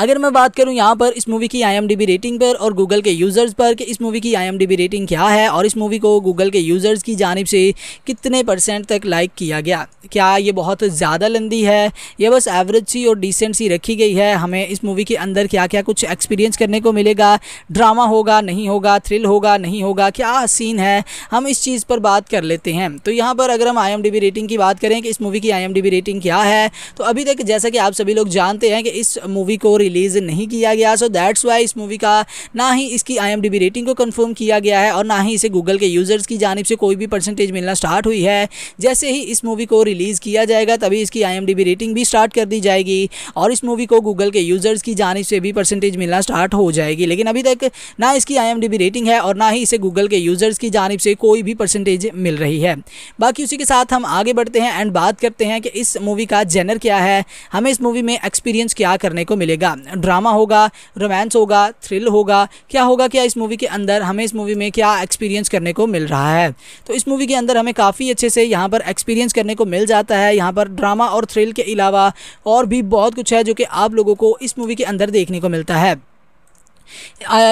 अगर मैं बात करूं यहाँ पर इस मूवी की IMDb रेटिंग पर और गूगल के यूज़र्स पर कि इस मूवी की IMDb रेटिंग क्या है और इस मूवी को गूगल के यूज़र्स की जानिब से कितने % तक लाइक किया गया, क्या ये बहुत ज़्यादा लंदी है या बस एवरेज सी और डिसेंट सी रखी गई है, हमें इस मूवी के अंदर क्या क्या कुछ एक्सपीरियंस करने को मिलेगा, ड्रामा होगा नहीं होगा, थ्रिल होगा नहीं होगा, क्या सीन है, हम इस चीज़ पर बात कर लेते हैं। तो यहाँ पर अगर हम IMDb रेटिंग की बात करें कि इस मूवी की IMDb रेटिंग क्या है, तो अभी तक जैसा कि आप सभी लोग जानते हैं कि इस मूवी को रिलीज़ नहीं किया गया, सो दैट्स वाई इस मूवी का ना ही इसकी IMDb रेटिंग को कंफर्म किया गया है और ना ही इसे गूगल के यूज़र्स की जानिब से कोई भी % मिलना स्टार्ट हुई है। जैसे ही इस मूवी को रिलीज़ किया जाएगा तभी इसकी IMDb रेटिंग भी स्टार्ट कर दी जाएगी और इस मूवी को गूगल के यूज़र्स की जानिब से भी % मिलना स्टार्ट हो जाएगी। लेकिन अभी तक ना इसकी IMDb रेटिंग है और ना ही इसे गूगल के यूज़र्स की जानिब से कोई भी % मिल रही है। बाकी उसी के साथ हम आगे बढ़ते हैं एंड बात करते हैं कि इस मूवी का जेनर क्या है, हमें इस मूवी में एक्सपीरियंस क्या करने को मिलेगा, ड्रामा होगा, रोमांस होगा, थ्रिल होगा, क्या होगा, क्या इस मूवी के अंदर हमें इस मूवी में क्या एक्सपीरियंस करने को मिल रहा है। तो इस मूवी के अंदर हमें काफ़ी अच्छे से यहाँ पर एक्सपीरियंस करने को मिल जाता है। यहाँ पर ड्रामा और थ्रिल के अलावा और भी बहुत कुछ है जो कि आप लोगों को इस मूवी के अंदर देखने को मिलता है।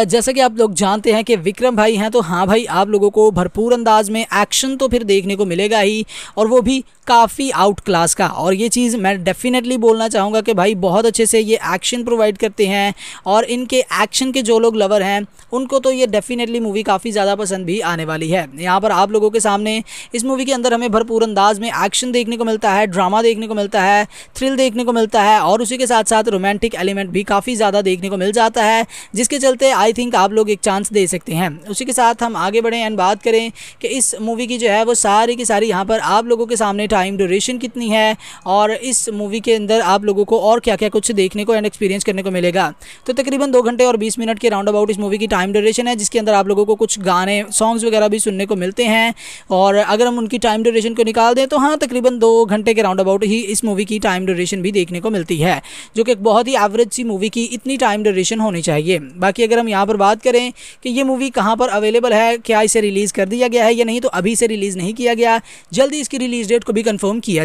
जैसा कि आप लोग जानते हैं कि विक्रम भाई हैं, तो हाँ भाई आप लोगों को भरपूर अंदाज में एक्शन तो फिर देखने को मिलेगा ही, और वो भी काफ़ी आउट क्लास का। और ये चीज़ मैं डेफिनेटली बोलना चाहूँगा कि भाई बहुत अच्छे से ये एक्शन प्रोवाइड करते हैं और इनके एक्शन के जो लोग लवर हैं उनको तो ये डेफिनेटली मूवी काफ़ी ज़्यादा पसंद भी आने वाली है। यहाँ पर आप लोगों के सामने इस मूवी के अंदर हमें भरपूर अंदाज में एक्शन देखने को मिलता है, ड्रामा देखने को मिलता है, थ्रिल देखने को मिलता है और उसी के साथ साथ रोमांटिक एलिमेंट भी काफ़ी ज़्यादा देखने को मिल जाता है, जिसके चलते आई थिंक आप लोग एक चांस दे सकते हैं। उसी के साथ हम आगे बढ़ें एंड बात करें कि इस मूवी की जो है वो सारी की सारी यहाँ पर आप लोगों के सामने टाइम ड्यूरेशन कितनी है और इस मूवी के अंदर आप लोगों को और क्या क्या कुछ देखने को एंड एक्सपीरियंस करने को मिलेगा। तो तकरीबन 2 घंटे और 20 मिनट के राउंड अबाउट इस मूवी की टाइम ड्यूरेशन है, जिसके अंदर आप लोगों को कुछ गाने सॉन्ग्स वगैरह भी सुनने को मिलते हैं। और अगर हम उनकी टाइम ड्यूरेशन को निकाल दें तो हाँ तकरीबन 2 घंटे के राउंड अबाउट ही इस मूवी की टाइम ड्यूरेशन भी देखने को मिलती है, जो कि एक बहुत ही एवरेज सी मूवी की इतनी टाइम ड्यूरेशन होनी चाहिए। बाकी अगर हम यहाँ पर बात करें कि ये मूवी कहाँ पर अवेलेबल है, क्या इसे रिलीज़ कर दिया गया है या नहीं, तो अभी इसे रिलीज़ नहीं किया गया, जल्दी इसकी रिलीज़ डेट को भी कंफर्म किया।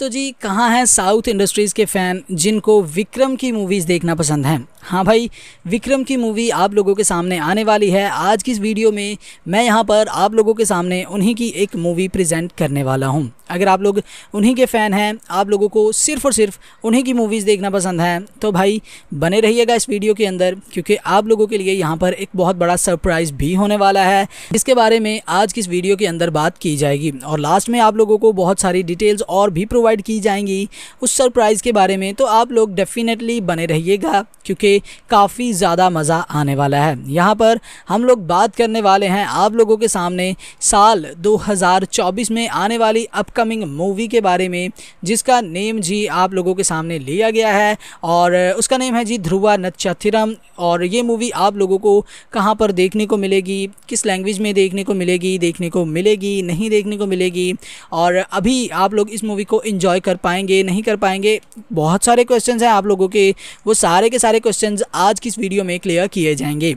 तो जी कहाँ हैं साउथ इंडस्ट्रीज़ के फ़ैन जिनको विक्रम की मूवीज़ देखना पसंद हैं? हाँ भाई विक्रम की मूवी आप लोगों के सामने आने वाली है। आज की इस वीडियो में मैं यहाँ पर आप लोगों के सामने उन्हीं की एक मूवी प्रेजेंट करने वाला हूँ। अगर आप लोग उन्हीं के फ़ैन हैं, आप लोगों को सिर्फ़ और सिर्फ उन्हीं की मूवीज़ देखना पसंद है, तो भाई बने रहिएगा इस वीडियो के अंदर, क्योंकि आप लोगों के लिए यहाँ पर एक बहुत बड़ा सरप्राइज़ भी होने वाला है, जिसके बारे में आज की इस वीडियो के अंदर बात की जाएगी और लास्ट में आप लोगों को बहुत सारी डिटेल्स और भी प्रोवाइड की जाएंगी उस सरप्राइज़ के बारे में। तो आप लोग डेफिनेटली बने रहिएगा क्योंकि काफ़ी ज़्यादा मज़ा आने वाला है। यहाँ पर हम लोग बात करने वाले हैं आप लोगों के सामने साल 2024 में आने वाली अपकमिंग मूवी के बारे में, जिसका नेम जी आप लोगों के सामने लिया गया है और उसका नेम है जी ध्रुवा नत्चत्तिरम। और ये मूवी आप लोगों को कहाँ पर देखने को मिलेगी, किस लैंग्वेज में देखने को मिलेगी नहीं देखने को मिलेगी, और अभी आप लोग इस मूवी को एंजॉय कर पाएंगे नहीं कर पाएंगे, बहुत सारे क्वेश्चंस हैं आप लोगों के, वो सारे के सारे क्वेश्चंस आज की इस वीडियो में क्लियर किए जाएंगे।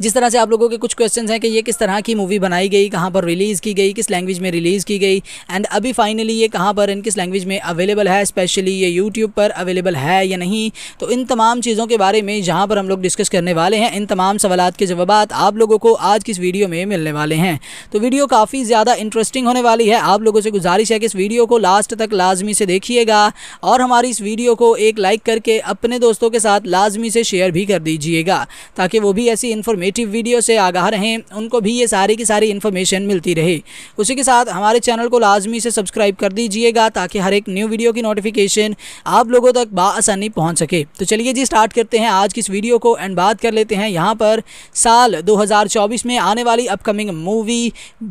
जिस तरह से आप लोगों के कुछ क्वेश्चंस हैं कि ये किस तरह की मूवी बनाई गई, कहाँ पर रिलीज़ की गई, किस लैंग्वेज में रिलीज़ की गई, एंड अभी फाइनली ये कहाँ पर एंड किस लैंग्वेज में अवेलेबल है, स्पेशली ये यूट्यूब पर अवेलेबल है या नहीं, तो इन तमाम चीज़ों के बारे में यहाँ पर हम लोग डिस्कस करने वाले हैं। इन तमाम सवालात के जवाब आप लोगों को आज की इस वीडियो में मिलने वाले हैं, तो वीडियो काफ़ी ज़्यादा इंटरेस्टिंग होने वाली है। आप लोगों से गुजारिश है कि इस वीडियो को लास्ट तक लाजमी से देखिएगा और हमारी इस वीडियो को एक लाइक करके अपने दोस्तों के साथ लाजमी से शेयर भी कर दीजिएगा, ताकि वो भी ऐसी इन्फॉर्मेटिव वीडियो से आगाह रहें, उनको भी ये सारी की सारी इन्फॉर्मेशन मिलती रहे। उसी के साथ हमारे चैनल को लाजमी से सब्सक्राइब कर दीजिएगा ताकि हर एक न्यू वीडियो की नोटिफिकेशन आप लोगों तक बाआसानी पहुँच सके। तो चलिए जी स्टार्ट करते हैं आज की इस वीडियो को एंड बात कर लेते हैं यहाँ पर साल 2024 में आने वाली अपकमिंग मूवी,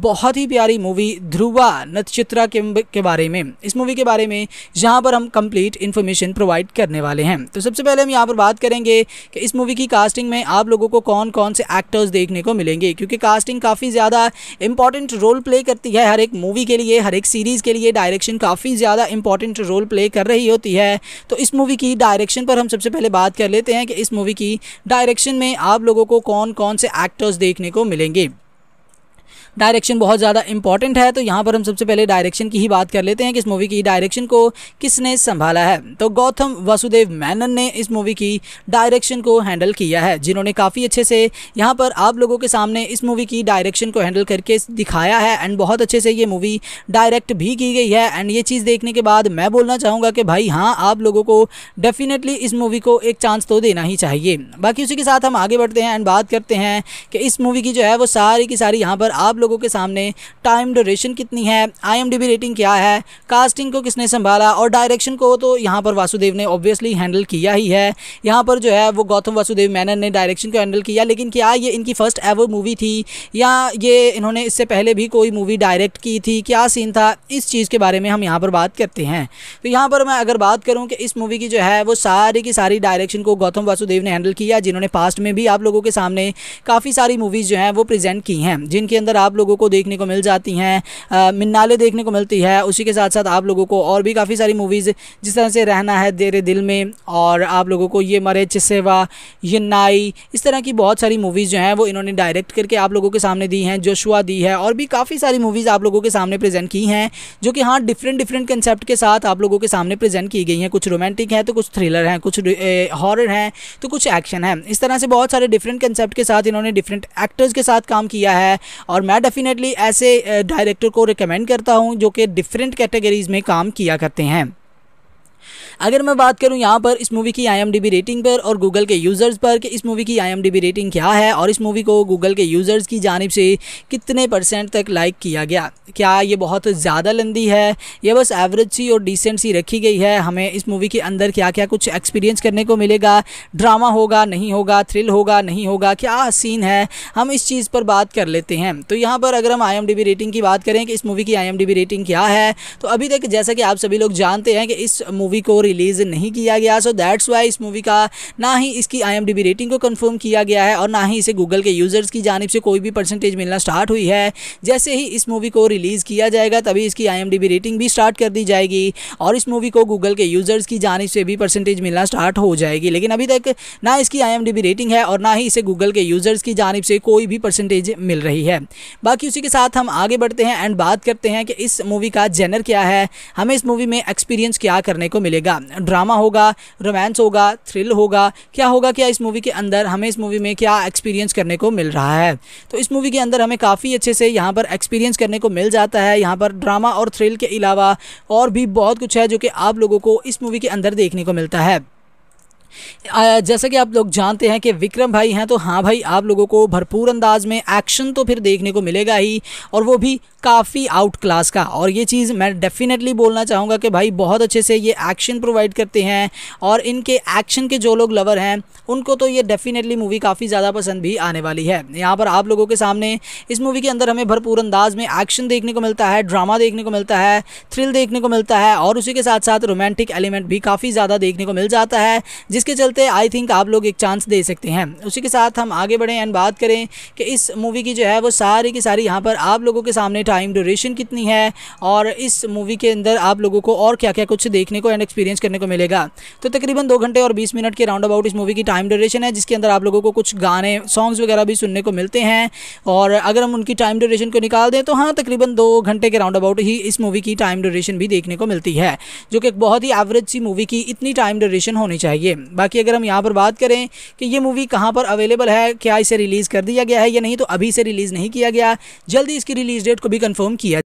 बहुत ही प्यारी मूवी ध्रुवा नक्षत्रम के बारे में। इस मूवी के बारे में यहाँ पर हम कंप्लीट इन्फॉर्मेशन प्रोवाइड करने वाले हैं। तो सबसे पहले हम यहाँ पर बात करेंगे कि इस मूवी की कास्टिंग में आप लोगों को कौन कौन से एक्टर्स देखने को मिलेंगे, क्योंकि कास्टिंग काफ़ी ज़्यादा इंपॉर्टेंट रोल प्ले करती है हर एक मूवी के लिए, हर एक सीरीज़ के लिए। डायरेक्शन काफ़ी ज़्यादा इंपॉर्टेंट रोल प्ले कर रही होती है। तो इस मूवी की डायरेक्शन पर हम सबसे पहले बात कर लेते हैं कि इस मूवी की डायरेक्शन में आप लोगों को कौन कौन से एक्टर्स देखने को मिलेंगे। डायरेक्शन बहुत ज़्यादा इंपॉर्टेंट है, तो यहाँ पर हम सबसे पहले डायरेक्शन की ही बात कर लेते हैं कि इस मूवी की डायरेक्शन को किसने संभाला है। तो गौतम वासुदेव मेनन ने इस मूवी की डायरेक्शन को हैंडल किया है, जिन्होंने काफ़ी अच्छे से यहाँ पर आप लोगों के सामने इस मूवी की डायरेक्शन को हैंडल करके दिखाया है एंड बहुत अच्छे से ये मूवी डायरेक्ट भी की गई है। एंड ये चीज़ देखने के बाद मैं बोलना चाहूँगा कि भाई हाँ, आप लोगों को डेफिनेटली इस मूवी को एक चांस तो देना ही चाहिए। बाकी उसी के साथ हम आगे बढ़ते हैं एंड बात करते हैं कि इस मूवी की जो है वो सारी की सारी यहाँ पर आप लोगों के सामने टाइम ड्यूरेशन कितनी है, IMDb रेटिंग क्या है, कास्टिंग को किसने संभाला और डायरेक्शन को तो यहाँ पर वासुदेव ने ऑब्वियसली हैंडल किया ही है। यहाँ पर जो है वो गौतम वासुदेव मेनन ने डायरेक्शन को हैंडल किया, लेकिन क्या ये इनकी फर्स्ट एवर मूवी थी या ये इन्होंने इससे पहले भी कोई मूवी डायरेक्ट की थी, क्या सीन था, इस चीज़ के बारे में हम यहाँ पर बात करते हैं। तो यहाँ पर मैं अगर बात करूँ कि इस मूवी की जो है वो सारी की सारी डायरेक्शन को गौतम वासुदेव ने हैंडल किया, जिन्होंने पास्ट में भी आप लोगों के सामने काफ़ी सारी मूवीज़ जो हैं वो प्रेजेंट की हैं, जिनके अंदर आप लोगों को देखने को मिल जाती हैं मिन्नाले देखने को मिलती है। उसी के साथ साथ आप लोगों को और भी काफ़ी सारी मूवीज़ जिस तरह से रहना है तेरे दिल में, और आप लोगों को ये मरे चिसेवा ये नाई, इस तरह की बहुत सारी मूवीज़ जो हैं वो इन्होंने डायरेक्ट करके आप लोगों के सामने दी हैं। जोशुआ दी है और भी काफ़ी सारी मूवीज़ आप लोगों के सामने प्रेजेंट की हैं, जो कि हाँ डिफरेंट कंसेप्ट के साथ आप लोगों के सामने प्रेजेंट की गई हैं। कुछ रोमांटिक हैं तो कुछ थ्रिलर हैं, कुछ हॉरर हैं तो कुछ एक्शन है। इस तरह से बहुत सारे डिफरेंट कंसेप्ट के साथ इन्होंने डिफरेंट एक्टर्स के साथ काम किया है और मैं डेफिनेटली ऐसे डायरेक्टर को रिकमेंड करता हूं जो कि डिफरेंट कैटेगरीज़ में काम किया करते हैं। अगर मैं बात करूं यहाँ पर इस मूवी की IMDb रेटिंग पर और गूगल के यूज़र्स पर कि इस मूवी की IMDb रेटिंग क्या है और इस मूवी को गूगल के यूज़र्स की जानिब से कितने % तक लाइक किया गया, क्या ये बहुत ज़्यादा लंदी है या बस एवरेज सी और डिसेंट सी रखी गई है, हमें इस मूवी के अंदर क्या क्या कुछ एक्सपीरियंस करने को मिलेगा, ड्रामा होगा नहीं होगा, थ्रिल होगा नहीं होगा, क्या सीन है, हम इस चीज़ पर बात कर लेते हैं। तो यहाँ पर अगर हम IMDb रेटिंग की बात करें कि इस मूवी की IMDb रेटिंग क्या है, तो अभी तक जैसा कि आप सभी लोग जानते हैं कि इस मूवी को रिलीज़ नहीं किया गया, सो दैट्स वाई इस मूवी का ना ही इसकी IMDb रेटिंग को कंफर्म किया गया है और ना ही इसे गूगल के यूज़र्स की जानिब से कोई भी % मिलना स्टार्ट हुई है। जैसे ही इस मूवी को रिलीज़ किया जाएगा तभी इसकी IMDb रेटिंग भी स्टार्ट कर दी जाएगी और इस मूवी को गूगल के यूज़र्स की जानिब से भी % मिलना स्टार्ट हो जाएगी, लेकिन अभी तक ना इसकी IMDb रेटिंग है और ना ही इसे गूगल के यूज़र्स की जानिब से कोई भी % मिल रही है। बाकी उसी के साथ हम आगे बढ़ते हैं एंड बात करते हैं कि इस मूवी का जेनर क्या है, हमें इस मूवी में एक्सपीरियंस क्या करने को मिलेगा, ड्रामा होगा, रोमांस होगा, थ्रिल होगा, क्या होगा, क्या इस मूवी के अंदर हमें इस मूवी में क्या एक्सपीरियंस करने को मिल रहा है। तो इस मूवी के अंदर हमें काफ़ी अच्छे से यहाँ पर एक्सपीरियंस करने को मिल जाता है। यहाँ पर ड्रामा और थ्रिल के अलावा और भी बहुत कुछ है जो कि आप लोगों को इस मूवी के अंदर देखने को मिलता है। जैसा कि आप लोग जानते हैं कि विक्रम भाई हैं, तो हाँ भाई आप लोगों को भरपूर अंदाज में एक्शन तो फिर देखने को मिलेगा ही, और वो भी काफ़ी आउट क्लास का। और ये चीज़ मैं डेफिनेटली बोलना चाहूँगा कि भाई बहुत अच्छे से ये एक्शन प्रोवाइड करते हैं और इनके एक्शन के जो लोग लवर हैं उनको तो ये डेफिनेटली मूवी काफ़ी ज़्यादा पसंद भी आने वाली है। यहाँ पर आप लोगों के सामने इस मूवी के अंदर हमें भरपूर अंदाज में एक्शन देखने को मिलता है, ड्रामा देखने को मिलता है, थ्रिल देखने को मिलता है और उसी के साथ साथ रोमांटिक एलिमेंट भी काफ़ी ज़्यादा देखने को मिल जाता है, जिसके चलते आई थिंक आप लोग एक चांस दे सकते हैं। उसी के साथ हम आगे बढ़ें एंड बात करें कि इस मूवी की जो है वो सारी की सारी यहाँ पर आप लोगों के सामने टाइम ड्यूरेशन कितनी है और इस मूवी के अंदर आप लोगों को और क्या क्या कुछ देखने को एंड एक्सपीरियंस करने को मिलेगा। तो तकरीबन 2 घंटे और 20 मिनट के राउंड अबाउट इस मूवी की टाइम ड्यूरेशन है, जिसके अंदर आप लोगों को कुछ गाने सॉन्ग्स वगैरह भी सुनने को मिलते हैं। और अगर हम उनकी टाइम ड्यूरेशन को निकाल दें तो हाँ तकरीबन 2 घंटे के राउंड अबाउट ही इस मूवी की टाइम ड्यूरेशन भी देखने को मिलती है, जो कि एक बहुत ही एवरेज सी मूवी की इतनी टाइम ड्यूरेशन होनी चाहिए। बाकी अगर हम यहाँ पर बात करें कि ये मूवी कहाँ पर अवेलेबल है, क्या इसे रिलीज़ कर दिया गया है या नहीं, तो अभी इसे रिलीज़ नहीं किया गया, जल्दी इसकी रिलीज़ डेट को भी कंफर्म किया